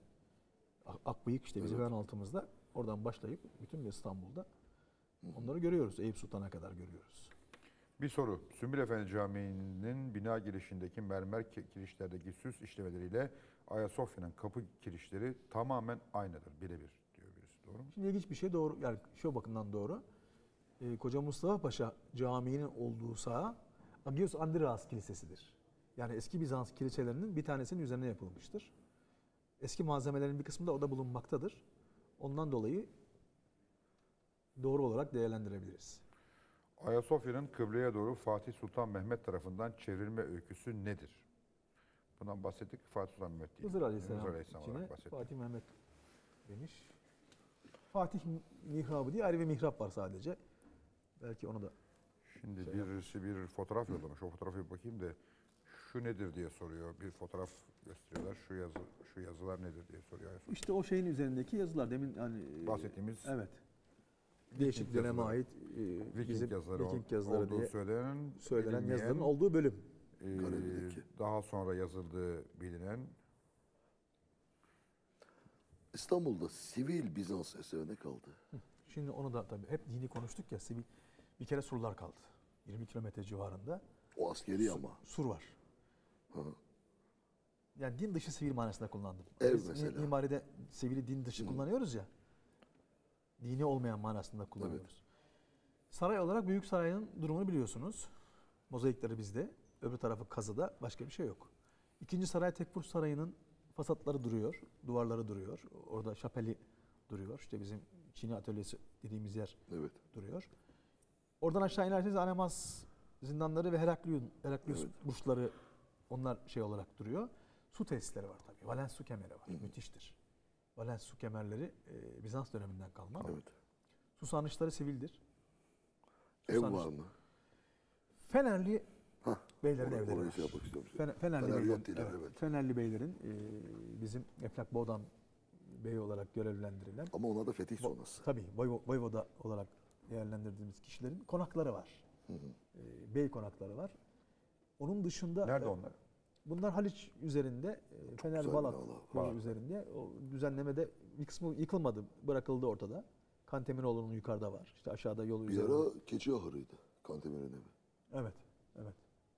Akbıyık işte bizim evet. altımızda. Oradan başlayıp bütün İstanbul'da onları görüyoruz. Eyüp Sultan'a kadar görüyoruz. Bir soru. Sümbül Efendi Camii'nin bina girişindeki mermer kirişlerdeki süs işlemeleriyle Ayasofya'nın kapı kirişleri tamamen aynıdır. Birebir diyor birisi. Doğru mu? Şimdi ilginç bir şey doğru. Yani şu bakımdan doğru. Ee, Koca Mustafa Paşa Camii'nin olduğu saha Agios Andreas Kilisesi'dir. Yani eski Bizans kiliselerinin bir tanesinin üzerine yapılmıştır. Eski malzemelerin bir kısmı da orada bulunmaktadır. Ondan dolayı doğru olarak değerlendirebiliriz. Ayasofya'nın kıbleye doğru Fatih Sultan Mehmet tarafından çevrilme öyküsü nedir? Bundan bahsettik. Fatih Sultan Mehmet değil. Hızır Aleyhisselam, Hızır Aleyhisselam olarak bahsettik. Fatih Mehmet demiş. Fatih mihrabı diye ayrı bir mihrap var sadece. Belki onu da... Şimdi şey birisi yap. Bir fotoğraf yollamış. O fotoğrafa bir bakayım da şu nedir diye soruyor. Bir fotoğraf gösteriyorlar. Şu yazı, şu yazılar nedir diye soruyor. İşte o şeyin üzerindeki yazılar demin hani bahsettiğimiz. Evet. Değişik döneme ait Viking yazıları, Viking yazıları olduğu diye söylenen, söylenen yazıların olduğu bölüm. E, daha sonra yazıldığı bilinen İstanbul'da sivil Bizans eserine kaldı. Şimdi onu da tabii hep dini konuştuk ya, sivil. Bir kere surlar kaldı. yirmi kilometre civarında. O askeri sur, ama. Sur var. Hı. Yani din dışı sivil manasında kullandım. Ev Biz mesela. Mimaride sivili din dışı Hı. kullanıyoruz ya. Dini olmayan manasında kullanıyoruz. Evet. Saray olarak Büyük Saray'ın durumunu biliyorsunuz. Mozaikleri bizde. Öbür tarafı kazıda. Başka bir şey yok. İkinci Saray Tekfur Sarayı'nın fasatları duruyor. Duvarları duruyor. Orada şapeli duruyor. İşte bizim Çin'i atölyesi dediğimiz yer evet. duruyor. Oradan aşağı inerseniz Anemaz zindanları ve Heraklius, Heraklius evet. burçları, onlar şey olarak duruyor. Su tesisleri var tabii. Valens su kemeri var. Hı. Müthiştir. Valens su kemerleri e, Bizans döneminden kalma. Evet. Su sarnıçları sivildir. Su Ev sarnıçları. Var mı? Fenerli Hah, beylerin oraya, evleri var. Şey Fener, Fenerli, Fenerli, beylerin, evet, evet. Fenerli beylerin e, bizim Eflak Boğdan Bey olarak görevlendirilen. Ama onlar da fetih sonrası. Tabii. Voyvoda olarak değerlendirdiğimiz kişilerin konakları var. Hı hı. E, bey konakları var. Onun dışında... Nerede e, onlar? Bunlar Haliç üzerinde, Fener Balat yolu üzerinde. O düzenlemede bir kısmı yıkılmadı, bırakıldı ortada. Kanteminoğlu'nun yukarıda var. İşte aşağıda yolu bir üzerinde. Bir ara Keçiahır'ıydı Kanteminoğlu'nun evi. Evet, evet.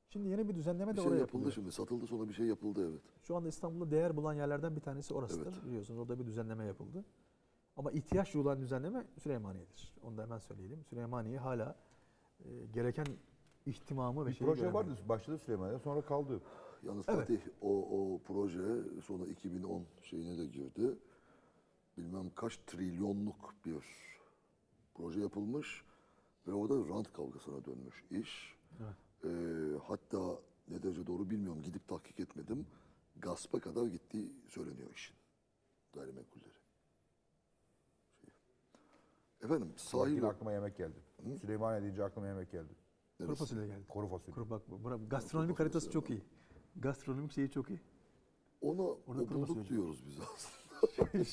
Şimdi yeni bir düzenleme bir de şey oraya yapıldı. Yapılıyor. Şimdi satıldı, sonra bir şey yapıldı, evet. Şu anda İstanbul'da değer bulan yerlerden bir tanesi orasıdır. Evet. Biliyorsunuz orada bir düzenleme yapıldı. Ama ihtiyaç duyulan düzenleme Süleymaniye'dir. Onu da hemen söyleyelim. Süleymaniye hala e, gereken ihtimamı ve bir şeyi proje göremedim. Vardı. Başladı Süleymaniye, sonra kaldı. Yalnız evet. Fatih o, o proje sonra iki bin on şeyine de girdi. Bilmem kaç trilyonluk bir proje yapılmış ve o da rant kavgasına dönmüş iş. Evet. Ee, hatta ne derece doğru bilmiyorum, gidip tahkik etmedim. Gaspa kadar gittiği söyleniyor işin. Gayrimenkulleri. Şey. Efendim sahil... Aklıma yemek geldi. Hı? Süleymaniye deyince aklıma yemek geldi. Kuru fasulye geldi. Kuru fasulye. Kuru bak, gastronomik haritası çok iyi. Gastronomik şeyi çok iyi. Ona okuluk diyoruz biz aslında.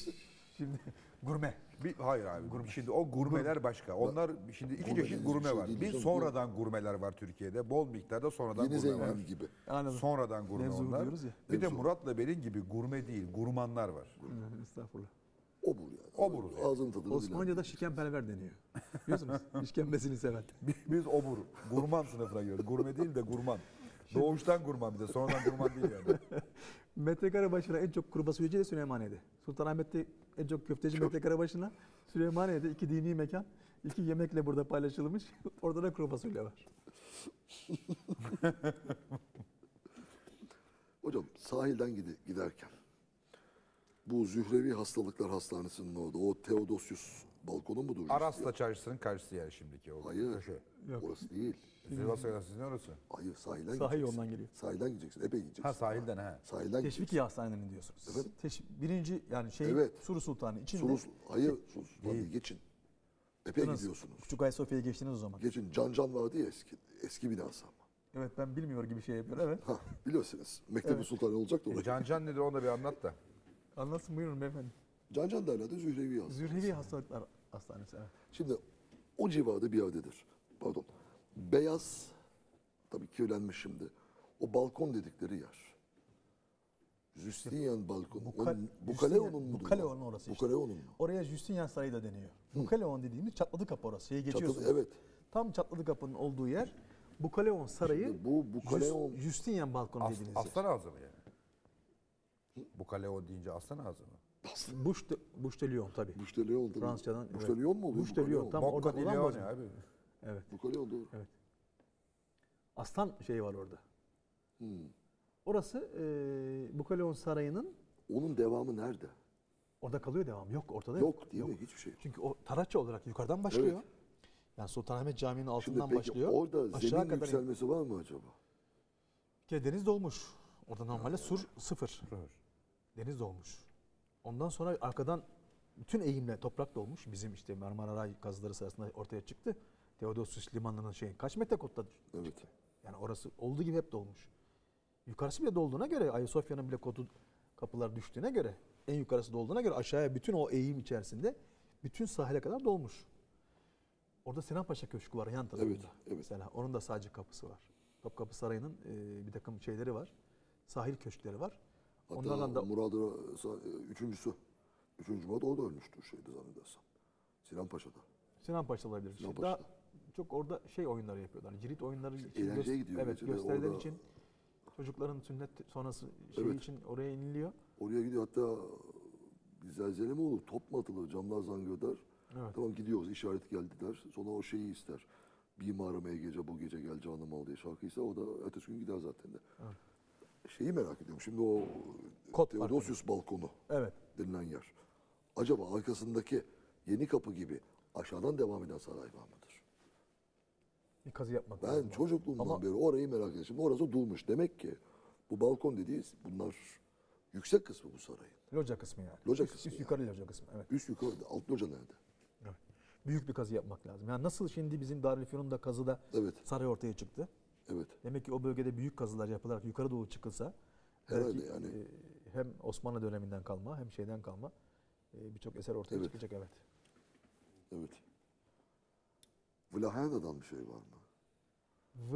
Şimdi gurme. Bir, hayır abi. Gurme. Şimdi o gurmeler gurme. Başka. Onlar şimdi iki gurme çeşit gurme şey var. Değil, bir sonradan gurme. Gurmeler var Türkiye'de. Bol miktarda sonradan Yeni gurme var. gibi. Anladım. Sonradan gurme Nevzu onlar. Ya. Bir Nevzu. de Murat'la benim gibi gurme değil, gurmanlar var. Gurme. Estağfurullah. Obur yani. Obur. Ağzının tadını Osmanlıca'da şikemperver deniyor. Biliyorsunuz. İşkembesini sever. Biz obur. Gurman sınıfına giriyoruz. Gurme değil de gurman. Doğuştan gurman bir de. Sonradan gurman değil yani. Metrekare başına en çok kuru fasulyeci de Süleymaniye'de. Sultanahmet'te en çok köfteci çok. Metrekare başına. Süleymaniye'de iki dini mekan. İki yemekle burada paylaşılmış. Orada da kuru fasulye var. Hocam sahilden giderken bu Zührevi Hastalıklar Hastanesi'nin orada, o Theodosius balkonu mu duruyor? Aras'la çarşısının karşısı yer şimdiki. O Hayır, köşe. Orası değil. Zührevi Hastanesi'nin orası? Hayır, sahilden Sahil gideceksin. Sahil ondan geliyor. Sahilden gideceksin, epey gideceksin. Ha, sahilden ha. Sahilden Teşvikiye Hastanesi'nin diyorsunuz. Efendim? Teş, birinci, yani şey, evet. Suru Sultanı içinde. Suru, hayır, Suru Sultanı geçin. Epey Sınız, gidiyorsunuz. Küçük Ayasofya'ya geçtiniz o zaman. Geçin, Can Can vardı ya eski, eski binası ama. Evet, ben bilmiyor gibi şey yapıyorum, evet. Ha, biliyorsunuz, Mektebi evet. Sultanı olacak da. E, Can Can nedir, onu da bir anlat da. Anlatsın, buyurun beyefendi. Can Can derler de Zührevi Hastanesi. Zührevi Hastalıklar Hastanesi, evet. Şimdi o civarda bir yerdedir. Pardon. Beyaz, tabii kirlenmiş şimdi. O balkon dedikleri yer. Justinian balkonu. Bukal, Bukaleon'un mu? Bukaleon'un orası işte. Bukaleon'un mu? Oraya Justinian Sarayı da deniyor. Hı. Bukaleon dediğimiz çatladı kapı orası. Şeye geçiyorsunuz. Çatladı, evet. Tam çatladı kapının olduğu yer. Bukaleon Sarayı, şimdi bu Bukaleon... Just, Justinian balkonu As, dediğiniz aslan yer. Aslan ağzı mı yani? Bukaleon deyince aslan ağzı mı? Buş de, Buş de Lyon tabii. Buş de Lyon tabii. Fransızcadan. Buş de Lyon mu oluyor? Buş de Lyon. Tam orada olan var ya abi. Evet. Bukaleon doğru. Evet. Aslan şeyi var orada. Hmm. Orası e, Bukaleon Sarayı'nın. Onun devamı nerede? Orada kalıyor devamı. Yok ortada yok. Yok değil yok. Mi? Hiçbir şey yok. Çünkü o Taratça olarak yukarıdan başlıyor. Evet. Yani Sultanahmet Camii'nin altından peki, başlıyor. Orada aşağı zemin kadar yükselmesi in... var mı acaba? Bir kere deniz dolmuş. Orada normalde sur sıfır. Deniz dolmuş. Ondan sonra arkadan bütün eğimle toprak dolmuş. Bizim işte Marmaray kazıları sırasında ortaya çıktı. Theodosius Limanı'nın şeyin kaç metrekotta evet. çıktı. Yani orası olduğu gibi hep dolmuş. Yukarısı bile dolduğuna göre, Ayasofya'nın bile kotu kapılar düştüğüne göre, en yukarısı dolduğuna göre aşağıya bütün o eğim içerisinde bütün sahile kadar dolmuş. Orada Sinanpaşa Köşkü var yan tarafında. Evet, evet. Mesela onun da sadece kapısı var. Topkapı Sarayı'nın e, bir takım şeyleri var. Sahil köşkleri var. Hatta onlardan da Murad-ı üçüncüsü üçüncü Şubat'ta o da ölmüştür şeydi zannedersem. Sinan Paşa'da. Sinan Paşa'da olabilir. Sinan Paşa'da. Daha çok orada şey oyunları yapıyorlar. Cirit oyunları için. Eğlenceye gidiyor. Evet, gösteriler orada... için. Çocukların sünnet sonrası şey evet. için oraya iniliyor. Oraya gidiyor. Hatta bir zelzele mi olur? Top mu atılır? Camlar zangöder. Evet. Tamam gidiyoruz. İşaret geldi der. Sonra o şeyi ister. Bir mağarama gece bu gece gel canım al diye şarkıysa o da ertesi gün gider zaten de. Evet. Şeyi merak ediyorum. Şimdi o Kot Theodosius farklı. Balkonu evet. denilen yer. Acaba arkasındaki Yeni Kapı gibi aşağıdan devam eden saray var mıdır? Bir kazı yapmak ben lazım. Ben çocukluğumdan ama... beri orayı merak ediyorum. Şimdi orası durmuş. Demek ki bu balkon dediğiz bunlar yüksek kısmı bu sarayın. Loca kısmı yani. Loca üst, kısmı üst yani. Yukarı loca kısmı. Evet. Üst yukarı. Alt loca nerede? Evet. Büyük bir kazı yapmak lazım. Yani nasıl şimdi bizim Darülfünun'da kazıda evet. saray ortaya çıktı. Evet. Demek ki o bölgede büyük kazılar yapılarak yukarı doğru çıkılsa herhalde yani e, hem Osmanlı döneminden kalma hem şeyden kalma e, birçok eser ortaya evet. çıkacak evet. Evet. Vlaherna'dan bir şey var mı?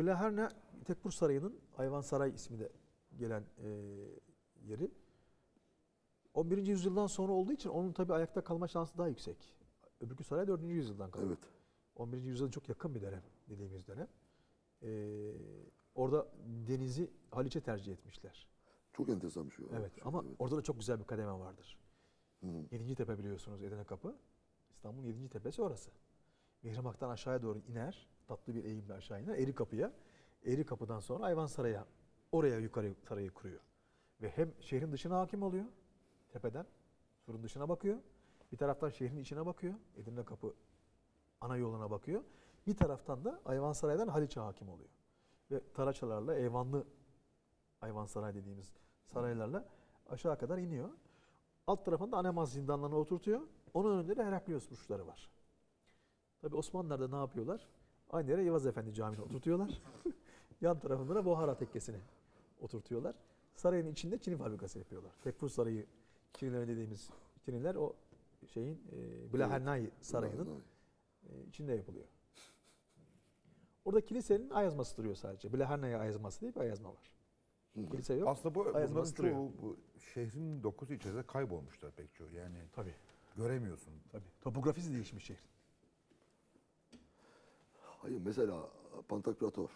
Vlaherna Tekpur Sarayı'nın Ayvansaray ismi de gelen e, yeri. on birinci yüzyıldan sonra olduğu için onun tabii ayakta kalma şansı daha yüksek. Öbürkü saray dördüncü yüzyıldan kalıyor. Evet. on birinci yüzyılın çok yakın bir dönem dediğimiz dönem. Ee, orada denizi Haliç'e tercih etmişler. Çok enteresan bir şey. Evet şey, ama evet. orada da çok güzel bir kademe vardır. Hı. yedinci Tepe biliyorsunuz Edirne Kapı. İstanbul'un yedinci Tepesi orası. Mihrimak'tan aşağıya doğru iner. Tatlı bir eğimle aşağı iner. Eri Kapı'ya. Eri Kapı'dan sonra Ayvansaray'a. Oraya yukarı sarayı kuruyor. Ve hem şehrin dışına hakim oluyor. Tepeden. Surun dışına bakıyor. Bir taraftan şehrin içine bakıyor. Edirne Kapı ana yoluna bakıyor. Bir taraftan da Ayvansaray'dan Haliç'e hakim oluyor. Ve taraçalarla, Eyvanlı Ayvansaray dediğimiz saraylarla aşağı kadar iniyor. Alt tarafında Anemaz zindanlarını oturtuyor. Onun önünde de Heraklios burçları var. Tabii Osmanlılar da ne yapıyorlar? Aynı yere Yavaz Efendi Camii'ni oturtuyorlar. Yan tarafında da Bohara Tekkesi'ni oturtuyorlar. Sarayın içinde çini fabrikası yapıyorlar. Tekfur Sarayı çinileri dediğimiz çiniler o şeyin e, Blahernay Sarayı'nın e, içinde yapılıyor. Orada kilisenin ayazması duruyor sadece. Blaherna'ya ayazması diye bir ayazma var. Kilise yok. Aslında bu, bunların çoğu bu, şehrin dokusu içerisinde kaybolmuşlar pek çoğu. Yani tabii. Göremiyorsun. Tabii. Topografisi değişmiş şehrin. Hayır mesela Pantokrator,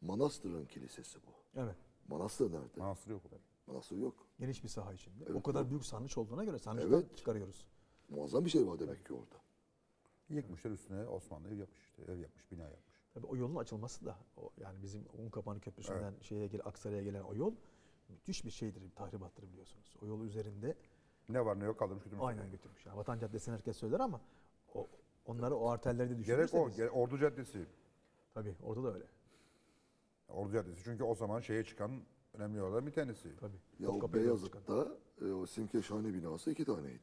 Manastır'ın kilisesi bu. Evet. Manastır nerede? Manastır yok. Manastır yok. Geniş bir saha içinde. Evet, o kadar yok. Büyük sarnıç olduğuna göre sarnıçtan evet. çıkarıyoruz. Muazzam bir şey var demek ki orada. Yıkmışlar üstüne Osmanlı ev yapmış, işte, ev yapmış, bina yapmış. Tabii o yolun açılması da, o yani bizim Unkapanı Köprüsü'nden evet. şeye gel Aksaray'a gelen o yol müthiş bir şeydir, bir tahribattır biliyorsunuz. O yol üzerinde ne var ne yok kaldırmış götürmüş. Aynen götürmüş. Yani Vatan Caddesi'ni herkes söyler ama o, onları o arterlerde düşünürseniz. Gerek o, biz, gerek Ordu Caddesi. Tabii orada da öyle. Ordu Caddesi çünkü o zaman şeye çıkan önemli yollardan bir tanesi. Tabii. Ya o Beyazıt'ta e, o Simke Şahane binası iki taneydi.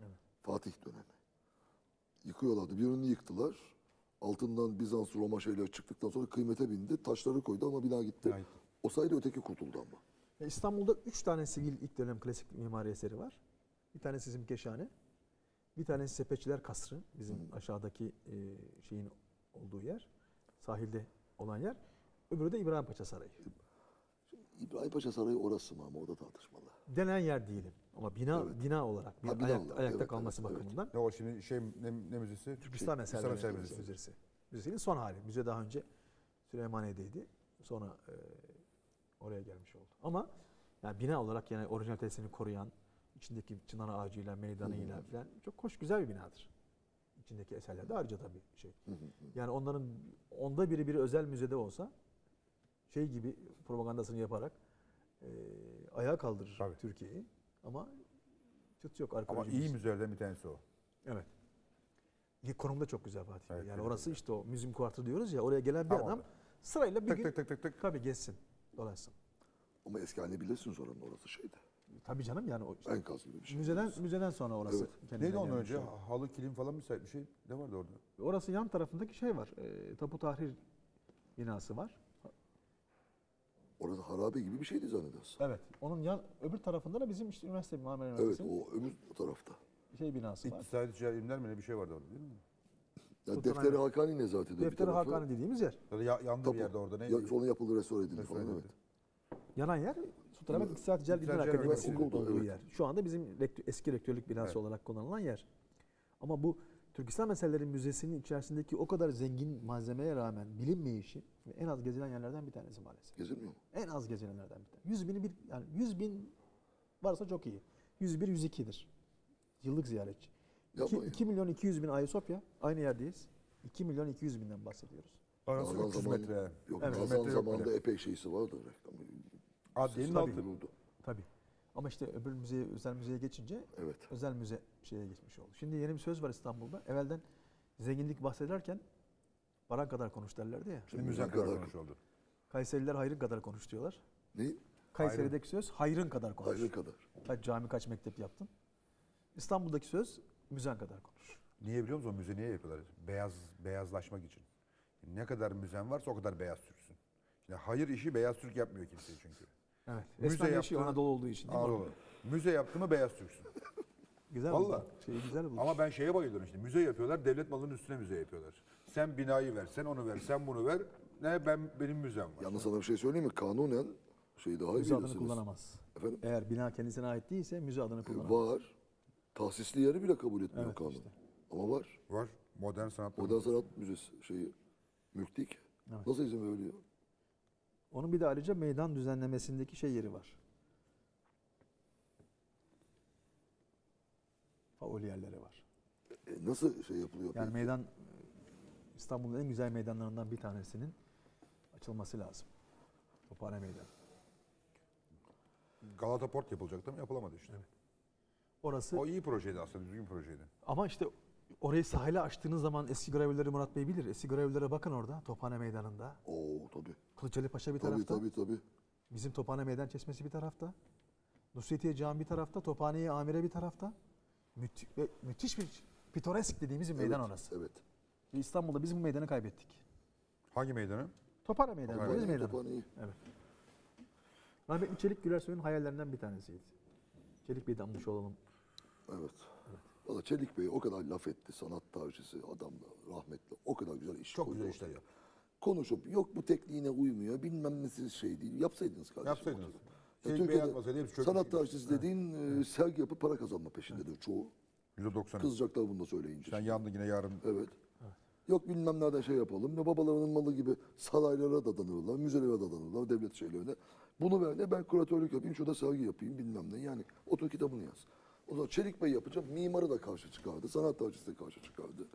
Evet. Fatih dönemi. Yıkıyorlardı. Birini yıktılar. Altından Bizans, Roma şeyler çıktıktan sonra kıymete bindi. Taşları koydu ama bina gitti. Hayır. O sayede öteki kurtuldu ama. İstanbul'da üç tane sivil ilk dönem klasik mimari eseri var. Bir tanesi Simkeşane, bir tanesi Sepetçiler Kasrı, bizim hmm. aşağıdaki e, şeyin olduğu yer, sahilde olan yer. Öbürü de İbrahim Paşa Sarayı. Şimdi İbrahim Paşa Sarayı orası mı ama orada tartışmalı. Denen yer diyelim ama bina evet. bina olarak, bir ha, bina ayak, olarak. ayakta evet, kalması evet, bakımından. Evet. Ya o şimdi şey ne, ne müzesi? Türkistan Eserleri Müzesi. Müzesi. Müzesi. Müzesinin son hali. Müze daha önce Süleymaniye'deydi. Sonra e, oraya gelmiş oldu. Ama yani bina olarak yani orijinalitesini koruyan, içindeki çınar ağacıyla, meydanıyla hmm. falan çok hoş, güzel bir binadır. İçindeki eserler de ayrıca tabii şey. Hmm. Yani onların onda biri biri özel müzede olsa şey gibi propagandasını yaparak e, ayağa kaldırır Türkiye'yi. Ama çıt yok arkeolojimiz. Ama iyi müze. müzelerden bir tanesi o. Evet. Konumda çok güzel Fatih Bey. Evet, yani orası güzel. işte o müzium kuartı diyoruz ya, oraya gelen bir tamam. adam sırayla bir tık, gün tık, tık, tık, tık. tabii gezsin. Dolayısın. Ama eski haline bilirsiniz oranın orası şeydi. Tabii canım yani o işte enkazlı bir şey. Müzeden olsun. müzeden sonra orası. Evet. Neydi ondan önce? Şey. Halı kilim falan bir şey, bir şey ne vardı orada? Orası yan tarafındaki şey var. E, Tapu Tahrir binası var. Orası harabe gibi bir şeydi zannedersin. Evet. Onun yan öbür tarafında da bizim işte üniversite Marmara Üniversitesi. Evet, o öbür tarafta. Şey binası var. İktisadi Ticari İlimler mi ne bir şey vardı orada değil mi? Ya Defteri Hakani Nezareti'de bir tarafı. Defteri Hakani dediğimiz yer. Ya, yandı Tapu. bir yerde orada neydi? Ya, sonra yapıldı, restore edildi falan evet. Yanan yer Sultanahmet İktisat Celal İlhan Akademisi'nin olduğu evet. yer. Şu anda bizim rektör, eski rektörlük binası evet. olarak kullanılan yer. Ama bu Türkistan Meseleleri Müzesi'nin içerisindeki o kadar zengin malzemeye rağmen bilinmeyişi en az gezilen yerlerden bir tanesi maalesef. Gezilmiyor mu? En az gezilenlerden bir tanesi. yüz bini bir, yani yüz bin varsa çok iyi. yüz bir yüz iki'dir. Yıllık ziyaretçi. iki milyon iki yüz bin Ayasofya. Aynı yerdeyiz. iki milyon iki yüz binden bahsediyoruz. Arası üç yüz zaman, metre. Yok, evet. Kazan zamanında yok. Epey şeysi vardı. Adliyenin altı buldu. Tabii. Ama işte öbür müzeye, özel müzeye geçince evet. özel müze şeye geçmiş oldu. Şimdi yeni bir söz var İstanbul'da. Evvelden zenginlik bahsederken paran kadar konuş derlerdi ya. Şimdi müzen kadar, kadar konuş oldu. Kayseriler hayrın kadar konuş diyorlar. Neyi? Kayseri'deki hayrın. Söz hayrın kadar konuş. Hayrın kadar. Kaç cami kaç mektep yaptın. İstanbul'daki söz müzen kadar konuş. Niye biliyor musun? O müze niye yapıyorlar? Beyaz, beyazlaşmak için. Ne kadar müzen varsa o kadar beyaz Türksün. Şimdi hayır işi beyaz Türk yapmıyor kimse çünkü. Evet. Müze yaptığı Anadolu olduğu için değil Anadolu. Mi? Müze yaptı mı beyaz Türksün. Güzel valla. Şeyi güzel bulmuş. Ama ben şeye bayılıyorum işte. Müze yapıyorlar, devlet malının üstüne müze yapıyorlar. Sen binayı ver, sen onu ver, sen bunu ver. Ne ben benim müzem var. Yalnız sana bir şey söyleyeyim mi? Kanunen şey daha iyi bilirsiniz. Müze adını kullanamaz. Efendim? Eğer bina kendisine ait değilse müze adını kullanamaz. Var. Tahsisli yeri bile kabul etmiyor evet, kanun. Işte. Ama var. Var. Modern Sanat Modern Sanat Müzesi şeyi. Mülktik. Evet. Nasıl izin veriyor? Onun bir de ayrıca meydan düzenlemesindeki şey yeri var. Faul yerleri var. E, nasıl şey yapılıyor? Yani peki? Meydan İstanbul'un en güzel meydanlarından bir tanesinin açılması lazım. Tophane Meydanı. Galata Port yapılacaktı ama yapılamadı işte. Evet. Orası. O iyi projeydi aslında, düzgün projeydi. Ama işte orayı sahile açtığınız zaman eski gravürleri Murat Bey bilir. Eski gravürlere bakın orada, Tophane Meydanı'nda. Oo tabii. Kılıçeli Paşa bir tabii, tarafta. Tabii tabii. Bizim Tophane Meydan Çeşmesi bir tarafta. Nusretiye Camii bir tarafta, Tophane-i Amire bir tarafta. Müthiş, müthiş bir pitoresk dediğimiz bir meydan evet, orası. Evet. İstanbul'da biz bu meydanı kaybettik. Hangi meydanı? Tophane Meydanı. Tophane Meydanı. Meydanı. Tophane. Evet. Rahmetli Çelik Gülersoy'un hayallerinden bir tanesiydi. Çelik Bey'den anmış olalım. Evet. Evet. Valla Çelik Bey o kadar laf etti, sanat tarihçisi adamla, rahmetli, o kadar güzel iş çok güzel işler yaptı. Konuşup, yok bu tekniğine uymuyor, bilmem nesi şey değil, yapsaydınız kardeşim. Yapsaydınız. Ya Türkiye'de sanat tarihçisi dediğin evet. sergi yapıp para kazanma peşindedir evet. çoğu. yüzde doksan. Kızacaklar bunu da söyleyince. Sen yandın yine yarın. Evet. evet. Yok bilmem nereden şey yapalım, ya babalarının malı gibi saraylara dadanırlar, müzelere dadanırlar, devlet şeylerine. Bunu ver de ben kuratörlük yapayım, şurada sergi yapayım, bilmem ne. Yani otur kitabını yaz. O zaman Çelik Bey yapacak, mimarı da karşı çıkardı, sanat tarihçisi de karşı çıkardı.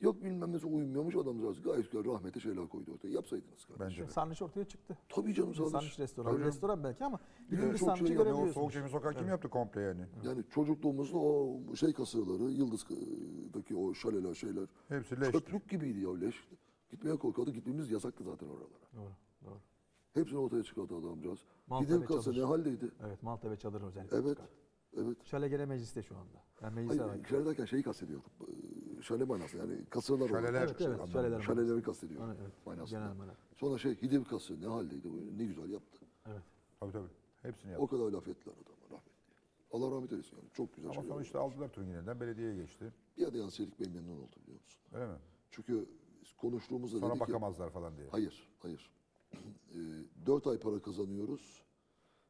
Yok bilmem nesi uymuyormuş adamcağız. Gayet güzel rahmete şeyler koydu ortaya. Yapsaydınız kardeşim. Sarnıç ortaya çıktı. Tabii canım sarnıç. Sarnıç restoran. Tabii. Restoran belki ama gidince yani sarnıcı şey görebiliyorsunuz. O soğuk çekim sokağı kim yaptı komple yani? Yani çocukluğumuzda o şey kasırları, Yıldız'daki o şaleler şeyler. Hepsi leşti. Çöplük gibiydi ya leş. Gitmeye korkardı, gitmemiz yasaktı zaten oralara. Doğru, doğru. Hepsini ortaya çıkardı adamcağız. Gidip kasa ne haldeydi? Evet, Malta ve Çadır özellikle evet. çıkardı. Evet. Şalegele mecliste şu anda. Yani meclise hayır, şale derken şeyi kastediyorum. Şale manası yani kasırlar. Şaleler. Evet, evet, şaleler şaleleri kastediyorum. Evet, manasında. Sonra şey Hidim kasır ne haldeydi bu? Ne güzel yaptı. Evet. Tabii tabii. Hepsini yaptı. O kadar laf ettiler adama rahmetli. Allah rahmet eylesin yani. Çok güzel. Ama sonuçta aldılar Tüngin'den belediyeye geçti. Bir adı yalnız Çelik Bey memnun oldu biliyor musun? Öyle mi? Çünkü konuştuğumuzda sonra bakamazlar ki, falan diye. Hayır, hayır. Dört ay para kazanıyoruz.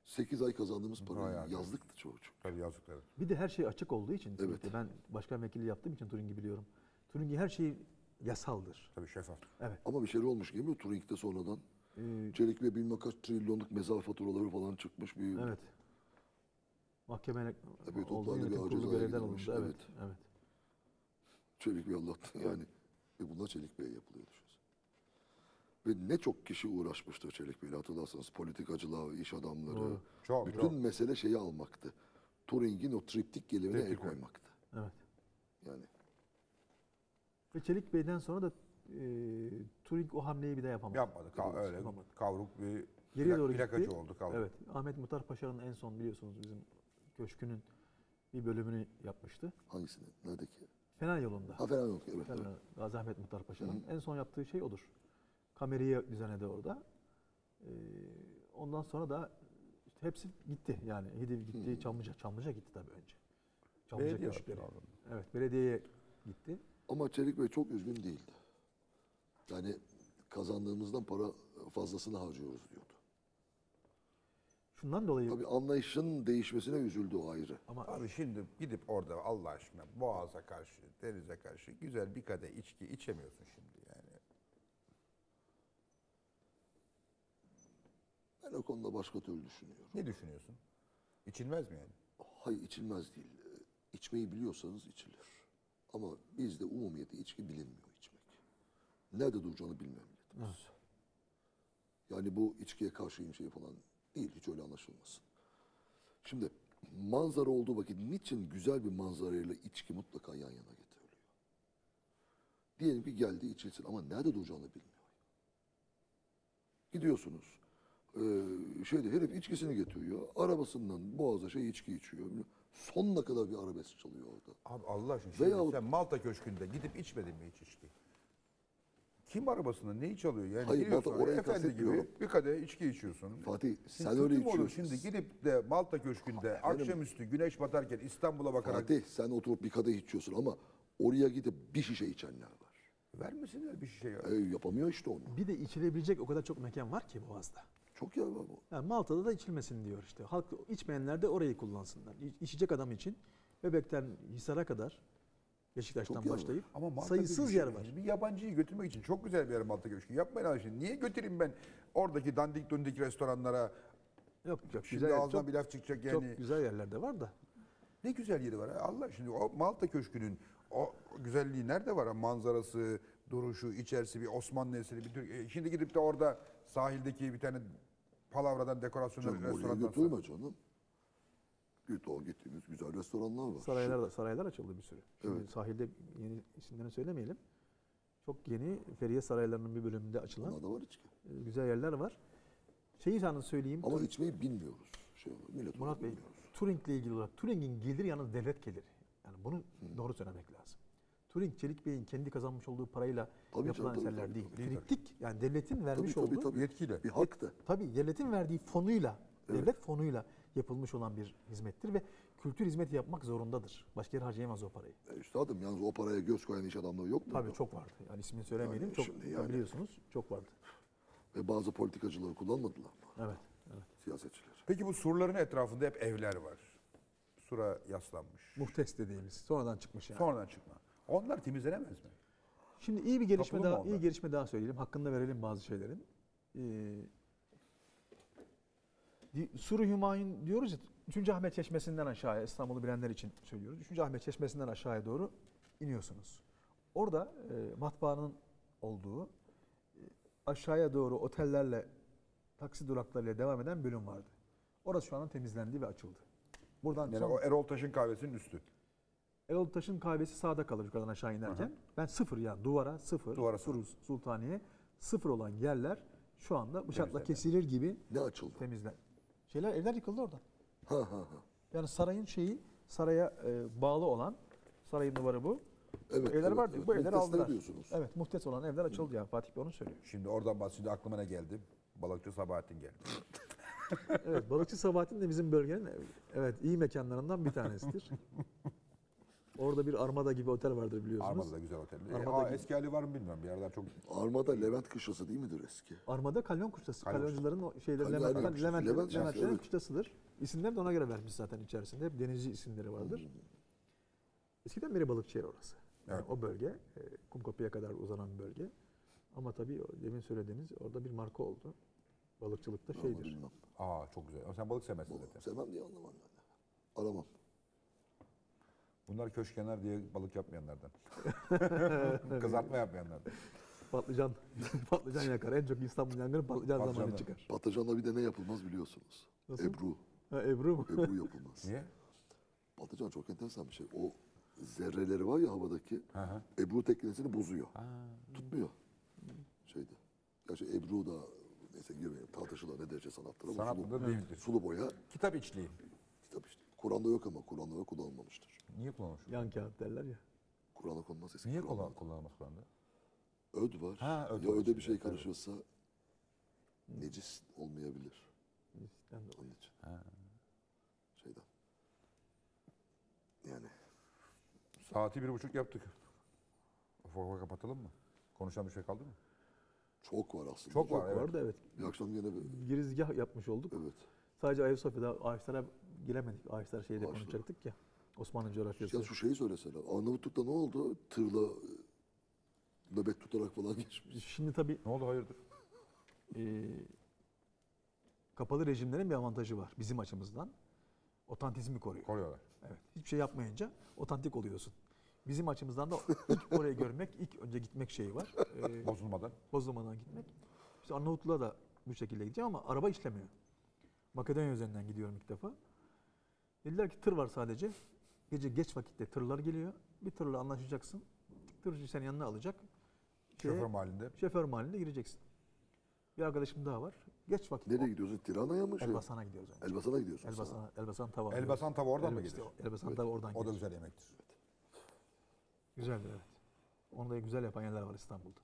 sekiz ay kazandığımız para yazlıktı çoğu çok. Tabii yazlıkları. Bir de her şey açık olduğu için. Evet. Ben başkan vekili yaptığım için Turing'i biliyorum. Turing'i her şey yasaldır. Tabii şeffaf. Evet. Ama bir şey olmuş gibi Turing'de sonradan. Ee, Çelik ve bilmem kaç trilyonluk mezar faturaları falan çıkmış. Bir... Evet. Mahkemeye evet, olduğu yönetim kurulu görevler alındı. Evet. evet. Çelik Bey anlattı yani. E bunlar Çelik Bey'e yapılıyor. Ve ne çok kişi uğraşmıştır Çelik Bey hatırlarsanız politikacılar, iş adamları. Çok, bütün çok. Mesele şeyi almaktı. Turing'in o triptik gelimine el koymaktı. Evet. Yani. Ve Çelik Bey'den sonra da e, Turing o hamleyi bir de yapamadı. Yapmadı. Ka öyle yapamadı. Kavruk bir geriye doğru plakacı oldu. Kavruk. Evet. Ahmet Muhtar Paşa'nın en son biliyorsunuz bizim köşkünün bir bölümünü yapmıştı. Hangisini? Neredeki? Fener yolunda. Ha, Fener yolunda. Evet, Fener, evet. Gazi Ahmet Muhtar Paşa'nın en son yaptığı şey odur. Kameriye düzenledi orada. Ee, ondan sonra da işte hepsi gitti. Yani Hidiv gitti, Çamlıca. Çamlıca gitti tabii önce. Çamlıca köşkleri. Evet, belediyeye gitti. Ama Çelik Bey çok üzgün değildi. Yani kazandığımızdan para fazlasını harcıyoruz diyordu. Şundan dolayı... Tabii anlayışın değişmesine üzüldü o ayrı. Ama abi şimdi gidip orada Allah aşkına boğaza karşı, denize karşı güzel bir kadeh içki içemiyorsun şimdi yani. Ben o konuda başka türlü düşünüyorum. Ne düşünüyorsun? İçilmez mi yani? Hayır, içilmez değil. İçmeyi biliyorsanız içilir. Ama bizde umumiyette içki bilinmiyor içmek. Nerede duracağını bilmiyor milletimiz. Yani bu içkiye karşıyım şey falan değil, hiç öyle anlaşılmasın. Şimdi manzara olduğu vakit niçin güzel bir manzarayla içki mutlaka yan yana getiriliyor? Diyelim ki geldi içilsin ama nerede duracağını bilmiyor. Gidiyorsunuz. Ee, şeyde herif içkisini getiriyor. Arabasından boğaza şey içki içiyor. Sonuna kadar bir arabesk çalıyor orada. Abi Allah aşkına Veyahut... sen Malta Köşkü'nde gidip içmedin mi hiç içki? Kim arabasında neyi çalıyor? Yani hayır, Malta oraya efendi gibi bir kadeh içki içiyorsun. Fatih sen şimdi öyle içiyorsun. Şimdi gidip de Malta Köşkü'nde ha, akşamüstü güneş batarken İstanbul'a bakarak... Fatih sen oturup bir kadeh içiyorsun ama oraya gidip bir şişe içenler var. Vermesinler bir şişe. Ya. E, yapamıyor işte onu. Bir de içilebilecek o kadar çok mekan var ki Boğaz'da. Çok yer var bu. Yani Malta'da da içilmesin diyor işte. Halk içmeyenler de orayı kullansınlar. İçecek adam için Bebek'ten Hisar'a kadar Beşiktaş'tan başlayıp ama sayısız yer var. Bir yabancıyı götürmek için çok güzel bir yer Malta Köşkü. Yapmayın abi şimdi. Niye götüreyim ben oradaki dandik döndük restoranlara? Yok yok. Şimdi güzel, ağzına çok, bir laf çıkacak yani. Çok güzel yerler de var da. Ne güzel yeri var. Allah şimdi o Malta Köşkü'nün o güzelliği nerede var? Manzarası, duruşu, içerisi bir Osmanlı eseri. Bir Türk... Şimdi gidip de orada sahildeki bir tane palavradan dekorasyonlar restoranlar. Götürme canım. Git, o gittiğimiz güzel restoranlar var. Saraylar, saraylar açıldı bir sürü. Şimdi evet. Sahilde yeni isimlerini söylemeyelim. Çok yeni Feriye Sarayları'nın bir bölümünde açılan da var güzel yerler var. Şeyi sana söyleyeyim. Ama Turing... içmeyi bilmiyoruz. Şey, Murat Bey, Turing'le ilgili olarak Turing'in geliri yalnız devlet geliri. Yani bunu hmm. doğru söylemek lazım. Turing, Çelik Bey'in kendi kazanmış olduğu parayla tabii yapılan canım, eserler tabii, değil. Biriktik, yani devletin vermiş tabii, tabii, olduğu tabii, yetkiyle. Bir haktı. Tabii, devletin verdiği fonuyla, evet. devlet fonuyla yapılmış olan bir hizmettir ve kültür hizmeti yapmak zorundadır. Başka yer harcayamaz o parayı. E üstadım, yalnız o paraya göz koyan iş adamları yok mu? Tabii da? Çok vardı. Yani ismini söylemeyelim, yani, çok yani, biliyorsunuz, çok vardı. Ve bazı politikacıları kullanmadılar mı? Evet, evet. Siyasetçiler. Peki bu surların etrafında hep evler var. Sura yaslanmış. Muhtes dediğimiz, sonradan çıkmış yani. Sonradan çıkma. Onlar temizlenemez mi? Şimdi iyi bir gelişme Toplum daha iyi gelişme daha söyleyelim. Hakkında verelim bazı şeylerin. Ee, Sur-i Hümayun diyoruz ya, üçüncü. Ahmet Çeşmesi'nden aşağıya, İstanbul'u bilenler için söylüyoruz. üçüncü. Ahmet Çeşmesi'nden aşağıya doğru iniyorsunuz. Orada e, matbaanın olduğu, e, aşağıya doğru otellerle, taksi duraklarıyla devam eden bölüm vardı. Orası şu anda temizlendi ve açıldı. Buradan yani sonra... o Erol Taş'ın kahvesinin üstü. Erol Taş'ın kahvesi sağda kalır yukarıdan aşağı inerken. Hı hı. Ben sıfır yani duvara sıfır, duvara sıfır. Sultaniye sıfır olan yerler şu anda bıçakla kesilir gibi ne açıldı? Temizlen. Şeyler, evler yıkıldı orada. Ha, ha, ha. Yani sarayın şeyi, saraya e, bağlı olan, sarayın duvarı bu. Evet, evler evet, vardı, evet. Bu evleri aldılar. Evet, muhtes olan evler açıldı hı. ya, Fatih Bey onu söylüyor. Şimdi oradan bahsedince aklıma ne geldi? Balıkçı Sabahattin geldi. Evet, Balıkçı Sabahattin de bizim bölgenin evet iyi mekanlarından bir tanesidir. Orada bir Armada gibi otel vardır biliyorsunuz. Armada da güzel otel. Armada e, eski hali var mı bilmiyorum. Bir yerler çok. Armada Levent kuşlası değil midir eski? Armada Kalyon kuşlası. Kalyoncuların şeyleri Levent Levent Levent, Levent, Levent evet. kuşlasıdır. İsimler de ona göre vermiş zaten içerisinde. Hep denizci isimleri vardır. Hmm. Eskiden beri balıkçı yeri orası. Yani evet. O bölge Kumkapı'ya kadar uzanan bir bölge. Ama tabii demin söylediğiniz orada bir marka oldu. Balıkçılıkta şeydir. Bilmem. Aa çok güzel. Ama sen balık sevmezsin zaten. Sevmem diye anlamam ben. Aramam. Bunlar köşkenar diye balık yapmayanlardan. Kızartma yapmayanlardan. Patlıcan patlıcan yakar. En çok İstanbul yangını patlıcan Patlıcanlar. zamanı çıkar. Patlıcanla bir de ne yapılmaz biliyorsunuz. Nasıl? Ebru. Ha, Ebru mu? Ebru yapılmaz. Niye? Patlıcan çok enteresan bir şey. O zerreleri var ya havadaki. Aha. Ebru teknesini bozuyor. Ha. Tutmuyor. Şeyde. Gerçi Ebru da neyse girmeyelim. Tartışılan ne derece sanattır ama Sanat sulu, değildir. sulu boya. Kitap içliği. Kitap içliği. Kur'an'da yok ama Kur'an'da kullanılmamıştır. Niye kullanılmış? Yan kağıt derler ya. Kur'an'da konulmaz eski. Niye Kur'an'da kullanılmaz Kur'an'da? Öd var. Ha, öd ya öde bir şey karışırsa evet. necis olmayabilir. Necisten dolayı. Onun için. Ha. Şeyden. Yani. Saati bir buçuk yaptık. Ufak kapatalım mı? Konuşan bir şey kaldı mı? Çok var aslında. Çok, Çok var, var evet. da evet. Bir akşam yine bir... Girizgah yapmış olduk. Evet. Sadece Ayasofya'da ağaçlara giremedik. Ağaçlar şeyde ağaçlara konuşacaktık ya. Osmanlı coğrafyası. Ya şu şeyi söylesene. Arnavutluk'ta ne oldu? Tırla bebek tutarak falan geçmiş. Şimdi tabii... Ne oldu? Hayırdır? E, kapalı rejimlerin bir avantajı var bizim açımızdan. Otantizmi koruyor. Koruyorlar. Evet. Hiçbir şey yapmayınca otantik oluyorsun. Bizim açımızdan da ilk orayı görmek, ilk önce gitmek şeyi var. E, bozulmadan. Bozulmadan gitmek. İşte Arnavutluğa da bu şekilde gideceğim ama araba işlemiyor. Makedonya üzerinden gidiyorum ilk defa. Dediler ki tır var sadece. Gece geç vakitte tırlar geliyor. Bir tırla anlaşacaksın. Tırcı seni yanına alacak. Şoför şeye, mahallinde. Şoför mahallinde gireceksin. Bir arkadaşım daha var. Geç vakit. Nereye gidiyorsun? Tirana'ya mı? Elbasan'a şey? gidiyoruz. Önce. Elbasan'a gidiyorsun. Elbasan, Elbasan tava. Elbasan tava oradan Elbasan mı gidiyor? Elbasan evet. tava oradan gidiyor. O da güzel yemektir. Evet. Güzeldir evet. Onu da güzel yapan yerler var İstanbul'da.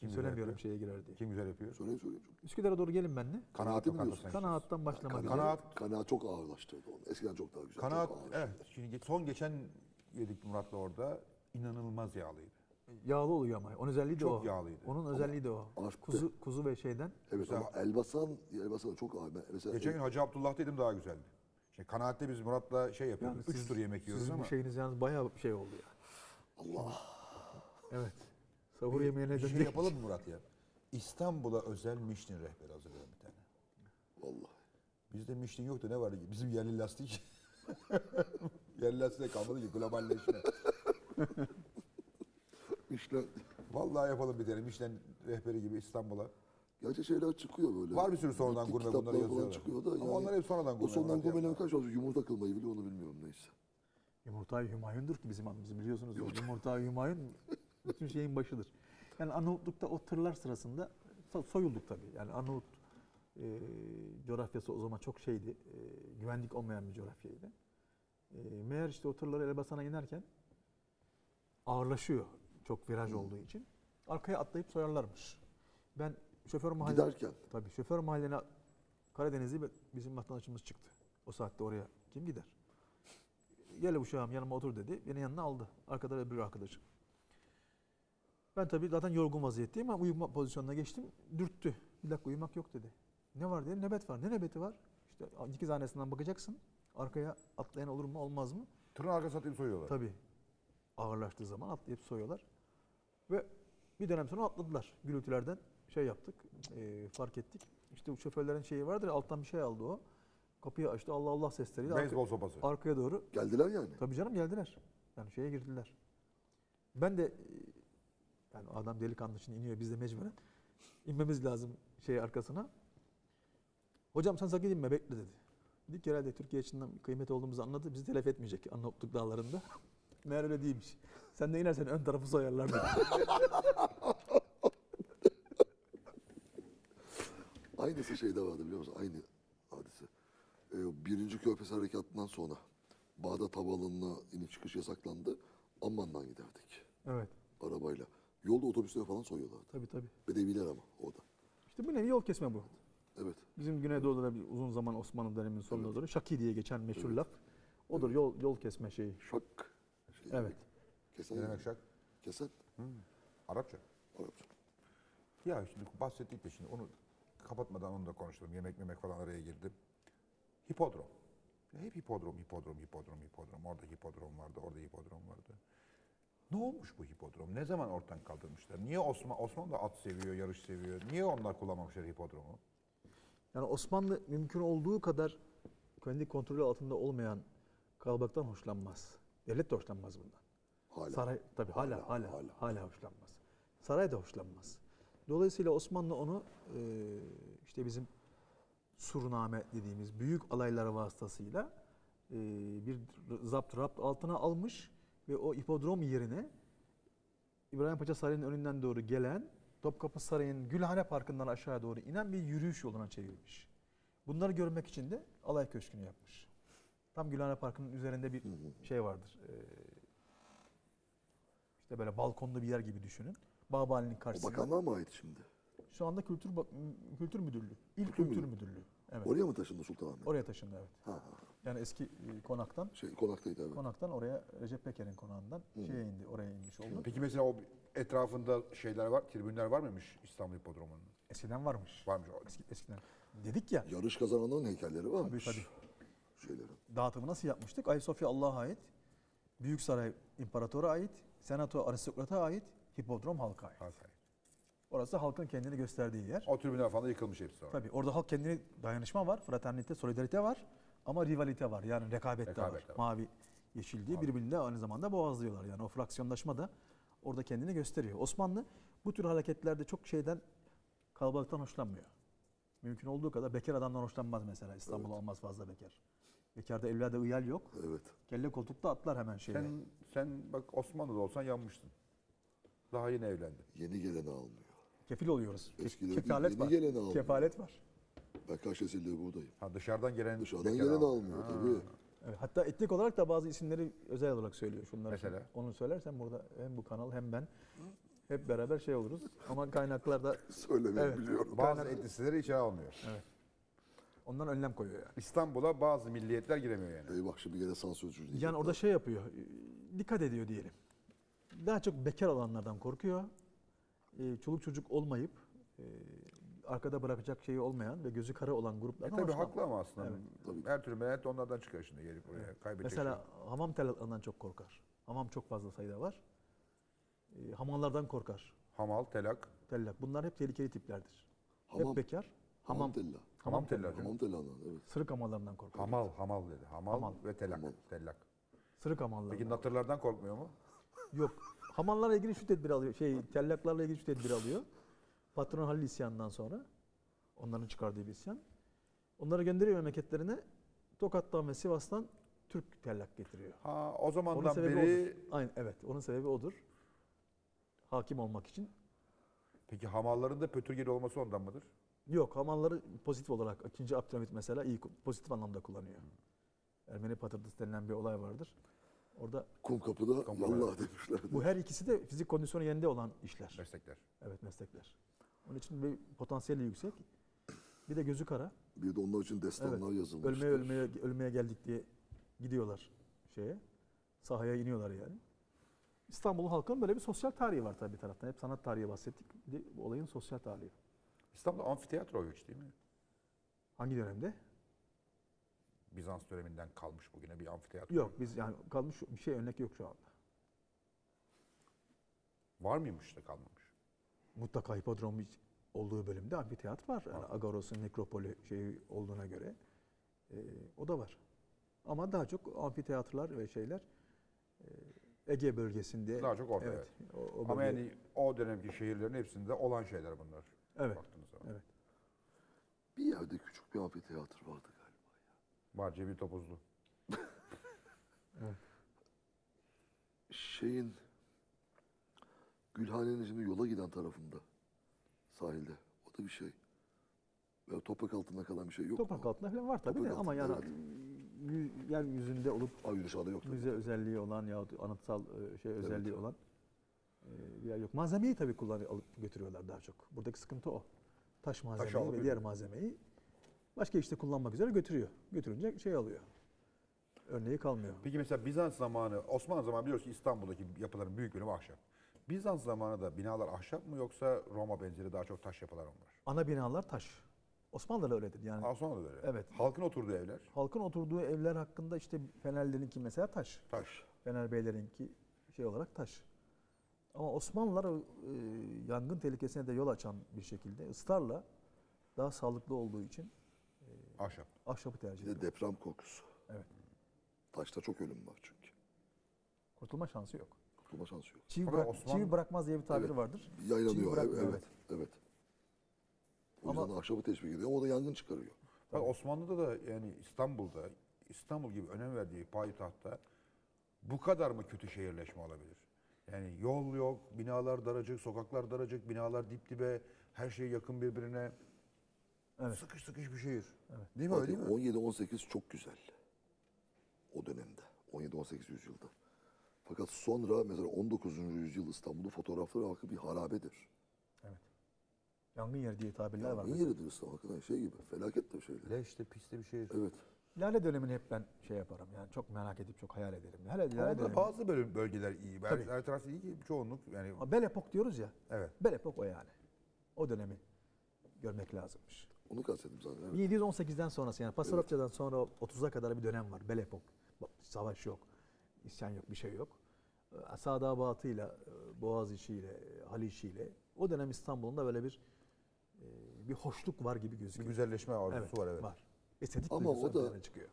Kim söylemiyorum yapıyor? Şeye girer diye. Kim güzel yapıyor? Söyleyeyim söyleyeyim. Üsküdar'a doğru gelin benimle. Kanaat'ı biliyorsun. Kanaat'tan başlamak üzere. Kanaat, Kanaat çok ağırlaştırdı onu. Eskiden çok daha güzel. Kanaat, evet. Şimdi son geçen yedik Murat'la orada. İnanılmaz yağlıydı. Yağlı oluyor ama. Onun özelliği de çok o. Çok yağlıydı. Onun özelliği de o. Arttı. Kuzu, kuzu ve şeyden. Evet ama Elbasan, Elbasan çok ağır. Mesela geçen gün Hacı Abdullah dedim daha güzeldi. Şimdi Kanaat'te biz Murat'la şey yapıyoruz. Yani üç siz, tur yemek yiyoruz ama. Sizin bu şeyiniz yalnız bayağı bir şey oldu yani. Allah. Evet. Sahur yemeğine döndük. Bir şey yapalım mı Murat ya? İstanbul'a özel Michelin rehberi hazırlayalım bir tane. Vallahi. Bizde Michelin yoktu ne var ki? Bizim yerli lastik. Yerli lastiğe kalmadı ki globalleşme. Michelin. Vallahi yapalım bir tane Michelin rehberi gibi İstanbul'a. Gerçi şeyler çıkıyor böyle. Var bir sürü sonradan gurme bunları yazıyorlar. Çıkıyor da. Ama yani, onlar hep sonradan gurme. O sonradan gurmeler kaç oldu? Yumurta kılmayı biliyor onu bilmiyorum neyse. Yumurta-i Hümayun'dur ki bizim adımız biliyorsunuz. Yumurta-i Hümayun. Bütün şeyin başıdır. Yani Arnavutluk'ta o tırlar sırasında soyulduk tabii. Yani Arnavut e, coğrafyası o zaman çok şeydi, e, güvenlik olmayan bir coğrafyaydı. E, meğer işte o tırları Elbasan'a inerken ağırlaşıyor çok viraj olduğu için. Arkaya atlayıp soyarlarmış. Ben şoför mahalline... Giderken? Tabii şoför mahalline Karadenizli bizim vatandaşımız çıktı. O saatte oraya kim gider? Gel uşağım yanıma otur dedi. Beni yanına aldı. Arkada öbür arkadaşım. Ben tabii zaten yorgun vaziyetteyim ama uyuma pozisyonuna geçtim. Dürttü. Bir dakika uyumak yok dedi. Ne var dedi? Nöbet var. Ne nöbeti var? İşte dikiz hanesinden bakacaksın. Arkaya atlayan olur mu olmaz mı? Tırın arkası atlayıp soyuyorlar. Tabii. Ağırlaştığı zaman atlayıp soyuyorlar. Ve bir dönem sonra atladılar. Gürültülerden şey yaptık. E, fark ettik. İşte şoförlerin şeyi vardır. Alttan bir şey aldı o. Kapıyı açtı. Allah Allah sesleriyle. Beyzbol sopası. Arkaya doğru. Geldiler yani. Tabii canım geldiler. Yani şeye girdiler. Ben de... Yani adam delikanlı şimdi iniyor, biz de mecburen. İnmemiz lazım şey arkasına. Hocam sen sakın inme, bekle dedi. Dedik ki herhalde Türkiye içinden kıymet olduğumuzu anladı, bizi telef etmeyecek Arnavutluk dağlarında. Meğer öyle değilmiş. Sen de inersen ön tarafı soyarlar dedi. Aynısı şeyde vardı biliyor musun? Aynı hadise. Ee, birinci Körfez Harekatı'ndan sonra Bağdat Havaalanı'na iniş çıkış yasaklandı. Amman'dan giderdik. Evet. Arabayla. Yolda otobüsleri falan soyuyorlar. Tabii tabii. Bedeviler ama orada. İşte bu ne? Yol kesme bu. Evet. Bizim Güneydoğu'da da bir uzun zaman Osmanlı döneminin sonuna evet. doğru şaki diye geçen meşhur evet. laf. Odur evet. yol yol kesme şeyi. Şak. Şey evet. Kesen. Ne demek şak? Kesen. Hmm. Arapça. Arapça. Ya şimdi bahsettik de şimdi onu kapatmadan onu da konuştum. Yemek yemek falan araya girdim. Hipodrom. Hep hipodrom, hipodrom, hipodrom, hipodrom. Orada hipodrom vardı, orada hipodrom vardı. Ne olmuş bu hipodrom? Ne zaman ortadan kaldırmışlar? Niye Osman, Osmanlı da at seviyor, yarış seviyor? Niye onlar kullanmamışlar hipodromu? Yani Osmanlı mümkün olduğu kadar kendi kontrolü altında olmayan kalabalıktan hoşlanmaz. Devlet de hoşlanmaz bundan. Hala. Saray, tabii hala hala, hala, hala, hala hoşlanmaz. Saray da hoşlanmaz. Dolayısıyla Osmanlı onu işte bizim surname dediğimiz büyük alaylar vasıtasıyla bir zapt rapt altına almış. Ve o hipodrom yerine İbrahim Paşa Sarayı'nın önünden doğru gelen, Topkapı Sarayı'nın Gülhane Parkı'ndan aşağıya doğru inen bir yürüyüş yoluna çevirmiş. Bunları görmek için de Alay Köşkü'nü yapmış. Tam Gülhane Parkı'nın üzerinde bir şey vardır. Ee, işte böyle balkonda bir yer gibi düşünün. Babali'nin karşısında. O bakanlığa mı ait şimdi? Şu anda Kültür Kültür Müdürlüğü. İl Kültür, Kültür Müdürlüğü. Müdürlüğü. Evet. Oraya mı taşındı Sultanahmet? Oraya taşındı evet. Ha, ha. Yani eski konaktan. Şey konaktaydı evet. Konaktan oraya Recep Peker'in konağından Hı. şeye indi, oraya inmiş oldu. Peki mesela o etrafında şeyler var, tribünler var mıymış İstanbul Hipodromu'nun? Eskiden varmış. Varmış. Eski, eskiden. Dedik ya. Yarış kazananların heykelleri varmış. Tabii, tabii. Şeyleri. Dağıtımı nasıl yapmıştık? Ayasofya Allah'a ait. Büyük Saray İmparator'a ait. Senato aristokrata ait. Hipodrom halka ait. Halka ait. Orası halkın kendini gösterdiği yer. O tribünler falan yıkılmış hepsi sonra. Tabii orada halk kendini, dayanışma var, fraternite, solidarite var ama rivalite var. Yani rekabet, rekabet de var. De var. Mavi, yeşil diye birbirine aynı zamanda boğazlıyorlar. Yani o fraksiyonlaşma da orada kendini gösteriyor. Osmanlı bu tür hareketlerde çok şeyden, kalabalıktan hoşlanmıyor. Mümkün olduğu kadar bekar adamdan hoşlanmaz mesela. İstanbul'da evet. Olmaz fazla bekar. Bekarda evlada ıyal yok. Evet. Kelle koltukta atlar hemen şeyle. Sen, sen bak Osmanlı'da olsan yanmıştın. Daha yeni evlendi. Yeni geleni almıyor. Kefil oluyoruz. Eskiden kefalet yeni var. Geleni almıyor. Kefalet var. Ben kaç nesildir buradayım. Ha, dışarıdan geleni, dışarıdan geleni almıyor, almıyor tabii. Evet, hatta etnik olarak da bazı isimleri özel olarak söylüyor. Şunları. Mesela? Onu söylersen burada hem bu kanal hem ben hep beraber şey oluruz. Ama kaynaklarda... Söylemeyi evet, biliyorum. Bazı kaynak... etnisleri içeri almıyor. Evet. Ondan önlem koyuyor yani. İstanbul'a bazı milliyetler giremiyor yani. Eyvah şimdi gene sansürcü. Yani orada daha. Şey yapıyor, dikkat ediyor diyelim. Daha çok bekar olanlardan korkuyor. Çoluk çocuk olmayıp arkada bırakacak şeyi olmayan ve gözü kara olan gruplardan e tabii haklı ama aslında. Evet. Her türlü menet onlardan çıkıyor şimdi gelip buraya. Evet. Kaybedecek. Mesela şey. Hamam telatlarından çok korkar. Hamam çok fazla sayıda var. Hamallardan korkar. Hamal, telak. Tellak. Bunlar hep tehlikeli tiplerdir. Hamam, hep bekar. Hamam tellak. Hamam tellak. Hamam tellak'dan evet. Sırık hamallarından korkar. Hamal, hamal dedi. Hamal, hamal. Ve telak. Hamal. Tellak. Sırık hamallardan. Peki natırlardan korkmuyor mu? Yok. Hamallarla ilgili şu tedbir alıyor. Şey, tellaklarla ilgili şu tedbir alıyor. Patron Halil isyanından sonra onların çıkardığı bir isyan. Onları gönderiyor memleketlerine. Tokat'tan ve Sivas'tan Türk tellak getiriyor. Ha, o zamandan beri aynı evet. Onun sebebi odur. Hakim olmak için. Peki hamalların da pötürgeli olması ondan mıdır? Yok, hamalları pozitif olarak ikinci Abdülhamit mesela iyi pozitif anlamda kullanıyor. Hmm. Ermeni patırtısı denilen bir olay vardır. Orada kum kapıda vallahi demişler. Bu her ikisi de fizik kondisyonu yerinde olan işler. Meslekler. Evet, meslekler. Onun için bir potansiyeli yüksek. Bir de gözü kara. Bir de onlar için destanlar evet, yazılmış. Ölmeye ölmeye ölmeye geldik diye gidiyorlar şeye. Sahaya iniyorlar yani. İstanbul'un halkının böyle bir sosyal tarihi var tabii bir taraftan. Hep sanat tarihi bahsettik. Bu olayın sosyal tarihi. İstanbul'da amfiteyatro yok değil mi? Hangi dönemde? Bizans döneminden kalmış bugüne bir amfiteyatro. Yok biz yani kalmış bir şey örnek yok şu anda. Var mıymış da kalmamış? Mutlaka hipodrom olduğu bölümde amfiteyatro var. Yani Agaros'un nekropoli şeyi olduğuna göre e, o da var. Ama daha çok amfiteyatrolar ve şeyler e, Ege bölgesinde. Daha çok orada. Evet, evet. O, o bölge... Ama yani o dönemki şehirlerin hepsinde olan şeyler bunlar. Evet. Baktığınız zaman. Evet. Bir yerde küçük bir amfiteyatro vardı. Var Cemil Topuzlu. Evet. Şeyin, Gülhane'nin şimdi yola giden tarafında, sahilde. O da bir şey. Ya toprak altında kalan bir şey yok. Toprak mu? Altında falan var tabii de, ama yani evet. Yeryüzünde olup Aa, yok müze özelliği olan yahut anıtsal şey evet. Özelliği olan bir yer yok. Malzemeyi tabii kullanıp alıp götürüyorlar daha çok. Buradaki sıkıntı o. Taş malzemeyi Taş ve diğer malzemeyi başka işte kullanmak üzere götürüyor. Götürünce şey alıyor. Örneği kalmıyor. Peki mesela Bizans zamanı, Osmanlı zamanı biliyoruz ki İstanbul'daki yapıların büyük bölümü ahşap. Bizans zamanı da binalar ahşap mı yoksa Roma benzeri daha çok taş yapılar mı var? Ana binalar taş. Osmanlı'da öyledir yani. Osmanlı'da da öyle. Evet. Halkın oturduğu evler. Halkın oturduğu evler hakkında işte Fenerlilerinki mesela taş. Taş. Fenerbeylerinki şey olarak taş. Ama Osmanlılar e, yangın tehlikesine de yol açan bir şekilde ısrarla daha sağlıklı olduğu için ahşap. Ahşapı tercih ediyor. Bir de deprem korkusu. Evet. Taşta çok ölüm var çünkü. Kurtulma şansı yok. Kurtulma şansı yok. Çivi, bırak, Osmanlı... çivi bırakmaz diye bir tabiri evet. Vardır. Yaylanıyor. Evet, evet. Evet. O yüzden ama... ahşapı teşvik ediyor. O da yangın çıkarıyor. Tabii. Osmanlı'da da yani İstanbul'da, İstanbul gibi önem verdiği payitahtta bu kadar mı kötü şehirleşme olabilir? Yani yol yok, binalar daracık, sokaklar daracık, binalar dip dibe, her şey yakın birbirine. Evet. Sıkış sıkış bir şehir. Evet. Değil mi öyle değil mi? on yedi on sekiz çok güzel. O dönemde. on yedi on sekiz yüzyılda. Fakat sonra mesela on dokuzuncu yüzyıl İstanbul'un fotoğrafları hakkı bir harabedir. Evet. Yangın yeri diye tabirler var. Yangın yeridir İstanbul hakkında şey gibi. Felaket de bir şeyler. Leş de pis de bir şehir. Evet. Lale dönemini hep ben şey yaparım yani çok merak edip çok hayal ederim. Lale, Lale dönemi... Bazı bölgeler iyi. Tabii. Her taraf iyi ki çoğunluk yani. Belle Époque diyoruz ya. Evet. Belle Époque o yani. O dönemi. görmek lazımmış. Onu kastettim zaten. Evet. yedi yüz on sekizden sonrası yani Pasarabça'dan evet. sonra otuza kadar bir dönem var. Belepok. Savaş yok. İsyan yok. Bir şey yok. Sadabatı'yla, Boğaziçi'yle, Haliç'iyle o dönem İstanbul'un da böyle bir bir hoşluk var gibi gözüküyor. Bir güzelleşme arzusu evet, var evet. Var. Estetik ama o da çıkıyor.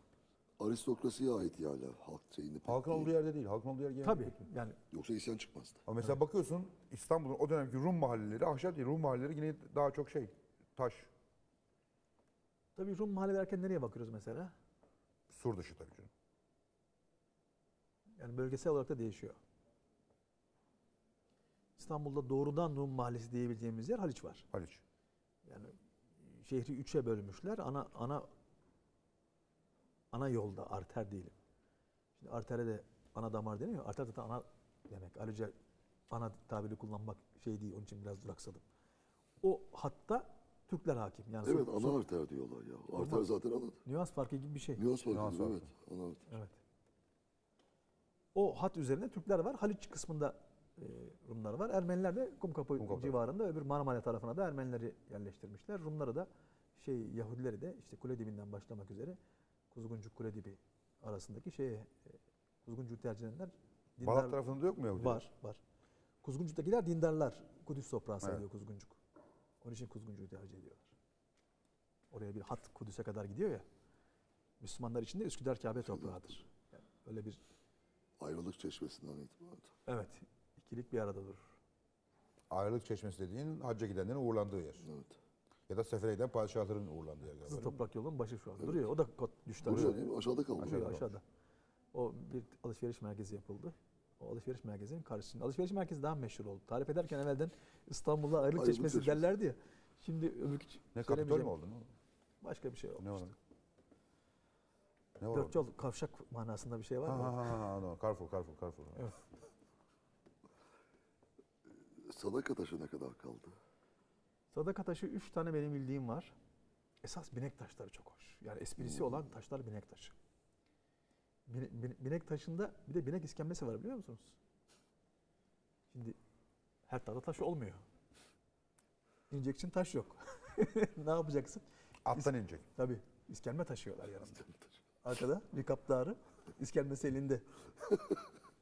Aristokrasiye ait yani halk şeyinde. Halkın olduğu yerde değil. Halkın olduğu yer genelde. Tabii yani. Yoksa isyan çıkmazdı. Ama mesela evet. bakıyorsun İstanbul'un o dönemki Rum mahalleleri, ahşap değil Rum mahalleleri yine daha çok şey, taş. Tabii Rum mahalleleri erken nereye bakıyoruz mesela? Sur dışı tabii canım. Yani bölgesel olarak da değişiyor. İstanbul'da doğrudan Rum mahallesi diyebileceğimiz yer Haliç var. Haliç. Yani şehri üçe bölmüşler. Ana ana ana yolda arter diyelim. Şimdi artere de ana damar deniyor. Arter zaten ana demek. Ayrıca ana tabiri kullanmak şey değil. Onun için biraz duraksadım. O hatta Türkler hakim. Yani evet son, ana son, arter diyorlar ya. Arter zaten ana. Nüans farkı gibi bir şey. Nüans farkı, nüans farkı. Evet. Ana arter. Evet. O hat üzerinde Türkler var. Haliç kısmında Rumlar var. Ermeniler de Kumkapı, Kumkapı civarında öbür Marmara tarafına da Ermenileri yerleştirmişler. Rumları da şey Yahudileri de işte Kuledibi'nden başlamak üzere Kuzguncuk Kuledibi arasındaki şeye Kuzguncuk tercih edenler dindar. Balat tarafında yok mu Yahudiler? Var, var. Kuzguncuk'takiler dindarlar. Kudüs toprağı sayılıyor evet. Kuzguncuk. Onun için Kuzguncuk'u tercih ediyorlar. Oraya bir hat Kudüs'e kadar gidiyor ya. Müslümanlar için de Üsküdar Kabe toprağıdır. Yani öyle bir ayrılık çeşmesinden itibaren. Evet. İkilik bir arada durur. Ayrılık çeşmesi dediğin hacca gidenlerin uğurlandığı yer. Evet. Ya da sefere giden padişahların uğurlandığı yer. Sizin toprak yolunun başı şu an evet. duruyor. O da düştü. Duruyor aşağıda kaldı. Aşağıda, aşağıda. O bir alışveriş merkezi yapıldı. O alışveriş merkezinin karşısında. Alışveriş merkezi daha meşhur oldu. Tarif ederken evvelden İstanbul'da ayrılık, ayrılık çeşmesi, çeşmesi derlerdi ya. Şimdi öbürkü... Ne Kapitol mu oldu? Başka bir şey olmuştu. Ne var? Dört yol kavşak manasında bir şey var mı? Ha ha ha. Carrefour, Carrefour, Carrefour. Evet. Sadaka taşı ne kadar kaldı? Sadaka taşı üç tane benim bildiğim var. Esas binek taşları çok hoş. Yani esprisi hmm. olan taşlar binek taşı. Bine, bine, binek taşında bir de binek iskemlesi var biliyor musunuz? Şimdi her tarafta taş olmuyor. İnecek için taş yok. Ne yapacaksın? Alttan inecek. Tabii. İskelme taşıyorlar yanında. Arkada bir kap darı, iskelmesi elinde.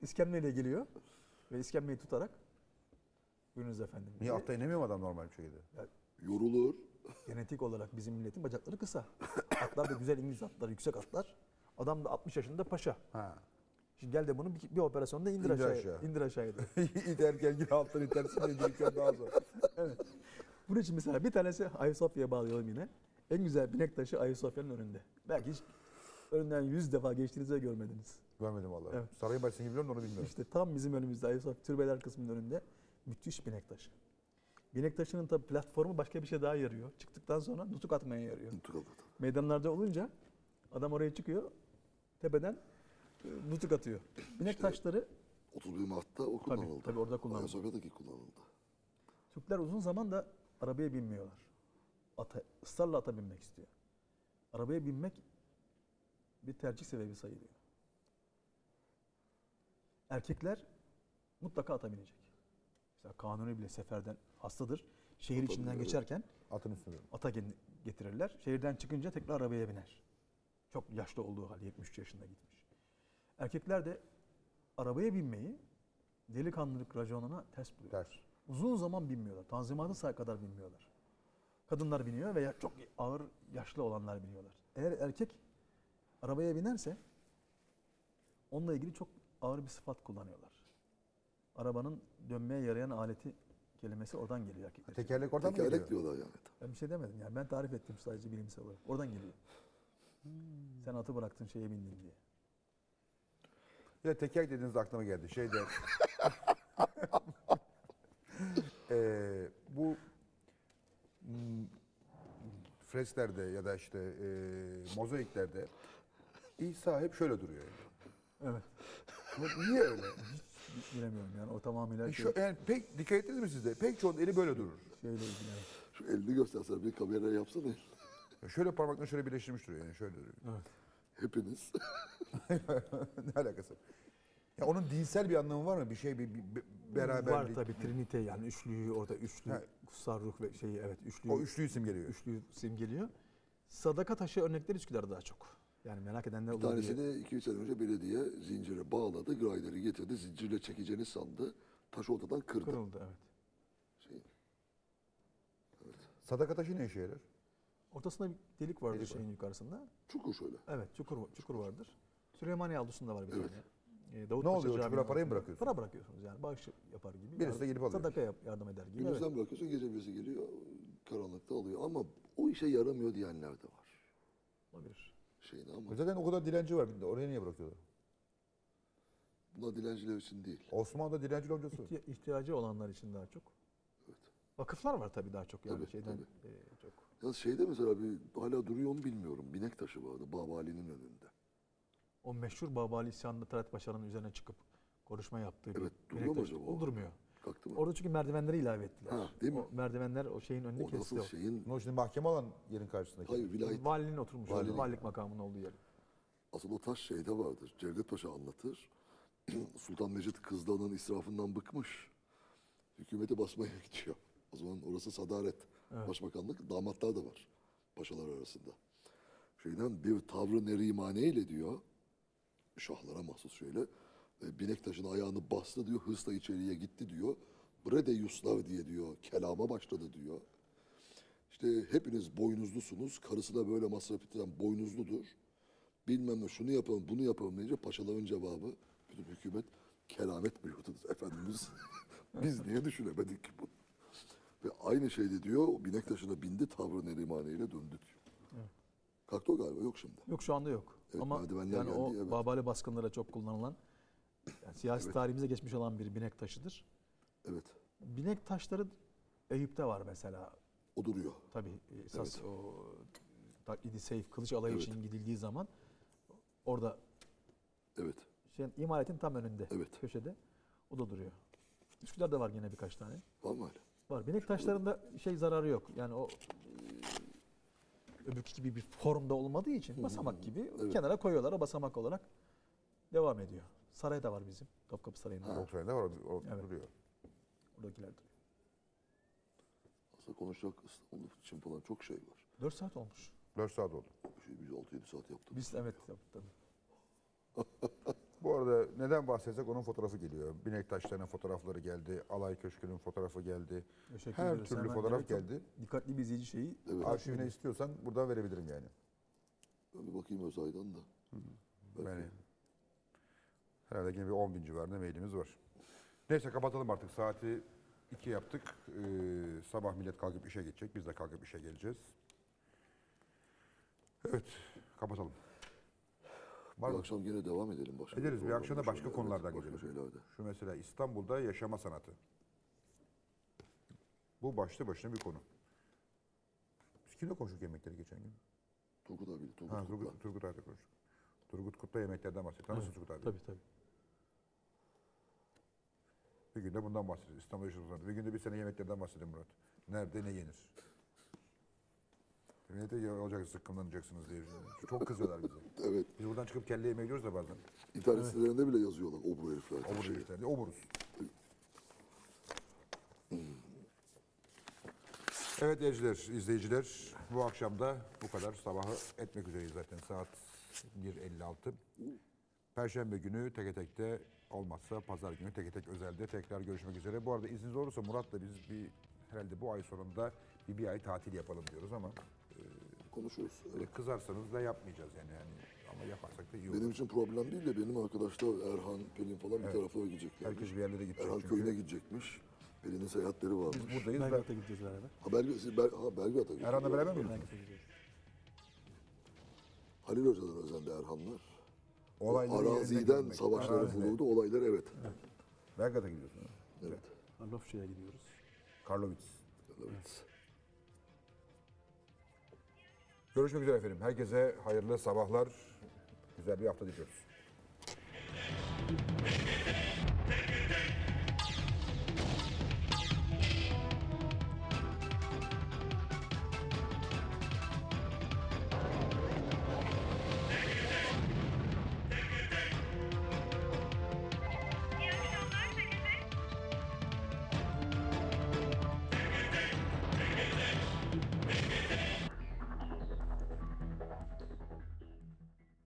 İskemleyle geliyor ve iskemleyi tutarak buyurunuz efendim. Niye altta inemiyor adam normal bir şeydi? Yani, yorulur. Genetik olarak bizim milletin bacakları kısa. Atlar da güzel İngiliz atlar, yüksek atlar. Adam da altmış yaşında paşa. Ha. Şimdi gel de bunu bir, bir operasyonda indir, indir aşağıya. aşağı. İndir aşağıya. İterken yine alttan itersin. İndirken daha zor. Evet. Bunun için mesela bir tanesi Ayasofya'ya bağlayalım yine. En güzel binek taşı Ayasofya'nın önünde. Belki hiç önünden yüz defa geçtiğinizde görmediniz. Görmedim vallahi. Evet. Saraybaşı'nı biliyorum da onu bilmiyorum. İşte tam bizim önümüzde Ayasofya türbeler kısmının önünde. Müthiş binek taşı. Binek taşının tabii platformu başka bir şey daha yarıyor. Çıktıktan sonra nutuk atmaya yarıyor. Nutuk atıyor. Meydanlarda olunca adam oraya çıkıyor, tepeden nutuk atıyor. Binek işte taşları... otuz bir Mart'ta o kullanıldı. Tabii, tabii orada kullanıldı. Ayasofya'daki kullanıldı. Türkler uzun zaman da arabaya binmiyorlar. Ata, ısrarla ata binmek istiyor. Arabaya binmek bir tercih sebebi sayılıyor. Erkekler mutlaka ata binecek. Kanuni bile seferden hastadır. Şehir ata içinden binir, geçerken atın üstüne ata getirirler. Şehirden çıkınca tekrar arabaya biner. Çok yaşlı olduğu halde yetmiş üç yaşında gitmiş. Erkekler de arabaya binmeyi delikanlılık raconuna ters buluyor. Ters. Uzun zaman binmiyorlar. Tanzimat'ın sağa kadar binmiyorlar. Kadınlar biniyor veya çok ağır yaşlı olanlar biniyorlar. Eğer erkek arabaya binerse onunla ilgili çok ağır bir sıfat kullanıyorlar. Arabanın dönmeye yarayan aleti kelimesi oradan geliyor. Hakikaten. Tekerlek oradan Tekerlek mı geliyor? Tekerlek diyorlar yani. Ben bir şey demedim yani. Ben tarif ettim sadece bilimsel olarak. Oradan geliyor. Hmm. Sen atı bıraktın şeye bindin diye. Ya tekerlek dediğiniz aklıma geldi. Şeyde... e, bu... Fresklerde ya da işte e, mozaiklerde İsa hep şöyle duruyor. Yani. Evet. Niye öyle? Bilemiyorum yani o tamamıyla... E şu, yani pek, dikkat ettiniz mi sizde? Pek çoğunun eli böyle durur. Şöyle, yani. Şu elini göstersen bir kameraya yapsana. Ya şöyle parmakla şöyle birleştirmiş duruyor yani şöyle duruyor. Evet. Hepiniz. Ne alakası? Ya onun dinsel bir anlamı var mı? Bir şey bir, bir, bir beraberlik. Var tabii, Trinite yani üçlüyü orada üçlü ha. kutsal ruh ve şeyi evet üçlüyü. O üçlüyü simgeliyor. Üçlüyü simgeliyor. Sadaka taşı örnekleri Üsküdar'da daha çok. Yani merak edenler olur. Bir tanesini iki üç sene önce belediye zincire bağladı, grayderi getirdi, zincirle çekeceğini sandı. Taşı ortadan kırdı. Kırıldı evet. Şey, evet. Sadaka taşı ne işe yarar? Ortasında bir delik vardır delik şeyin var. Yukarısında. Çukur şöyle. Evet çukur, çukur, çukur vardır. Süleymaniye avlusunda var bir evet. tane. Davut ne oluyor? Çukura parayı mı bırakıyorsunuz? Para bırakıyorsunuz yani. Bağış yapar gibi. Birisi de gidip alıyor. Sadaka yap, yardım eder gibi. Gündüzden evet. bırakıyorsun, gece birisi geliyor, karanlıkta alıyor. Ama o işe yaramıyor diyenler de var. Olabilir. Şeyde ama. Zaten o kadar dilenci var. Oraya niye bırakıyorlar? Bunlar dilenciler için değil. Osmanlı'da dilenci loncası. İhti ihtiyacı olanlar için daha çok. Evet. Vakıflar var tabii daha çok. Yani tabii, şeyden tabii. E, çok. Ya şeyde mesela bir, hala duruyor mu bilmiyorum. Binek taşı vardı Babali'nin önünde. O meşhur Babali isyanında Talat Paşa'nın üzerine çıkıp konuşma yaptığı evet, bir binek taşı. O durmuyor. Kalktı mı? Orada çünkü merdivenleri ilave ettiler. Ha, değil mi? O merdivenler o şeyin önünde kesti. O nasıl şeyin... O şimdi mahkeme olan yerin karşısındaki. Hayır, vilayet. Valinin oturmuş Valinin. olduğu, valilik makamının olduğu yer. Asıl o taş şeyde vardır. Cevdet Paşa anlatır. Sultan Mecid Kızılan'ın israfından bıkmış. Hükümeti basmaya gidiyor. O zaman orası sadaret. Evet. Başbakanlık, damatlar da var. Paşalar arasında. Şeyden bir tavrı nerimaneyle diyor. Şahlara mahsus şöyle. Binek taşına ayağını bastı diyor, hırsla içeriye gitti diyor. Brede Yuslav diye diyor, kelama başladı diyor. İşte hepiniz boynuzlusunuz, karısı da böyle masraf ettiren boynuzludur. Bilmem ne şunu yapalım, bunu yapalım deyince paşaların cevabı, bütün hükümet kelam etmiyordunuz efendimiz. Biz niye düşünemedik ki bunu? Ve aynı şeyde diyor, binek taşına bindi, tavrı nerimaneyle döndü diyor. Evet. Kalktı o galiba, yok şimdi. Yok şu anda yok. Evet, ama yani geldi, o evet. Babali baskınlara çok kullanılan, yani siyasi evet. tarihimize geçmiş olan bir binek taşıdır. Evet. Binek taşları Eyüp'te var mesela. O duruyor. Tabii esas evet. o İdi Seyf kılıç alayı evet. için gidildiği zaman orada evet. şey, imaletin tam önünde evet. köşede o da duruyor. Üsküdar'da var yine birkaç tane. Var mı öyle? Var. Binek taşlarında şey zararı yok. Yani o öbürki gibi bir formda olmadığı için basamak gibi evet. kenara koyuyorlar. O basamak olarak devam ediyor. Saray da var bizim. Topkapı Sarayı'nda. Topkapı'da var. O evet. duruyor. Oradakiler duruyor. Aslında konuşacak onun için falan çok şey var. dört saat olmuş. dört saat oldu. Şey, biz altı yedi saat yaptık. Biz evet yaptık. Bu arada neden bahsetsek onun fotoğrafı geliyor. Binek taşlarının fotoğrafları geldi. Alay Köşkü'nün fotoğrafı geldi. Teşekkür Her türlü Sen fotoğraf geldi. Dikkatli bir izleyici şeyi. Evet. Arşivine istiyorsan buradan verebilirim yani. Ben bir bakayım Özay'dan da. Yani. Herhalde yine bir on bin civarında mailimiz var. Neyse kapatalım artık. Saati iki yaptık. Ee, sabah millet kalkıp işe gidecek. Biz de kalkıp işe geleceğiz. Evet. Kapatalım. Bu akşam yine devam edelim. Başka ederiz. Bir akşam da başka konulardan evet, gidelim. Şu mesela İstanbul'da yaşama sanatı. Bu başlı başına bir konu. Biz kimle konuştuk yemekleri geçen gün? Turgut abi. Turgut, ha, Turgut, Turgut abi konuştuk. Turgut Kut'ta yemeklerden bahsettik. Nasıl evet, Turgut abi? Tabii tabii. Bir günde bundan bahsedeceğiz. İstanbul'da yaşamamızdan. Bir günde bir sene yemeklerden bahsedeyim Murat. Nerede ne yenir? Millete olacak sıkkınlanacaksınız diye. Çok kızıyorlar bize. Evet. Biz buradan çıkıp kelle yemeği yiyoruz da bazen. İnternet evet. sitelerinde bile yazıyorlar obur herifler. Obur herifler diye oburuz. Evet seyirciler, izleyiciler bu akşam da bu kadar. Sabahı etmek üzereyiz zaten saat bir elli altı. Perşembe günü teke tekte olmazsa pazar günü teke tek özelde tekrar görüşmek üzere. Bu arada izniniz olursa Murat'la biz bir herhalde bu ay sonunda bir, bir ay tatil yapalım diyoruz ama e, konuşuruz. Evet. Kızarsanız da yapmayacağız yani, yani ama yaparsak da iyi olur. Benim için problem değil de benim arkadaşlar Erhan, Pelin falan evet. bir taraflara gidecekler. Herkes bir yerlere gidecek. Erhan çünkü. Köyüne gidecekmiş. Pelin'in seyahatleri varmış. Biz buradayız. Belgrad'a gideceğiz beraber. Ha, Belgrad'a Bel Bel gideceğiz. Erhan'la beraber mi? Halil Hoca'dan özellikle Erhanlar. Olayları araziden savaşlara vuruldu. Olaylar evet. evet. Belgrad'a gidiyorsun. Evet. Karlofça'ya gidiyoruz. Karlovic. Karlovic. Evet. Görüşmek üzere efendim. Herkese hayırlı sabahlar. Güzel bir hafta diliyoruz.